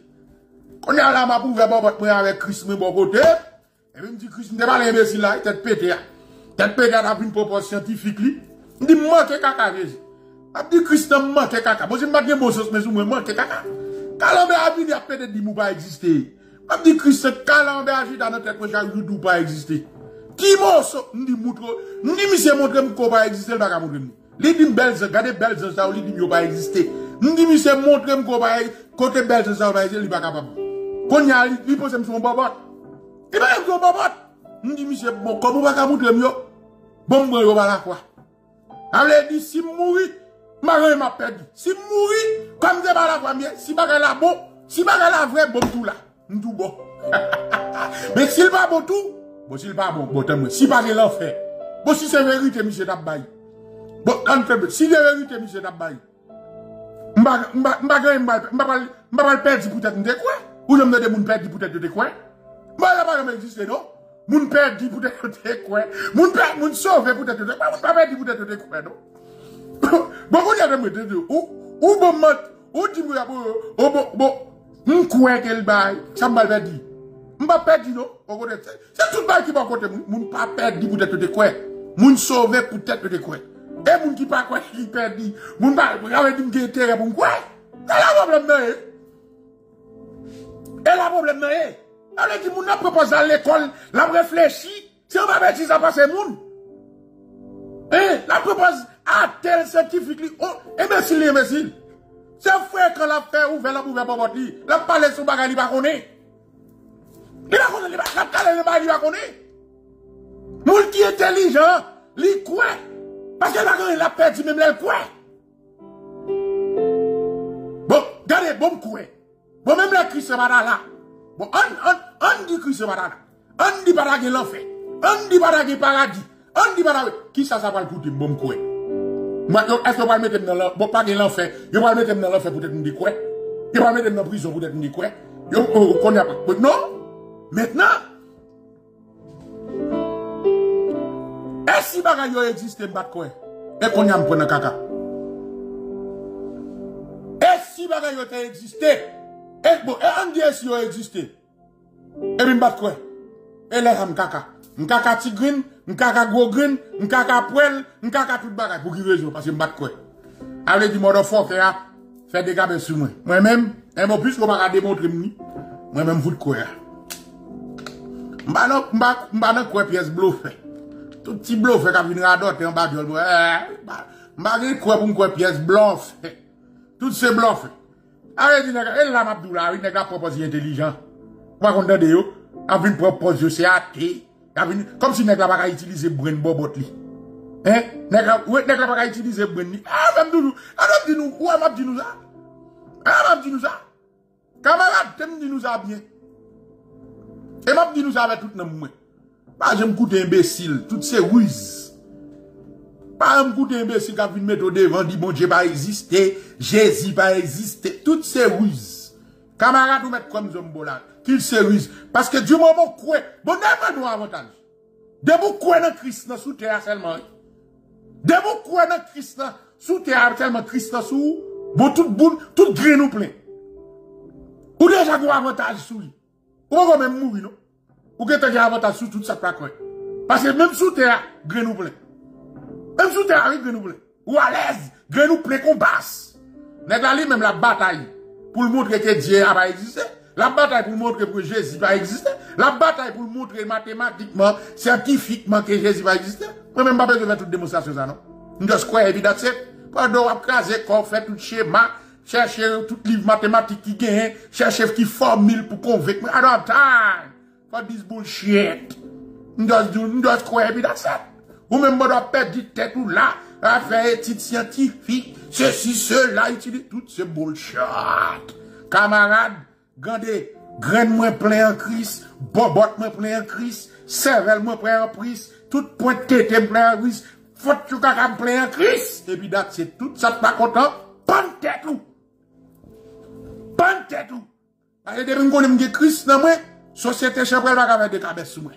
On a là, ma pauvre, vous avec Chris, mais bon côté. Et puis, je dis, Chris, vous n'êtes pas l'imbécile là, il est pété. T'as pété avec une proposition scientifique, lui. Il dit, manque caca, Jésus. Il dit, Christian, manque caca. Moi, je ne dis pas sens, mais je manque caca. Calambé Abid, il a pété, il ne pas exister. Il dit, Christian, Calambé Abid, dans notre tête, moi, je ne pas exister. Qui m'a sauté? Il dit, montre, il dit, monsieur, montre-moi qu'on va exister, il va pas montrer. Il dit, belle, regardez, belle, ça, il dit, il va exister. Il dit, monsieur, montre-moi qu'on va exister, côté belle, ça, va exister, il va pas capable. Quand il y a, il pose son babot. Il va être son babot. Il dit, monsieur, comment on va montrer mieux? Bon, moi, je vais la quoi. Allez dit si mourir, Marie m'a perdu. Si mourir, comme je pas la première, si pas la bon, si pas la vraie, bon tout là. Tout bon. Mais s'il pas bon tout, bon s'il pas bon, bon si pas l'enfer. Bon si c'est vérité, monsieur Tabaye. Bon, si c'est vérité, monsieur Tabaye. Mba mba mba mba mba mba perdre peut-être de quoi? Ou j'aime des moun perdre peut-être de quoi? Moi là pas exister non? Moun perdre peut-être de quoi? Moun perdre moun sauver peut-être de quoi? Moun pas perdre peut-être de quoi non? Bon vous avez me dire ou ou bon mat ou dit moi bon bon mon quoi qu'elle bail ça m'a pas dit. M'pa perdre non? On connaît c'est tout bail qui va côté moun pas perdre peut-être de quoi? Moun sauver peut-être de quoi? Et moun qui pas quoi qui perd dit moun pas avec une intérêt pour quoi? C'est la problème là. Et la problème là. Elle dit moun a proposé à l'école, l'a réfléchi, si on va pas dire ça passer moun. Eh, la propose à tel scientifique oh, et merci les merci. C'est frère quand l'a fait ouvert la ouvert pas votre lit, l'a parler son bagarre il pas connaît. Il pas connaît, l'a parler il pas connaît. Moun qui intelligent, li quoi? Parce que la gueule, la perte, même là, quoi? Bon, regardez, bon, quoi? Bon, même là, Christ Barala là. Bon, on, on, on dit Christ Barala. On dit Baragé l'enfer. On dit Baragé paradis. On dit Baragé. Qui ça, ça va le goûter, bon, quoi? Moi, est-ce qu'on va mettre dans l'enfer? Bon, pas l'enfer. Ils vont mettre dans l'enfer, peut-être, nous dit quoi? Ils vont mettre dans la prison, peut-être, nous dit quoi? Ils vont connaître. Non? Maintenant? Si bagay yo existe m'bat quoi et qu'on y a m'prendre caca et si bagay yo te existe et bon et on dit si yo existe et puis m'bat quoi et là ça m'caca m'caca tigrine m'caca gros green m'caca poêle m'caca tout bagay pour qui raison parce que m'bat quoi avec du mode fort fait des gars sur moi moi même et bon plus qu'on m'a démontré moi même vous de quoi m'ba non m'ba non quoi pièce bluff tout petit blanc fait qu'il a d'autres en bas de l'eau. Marie quoi pour quoi pièce blanc fait. Tout ce blanc fait. Arrête de elle la Abdoula, il n'est pas proposé intelligent. Moi qu'on donne yo, a une proposition c'est athée. Comme si nèg la pas utiliser brain bobot li. Hein? Nèg ouais nèg la pas utiliser brain ni. Ah même doudou, ah non dit nous, ouais m'a dit nous ça. Ah m'a dit nous ça. Camarade, t'aimes dit nous ça bien. Et m'a dit nous ça avec tout nan moi. Pas j'aime coûter imbécile, toutes ces ruses. Pas j'aime coûter imbécile qui a vu une méthode devant, dit bon Dieu pas exister, Jésus pas exister, toutes ces ruses. Camarades, vous mettez comme Zombola, qu'ils se rusent. Parce que du moment où bon, n'est pas avantage. De vous croyez dans Christ, sous terre seulement. De vous croyez dans Christ, sous terre seulement, Christ sous, bon, tout boule, tout gré nous plein. Ou déjà vous avantage sous lui. Ou vous même mourir, non? Ou que tu as avantage sur tout ça, parce que même sous terre, Grenoble. Même sous terre, Grenoble. Ou à l'aise, Grenoble qu'on passe. N'est-ce même la bataille pour montrer que Dieu n'a pas existé. La bataille pour montrer que Jésus n'a pas existé. La bataille pour montrer mathématiquement, scientifiquement que Jésus n'a pas existé. Moi, même pas besoin de faire toute démonstration, ça, non? Nous sommes quoi, évidemment, c'est pas de craser, qu'on fait tout schéma, chercher tout livre mathématique qui gagne, chercher qui formule pour convaincre. Alors, time. Pas this bullshit. Nous devons croire et that's it. Ou même on doit perdre du tête ou là, à faire études scientifiques, ceci, cela, utiliser tout ce bullshit. Camarades, gandé, graine moins plein en Christ, bobotte moins plein en Christ, cervelle moins plein en Christ, toute pointe tête plein en Christ, faute tout caca plein en Christ. Et puis that's it. Tout ça pas content, pente tête ou. Pente tête ou. Allez, devine qu'on aime Christ, non, moi? Société Chabrel va avec des cabesses sous moi.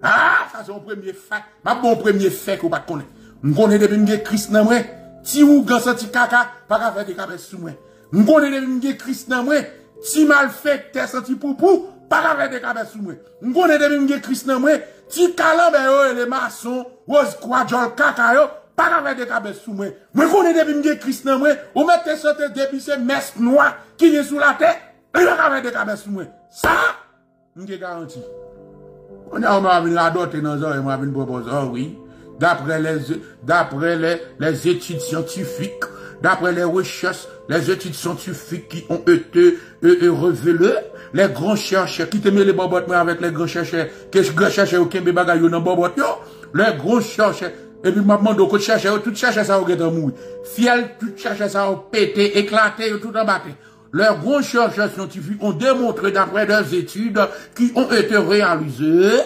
Ah, ça c'est mon premier fait. Ma bon premier fait qu'on va connaître. On connaît depuis que Christ n'a moins. Si ou grand senti caca, pas avec des cabesses sous moi. On connaît depuis que Christ n'a moins. Si mal fait, t'es senti poupou, pas avec des cabesses sous moi. On connaît depuis que Christ n'a moins. Si calambe les maçons, rose quadjol caca yo, pas avec des cabesses sous moi. On connaît depuis que Christ n'a moins. Ou mettez sauté depuis ces messes noires qui est sous la tête, pas avec des cabesses sous moi. Ça. Je garantis. On a vu la dot et dans un, on a vu une proposition, oui. D'après les, d'après les, les études scientifiques, d'après les recherches, les études scientifiques qui ont été, euh, révélées, les grands chercheurs, qui te met les bobottes, mais avec les grands chercheurs, que je cherche aucun bébé bagaille dans bobottes, les grands chercheurs, Et puis, maman, donc, tout cherche, tout cherche, ça, au ghetto, mouille. Fiel, tout cherche, ça, au pété, éclaté, tout en batté. Leurs grands chercheurs scientifiques ont démontré, d'après leurs études, qui ont été réalisées,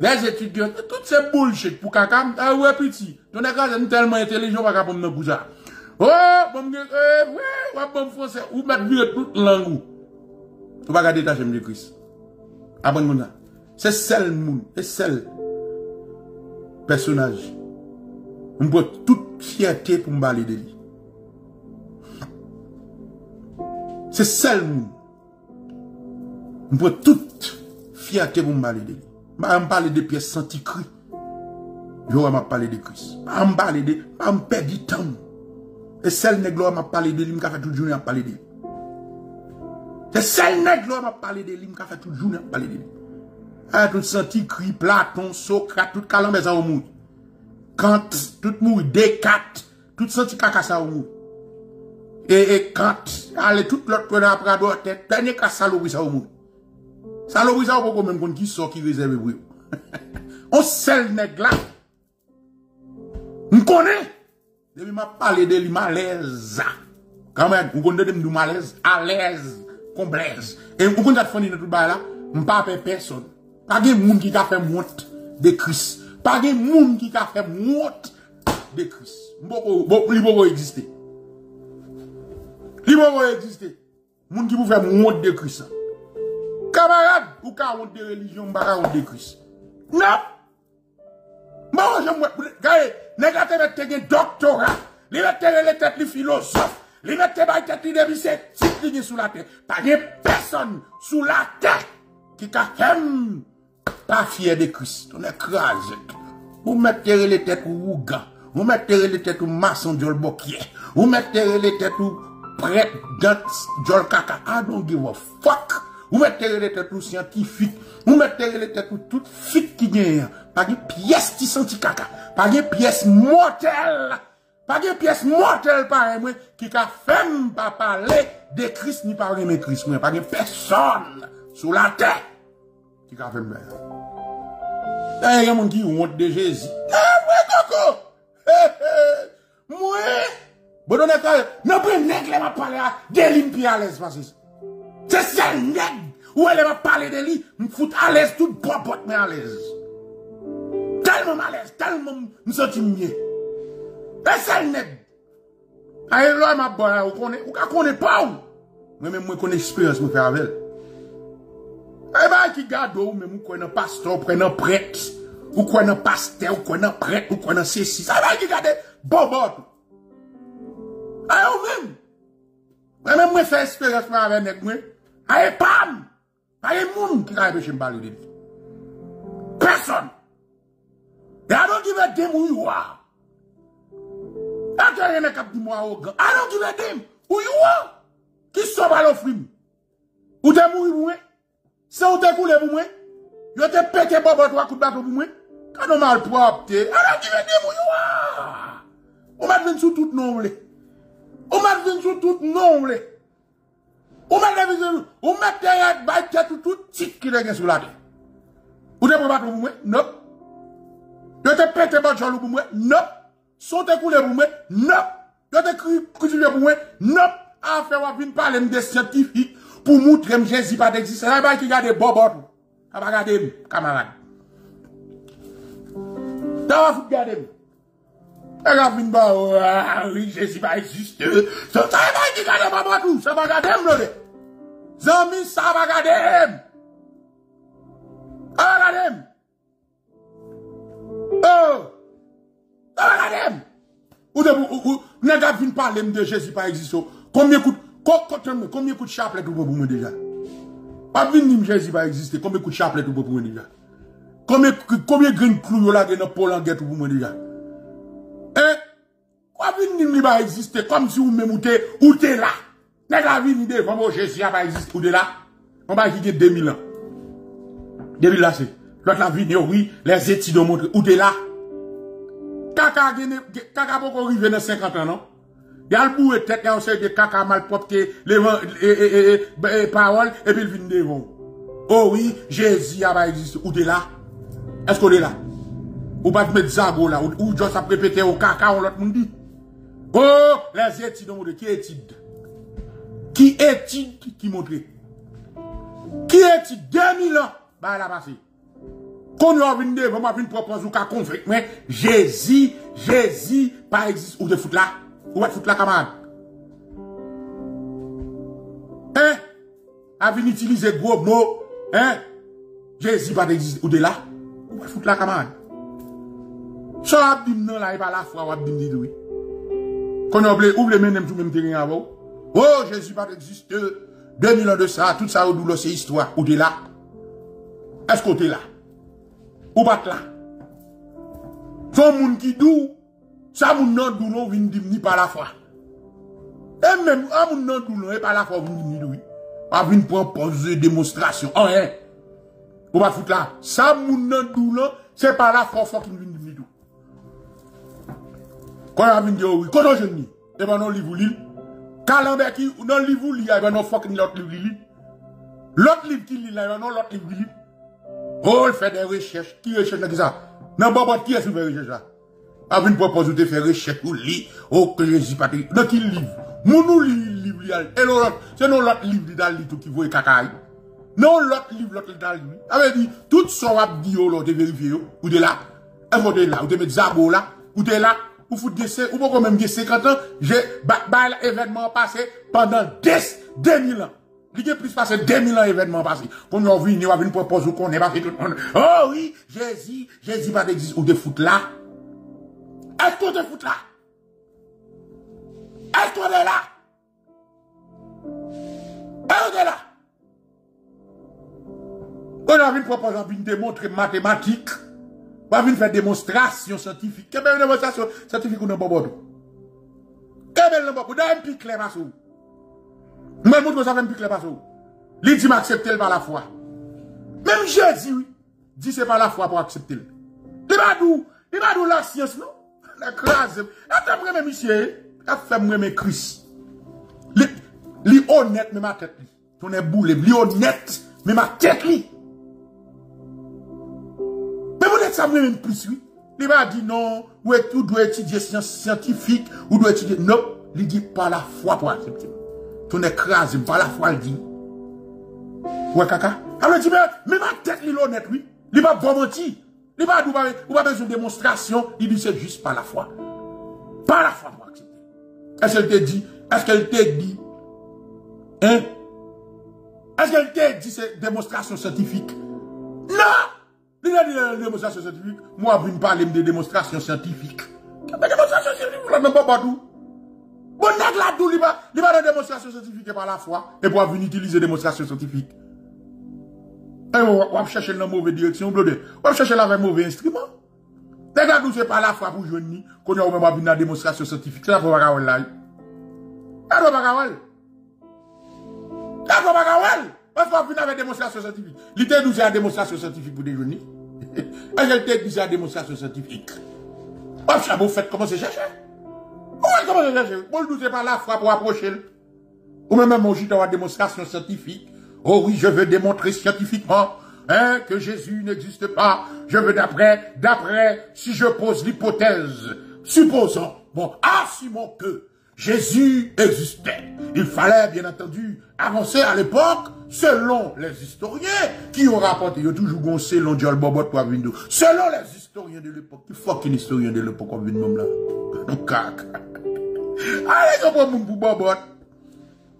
les étudiants, toutes ces bullshit, pour caca, ah ouais, petit. Ton cas, c'est tellement intelligent, pas capable de me bouger. Oh, bon, euh, ouais, bon français, ou mettre vieux toute langue. Tu vas garder ta gemme de Christ. Abonne-moi. C'est celle, moun, c'est celle. Personnage. On peut toute fierté pour me balayer de lui. C'est celle, moun. On peut toute fierté pour me balayer de lui. Je ne parle de pièces sans cri. Je ne parle de Christ. Je ne parle de. Je ne perds du temps. Et celle néglo m'a parlé de lui, m'a fait toute journée à parler de lui. Et celle néglo m'a parlé de lui, m'a fait toute journée à parler de lui. Ah, tout senti cri, Platon, Socrate, tout calme, ça au monde. Kant, tout mouille, Descartes, tout senti caca, ça au monde. Et, et Kant, allez, tout l'autre qu'on a après à droite, dernier cas, saloperie, ça au monde. Saloperie, ça au monde, même qu'on qui sort, qui réserve, oui. On celle néglo. On connaît. Depuis m'a parlé de lui malaise. Quand même, on connaît de lui malaise, à l'aise, complexe. Et on connaît de fondé dans tout bail là, on pas peur personne. Pas de monde qui a fait honte de Christ. Pas de monde qui a fait honte de Christ. Bon, bon, il faut exister. Il faut exister. Monde qui vous fait honte de Christ. Camarade, ou ka honte de religion, pas honte de Christ. Non. Bon, j'aime regarder. Négatif était un doctorat, il était le philosophe, il était le déficit sous la terre. Pas de personne sous la terre qui t'a fait pas fier de Christ. On écrase. Vous mettez les têtes ou Ouga, vous mettez les têtes ou maçon de l'Olbokier, vous mettez les têtes ou prêtre de l'Olkaka. I don't give a fuck. Vous mettez les têtes ou scientifique, vous mettez les têtes ou toute fit qui gagne. Pas de pièce qui senti caca. Pas de pièce mortelle. Pas de pièce mortelle par moi qui a fait pas parler de Christ ni parler de Christ. Pas de personne sur la terre qui a fait me parler. Il y a des gens qui ont honte de Jésus. Ah, ouais, coco. Moi, bon, on est quand même. Non, mais nègre, elle m'a parlé de l'impi à l'aise. C'est celle nègre où elle m'a parlé de lui. Je me fout à l'aise, tout bon pote, mais à l'aise. Tellement mal à l'aise, tellement me sentis mieux. Et celle nègre. Aïe, là, ma bonne, on connaît pas où. Moi-même, moi, je connais l'expérience que je fais avec elle. Eh bien, qui garde ou même, ou qu'on a un pasteur, ou qu'on a un prêtre, ou qu'on a un pasteur, ou qu'on a un prêtre, ou qu'on a ceci. Eh bien, qui garde bon, bon. Aïe, ou même. Moi-même, moi, je fais l'expérience avec elle, moi. Aïe, pam. Aïe, moun qui a empêché de me parler de lui. Personne. I don't give a damn who you are. I don't give a damn I don't give a damn who you are. Qui sont à l'offrir? Ou t'es mouru pour moi? C'est où t'es coulé pour moi? Yo t'es pété pour toi, coup de bateau pour moi? Quand on m'a propre, I don't give a damn who you are. On m'a devenu sous tout nom, blé. On m'a devenu sous tout nom, blé. On m'a devenu sous tout nom, on m'a devenu sous tout titre qui est sous la terre. Ou t'es pour bateau pour moi? Non. Yo te pété bon jolou pour moi? Non. Sont te coulé pour moi? Non. Yo te critiqué pour moi? Non. Affaire ou vin parler de scientifique pour montrer que Jésus pas d'existe. Ça va qui garde bobot. Ça va garder camarade. Ça va vous garder. Ça va vin ba oui Jésus pas existe. Ça va qui garde bobot. Ça va garder l'autre. Zami ça va garder. Ça va garder. Oh! Regardez! Ou de vous, vous, parler de Jésus pas existe. Combien coûte, combien coûte chapelet pour vous déjà? Pas venir de Jésus pas exister. Combien coûte chapelet pour vous déjà? Combien, combien grain clou là, dans Paul en guerre pour vous déjà? Hein? Quoi venir de pas exister? Comme si vous même ou t'es là. N'a venir de vraiment Jésus pas existe ou de là? On va quitter deux mille ans. deux mille là c'est. L'autre la vidéo, oui, les études ont montré. Où t'es là? Kaka, kaka, poko rive dans cinquante ans, non? Y'a le bout et tête, y'a un seul de kaka malpropre, les paroles, et puis le vin devant. Oh oui, Jésus, y'a pas existé. Où t'es là? Est-ce qu'on est là? ou pas mettre zago là, ou juste après péter au caca, on l'autre monde dit. Oh, les études, qui études? Qui études qui montre? Qui études deux mille ans? Bah, la passé. Quand on vient de, on va venir proposer ou qu'à convaincre, mais Jésus, Jésus, pas existe, ou de foutre là, ou va foutre là, camarade. Hein? A venir utiliser gros mots, hein? Jésus pas existe, ou de là, ou va foutre là, camarade. So abdim non la, il va la foi, ou abdim dit oui. Quand on oublie, oublie même tout même terrain avant. Oh, Jésus pas existe, deux mille ans de ça, tout ça, ou douleur, c'est histoire, ou de là. Est-ce qu'on est là? Ou pas là? Faut moun qui dou, ça moun nan dou non vin dim ni par la foi. Et même, a moun nan dou non et par la foi vin dim ni doui. A vin proposer démonstration. Oh, hein? Ou pas foutre là? Ça moun nan dou non, c'est par la foi qui vin dim ni dou. Quand a vin dire oui, quand on jeune ni, et ben non livou li. Calendrier qui, non livou li, et ben non fok ni l'autre livou li. L'autre livre qui li là, et ben non l'autre livou li. Oh, il fait des recherches. Qui recherche là, qui ça? Non, bon, bon, qui est-ce qui fait recherche là? Avec une proposition de faire recherche ou lit, oh, que Jésus pas de. Donc, il livre. Mounou livre, il y a. Et l'autre, c'est non l'autre livre dans le lit qui voit cacaï. Non, l'autre livre, l'autre dans le lit. Avec dit, tout ça, on va dire, on va vérifier, ou de là. Et vous de là, ou de mettre Zabo là, ou de là, ou vous décès, ou vous même cinquante ans, j'ai, bah, bah, l'événement passé pendant deux mille ans. Il y a plus passé deux mille ans événements passés. Quand on vient, on va venir proposer qu'on n'est pas fait tout le monde. Oh oui, Jésus, Jésus va d'existe. Ou de foot là? Est-ce qu'on te fout là? Est-ce qu'on est là? Est-ce qu'on est là? On a venir proposer, on va venir démontrer mathématiques. On va venir faire démonstration scientifique. Quelle belle démonstration scientifique ou non, Bobo? Quelle belle démonstration? D'un pic, les masses. Même moi, je ne sais pas si je dit m'accepter par la foi. Même Jésus dit c'est par la foi pour accepter. Il va d'où? Il va d'où la science, non? La crasse. Attends, même monsieur, la femme, même Christ. Li honnête, même ma tête. Ton est boule, li honnête, même ma tête. Mais vous êtes ça, même plus, oui. Il va dire non, ou est-ce doit étudier science scientifique, ou doit étudier. Non, il dit par la foi pour accepter. Ton écrase, par la foi, il dit. Ouais, caca. Alors, tu dis, mais ma tête, il est honnête, oui. Il va pas mentir. Il va pas besoin de démonstration. Il dit, c'est juste par la foi. Par la foi, moi, accepter. Est-ce qu'elle te dit, est-ce qu'elle te dit, hein? Est-ce qu'elle te dit, c'est démonstration scientifique? Non! Il a dit, démonstration scientifique. Moi, vous ne parlez de démonstration scientifique. Mais démonstration scientifique, vous ne l'avez pas partout. Bon, là-dedans, il va de démonstration scientifique par la foi et pour venir utiliser démonstration scientifique. Et on va chercher la mauvaise direction, on va chercher la mauvaise instrument. Déjà, nous, c'est par la foi pour jeunes, qu'on a même pas venir la démonstration scientifique. C'est la foi à là. C'est la foi à C'est la foi à On va venir avec démonstration scientifique. L'idée, nous, c'est la démonstration scientifique pour des jeunes. Et l'idée, nous, c'est la démonstration scientifique. Hop, ça vous fait comment c'est chercher? Comment je cherche? Bon, nous c'est pas la foi pour approcher. Ou même mon jute à démonstration scientifique. Oh oui, je veux démontrer scientifiquement hein, que Jésus n'existe pas. Je veux d'après, d'après, si je pose l'hypothèse, supposons, bon, assumons que Jésus existait. Il fallait, bien entendu, avancer à l'époque, selon les historiens qui ont rapporté, ils ont toujours goncé l'ondiol bobot pour Avindo. Selon les historiens de l'époque, il faut qu'un historien de l'époque comme une là. Donc, allez, on va vous bobot.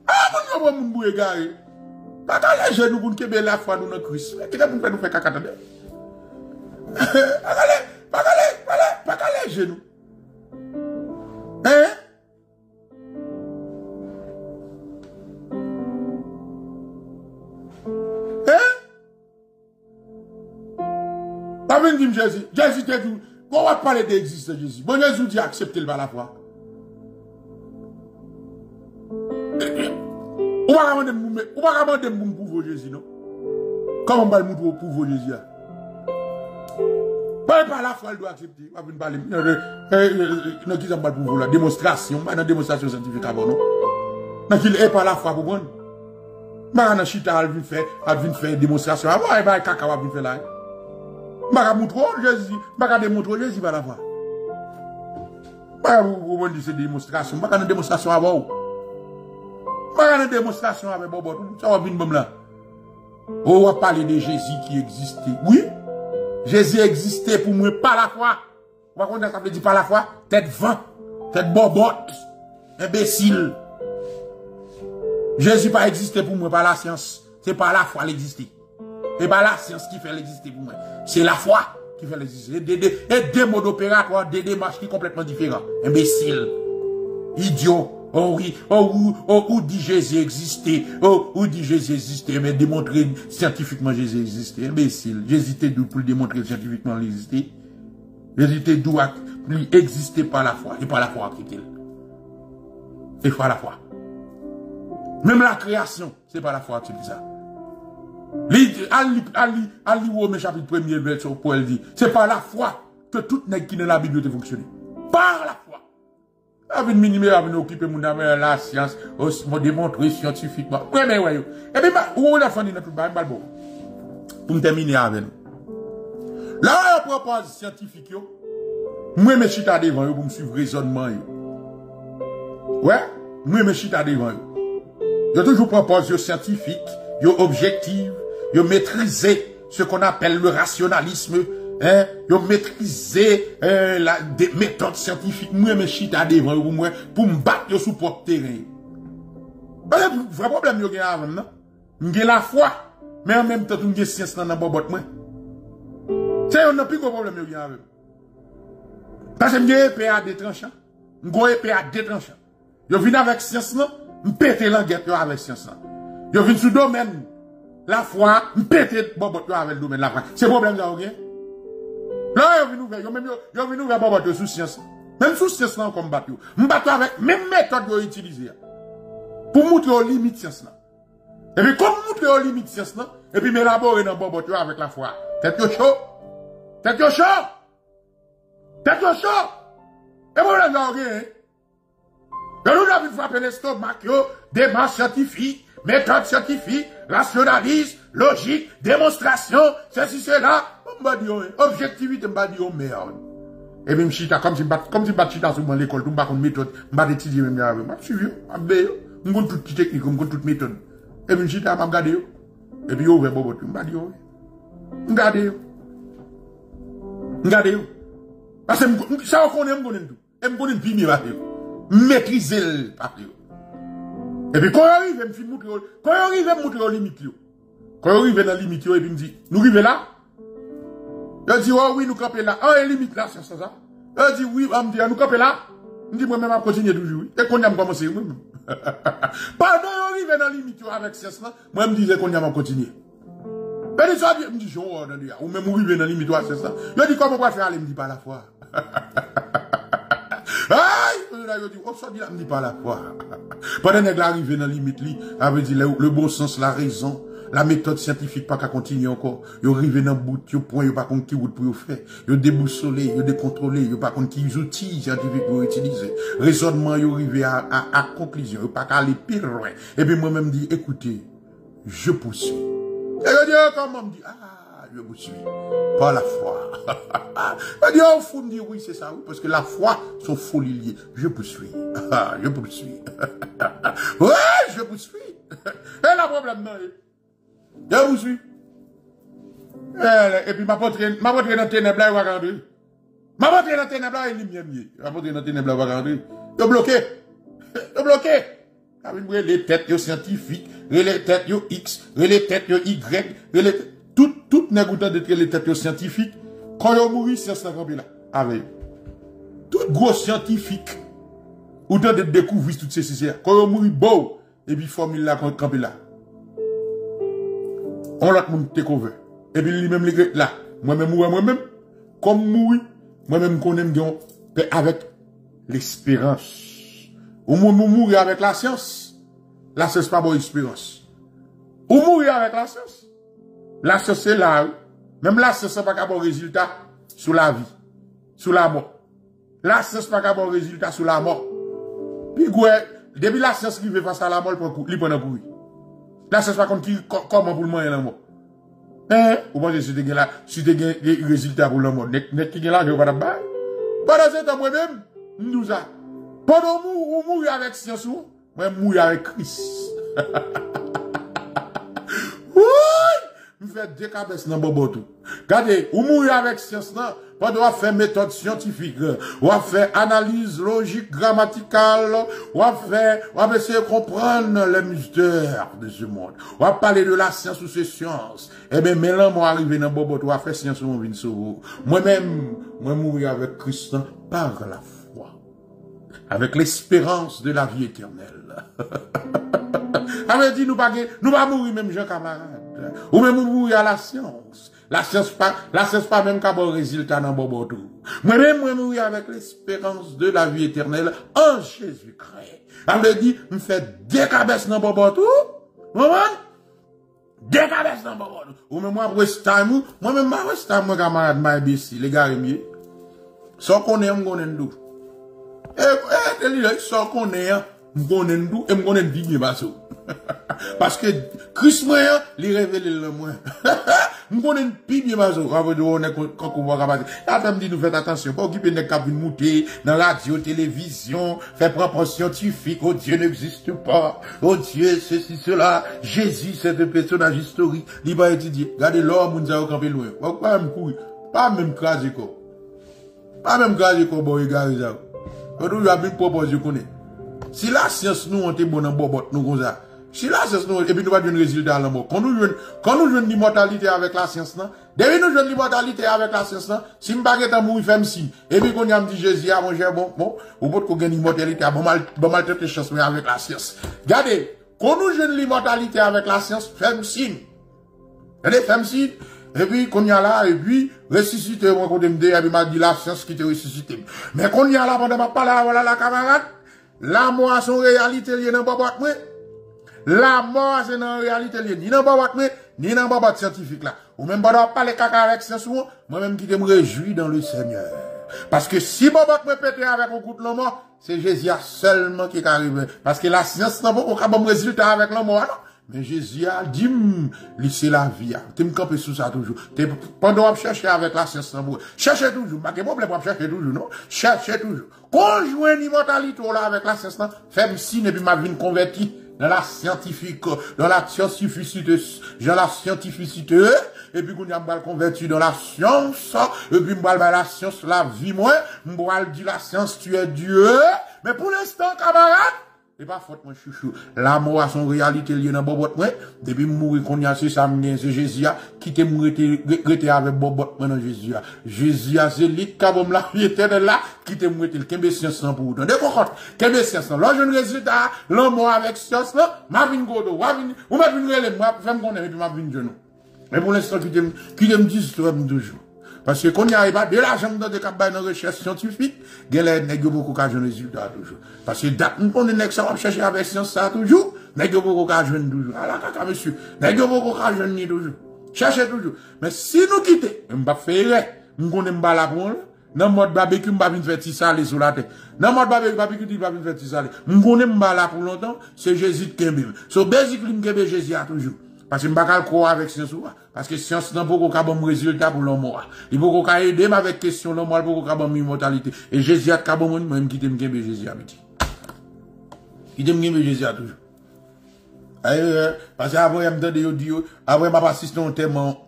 Ah, on va vous égarer. Pas les jeunes, vous ne la foi, nous, Christ. Qui est-ce que vous faites nous faire caca? Pas les jeunes. Hein? Jésus, Jésus te dit, on va parler d'existence de Jésus. Bon, Jésus dit, acceptez-le par la foi. On va demander de vous pour vous, Jésus, non? Comment on va demander pour vous, Jésus? Par la foi, il doit accepter. On va parler de la démonstration, pas la démonstration scientifique avant, non? Donc, il est par la foi pour vous. Maranachita a vu faire démonstration avant, il va faire caca, il va faire là. M'a montré Jésus, m'a démontré Jésus par la voix. M'a vous dit c'est démonstration, m'a une démonstration avant vous. M'a une démonstration avec Bobo, ça va venir même là. On va parler de Jésus qui existait. Oui, Jésus existait pour moi par la foi. On va connaître ça veut dire par la foi, tête vent, tête bobotte, imbécile. Jésus pas existé pour moi par la science, c'est par la foi l'exister. Et par la science qui fait l'exister pour moi. C'est la foi qui fait l'exister. Et des modes opératoires, des démarches qui sont complètement différentes. Imbécile, idiot. Oh oui, oh oui, oh où dit Jésus existait, oh où dit Jésus existait, mais démontrer scientifiquement Jésus existait, imbécile. Jésus était d'où pour démontrer scientifiquement l'existait. Jésus était d'où lui exister par la foi, et par la foi accepté. Et par la foi. Même la création, c'est par la foi accepté ça. Ali, Ali, Ali, Romain chapitre premier verset pour elle dit, c'est par la foi que tout n'est qui dans la Bible doit fonctionner. Par la foi. Avec minimé, avec occuper mon âme, la science, on démontre scientifiquement. Oui, mais oui. Et puis, où on a fini notre bain, bon. Pour terminer avec nous. Là, on propose scientifique, moi, je suis à devant, pour me suivre raisonnement. Ouais, moi, je suis à devant. Je toujours propose scientifique, objectif, je maîtriser ce qu'on appelle le rationalisme. Hein, yo maîtriser euh, la des méthodes scientifiques moi mais chita devant pour moi pour me battre sous propre terrain. Parce que vrai problème yo gen avant non. M'gen la foi mais en même temps tout m'gen science dans bobot moi. C'est on n'a plus gros problème yo gen avant. Parce que m'gen épée à deux tranchants. M'gon épée à deux tranchants. Yo vinn avec science non, m'péter languette yo avec science non. Yo vinn sous domaine la foi, m'péter bobot yo avec domaine la foi. C'est problème ça gen. Là, ils viennent nous faire, ils nous faire battre sous science. Même sous science, on combat. On bat avec même méthode qu'ils utilisent. Pour montrer aux limites science. Et puis, comme montrer aux limites science, et puis, m'élaborer dans le avec la foi. Tête chaud. Tête chaud. Tête chaud. Et bon, là, j'en ai. Et nous, on a vu frapper l'estomac, démarche scientifique, méthode scientifique, rationalisme, logique, démonstration, ceci, cela. Objectivité m'a dit merde. Et même chita comme si comme si bat chita sous mon l'école, tout m'a une méthode, m'a étudié même avec moi, suivi, m'a bé, m'a toute technique, m'a toute méthode. Et même chita m'a regardé. Et puis ouvert bobo tout m'a dit yo. Regardez. Regardez. Parce que ça on connaît, on connaît tout. Et me connaît bien m'a dit. Maîtriser le papier. Et puis quand arrive, me fait montrer quand arrive me montrer aux limites yo. Quand arrive dans limite yo et puis me dit, nous arrivons là. Je dis, oh oui, nous camper là. Ah, et limite là, c'est ça, ça. Je dis, oui, on me dit, nous camper là. Je dis, moi-même, je continue toujours. Et qu'on y a commencé, moi-même. Pardon, on arrive dans la limite avec science là. Moi, je me disais qu'on y a continué. Mais les gens, je me dis, je dis, ou même, on arrive dans la limite avec science là. Je dis, comment on va faire? Elle me dit, pas la foi. Aïe! Je dis, oh, ça dit, elle me dit, pas la foi. Pendant que l'arrivée dans la limite, elle me dit, le bon sens, la raison. La méthode scientifique pas qu'à continuer encore. Yo arrivé dans bout, yo point, yo pas contre qui route pour yo faire. Yo déboussolé, yo décontrôlé, yo pas contre qui outils scientifiques pour utiliser. Raisonnement, yo arrivé à, à, à conclusion, yo pas qu'à aller pire loin. Et puis moi-même dis, écoutez, je poursuis. Et je dis, comment me dit, ah, je poursuis. Pas la foi. Je dis, oh, fou me dit, oui, c'est ça, oui, parce que la foi, sont folie liées. Je poursuis. Je poursuis. Ouais, je poursuis. Et la problème, non, je vous suis. Et puis, ma potre, ma potre dans ténèbres, elle va regarder. Ma potre dans ténèbres, elle est mieux. Ma potre dans ténèbres, elle va regarder. Je bloqué. Je bloqué. Les têtes, les scientifiques, les têtes, les X, les têtes, les Y, les têtes. Tout, tout n'est goûtant d'être les têtes, les scientifiques. Quand ils mourent, c'est ça qu'on est là. Avec. Tout gros scientifique. Ou de découvrir toutes ces choses. Quand ils mourent, beau. Et puis, formule là, quand ils là. On l'a découvert. Et puis lui-même, les là, moi-même, moi-même, comme moi, moi-même, qu'on aime bien, avec l'espérance. Ou mourir avec la science. La science, pas bonne espérance. Ou mourir avec la science. La science, c'est là. Même la science, pas qu'à bon résultat sous la vie, sous la mort. La science, pas qu'à bon résultat sous la mort. Puis, depuis la science qui veut face à la mort, il prend un coup. La science pas contre qui, comment pour le moyen, Hein? Ou moi, je suis dégagé là, si tu as des résultats pour le monde, net, net, qui est là, je vais pas te faire. Pendant ce temps, moi-même, nous a. Pendant que vous mourrez avec science, vous mourrez avec Christ. Vous faites deux cabesses dans le bon tout. Regardez, vous mourrez avec science, pendant que vous faites méthode scientifique, vous faites analyse logique, grammaticale, vous faites, vous essayez de comprendre les mystères de ce monde. Vous parlez de la science ou ces sciences. Eh bien, maintenant, moi, arrivé dans le bon tout, vous faites science ou vous venez sur vous. Moi-même, moi, mourrez avec Christ par la foi, avec l'espérance de la vie éternelle. Avait dit, nous ne pas mourir même Jean camarade. Ou même mourir à la science. La science pas, la science pas même qu'à bon résultat dans bon tout. Moi même, moi mourir avec l'espérance de la vie éternelle en Jésus-Christ. Avait dit, me fait des cabesses dans bon tout. Maman? Des cabesses dans bon tout. Ou même moi, Westham, moi même, moi, Westham, moi, camarade, ma imbécile, les gars, mieux. Sans qu'on ait un bon endou. Eh, eh, les gens sont connus, nous connaissons tout et nous connaissons digne basso. Parce que Christ moi, il révèle le moins. Nous connaissons digne basso. Avant de on est quand on voit capable. Attends, dit nous faites attention, pas occuper des cabines moutées dans radio, télévision, faire propre scientifique. Oh Dieu n'existe pas. Oh Dieu ceci cela. Jésus c'est un personnage historique. Il va étudier. Regardez l'homme nous a occupé loin. Pas même couille, pas même crasé quoi. Pas même crasé quoi, bon regardez ça. Si la science nous on est bon en bobot, nous comme ça. Si la science nous, et puis nous va donner un résultat à la mort. Quand nous jouons l'immortalité avec la science, depuis nous jouons l'immortalité avec la science, si nous ne pouvons pas faire si. Et puis quand nous avons dit Jésus, ah mon cher, bon, bon, ou peut-être qu'on gagne l'immortalité, bon, mal, bon, mal, toutes les chances avec la science. Regardez, quand nous jouons l'immortalité avec la science, femme signe. Regardez, femme signe. Et puis, qu'on y a là, et puis, ressuscité, moi, quand je me dis, et puis, m'a dit la science qui te ressuscité. Mais qu'on y a là, pendant ma parole, voilà la camarade, la mort, son réalité, il y a dans babouat, moi. La mort, c'est dans réalité, il y a ni dans babouat, moi, ni dans babouat scientifique, là. Ou même, pendant pas les caca avec science, moi-même, qui te me réjouis dans le Seigneur. Parce que si babouat, moi, pété avec un coup de la mort, c'est Jésus seulement qui est arrivé. Parce que la science, n'a pas bon résultat avec la mort, non? Mais Jésus a dit, c'est la vie. Tu me campes sous ça toujours. Pendant que je cherche avec la science, cherchez toujours. Pas de problème, cherchez toujours, non? Cherchez toujours. Conjoint l'immortalité avec la science, fais-moi signe et puis ma vie convertie dans la scientifique, dans la scientificité, dans la scientificité, et puis qu'on y a mal converti dans la science, et puis m'bal dans la science, la vie, moi, m'bal dit la science, tu es Dieu. Mais pour l'instant, camarade, et pas faute, mon chouchou. La mort a son réalité liée dans Bobot, moi. Depuis mourir, qu'on y a, c'est ça, c'est Jésus, qui te mourir, avec Bobot, maintenant, Jésus. Jésus, c'est l'île, cabom, la vie éternelle, là, qui te mourir, le Kembe science, pour vous donner, compte. Kembe science, là, jeune résultat, la mort avec science, là, ma vine godo, ma vine, ou ma vine relève, moi, fais me connaître, et puis ma vine genou. Mais pour l'instant, qui te me disent, toi, toujours. Parce que qu'on n'y a pas de l'argent dans des campagnes de recherche scientifique, il y a beaucoup de résultats toujours. Parce que date, on est ça va chercher avec science, ça toujours, mais il y a beaucoup de jeunes toujours. Alors, caca, monsieur, il y a beaucoup de jeunes toujours. Cherchez toujours. Mais si nous quittons, on ne va pas faire, on ne connaît pas la bonne, dans mode barbecue, on va venir faire tissalé sur la tête. Dans mode barbecue, on va venir faire tissalé. On ne connaît pas la pour longtemps, c'est Jésus qui est bien. So, basically, on est Jésus toujours. Parce que je ne peux pas croire avec science. Parce que science n'a pas de bon résultat pour l'homme. Il ne peut pas aider avec question l'homme, il ne peut pas bon immortalité. Et Jésus a de bon même qui t'aime bien Jésus a midi. Il t'aime bien Jésus a toujours. Parce que après, je me dis, après, je assiste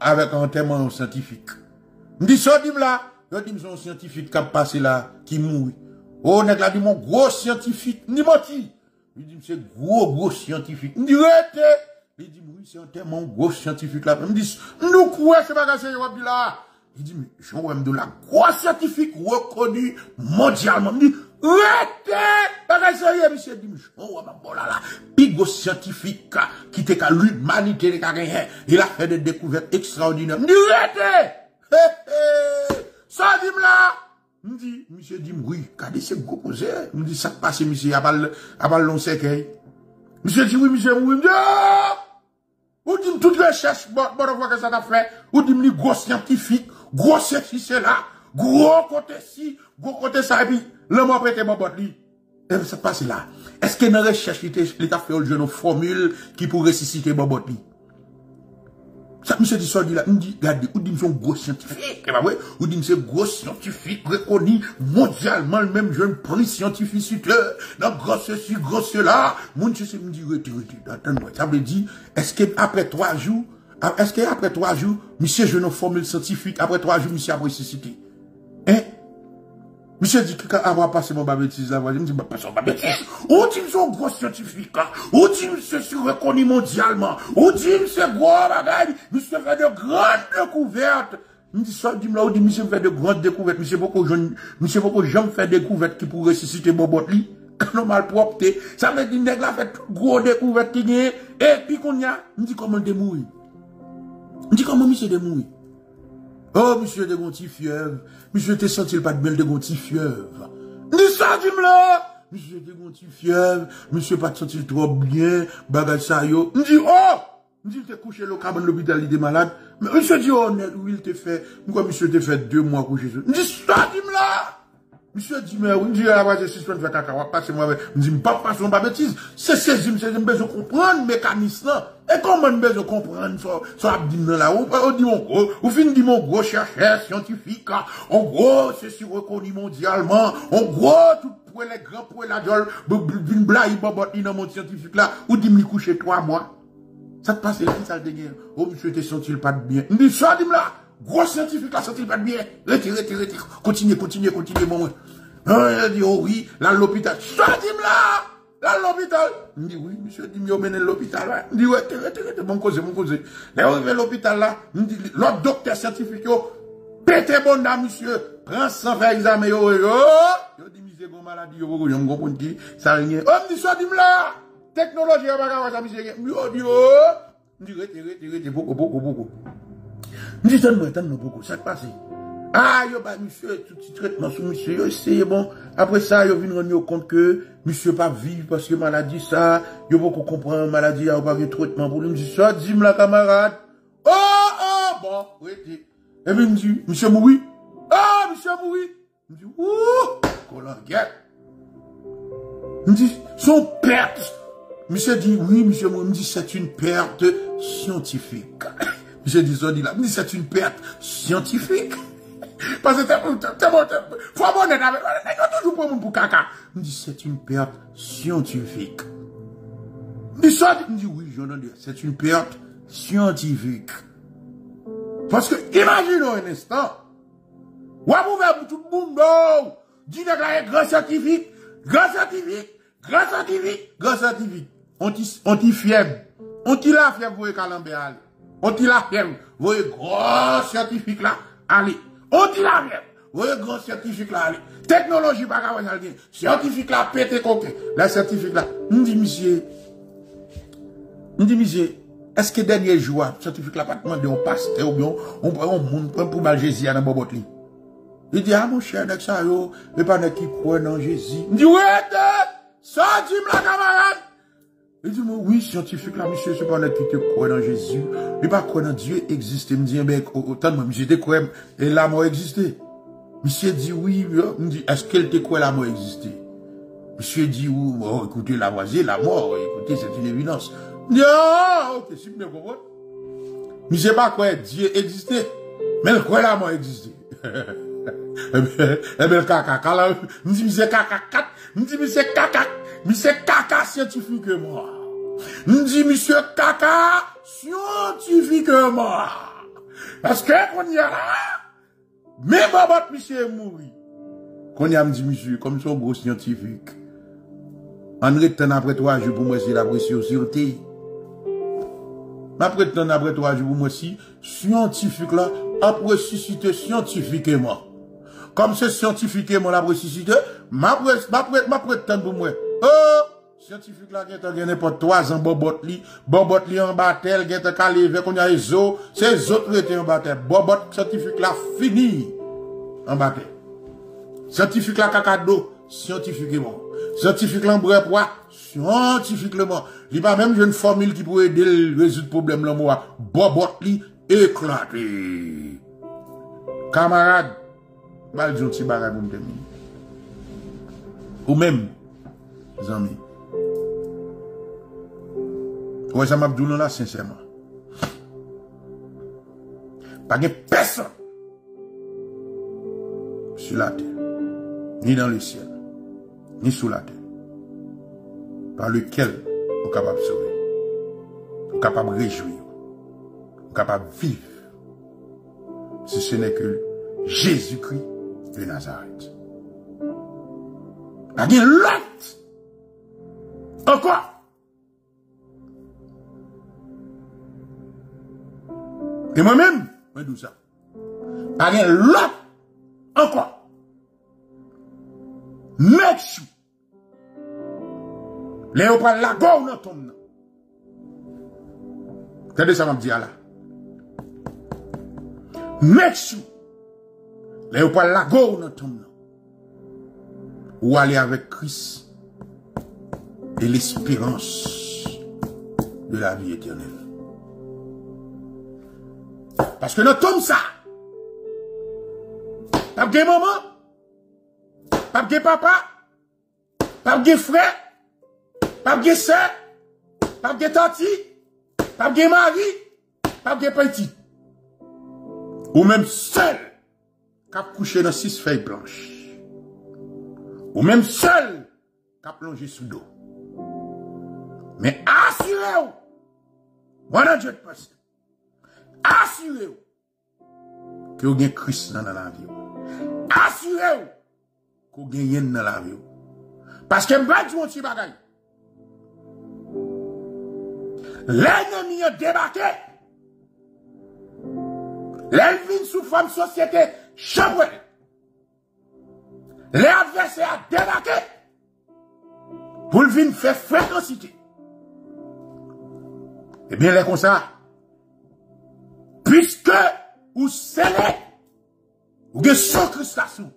avec un témoin scientifique. Je dis, ça, dis-moi là. Je dis, son scientifique qui a passé là, qui mourit. Oh, n'est-ce pas, mon gros scientifique, ni menti. Je dis, c'est gros, gros scientifique. Je dis, arrêtez. Il dit, oui, c'est un tellement gros scientifique là. Il me dit, nous, quoi, c'est pas cassé, Europe là. Il dit, mais, je vois de la gros scientifique reconnu mondialement. Il me dit, arrêtez, pas cassé, monsieur. Il dit, je vois ma bola là. Pigo scientifique qui t'est qu'à l'humanité, il a fait des découvertes extraordinaires. Il me dit, arrêtez, hé, hé, ça, il me dit là. Il me dit, monsieur, dit, oui, regardez, c'est gros posé. Il me dit, ça passe, monsieur, il n'y a pas le long séquel. Monsieur dit, oui, monsieur, oui, monsieur. Ou dit toutes les recherches, bonne fois que ça t'a fait, ou dit gros scientifique, gros ceci, cela, gros côté ci, gros côté ça, et puis, le mot prêté mon bot lui. Et ça passe là. Est-ce que dans la recherche, l'État fait une formule qui pourrait ressusciter mon bot lui? Ça, monsieur dit, là, il dit, regardez, ou dit, monsieur, gros scientifique, eh ben, ouais, ou dit, monsieur, gros scientifique, reconnu mondialement, le même jeune prix scientifique, là, gros ceci, gros cela, mon monsieur, me dit, attends-moi, ça veut dire, est-ce qu'après trois jours, est-ce qu'après trois jours, monsieur, je n'ai formule scientifique, après trois jours, monsieur, après cité. Hein? Monsieur dit que quand avoir passé mon babétise, je me dis, bah, passez mon babétise. Où dit monsieur gros scientifique, où dit monsieur sur reconnu mondialement, où dit monsieur gros bagage, monsieur fait de grandes découvertes. Je me dis, ça, dis-moi, où dit monsieur fait de grandes découvertes, monsieur beaucoup jeune, monsieur beaucoup jamais fait découverte qui pourrait ressusciter mon botli. Non, malpropre, ça veut dire, nègre, la fait gros découverte qui gagne, et puis qu'on y a, je me dis, comment de mourir? Je dis, comment monsieur de mourir? Oh, monsieur de Gonti fièvre. Monsieur, t'es senti le pas de belle de Gonti fièvre. Dis ça, dis-moi! Monsieur de Gonti fièvre. Monsieur, pas de senti trop bien. Bagage ça, yo. Me dit, oh! Me dit, t'es couché localement de l'hôpital, il est malade. Mais monsieur dit, oh, net, oui, il te fait. Pourquoi monsieur te fait deux mois couché? Me dit, ça, dis-moi! Monsieur dit, mais oui, me dit, ah, ouais, je suis sûr de faire caca, passez-moi, ouais. Me dit, me pas passer ma bêtise. C'est saisi, me dit, me besoin de comprendre le mécanisme. Et comment nous devons comprendre ça? Ça dit là, on dit mon gros, on finit dit mon gros chercheur scientifique, en gros, c'est sur reconnu mondialement, en gros, tout pour les grands, pour la gueule, d'une blague, il dans mon scientifique là, ou dit me coucher trois mois. Ça te passe ici, ça te guerre. Oh, monsieur, t'es senti le pas de bien. Il dit ça, dis-moi là, gros scientifique là, senti le pas de bien. Retire, retire, retire. Continue, continue, continue, mon. Il dit, oh oui, là, l'hôpital. Ça, dis-moi là! À l'hôpital. Il dit oui, monsieur, il dit, il mène l'hôpital là. Il dit ouais, t'es, t'es, t'es, bon cause, bon cause. Il est arrivé à l'hôpital là, il dit, l'autre docteur scientifique, pété bon là, monsieur, prends cent vers examen, yo, yo. Il dit, monsieur, bon maladie, yo, yo, yo, yo, yo, ça rien. Oh, il dit, ça, dis-moi là, technologie, yo, yo, yo, yo, yo, yo, il dit, retirez, retirez, retirez, beaucoup, beaucoup, beaucoup. Il dit, donne-moi, donne-moi beaucoup, ça te passe. Ah, yo, bah, monsieur, tout petit traitement sous monsieur, yo, essayez, bon. Après ça, yo, vient rendre compte que, monsieur, pas vivre parce que maladie, ça, yo, beaucoup comprendre, maladie, yo, pas vivre traitement pour lui. Monsieur, ça, dis-moi, la camarade. Oh, oh, bon, oui, et puis, monsieur, monsieur mouri. Ah, monsieur mouri. Monsieur, ouh, collanguette. Monsieur, son perte. Monsieur dit, oui, monsieur mouri. Monsieur, c'est une perte scientifique. Monsieur dit, ça, dit là. Monsieur, c'est une perte scientifique. Parce que t'es bon, t'es bon, faut bon, t'es toujours pour mon pour caca. Il me dit, c'est une perte scientifique. Il me dit, ça, il me dit, oui, j'en ai dit, c'est une perte scientifique. Parce que, imaginons un instant, ou à vous faire tout le monde, dit déclarer grand scientifique, grand scientifique, grand scientifique, grand scientifique. On t'y fièvre, on t'y la fièvre, vous voyez Calambéal. On t'y la fièvre, vous voyez grand scientifique là, allez. On dit la même. Oui, grand scientifique là, allez. Technologie, bagarre, scientifique là, pété, coquin. La scientifique là. On dit, monsieur. On dit, monsieur. Est-ce que dernier jour, scientifique là, pas demandé, on passe, ou bien, on prend, on prend pour mal Jésus à la bobotli. Il dit, ah, mon cher, n'est-ce pas, yo, mais pas n'est-ce qui croit en Jésus. Il dit, ouais, sorti, la camarade. Il dit, oui, scientifique là, monsieur, c'est pas notre qui te croit dans Jésus. Mais pas croit dans Dieu existe. Il me dit, mais autant de moi, monsieur, te croit, et la mort existait. Monsieur dit, oui, me dit, est-ce qu'elle te croit la mort existait? Monsieur dit, oui, oh, écoutez, la voisie, la mort, écoutez, c'est une évidence. Non, ok, si vous me comprenez. Monsieur pas croit Dieu existait, mais elle croit la mort existait. Eh bien, eh bien, caca, caca, me dit, monsieur, caca, caca, me dit, monsieur, caca, monsieur, caca, scientifiquement. Nous dit monsieur caca scientifiquement. Parce que qu'on y a là, mais babot monsieur est mort. Qu'on y a me dit monsieur, comme son gros scientifique. En retenant après trois jours pour moi si la pression sur thé. Après temps après trois jours pour moi si scientifique là a ressuscité scientifiquement. Comme ce scientifiquement l'a ressuscité, m'a prétend pour moi. Oh! Scientifique là, qui a n'importe trois ans, bobot li, bobot li en bataille, qui a calivé, qu'on a les autres, ces autres étaient en bataille. Bobot scientifique là, fini, en bataille. Scientifique là, cacado, scientifiquement. Scientifique là, en bref, scientifiquement. Il n'y a pas même une formule qui pourrait aider le résoudre problème là, moi. Bobot li, éclaté. Camarade, mal dit un petit bagage pour me terminer. Ou même, les amis. Ouais, ça m'a dit là, sincèrement. Pas de personne sur la terre, ni dans le ciel, ni sous la terre, par lequel on est capable de sauver, on est capable de réjouir, on est capable de vivre, si ce n'est que Jésus-Christ de Nazareth. Pas de l'autre. Encore. Et moi-même, je dis ça. Pas de l'autre. Encore. Mec chou. Léopold Lago ou non tombe. Regardez ça, m'a dit là. Mec chou. Léopold Lago ou non tombe. Ou aller avec Christ et l'espérance de la vie éternelle. Parce que notre homme ça, pas de maman, pas de papa, pas de frère, pas de soeur, pas de tante, pas de mari, pas de petit. Ou même seul, cap couché dans six feuilles blanches. Ou même seul, qui a plongé sous l'eau. Mais assurez-vous, voilà Dieu de passer. Assurez-vous que vous avez Christ dans la vie. Assurez-vous que vous avez dans la vie. Parce que je ne sais pas si vous l'ennemi a débarqué. L'ennemi sous forme société chambrée. Les adversaires débarqués pour le vin faire fréquence. Eh bien, les comme ça. Puisque vous scellez, vous avez son Christ à sous.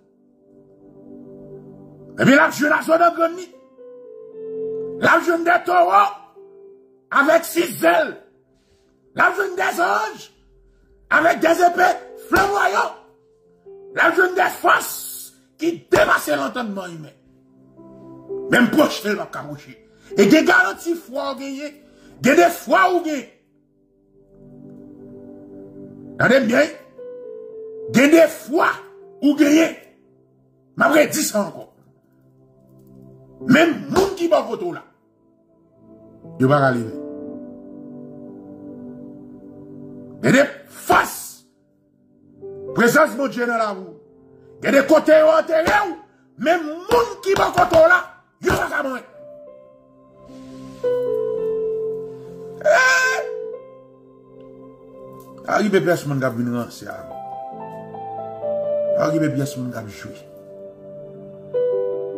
Eh bien, la jeune a joué dans le nid. La jeune des taureaux avec six ailes. La jeune des anges avec des épées flamboyantes. La jeune des forces qui dépasse l'entendement humain. Même proche de la camoché. Et des garanties foi ou gagné. Des fois ou gagné. Regardez bien. Des fois ou gagné. Mais après, dis ça encore. Même moun qui va voter là. Il va arriver. Des faces. Présence mon Dieu dans la roue. Et de côté ou enterré ou, même moun qui va côté là, yo va ka mourir. Eh! Arrive bien ce moun k'ap vinn ranse avant. Arrive bien ce moun k'ap joué.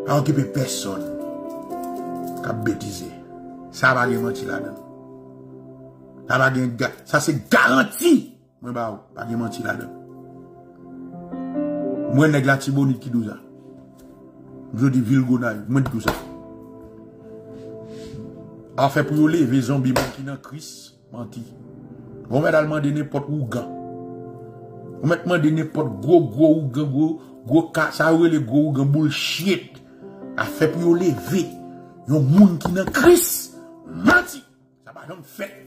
Arrive personne k'ap bêtise. Ça va gen menti là-dedans. Ça va gen ça c'est garanti. Moi ba ou, pas gen menti là-dedans. Moi, je suis la Tibonite qui dit ça. Je dis Vilgona, je dis tout ça. En fait, pour les les zombies qui sont en crise, menti. On va demander n'importe où gant. On va demander n'importe gros, gros, gros, gros, gros, ça ou les gros, gros, bullshit. En fait, pour les lever, les gens qui sont en crise, menti. Ça va jamais fait.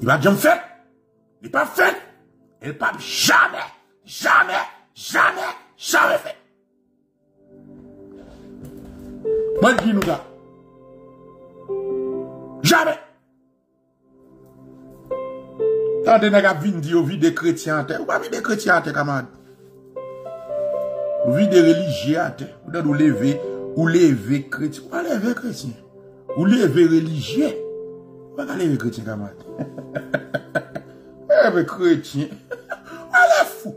Il va jamais fait. Il n'est pas fait. Il n'est pas jamais. Jamais, jamais, jamais fait. Moi, je dis nous là. Jamais. Tant de nègres viennent dire vie des chrétiens à terre. Ou pas vie des chrétiens à terre, camarade. Vie des religieux à terre. Ou d'en lever, ou lever chrétien. Ou pas lever chrétien. Ou lever religieux. Ou pas lever chrétien, camarade. Lever chrétien. Elle est fou.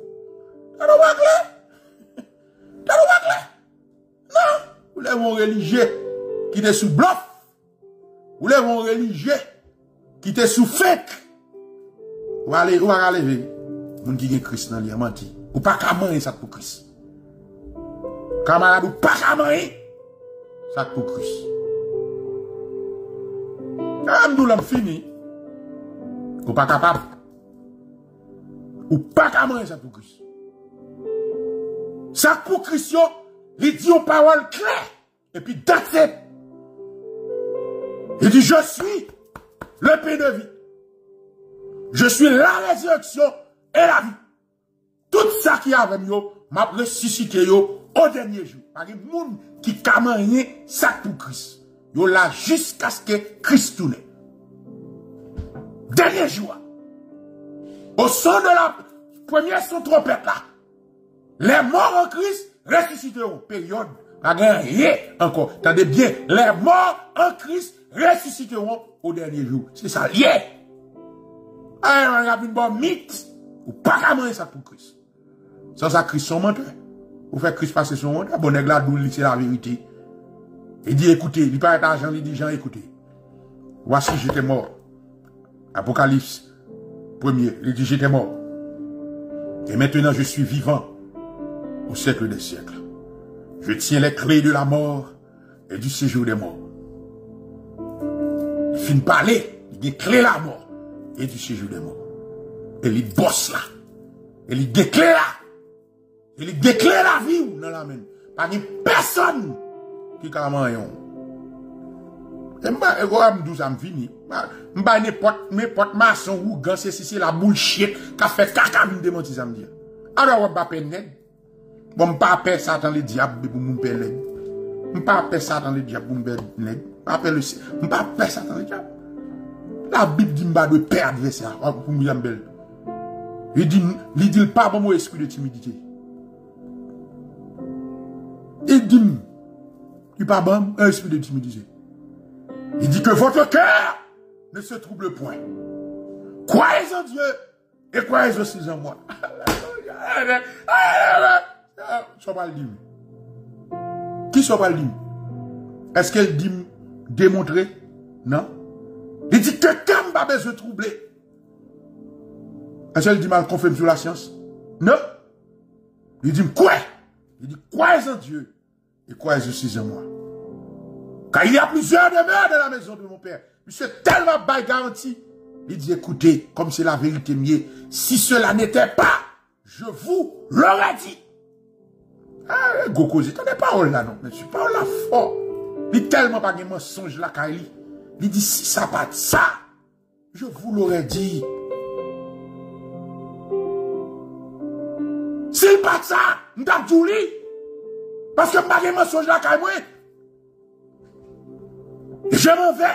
T'as pas clé? T'as pas clé? Non. Vous l'avez un religieux qui était sous bluff. Vous l'avez un religieux qui était sous fake. Ou allez, ou allez, les gens qui ont Christ dans les menti. Ou pas qu'à manger ça pour Christ. Camarade, ou pas qu'à manger ça pour Christ. Quand nous l'avons fini, ou pas capable. Ou pas qu'à manger ça pour Christ. Ça pour Christ, il dit une parole claire. Et puis, d'accès. Il dit, je suis le pain de vie. Je suis la résurrection et la vie. Tout ça qui a avec yo, m'a ressuscité yo au dernier jour. Par les gens qui caminent ça pour Christ. Yo là jusqu'à ce que Christ tourne. Dernier jour. Au son de la première son trompette là. Les morts en Christ ressusciteront. Période. Pas rien encore. Tendez bien. Les morts en Christ ressusciteront au dernier jour. C'est ça lié. Ah, on a une bonne mythe. Ou pas ramener ça pour Christ. Sans ça, Christ son menteur. Vous faites Christ passer son menteur. Bon, nègre là, c'est la vérité. Il dit, écoutez, il parle d'argent, il dit, Jean, écoutez. Voici, j'étais mort. Apocalypse, premier, il dit, j'étais mort. Et maintenant, je suis vivant au siècle des siècles. Je tiens les clés de la mort et du séjour des morts. Il finit de parler, il dit, clés de la mort et du séjour des morts. Et il bosse là. Et il déclare là. Et il déclare la vie dans la même. Pas une personne qui a mangé. Et je dis ça me fini. Je ne sais pas mes potes maçons ou gants, c'est si c'est la bullshit qui a fait caca me démentir ça me dit. Alors, je ne peux pas net. Je ne peux pas appeler Satan le diable pour me perdre. Je ne peux pas appeler Satan le diable pour me perdre. Je ne peux pas appeler Satan le diable. La Bible dit que je ne peux pas perdre adversaire pour me perdre. Il dit, il dit pas bon mon esprit de timidité. Il dit, il pas bon un esprit de timidité. Il dit que votre cœur ne se trouble point. Croyez en Dieu et croyez aussi en moi. Ça va le dire. Qui ça va le dire? Est-ce qu'elle dit démontrer? Non. Il dit que quand va se troubler. Est-ce qu'elle dit mal confirme sur la science? Non. Il dit, quoi? Il dit, croyez en Dieu et croyez aussi en moi. Car il y a plusieurs demeures dans la maison de mon Père. Monsieur, tellement bail garanti. Il dit, écoutez, comme c'est la vérité mieux, si cela n'était pas, je vous l'aurais dit. Ah, Goko, j'ai des paroles là, non? Mais je suis pas là fort. Il dit tellement pas de mensonge là, Kaili. Il dit, si ça pas de ça, je vous l'aurais dit. S'il pas ça, nous avons tout dit. Parce que je ne vais pas mensonge là, je m'en vais.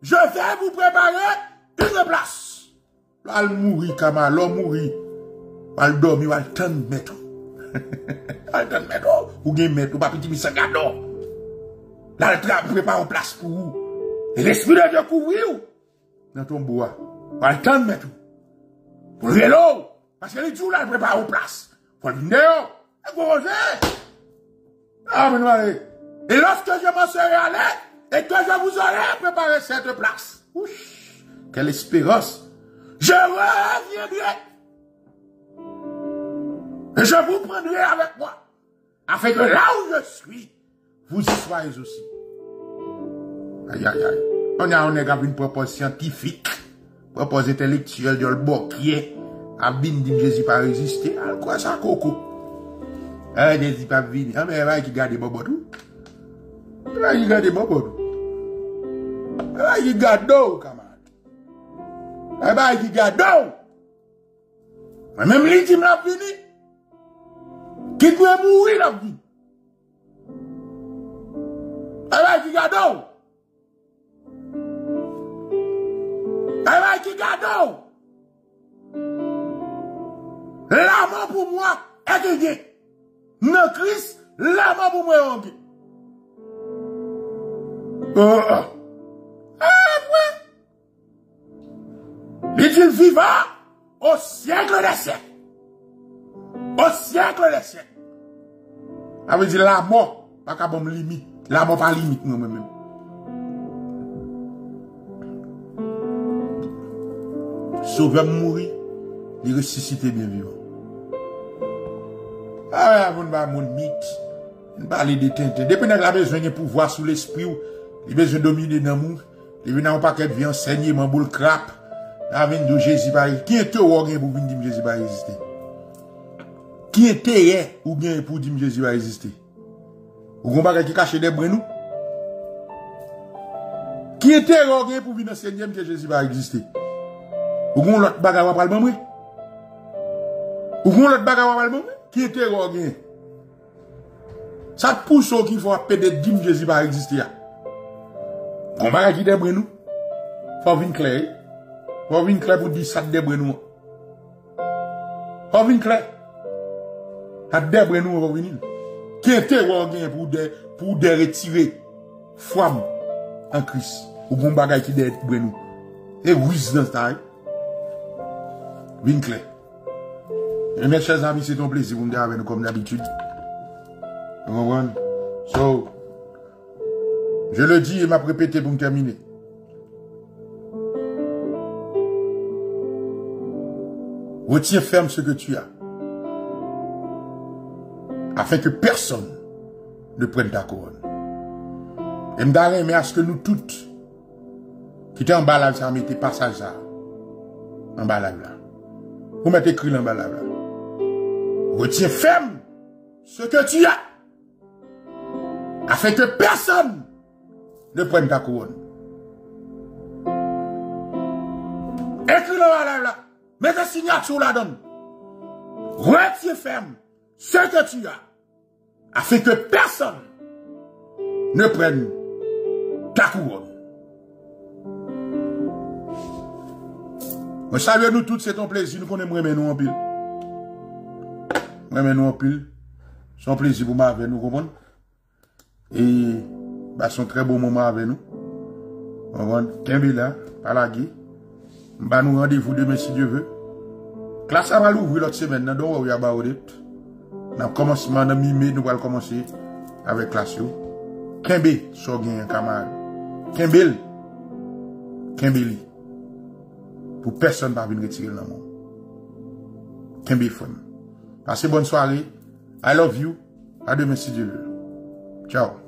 Je vais vous préparer une place. L'al mourir, Kama, l'homme mourir. L'al dormir, l'al tant de mètres. L'al tant de mètres. Ou bien mètres, ou pas petit misangado. L'al prépare une place pour vous. Et l'esprit de Dieu couvrir dans ton bois. L'al tant de mètres. Pour le vélo. Parce que les jours là, ils préparent une place. Faut le venir. Et vous mangez. Ah, mais allez. Et lorsque je m'en serai allé, et que je vous aurai préparé cette place. Ouch, quelle espérance. Je reviendrai. Et je vous prendrai avec moi. Afin que là où je suis, vous y soyez aussi. Aïe, aïe, aïe. On a, on a une propose scientifique, propose intellectuelle de l'Bokier. Abine dit Jésus pas résister. Alors quoi ça, coco? Ah, Jésus pas venir. Ah, mais il qui garde Bobo tout. Ah, il garde Bobo. Ah, il garde d'eau, camarade. Ah, bah, il garde d'eau. Mais même lui, il m'a fini. Qui doit mourir, la vie? Ah, bah, il garde d'eau. Ah, bah, il garde d'eau. L'amour pour moi est de Dieu. Non, Christ, l'amour pour moi est de Dieu. Oh, oh. Ah, ouais. Il dit vivant au siècle des siècles. Au siècle des siècles. Ça veut dire la mort, pas qu'à bonne limite. La mort pas limite, nous-mêmes. Sauveur mourir. Il ressuscité bien vivant. Ah, vous ne pas mon mythe. Vous ne parlez de tente. Depuis que vous avez besoin de pouvoir sous l'esprit, vous avez besoin de dominer dans le monde. Vous n'avez pas qu'à venir enseigner, vous boule crap. Vous de Jésus pas résister. Qui est-ce que vous dire Jésus pas résister? Qui est-ce ou bien pour dire Jésus pas résister? Vous n'avez pas qu'à cacher des brenous? Qui est-ce que vous pour venir enseigner que Jésus pas résister? Ou qu'on l'autre bagarre va pas le même. Ou qu'on l'autre bagarre va pas le même. Qui est terror gain? Ça pousse au qu'il faut appeler des dîmes Jésus va exister. On va qui débre nous. Faut venir clair. Faut venir clair pour dire ça débre nous. Faut venir clair. Ça débre nous on va venir. Qui est terror gain pour des pour des retirer femme en Christ. Ou qu'on bagaille qui débre nous. Et wisdom time. Winkler. Et mes chers amis, c'est un plaisir vous me dire avec nous comme d'habitude. So, je le dis et m'a répété pour me terminer. Retiens ferme ce que tu as, afin que personne ne prenne ta couronne. Et me d'arrêter, mais à ce que nous toutes, qui étaient en balade, ça mettait passage ça, en balade là. Vous mettez écrit là-bas là. Retiens ferme ce que tu as, afin que personne ne prenne ta couronne. Écris là-bas là. Mettez signature là-dedans. Retiens ferme ce que tu as, afin que personne ne prenne ta couronne. Moi, saluons nous tous, c'est ton plaisir. Nous connaissons nous en pile. Nous nous en pile. C'est un plaisir pour moi avec nous, comprenez? Et, bah, c'est un très beau moment avec nous. On va tomber là, par la gueule. Bah, nous rendez-vous demain si Dieu veut. Classe à l'ouvrir l'autre semaine, non, donc, on va y avoir dans le commencement, dans mi-mai, nous allons commencer avec classe. Kembe, so gen camarade. Kembel. Kembeli. Pour personne ne va venir retirer l'amour. Qu'un bel fun. Passez bonne soirée. I love you. À demain si Dieu veut. Ciao.